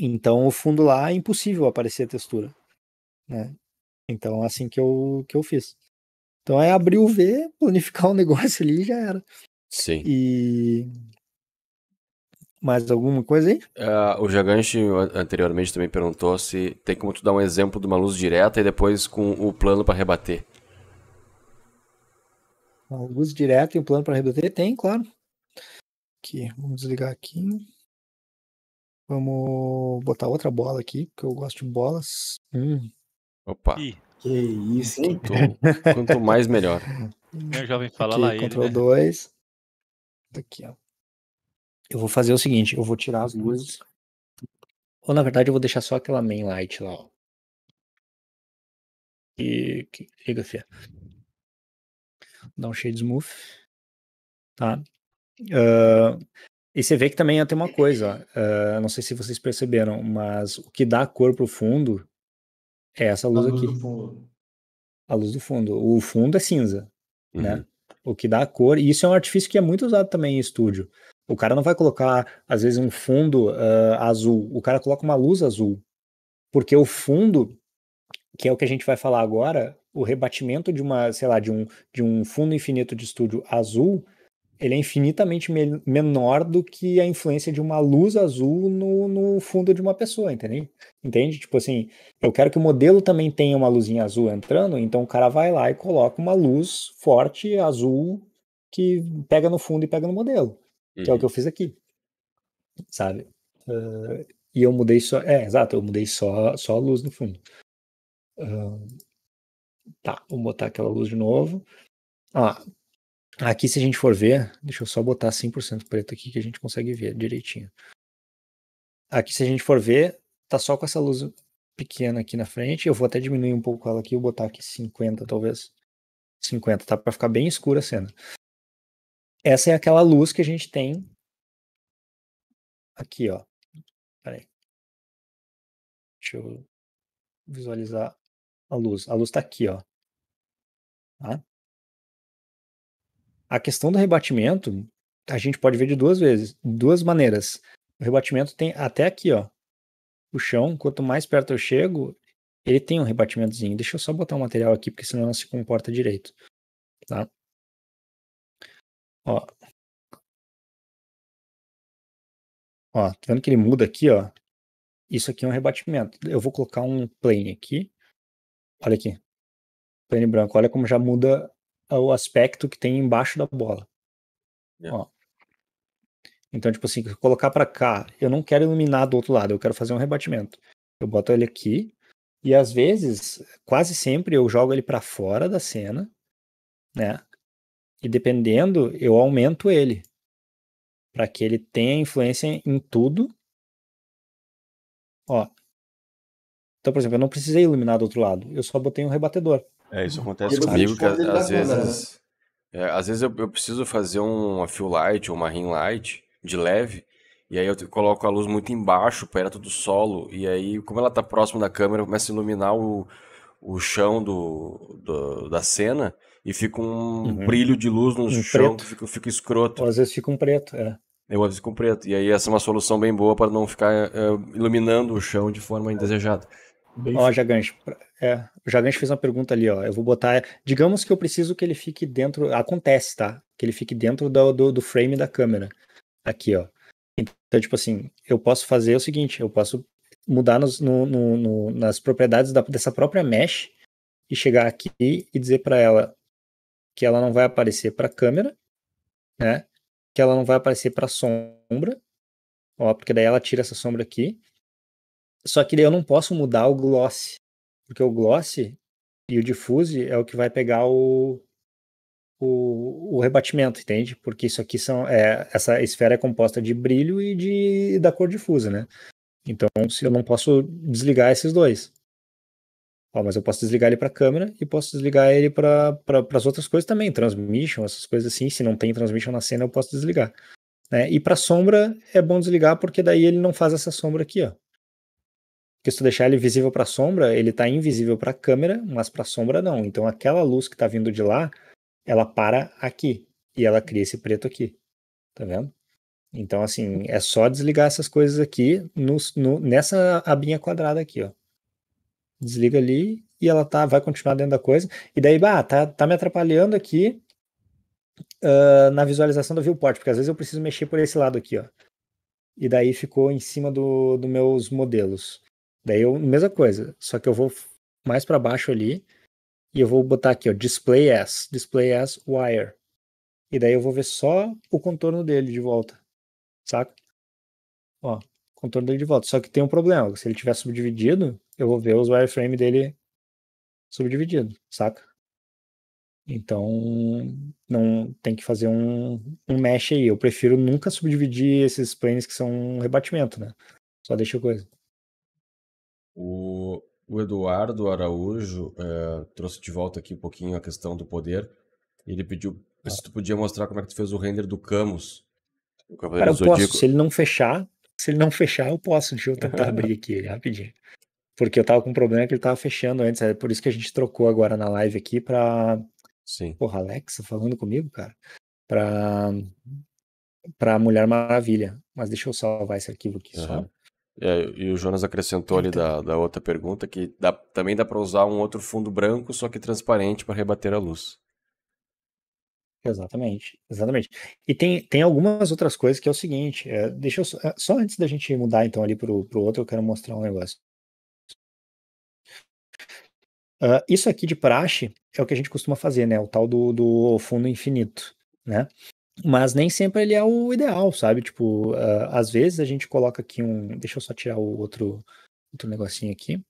Então, o fundo lá é impossível aparecer a textura, né? Então, assim que eu, que eu fiz. Então, é abrir o V, planificar o negócio ali e já era. Sim. E... mais alguma coisa aí? Uh, o Jagante anteriormente também perguntou se tem como tu dar um exemplo de uma luz direta e depois com o plano pra rebater. O luz direto e um plano para rebater? Tem, claro. Aqui, vamos desligar aqui. Vamos botar outra bola aqui, porque eu gosto de bolas. Hum. Opa. Ih. Que isso, hein? Quanto, quanto mais, melhor. Meu jovem, fala aqui, lá ele, Ctrl dois. Né? Aqui, ó. Eu vou fazer o seguinte, eu vou tirar as luzes. Ou na verdade eu vou deixar só aquela main light lá, ó. E que liga, fia. Dá um shade smooth. Tá? Uh, e você vê que também tem uma coisa, ó. Uh, não sei se vocês perceberam, mas o que dá cor pro fundo é essa luz, a luz aqui. Do a luz do fundo. O fundo é cinza, uhum. né? O que dá a cor, e isso é um artifício que é muito usado também em estúdio. O cara não vai colocar, às vezes, um fundo uh, azul. O cara coloca uma luz azul. Porque o fundo, que é o que a gente vai falar agora, o rebatimento de uma, sei lá, de um, de um fundo infinito de estúdio azul, ele é infinitamente me- menor do que a influência de uma luz azul no, no fundo de uma pessoa, entende? Entende? Tipo assim, eu quero que o modelo também tenha uma luzinha azul entrando, então o cara vai lá e coloca uma luz forte, azul, que pega no fundo e pega no modelo, uhum. que é o que eu fiz aqui, sabe? Uh, e eu mudei só... É, exato, eu mudei só, só a luz no fundo. Uh, tá, vou botar aquela luz de novo. Ah, aqui, se a gente for ver, deixa eu só botar cem por cento preto aqui que a gente consegue ver direitinho. Aqui, se a gente for ver, tá só com essa luz pequena aqui na frente. Eu vou até diminuir um pouco ela aqui, vou botar aqui cinquenta, talvez. cinquenta, tá? Pra ficar bem escura a cena. Essa é aquela luz que a gente tem aqui, ó. Peraí. Deixa eu visualizar a luz. A luz tá aqui, ó. Tá? A questão do rebatimento, a gente pode ver de duas vezes, duas maneiras. O rebatimento tem até aqui, ó. O chão, quanto mais perto eu chego, ele tem um rebatimentozinho. Deixa eu só botar um material aqui, porque senão não se comporta direito. Tá? Ó. Ó, tá vendo que ele muda aqui, ó? Isso aqui é um rebatimento. Eu vou colocar um plane aqui. Olha aqui. Plane branco. Olha como já muda o aspecto que tem embaixo da bola. É. Ó. Então, tipo assim, colocar pra cá, eu não quero iluminar do outro lado, eu quero fazer um rebatimento. Eu boto ele aqui, e às vezes, quase sempre, eu jogo ele pra fora da cena, né? E dependendo, eu aumento ele. Pra que ele tenha influência em tudo. Ó. Então, por exemplo, eu não precisei iluminar do outro lado, eu só botei um rebatedor. É, isso acontece e comigo, que às vezes, é, às vezes eu, eu preciso fazer uma fill light ou uma ring light de leve, e aí eu coloco a luz muito embaixo, perto do solo, e aí como ela tá próximo da câmera, começa a iluminar o, o chão do, do, da cena, e fica um uhum. brilho de luz no um chão, preto. que fica, fica escroto. Ou às vezes fica um preto, é. Eu às vezes fica um preto, e aí essa é uma solução bem boa para não ficar é, iluminando o chão de forma indesejada. Bem ó, Jagante, é, o Jagante fez uma pergunta ali, ó, eu vou botar, digamos que eu preciso que ele fique dentro, acontece, tá? Que ele fique dentro do, do, do frame da câmera, aqui, ó. Então, tipo assim, eu posso fazer o seguinte, eu posso mudar nos, no, no, no, nas propriedades da, dessa própria mesh e chegar aqui e dizer pra ela que ela não vai aparecer pra câmera, né? Que ela não vai aparecer pra sombra, ó, porque daí ela tira essa sombra aqui. Só que eu não posso mudar o gloss, porque o gloss e o diffuse é o que vai pegar o, o, o rebatimento, entende? Porque isso aqui são, é, essa esfera é composta de brilho e de, da cor difusa, né? Então eu não posso desligar esses dois. Ó, mas eu posso desligar ele para a câmera e posso desligar ele para pra, as outras coisas também, transmission, essas coisas assim. Se não tem transmission na cena, eu posso desligar, né? E para sombra é bom desligar, porque daí ele não faz essa sombra aqui, ó. Porque se tu deixar ele visível para a sombra, ele tá invisível para a câmera, mas para a sombra não. Então aquela luz que tá vindo de lá, ela para aqui. E ela cria esse preto aqui. Tá vendo? Então assim, é só desligar essas coisas aqui no, no, nessa abinha quadrada aqui, ó. Desliga ali e ela tá, vai continuar dentro da coisa. E daí, bah, tá, tá me atrapalhando aqui uh, na visualização do viewport, porque às vezes eu preciso mexer por esse lado aqui, ó. E daí ficou em cima do, do meus modelos. Daí eu, mesma coisa, só que eu vou mais para baixo ali e eu vou botar aqui, ó, display as, display as wire. E daí eu vou ver só o contorno dele de volta, saca? Ó, contorno dele de volta. Só que tem um problema, se ele tiver subdividido, eu vou ver os wireframe dele subdividido, saca? Então, não, tem que fazer um, um mesh aí. Eu prefiro nunca subdividir esses planes que são um rebatimento, né? Só deixa coisa. O, o Eduardo Araújo é, trouxe de volta aqui um pouquinho a questão do poder. Ele pediu ah. se tu podia mostrar como é que tu fez o render do Camus. O Cara, eu Zodíaco. posso. Se ele não fechar, se ele não fechar, eu posso. Deixa eu tentar abrir aqui ele rapidinho. Porque eu tava com um problema que ele tava fechando antes. É por isso que a gente trocou agora na live aqui pra... Sim. Porra, Alexa falando comigo, cara. Pra, pra Mulher Maravilha. Mas deixa eu salvar esse arquivo aqui uhum. só. É, e o Jonas acrescentou ali da, da outra pergunta que dá, também dá pra usar um outro fundo branco, só que transparente, pra rebater a luz. Exatamente, exatamente. E tem, tem algumas outras coisas que é o seguinte, é, deixa eu só, só antes da gente mudar então ali pro, pro outro, eu quero mostrar um negócio. Uh, isso aqui de praxe é o que a gente costuma fazer, né? O tal do, do fundo infinito, né? Mas nem sempre ele é o ideal, sabe? Tipo, uh, às vezes a gente coloca aqui um... Deixa eu só tirar o outro, outro negocinho aqui.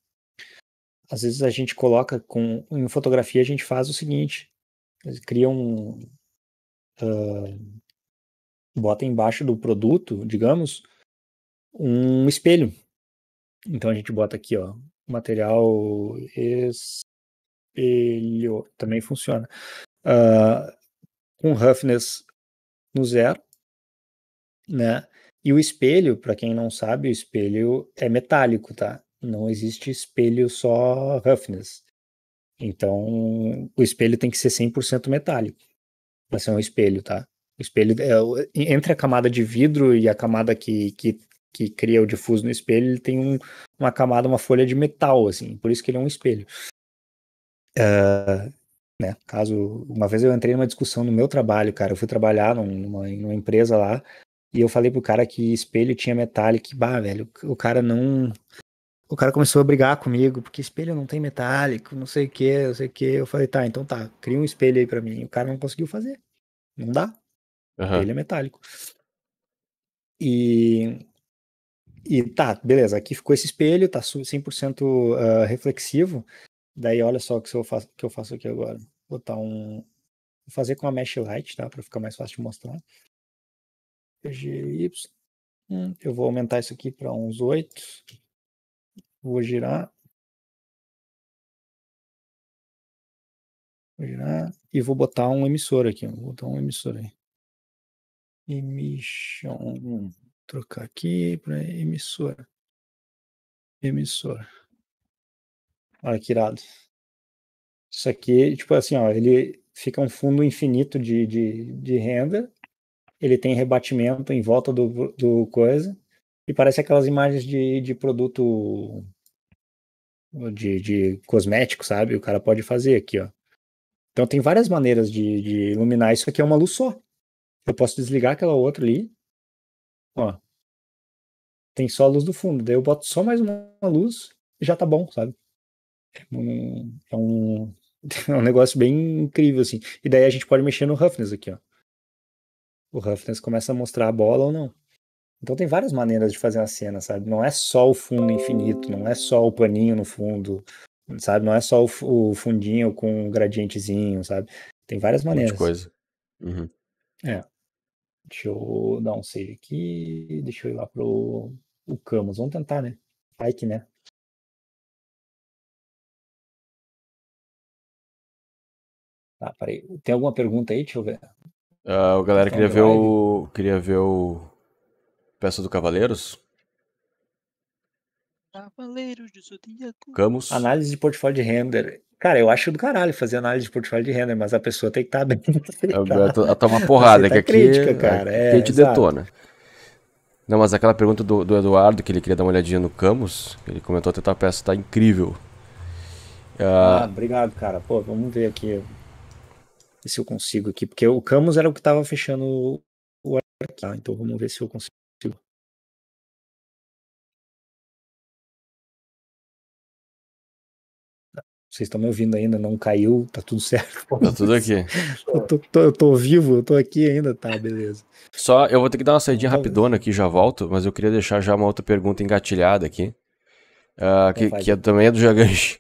Às vezes a gente coloca com... Em fotografia a gente faz o seguinte. Cria um... Uh, bota embaixo do produto, digamos, um espelho. Então a gente bota aqui, ó. Material espelho também funciona com uh, um roughness no zero, né? E o espelho, para quem não sabe, o espelho é metálico, tá? Não existe espelho só roughness. Então o espelho tem que ser cem por cento metálico para ser um espelho, tá? O espelho é, entre a camada de vidro e a camada que, que que cria o difuso no espelho, ele tem um, uma camada, uma folha de metal, assim, por isso que ele é um espelho. Uh, né, caso, uma vez eu entrei numa discussão no meu trabalho, cara, eu fui trabalhar numa, numa empresa lá, e eu falei pro cara que espelho tinha metálico, bah, velho, o cara não... O cara começou a brigar comigo, porque espelho não tem metálico, não sei o que, não sei o que, eu falei, tá, então tá, cria um espelho aí pra mim, o cara não conseguiu fazer, não dá, uhum. O espelho é metálico. E... E tá, beleza, aqui ficou esse espelho, tá cem por cento uh, reflexivo. Daí olha só o que eu faço, que eu faço aqui agora. Vou botar um... Vou fazer com a mesh light, tá? Pra ficar mais fácil de mostrar. P G Y. Eu vou aumentar isso aqui pra uns oito. Vou girar. Vou girar. E vou botar um emissor aqui. Vou botar um emissor aí. Emission... Trocar aqui para emissora. Emissora. Olha que irado. Isso aqui, tipo assim, ó, ele fica um fundo infinito de, de, de renda. Ele tem rebatimento em volta do, do coisa. E parece aquelas imagens de, de produto de, de cosmético, sabe? O cara pode fazer aqui, ó. Então tem várias maneiras de, de iluminar. Isso aqui é uma luz só. Eu posso desligar aquela outra ali. Ó, tem só a luz do fundo, daí eu boto só mais uma luz e já tá bom, sabe? É um, é um, é um negócio bem incrível, assim. E daí a gente pode mexer no roughness aqui, ó. O roughness começa a mostrar a bola ou não. Então tem várias maneiras de fazer uma cena, sabe? Não é só o fundo infinito, não é só o paninho no fundo, sabe? Não é só o, o fundinho com um gradientezinho, sabe? Tem várias maneiras. Muita coisa. Uhum. É. Deixa eu dar um save aqui. Deixa eu ir lá pro o Camus. Vamos tentar, né? Ike, né? Tá, peraí. Tem alguma pergunta aí? Deixa eu ver. Ah, o galera queria ver o... queria ver o... Peça do Cavaleiros. Cavaleiros de Zodíaco. Camus. Análise de portfólio de render. Cara, eu acho do caralho fazer análise de portfólio de render, mas a pessoa tem que estar tá bem. Ela tá uma porrada, tá que aqui crítica, cara. É, a gente detona. Não, mas aquela pergunta do, do Eduardo, que ele queria dar uma olhadinha no Camus, ele comentou até a peça, tá incrível. Ah, ah, obrigado, cara. Pô, vamos ver aqui se eu consigo aqui, porque o Camus era o que tava fechando o arquivo, então vamos ver se eu consigo. Vocês estão me ouvindo ainda, não caiu, tá tudo certo. Tá tudo aqui. Eu tô, tô, eu tô vivo, eu tô aqui ainda, tá, beleza. Só, eu vou ter que dar uma saidinha rapidona aqui, já volto, mas eu queria deixar já uma outra pergunta engatilhada aqui. Uh, que, que é, também é do Jaganchi.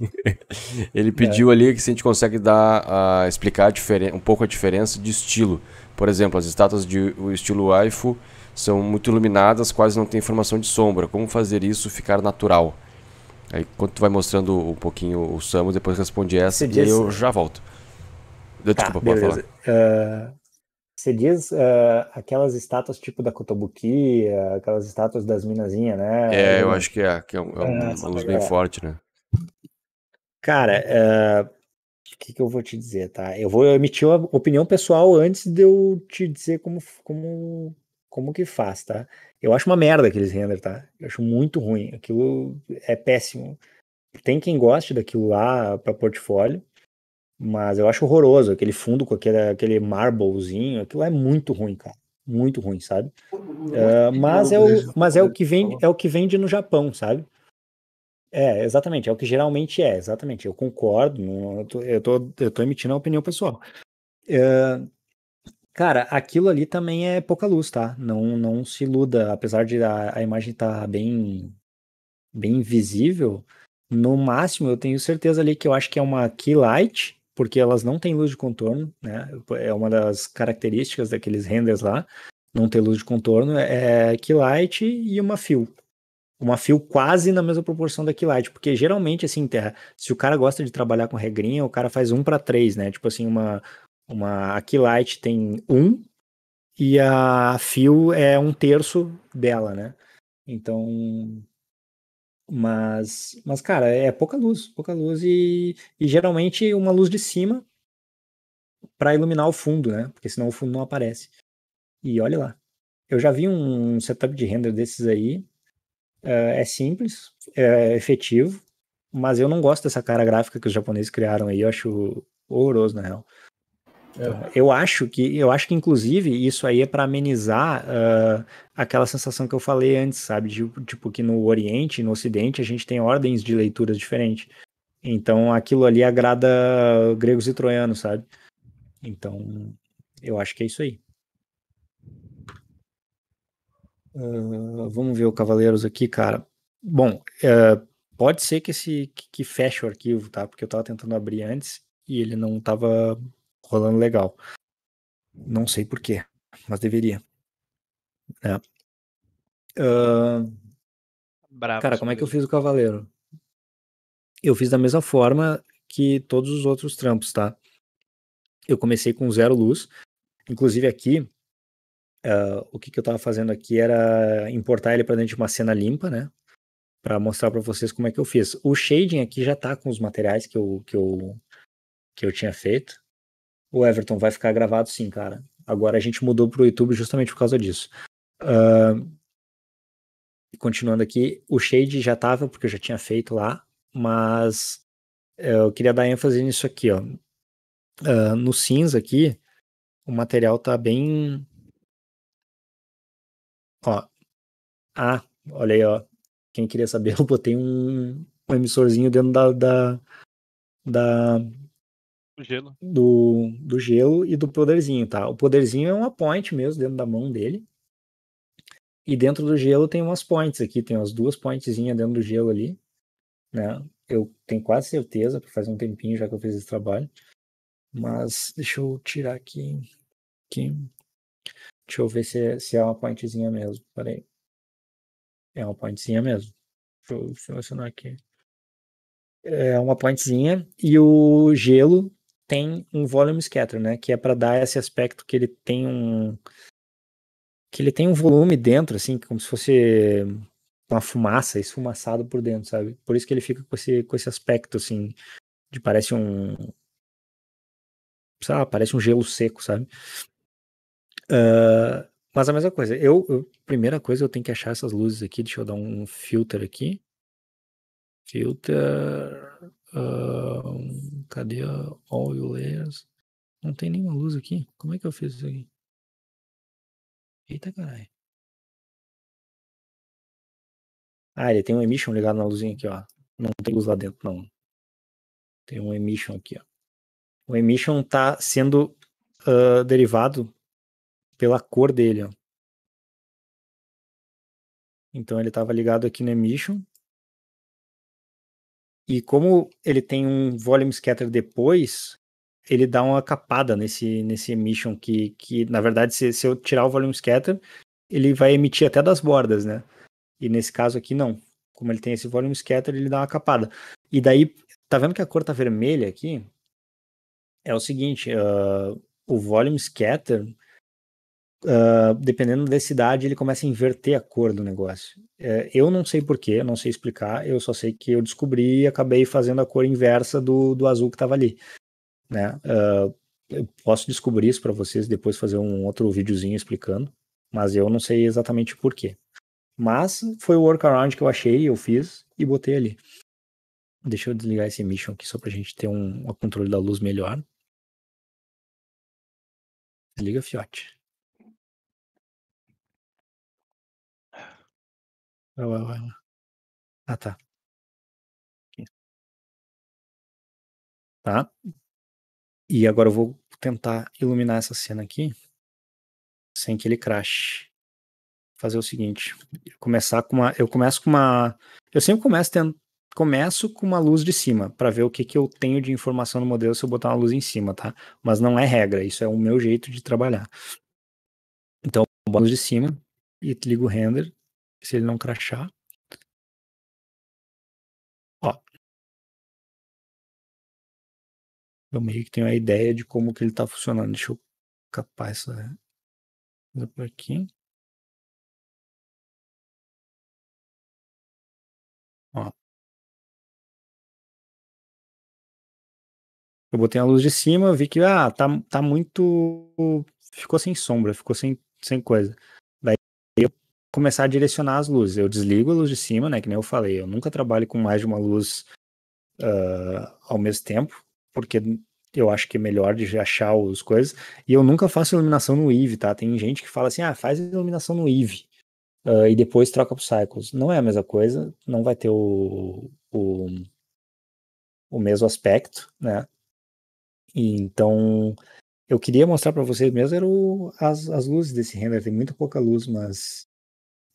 Ele pediu é. ali que se a gente consegue dar, uh, explicar um pouco a diferença de estilo. Por exemplo, as estátuas de o estilo waifu são muito iluminadas, quase não tem formação de sombra. Como fazer isso ficar natural? Aí, quando tu vai mostrando um pouquinho o Samu, depois responde essa diz... e eu já volto. Desculpa, tá, pode falar. Uh, você diz uh, aquelas estátuas tipo da Kotobuki, uh, aquelas estátuas das minazinhas, né? É, eu acho que é, que é, um, é uma luz bem é. forte, né? Cara, o uh, que, que eu vou te dizer, tá? Eu vou emitir uma opinião pessoal antes de eu te dizer como, como, como que faz, tá? Eu acho uma merda aqueles render, tá? Eu acho muito ruim, aquilo é péssimo. Tem quem goste daquilo lá para portfólio, mas eu acho horroroso, aquele fundo com aquele, aquele marblezinho, aquilo é muito ruim, cara, muito ruim, sabe? Uh, mas, é o, mas é o que vende, é o que vende no Japão, sabe? É, exatamente, é o que geralmente é, exatamente, eu concordo, eu tô, eu tô, eu tô emitindo a opinião pessoal. Uh, cara, aquilo ali também é pouca luz, tá? Não, não se iluda, apesar de a, a imagem estar tá bem, bem visível, no máximo eu tenho certeza ali que eu acho que é uma key light, porque elas não têm luz de contorno, né? É uma das características daqueles renders lá, não ter luz de contorno, é key light e uma fill. Uma fill quase na mesma proporção da key light, porque geralmente, assim, terra, se o cara gosta de trabalhar com regrinha, o cara faz um para três, né? Tipo assim, uma, uma a key light tem um e a fill é um terço dela, né? Então... Mas, mas, cara, é pouca luz, pouca luz e, e geralmente uma luz de cima para iluminar o fundo, né? Porque senão o fundo não aparece. E olha lá. Eu já vi um setup de render desses aí. É, é simples, é efetivo, mas eu não gosto dessa cara gráfica que os japoneses criaram aí. Eu acho horroroso, na real. Então, é. eu, acho que, eu acho que, inclusive, isso aí é para amenizar uh, aquela sensação que eu falei antes, sabe? De, tipo, que no Oriente, no Ocidente, a gente tem ordens de leituras diferentes. Então, aquilo ali agrada gregos e troianos, sabe? Então, eu acho que é isso aí. Uh, vamos ver o Cavaleiros aqui, cara. Bom, uh, pode ser que, esse, que, que feche o arquivo, tá? Porque eu tava tentando abrir antes e ele não tava... rolando legal. Não sei porquê, mas deveria. É. Uh... Bravo, cara, como é que eu fiz o Cavaleiro? Eu fiz da mesma forma que todos os outros trampos, tá? Eu comecei com zero luz. Inclusive aqui, uh, o que, que eu tava fazendo aqui era importar ele pra dentro de uma cena limpa, né? Pra mostrar pra vocês como é que eu fiz. O shading aqui já tá com os materiais que eu, que eu, que eu tinha feito. O Everton vai ficar gravado sim, cara. Agora a gente mudou pro YouTube justamente por causa disso. Uh, continuando aqui, o shade já tava, porque eu já tinha feito lá, mas eu queria dar ênfase nisso aqui, ó. Uh, no cinza aqui, o material tá bem... Ó. Ah, olha aí, ó. Quem queria saber, eu botei um, um emissorzinho dentro da... da, da... Gelo. Do, do gelo e do poderzinho, tá? O poderzinho é uma point mesmo dentro da mão dele. E dentro do gelo tem umas points aqui, tem umas duas pointzinhas dentro do gelo ali, né? Eu tenho quase certeza, porque faz um tempinho já que eu fiz esse trabalho. Mas deixa eu tirar aqui. aqui. Deixa eu ver se é, se é uma pointzinha mesmo. Peraí. É uma pointzinha mesmo. Deixa eu selecionar aqui. É uma pointzinha. E o gelo tem um volume scatter, né, que é para dar esse aspecto que ele tem um que ele tem um volume dentro, assim, como se fosse uma fumaça, esfumaçado por dentro, sabe? Por isso que ele fica com esse, com esse aspecto, assim, de parece um sei lá, parece um gelo seco, sabe? Uh, mas a mesma coisa, eu, eu, primeira coisa eu tenho que achar essas luzes aqui, deixa eu dar um filter aqui. Filter, uh, cadê a all your layers? Não tem nenhuma luz aqui. Como é que eu fiz isso aqui? Eita, caralho. Ah, ele tem um emission ligado na luzinha aqui, ó. Não tem luz lá dentro, não. Tem um emission aqui, ó. O emission tá sendo uh, derivado pela cor dele, ó. Então ele tava ligado aqui no emission. E como ele tem um volume scatter depois, ele dá uma capada nesse, nesse emission que, que, na verdade, se, se eu tirar o volume scatter, ele vai emitir até das bordas, né? E nesse caso aqui, não. Como ele tem esse volume scatter, ele dá uma capada. E daí, tá vendo que a cor tá vermelha aqui? É o seguinte, uh, o volume scatter, uh, dependendo da densidade, ele começa a inverter a cor do negócio. Uh, eu não sei porquê, não sei explicar, eu só sei que eu descobri e acabei fazendo a cor inversa do, do azul que tava ali, né? Uh, eu posso descobrir isso para vocês, depois fazer um outro videozinho explicando, mas eu não sei exatamente porquê. Mas foi o workaround que eu achei, eu fiz e botei ali. Deixa eu desligar esse emission aqui só pra gente ter um, um controle da luz melhor. Desliga, fiote. Vai, vai, vai. Ah, tá. Aqui. Tá. E agora eu vou tentar iluminar essa cena aqui sem que ele crashe. Fazer o seguinte, começar com uma, eu começo com uma, eu sempre começo tendo Começo com uma luz de cima, para ver o que, que eu tenho de informação no modelo se eu botar uma luz em cima, tá? Mas não é regra, isso é o meu jeito de trabalhar. Então, eu boto a luz de cima e ligo o render, se ele não crashar. Ó. Eu meio que tenho a ideia de como que ele tá funcionando. Deixa eu capar essa coisa por aqui. Ó. Eu botei a luz de cima, vi que ah, tá, tá muito... Ficou sem sombra, ficou sem, sem coisa. Daí eu começar a direcionar as luzes. Eu desligo a luz de cima, né? Que nem eu falei. Eu nunca trabalho com mais de uma luz uh, ao mesmo tempo, porque eu acho que é melhor de achar as coisas. E eu nunca faço iluminação no Eevee, tá? Tem gente que fala assim, ah, faz iluminação no Eevee uh, e depois troca pro Cycles. Não é a mesma coisa, não vai ter o, o, o mesmo aspecto, né? E então, eu queria mostrar para vocês mesmo era o, as, as luzes desse render. Tem muita pouca luz, mas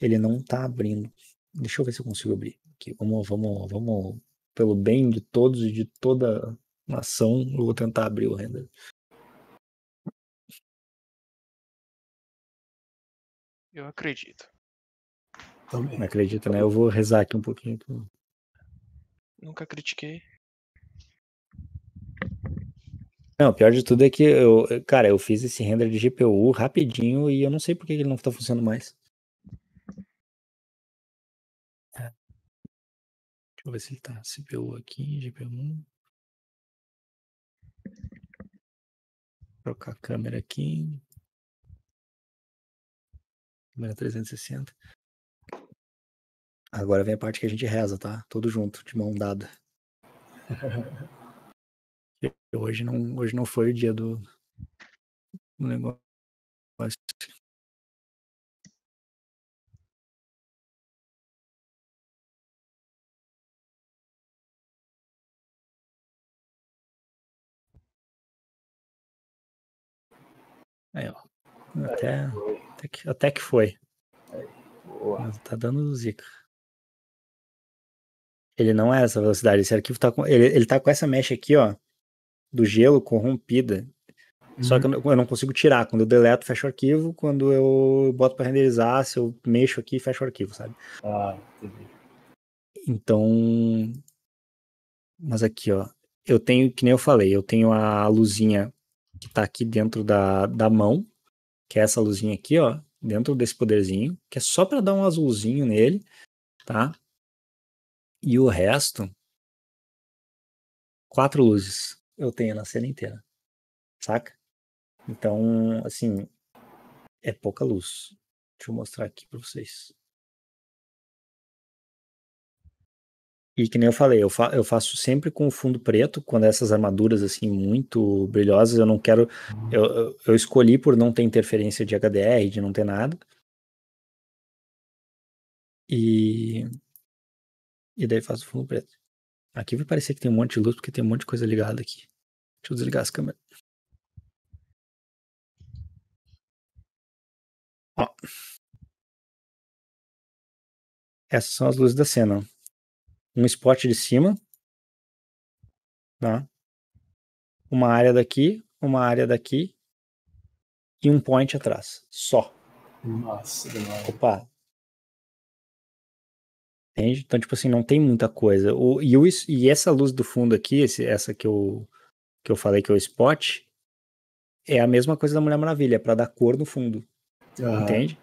ele não tá abrindo. Deixa eu ver se eu consigo abrir. Aqui, vamos, vamos, vamos, pelo bem de todos e de toda nação, eu vou tentar abrir o render. Eu acredito. Também. Não acredito, né? Eu vou rezar aqui um pouquinho. Nunca critiquei. Não, o pior de tudo é que, eu, cara, eu fiz esse render de G P U rapidinho e eu não sei porque ele não tá funcionando mais. É. Deixa eu ver se ele tá C P U aqui, G P U. Trocar a câmera aqui. Câmera trezentos e sessenta. Agora vem a parte que a gente reza, tá? Todo junto, de mão dada. Hoje não, hoje não foi o dia do, do negócio. Aí, ó. Até, até, que, até que foi. Mas tá dando zica. Ele não é essa velocidade. Esse arquivo tá com. Ele, ele tá com essa mesh aqui, ó. Do gelo corrompida. Uhum. Só que eu não consigo tirar. Quando eu deleto, fecho o arquivo. Quando eu boto para renderizar, se eu mexo aqui, fecho o arquivo, sabe? Ah, entendi. Então... Mas aqui, ó. Eu tenho, que nem eu falei, eu tenho a luzinha que tá aqui dentro da, da mão, que é essa luzinha aqui, ó. Dentro desse poderzinho, que é só para dar um azulzinho nele, tá? E o resto... Quatro luzes. Eu tenho na cena inteira, saca? Então, assim, é pouca luz. Deixa eu mostrar aqui pra vocês. E que nem eu falei, eu, fa eu faço sempre com o fundo preto, quando essas armaduras, assim, muito brilhosas, eu não quero... Eu, eu, eu escolhi por não ter interferência de H D R, de não ter nada. E... E daí faço fundo preto. Aqui vai parecer que tem um monte de luz, porque tem um monte de coisa ligada aqui. Deixa eu desligar as câmeras. Ó. Essas são as luzes da cena. Um spot de cima, né? Uma área daqui, uma área daqui e um point atrás, só. Nossa, demais. Opa. Entende? Então, tipo assim, não tem muita coisa. O, e, o, e essa luz do fundo aqui, esse, essa que eu, que eu falei que é o spot, é a mesma coisa da Mulher Maravilha, é pra dar cor no fundo. Uhum. Entende?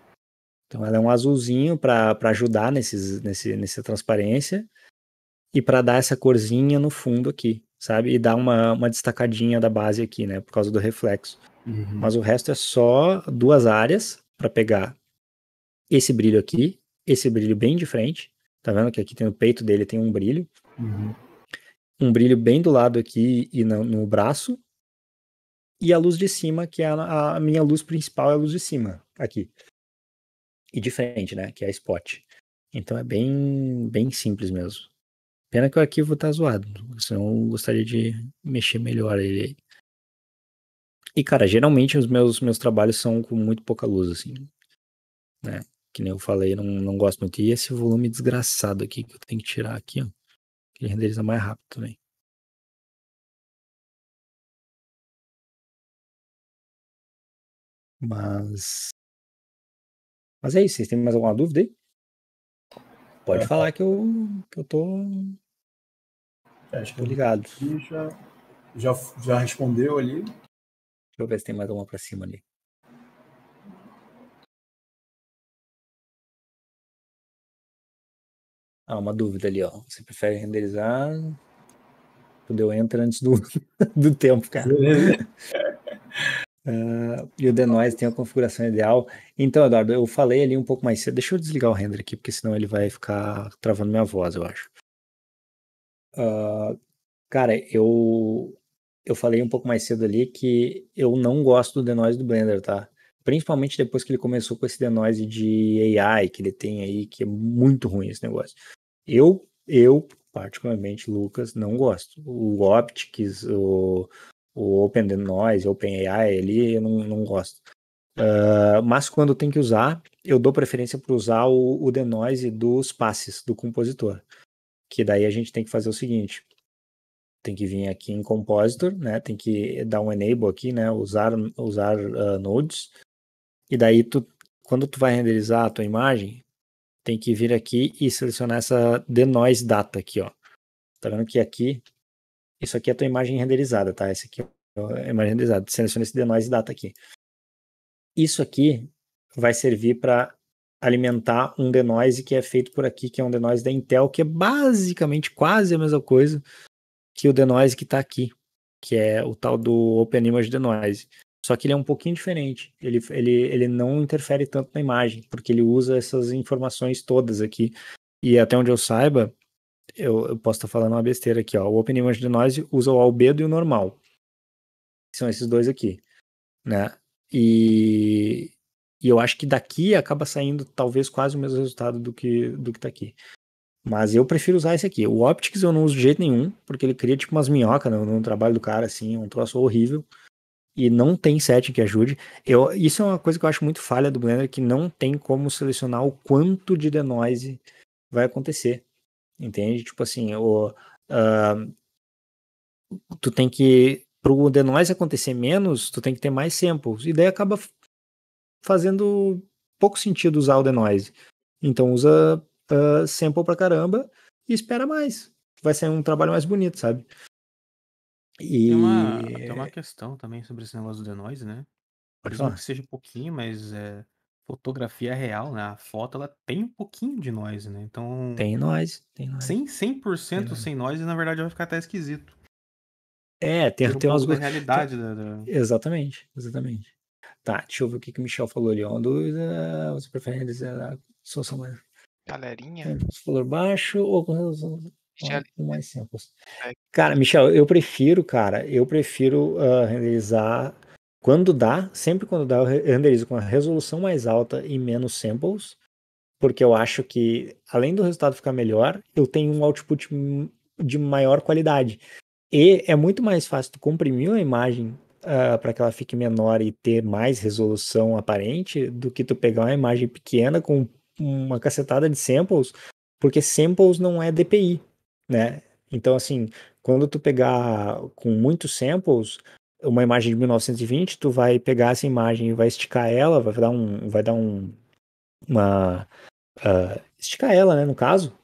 Então ela é um azulzinho pra, pra ajudar nesses, nesse, nessa transparência e pra dar essa corzinha no fundo aqui, sabe? E dar uma, uma destacadinha da base aqui, né? Por causa do reflexo. Uhum. Mas o resto é só duas áreas pra pegar esse brilho aqui, esse brilho bem de frente. Tá vendo que aqui tem no peito dele, tem um brilho. Uhum. Um brilho bem do lado aqui e no, no braço. E a luz de cima, que é a, a minha luz principal, é a luz de cima, aqui. E de frente, né? Que é a spot. Então é bem, bem simples mesmo. Pena que o arquivo tá zoado. Senão eu gostaria de mexer melhor ele aí. E, cara, geralmente os meus, meus trabalhos são com muito pouca luz, assim. Né? Que nem eu falei, não, não gosto muito. E esse volume desgraçado aqui, que eu tenho que tirar aqui, ó. Que ele renderiza mais rápido também. Mas... Mas é isso, vocês têm mais alguma dúvida aí? Pode é. falar que eu, que eu tô... Acho que ligado. Já, já, já respondeu ali. Deixa eu ver se tem mais alguma pra cima ali. Ah, uma dúvida ali, ó. Você prefere renderizar? Eu entro antes do, do tempo, cara. Uh, e o The Noise tem a configuração ideal. Então, Eduardo, eu falei ali um pouco mais cedo. Deixa eu desligar o render aqui, porque senão ele vai ficar travando minha voz, eu acho. Uh, cara, eu, eu falei um pouco mais cedo ali que eu não gosto do The Noise do Blender, tá? Principalmente depois que ele começou com esse The Noise de A I que ele tem aí, que é muito ruim esse negócio. Eu, eu particularmente, Lucas, não gosto. O Optics, o... o Open The Noise, OpenAI ali, eu não, não gosto. Uh, mas quando tem que usar, eu dou preferência para usar o, o The Noise dos passes do compositor. Que daí a gente tem que fazer o seguinte: tem que vir aqui em Compositor, né? Tem que dar um Enable aqui, né? Usar, usar uh, Nodes. E daí, tu, quando tu vai renderizar a tua imagem, tem que vir aqui e selecionar essa The Noise Data aqui, ó. Tá vendo que aqui. Isso aqui é a tua imagem renderizada, tá? Essa aqui é a imagem renderizada. Seleciona esse The Noise Data aqui. Isso aqui vai servir para alimentar um The Noise que é feito por aqui, que é um The Noise da Intel, que é basicamente quase a mesma coisa que o The Noise que está aqui, que é o tal do Open Image The Noise. Só que ele é um pouquinho diferente. Ele, ele, ele não interfere tanto na imagem, porque ele usa essas informações todas aqui. E até onde eu saiba... Eu, eu posso estar falando uma besteira aqui, ó. O Open Image The Noise usa o albedo e o normal. São esses dois aqui, né? E, e eu acho que daqui acaba saindo talvez quase o mesmo resultado do que, do que tá aqui. Mas eu prefiro usar esse aqui. O Optics eu não uso de jeito nenhum, porque ele cria tipo umas minhocas no, no trabalho do cara, assim, um troço horrível. E não tem setting que ajude. Eu, isso é uma coisa que eu acho muito falha do Blender, que não tem como selecionar o quanto de The Noise vai acontecer. Entende? Tipo assim, o, uh, tu tem que, pro The Noise acontecer menos, tu tem que ter mais samples, e daí acaba fazendo pouco sentido usar o The Noise. Então usa uh, sample pra caramba e espera mais. Vai sair um trabalho mais bonito, sabe? E... Tem, uma, tem uma questão também sobre esse negócio do The Noise, né? Pode falar. Não que seja pouquinho, mas... É... Fotografia real, né? A foto, ela tem um pouquinho de noise, né? Então... Tem noise, tem noise. cem por cento tem sem noise, na verdade, vai ficar até esquisito. É, tem, tem, tem umas coisas... realidade tem... Da, da... Exatamente, exatamente. Tá, deixa eu ver o que, que o Michel falou ali. Uma dúvida, você prefere dizer a solução mais... Galerinha? É, valor baixo ou com resolução mais simples? É. Cara, Michel, eu prefiro, cara, eu prefiro uh, renderizar... Quando dá, sempre quando dá, eu renderizo com a resolução mais alta e menos samples, porque eu acho que, além do resultado ficar melhor, eu tenho um output de maior qualidade. E é muito mais fácil tu comprimir a imagem uh, para que ela fique menor e ter mais resolução aparente do que tu pegar uma imagem pequena com uma cacetada de samples, porque samples não é D P I, né? Então, assim, Quando tu pegar com muitos samples, uma imagem de mil novecentos e vinte, tu vai pegar essa imagem e vai esticar ela, vai dar um... Vai dar um uma, uh, esticar ela, né, no caso.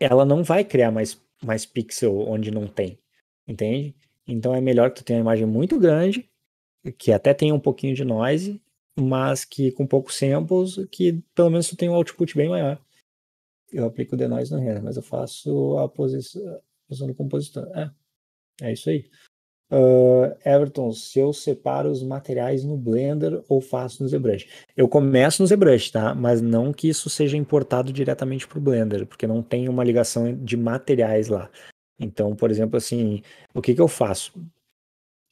Ela não vai criar mais, mais pixel onde não tem, entende? Então é melhor que tu tenha uma imagem muito grande, que até tenha um pouquinho de noise, mas que com poucos samples, que pelo menos tu tenha um output bem maior. Eu aplico o denoise no render, mas eu faço a posição, a posição do compositor. É, é isso aí. Uh, Everton, se eu separo os materiais no Blender ou faço no ZBrush? Eu começo no ZBrush, tá? Mas não que isso seja importado diretamente para o Blender, porque não tem uma ligação de materiais lá. Então, por exemplo, assim, o que que eu faço?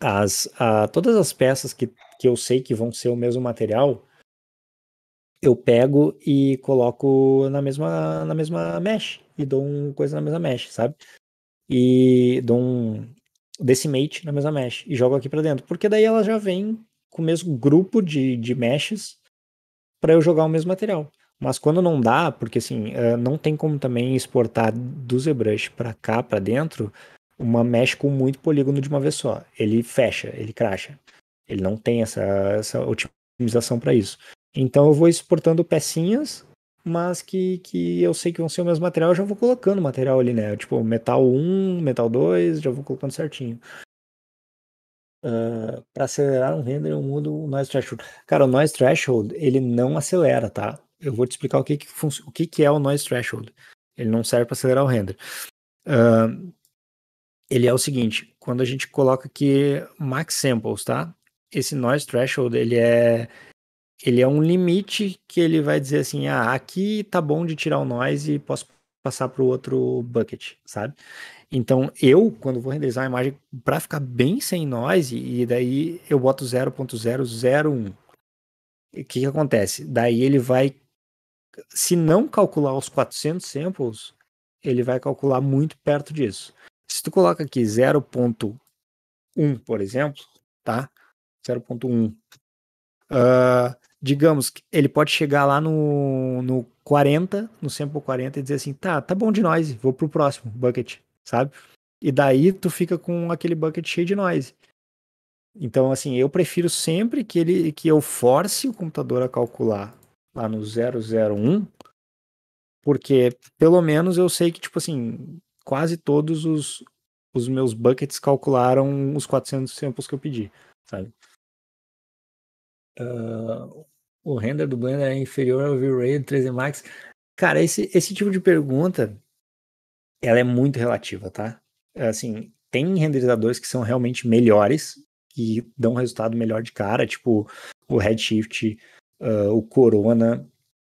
As, a, todas as peças que, que eu sei que vão ser o mesmo material, eu pego e coloco na mesma, na mesma mesh, e dou uma coisa na mesma mesh, sabe? E dou um decimate na mesma mesh e jogo aqui pra dentro, porque daí ela já vem com o mesmo grupo de, de meshes pra eu jogar o mesmo material. Mas quando não dá, porque assim, não tem como também exportar do ZBrush pra cá, pra dentro, uma mesh com muito polígono de uma vez só. Ele fecha, ele cracha. Ele não tem essa, essa otimização pra isso. Então eu vou exportando pecinhas, mas que, que eu sei que vão ser o mesmo material, eu já vou colocando o material ali, né? Tipo, metal um, metal dois, já vou colocando certinho. Uh, para acelerar um render, eu mudo o Noise Threshold. Cara, o Noise Threshold, ele não acelera, tá? Eu vou te explicar o que, que, func... o que, que é o Noise Threshold. Ele não serve para acelerar o render. Uh, ele é o seguinte, quando a gente coloca aqui Max Samples, tá? Esse Noise Threshold, ele é... Ele é um limite que ele vai dizer assim, ah, aqui tá bom de tirar o noise e posso passar para o outro bucket, sabe? Então eu, quando vou renderizar uma imagem para ficar bem sem noise, e daí eu boto zero ponto zero zero um. O que que acontece? Daí ele vai, se não calcular os quatrocentos samples, ele vai calcular muito perto disso. Se tu coloca aqui zero ponto um, por exemplo, tá? zero ponto um. Uh, digamos que ele pode chegar lá no, no quarenta, no sample quarenta, e dizer assim, tá, tá bom de noise, vou pro próximo bucket, sabe? E daí tu fica com aquele bucket cheio de noise. Então, assim, eu prefiro sempre que, ele, que eu force o computador a calcular lá no zero zero um, porque pelo menos eu sei que, tipo assim, quase todos os, os meus buckets calcularam os quatrocentos samples que eu pedi, sabe? Uh, o render do Blender é inferior ao V-Ray do três D Max? Cara, esse, esse tipo de pergunta ela é muito relativa, tá? Assim, tem renderizadores que são realmente melhores, que dão um resultado melhor de cara, tipo o Redshift, uh, o Corona.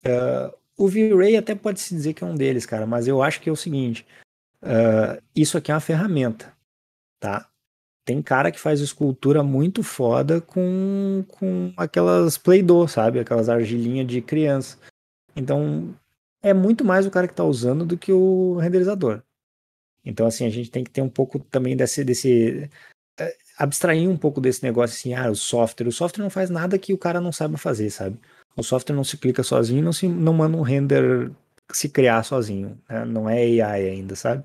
Uh, o V-Ray até pode se dizer que é um deles, cara, mas eu acho que é o seguinte, uh, isso aqui é uma ferramenta, tá? Tem cara que faz escultura muito foda com, com aquelas Play-Doh, sabe? Aquelas argilinhas de criança. Então, é muito mais o cara que tá usando do que o renderizador. Então, assim, a gente tem que ter um pouco também desse... desse é, abstrair um pouco desse negócio, assim, ah, o software. O software não faz nada que o cara não saiba fazer, sabe? O software não se clica sozinho, não, se, não manda um render se criar sozinho, né? Não é A I ainda, sabe?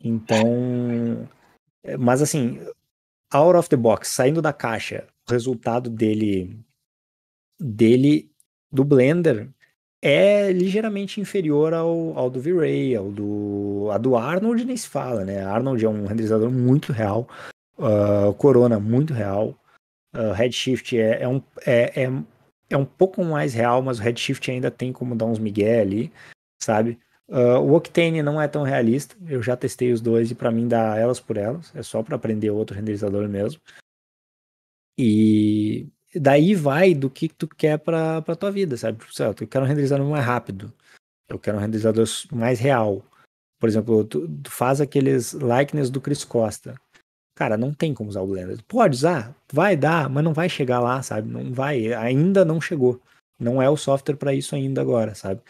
Então... Mas assim, out of the box, saindo da caixa, o resultado dele, dele do Blender é ligeiramente inferior ao, ao do V-Ray, ao do, a do Arnold nem se fala, né? Arnold é um renderizador muito real, uh, Corona muito real, uh, Redshift é, é, um, é, é, é um pouco mais real, mas o Redshift ainda tem como dar uns migué ali, sabe? Uh, o Octane não é tão realista, eu já testei os dois e pra mim dá elas por elas, é só pra aprender outro renderizador mesmo. E daí vai do que tu quer pra, pra tua vida, sabe? Eu quero um renderizador mais rápido, eu quero um renderizador mais real. Por exemplo, tu, tu faz aqueles likeness do Chris Costa. Cara, não tem como usar o Blender. Pode usar, vai dar, mas não vai chegar lá, sabe? Não vai, ainda não chegou. Não é o software pra isso ainda agora, sabe?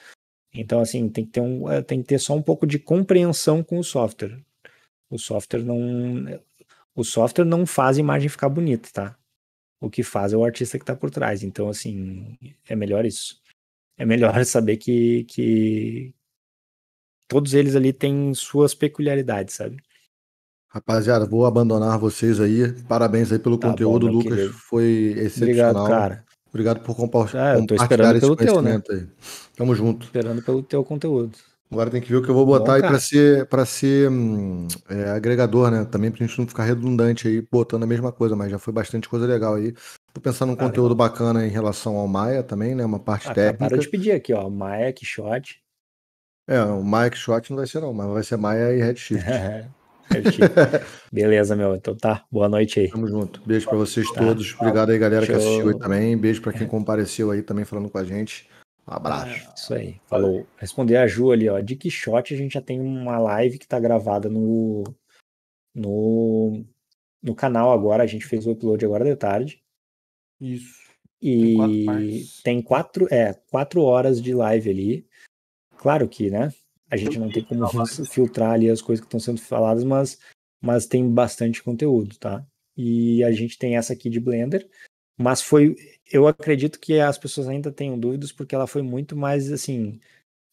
Então, assim, tem que ter um, tem que ter só um pouco de compreensão com o software. O software não, o software não faz a imagem ficar bonita, tá? O que faz é o artista que tá por trás. Então, assim, é melhor isso. É melhor saber que, que todos eles ali têm suas peculiaridades, sabe? Rapaziada, vou abandonar vocês aí. Parabéns aí pelo tá conteúdo, bom, Lucas. Querido. Foi excepcional. Obrigado, cara. Obrigado por compartilhar, ah, eu tô compartilhar esse conhecimento teu, né? aí. Tamo junto. Esperando pelo teu conteúdo. Agora tem que ver o que eu vou botar bom, aí para ser, pra ser é, agregador, né? Também pra gente não ficar redundante aí, botando a mesma coisa, mas já foi bastante coisa legal aí. Vou pensar num cara, conteúdo bacana em relação ao Maya também, né? Uma parte ah, técnica. Para de pedir aqui, ó. Maya, KeyShot. É, o Maya KeyShot não vai ser não, mas vai ser Maya e Redshift. Beleza, meu. Então tá. Boa noite aí. Tamo junto. Beijo pra vocês tá, todos. Tá. Obrigado aí, galera, Show. que assistiu aí também. Beijo pra quem compareceu aí também falando com a gente. Um abraço. É, isso aí. Falou. Responder a Ju ali, ó. De KeyShot a gente já tem uma live que tá gravada no, no, no canal agora. A gente fez o upload agora de tarde. Isso. E tem quatro, partes. tem quatro, é, quatro horas de live ali. Claro que, né? A gente não tem como filtrar ali as coisas que estão sendo faladas, mas, mas tem bastante conteúdo, tá? E a gente tem essa aqui de Blender, mas foi, eu acredito que as pessoas ainda tenham dúvidas, porque ela foi muito mais, assim,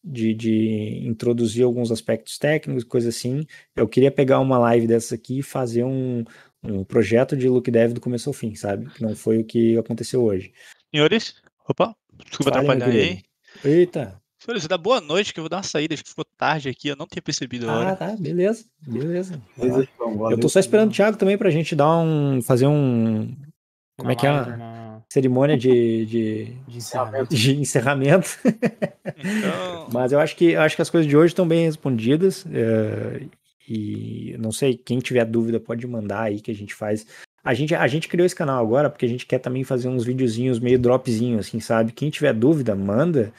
de, de introduzir alguns aspectos técnicos, coisa assim. Eu queria pegar uma live dessa aqui e fazer um, um projeto de look dev do começo ao fim, sabe? Não foi o que aconteceu hoje. Senhores, opa, desculpa Fale, atrapalhar aí. Eita. Senhores, dá boa noite, que eu vou dar uma saída, acho que ficou tarde aqui, eu não tinha percebido a hora. Ah, tá, beleza, beleza. beleza então, eu tô só esperando o Thiago também pra gente dar um, fazer um, como é que é, uma cerimônia de, de, de encerramento. De encerramento. Então... Mas eu acho, que, eu acho que as coisas de hoje estão bem respondidas, é, e não sei, quem tiver dúvida pode mandar aí que a gente faz... A gente, a gente criou esse canal agora porque a gente quer também fazer uns videozinhos meio dropzinho, assim, sabe? Quem tiver dúvida, manda...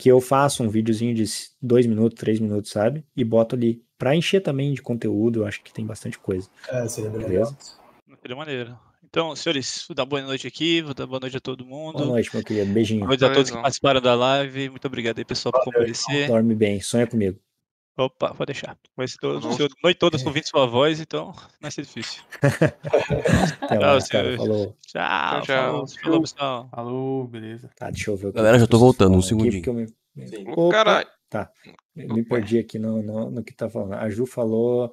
que eu faço um videozinho de dois minutos, três minutos, sabe? E boto ali pra encher também de conteúdo, eu acho que tem bastante coisa. É, seria beleza. Seria maneiro. Então, senhores, vou dar boa noite aqui, vou dar boa noite a todo mundo. Boa noite, meu querido, beijinho. Boa noite a todos que participaram da live, muito obrigado aí, pessoal, por comparecer. Dorme bem, sonha comigo. Opa, vou deixar. Vai ser todo, uhum. noite toda é. ouvindo sua voz, então vai ser difícil. Até tchau, mais, cara, falou. Tchau, tchau. Falou, falou, pessoal. Falou, beleza. Tá, deixa eu ver o que Galera, eu já tô voltando, um segundinho. Eu me... Opa, Caralho. Tá, eu me perdi aqui no, no, no que tá falando. A Ju falou,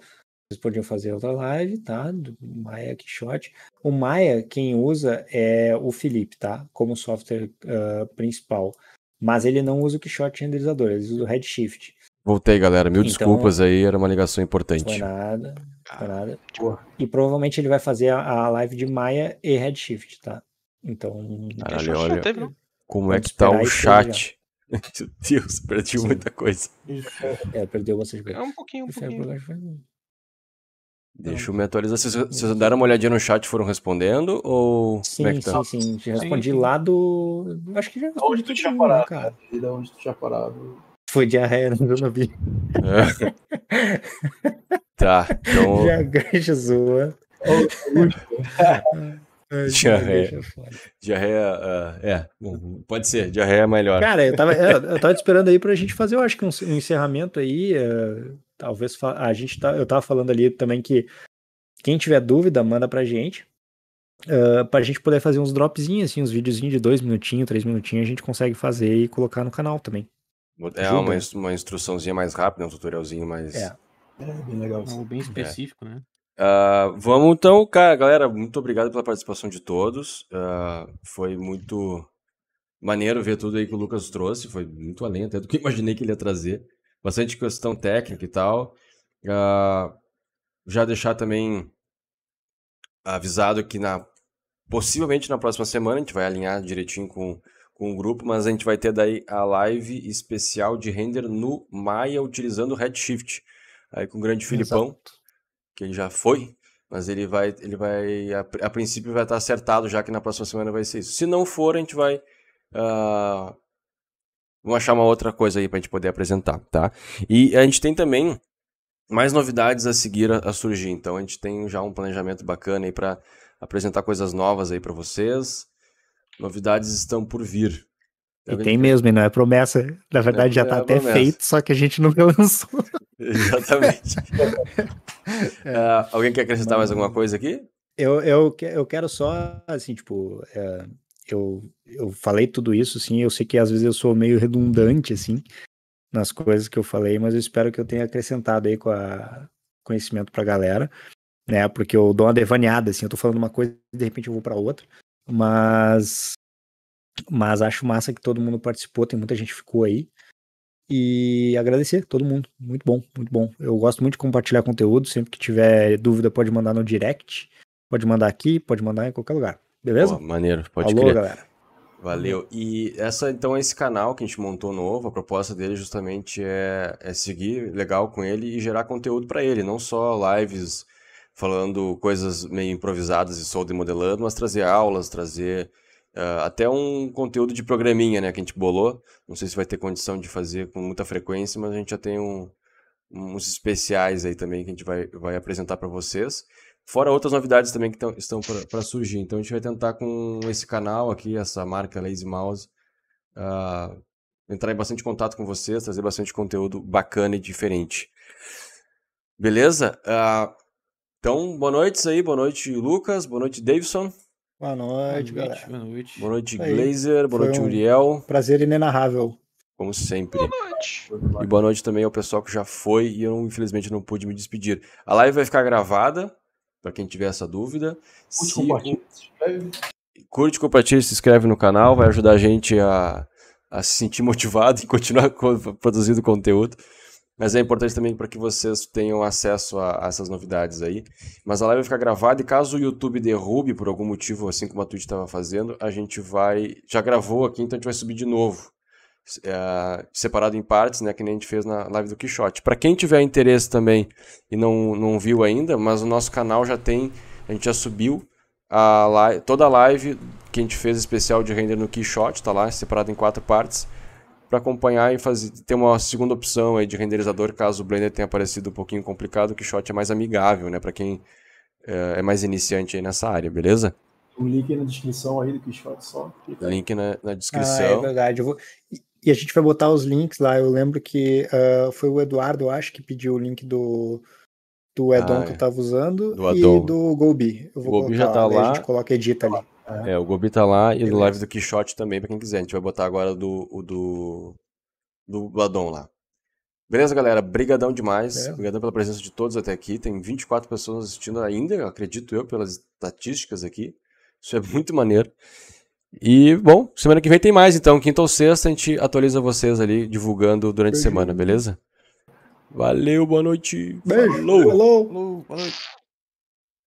vocês podiam fazer outra live, tá? Do Maya KeyShot. O Maya, quem usa é o Felipe, tá? Como software uh, principal. Mas ele não usa o KeyShot renderizador, ele usa o Redshift. Voltei, galera. Mil então, desculpas aí, era uma ligação importante. Foi nada, foi nada. Porra. E provavelmente ele vai fazer a, a live de Maya e Redshift, tá? Então... Caralho, olha, teve, como é que tá o chat? Meu Deus, perdi Sim. muita coisa. É, perdeu bastante coisa. É um pouquinho, um pouquinho. Deixa eu me atualizar. Vocês, vocês deram uma olhadinha no chat e foram respondendo? Ou... Sim, é tá? sim, sim. Te respondi sim, sim. lá do... Acho que já respondi onde tu tinha parado, cara. De onde tu tinha parado... Foi diarreia, não eu não vi. É. Tá, então... Já gancha zoa. Diarreia. Diarreia, uh, é, pode ser, diarreia é melhor. Cara, eu tava, eu tava esperando aí pra gente fazer, eu acho que um, um encerramento aí, uh, talvez a gente, tá, eu tava falando ali também que quem tiver dúvida, manda pra gente. Uh, pra gente poder fazer uns dropzinhos, assim, uns videozinhos de dois minutinhos, três minutinhos, a gente consegue fazer e colocar no canal também. É uma, uma instruçãozinha mais rápida, um tutorialzinho mais... É, é bem legal. Algo bem específico, é. né? Uh, vamos então, cara, galera, muito obrigado pela participação de todos. Uh, foi muito maneiro ver tudo aí que o Lucas trouxe, foi muito além até do que imaginei que ele ia trazer. Bastante questão técnica e tal. Uh, já deixar também avisado que na, possivelmente na próxima semana a gente vai alinhar direitinho com... com o grupo, mas a gente vai ter daí a live especial de render no Maya, utilizando o Redshift, aí com o grande Filipão, Exato. que ele já foi, mas ele vai, ele vai a, a princípio vai estar acertado, já que na próxima semana vai ser isso. Se não for, a gente vai, uh, vamos achar uma outra coisa aí pra gente poder apresentar, tá? E a gente tem também mais novidades a seguir, a, a surgir, então a gente tem já um planejamento bacana aí pra apresentar coisas novas aí pra vocês. Novidades estão por vir. E tem mesmo, e não é promessa. Na verdade, já está até feito, só que a gente nunca lançou. Exatamente. É. Uh, alguém quer acrescentar Mas, mais alguma coisa aqui? Eu, eu, eu quero só, assim, tipo... É, eu, eu falei tudo isso, assim, eu sei que às vezes eu sou meio redundante, assim, nas coisas que eu falei, mas eu espero que eu tenha acrescentado aí com a conhecimento pra galera. né? Porque eu dou uma devaneada, assim, eu tô falando uma coisa e de repente eu vou pra outra, mas mas acho massa que todo mundo participou, tem muita gente que ficou aí, e agradecer todo mundo, muito bom, muito bom. Eu gosto muito de compartilhar conteúdo, sempre que tiver dúvida pode mandar no direct, pode mandar aqui, pode mandar em qualquer lugar, beleza? Pô, maneiro, pode crer. Alô, galera. Valeu. E essa, então, esse canal que a gente montou novo, a proposta dele justamente é, é seguir legal com ele e gerar conteúdo pra ele, não só lives falando coisas meio improvisadas e solto e modelando, mas trazer aulas, trazer uh, até um conteúdo de programinha, né, que a gente bolou. Não sei se vai ter condição de fazer com muita frequência, mas a gente já tem um, uns especiais aí também que a gente vai, vai apresentar pra vocês. Fora outras novidades também que tão, estão para surgir. Então a gente vai tentar com esse canal aqui, essa marca Lazy Mouse, uh, entrar em bastante contato com vocês, trazer bastante conteúdo bacana e diferente. Beleza? Uh, então, boa noite aí. Boa noite, Lucas. Boa noite, Davidson. Boa noite, boa noite, galera. Boa noite, boa noite Glazer. Boa noite, um Uriel. Prazer inenarrável. Como sempre. Boa noite. E boa noite também ao pessoal que já foi e eu, infelizmente, não pude me despedir. A live vai ficar gravada. Para quem tiver essa dúvida, curte, se... compartilha, se inscreve. Curte, compartilha, se inscreve no canal, vai ajudar a gente a, a se sentir motivado e continuar co produzindo conteúdo. Mas é importante também para que vocês tenham acesso a, a essas novidades aí. Mas a live vai ficar gravada e caso o YouTube derrube por algum motivo, assim como a Twitch estava fazendo, a gente vai... Já gravou aqui, então a gente vai subir de novo. É, separado em partes, né, que nem a gente fez na live do KeyShot. Para quem tiver interesse também e não, não viu ainda, mas o nosso canal já tem, a gente já subiu a live, toda a live que a gente fez especial de render no KeyShot, tá lá, separado em quatro partes, para acompanhar e fazer, ter uma segunda opção aí de renderizador, caso o Blender tenha parecido um pouquinho complicado, o KeyShot é mais amigável, né, para quem é, é mais iniciante aí nessa área, beleza? O link na descrição aí do KeyShot só. Link na, na descrição. Ah, é verdade, eu vou... E a gente vai botar os links lá. Eu lembro que uh, foi o Eduardo, eu acho, que pediu o link do, do Edom ah, que eu tava usando do e do GoB. Eu vou o GoB já tá lá, lá. A gente coloca edita ali. É, é o GoB tá lá e o live do KeyShot também, pra quem quiser. A gente vai botar agora do, o do, do Edom lá. Beleza, galera? Brigadão demais. É. Obrigadão pela presença de todos até aqui. Tem vinte e quatro pessoas assistindo ainda, acredito eu, pelas estatísticas aqui. Isso é muito maneiro. E, bom, semana que vem tem mais, então, quinta ou sexta, a gente atualiza vocês ali, divulgando durante a semana, beleza? Valeu, boa noite. Beijo. Falou. Falou. Falou. Boa noite.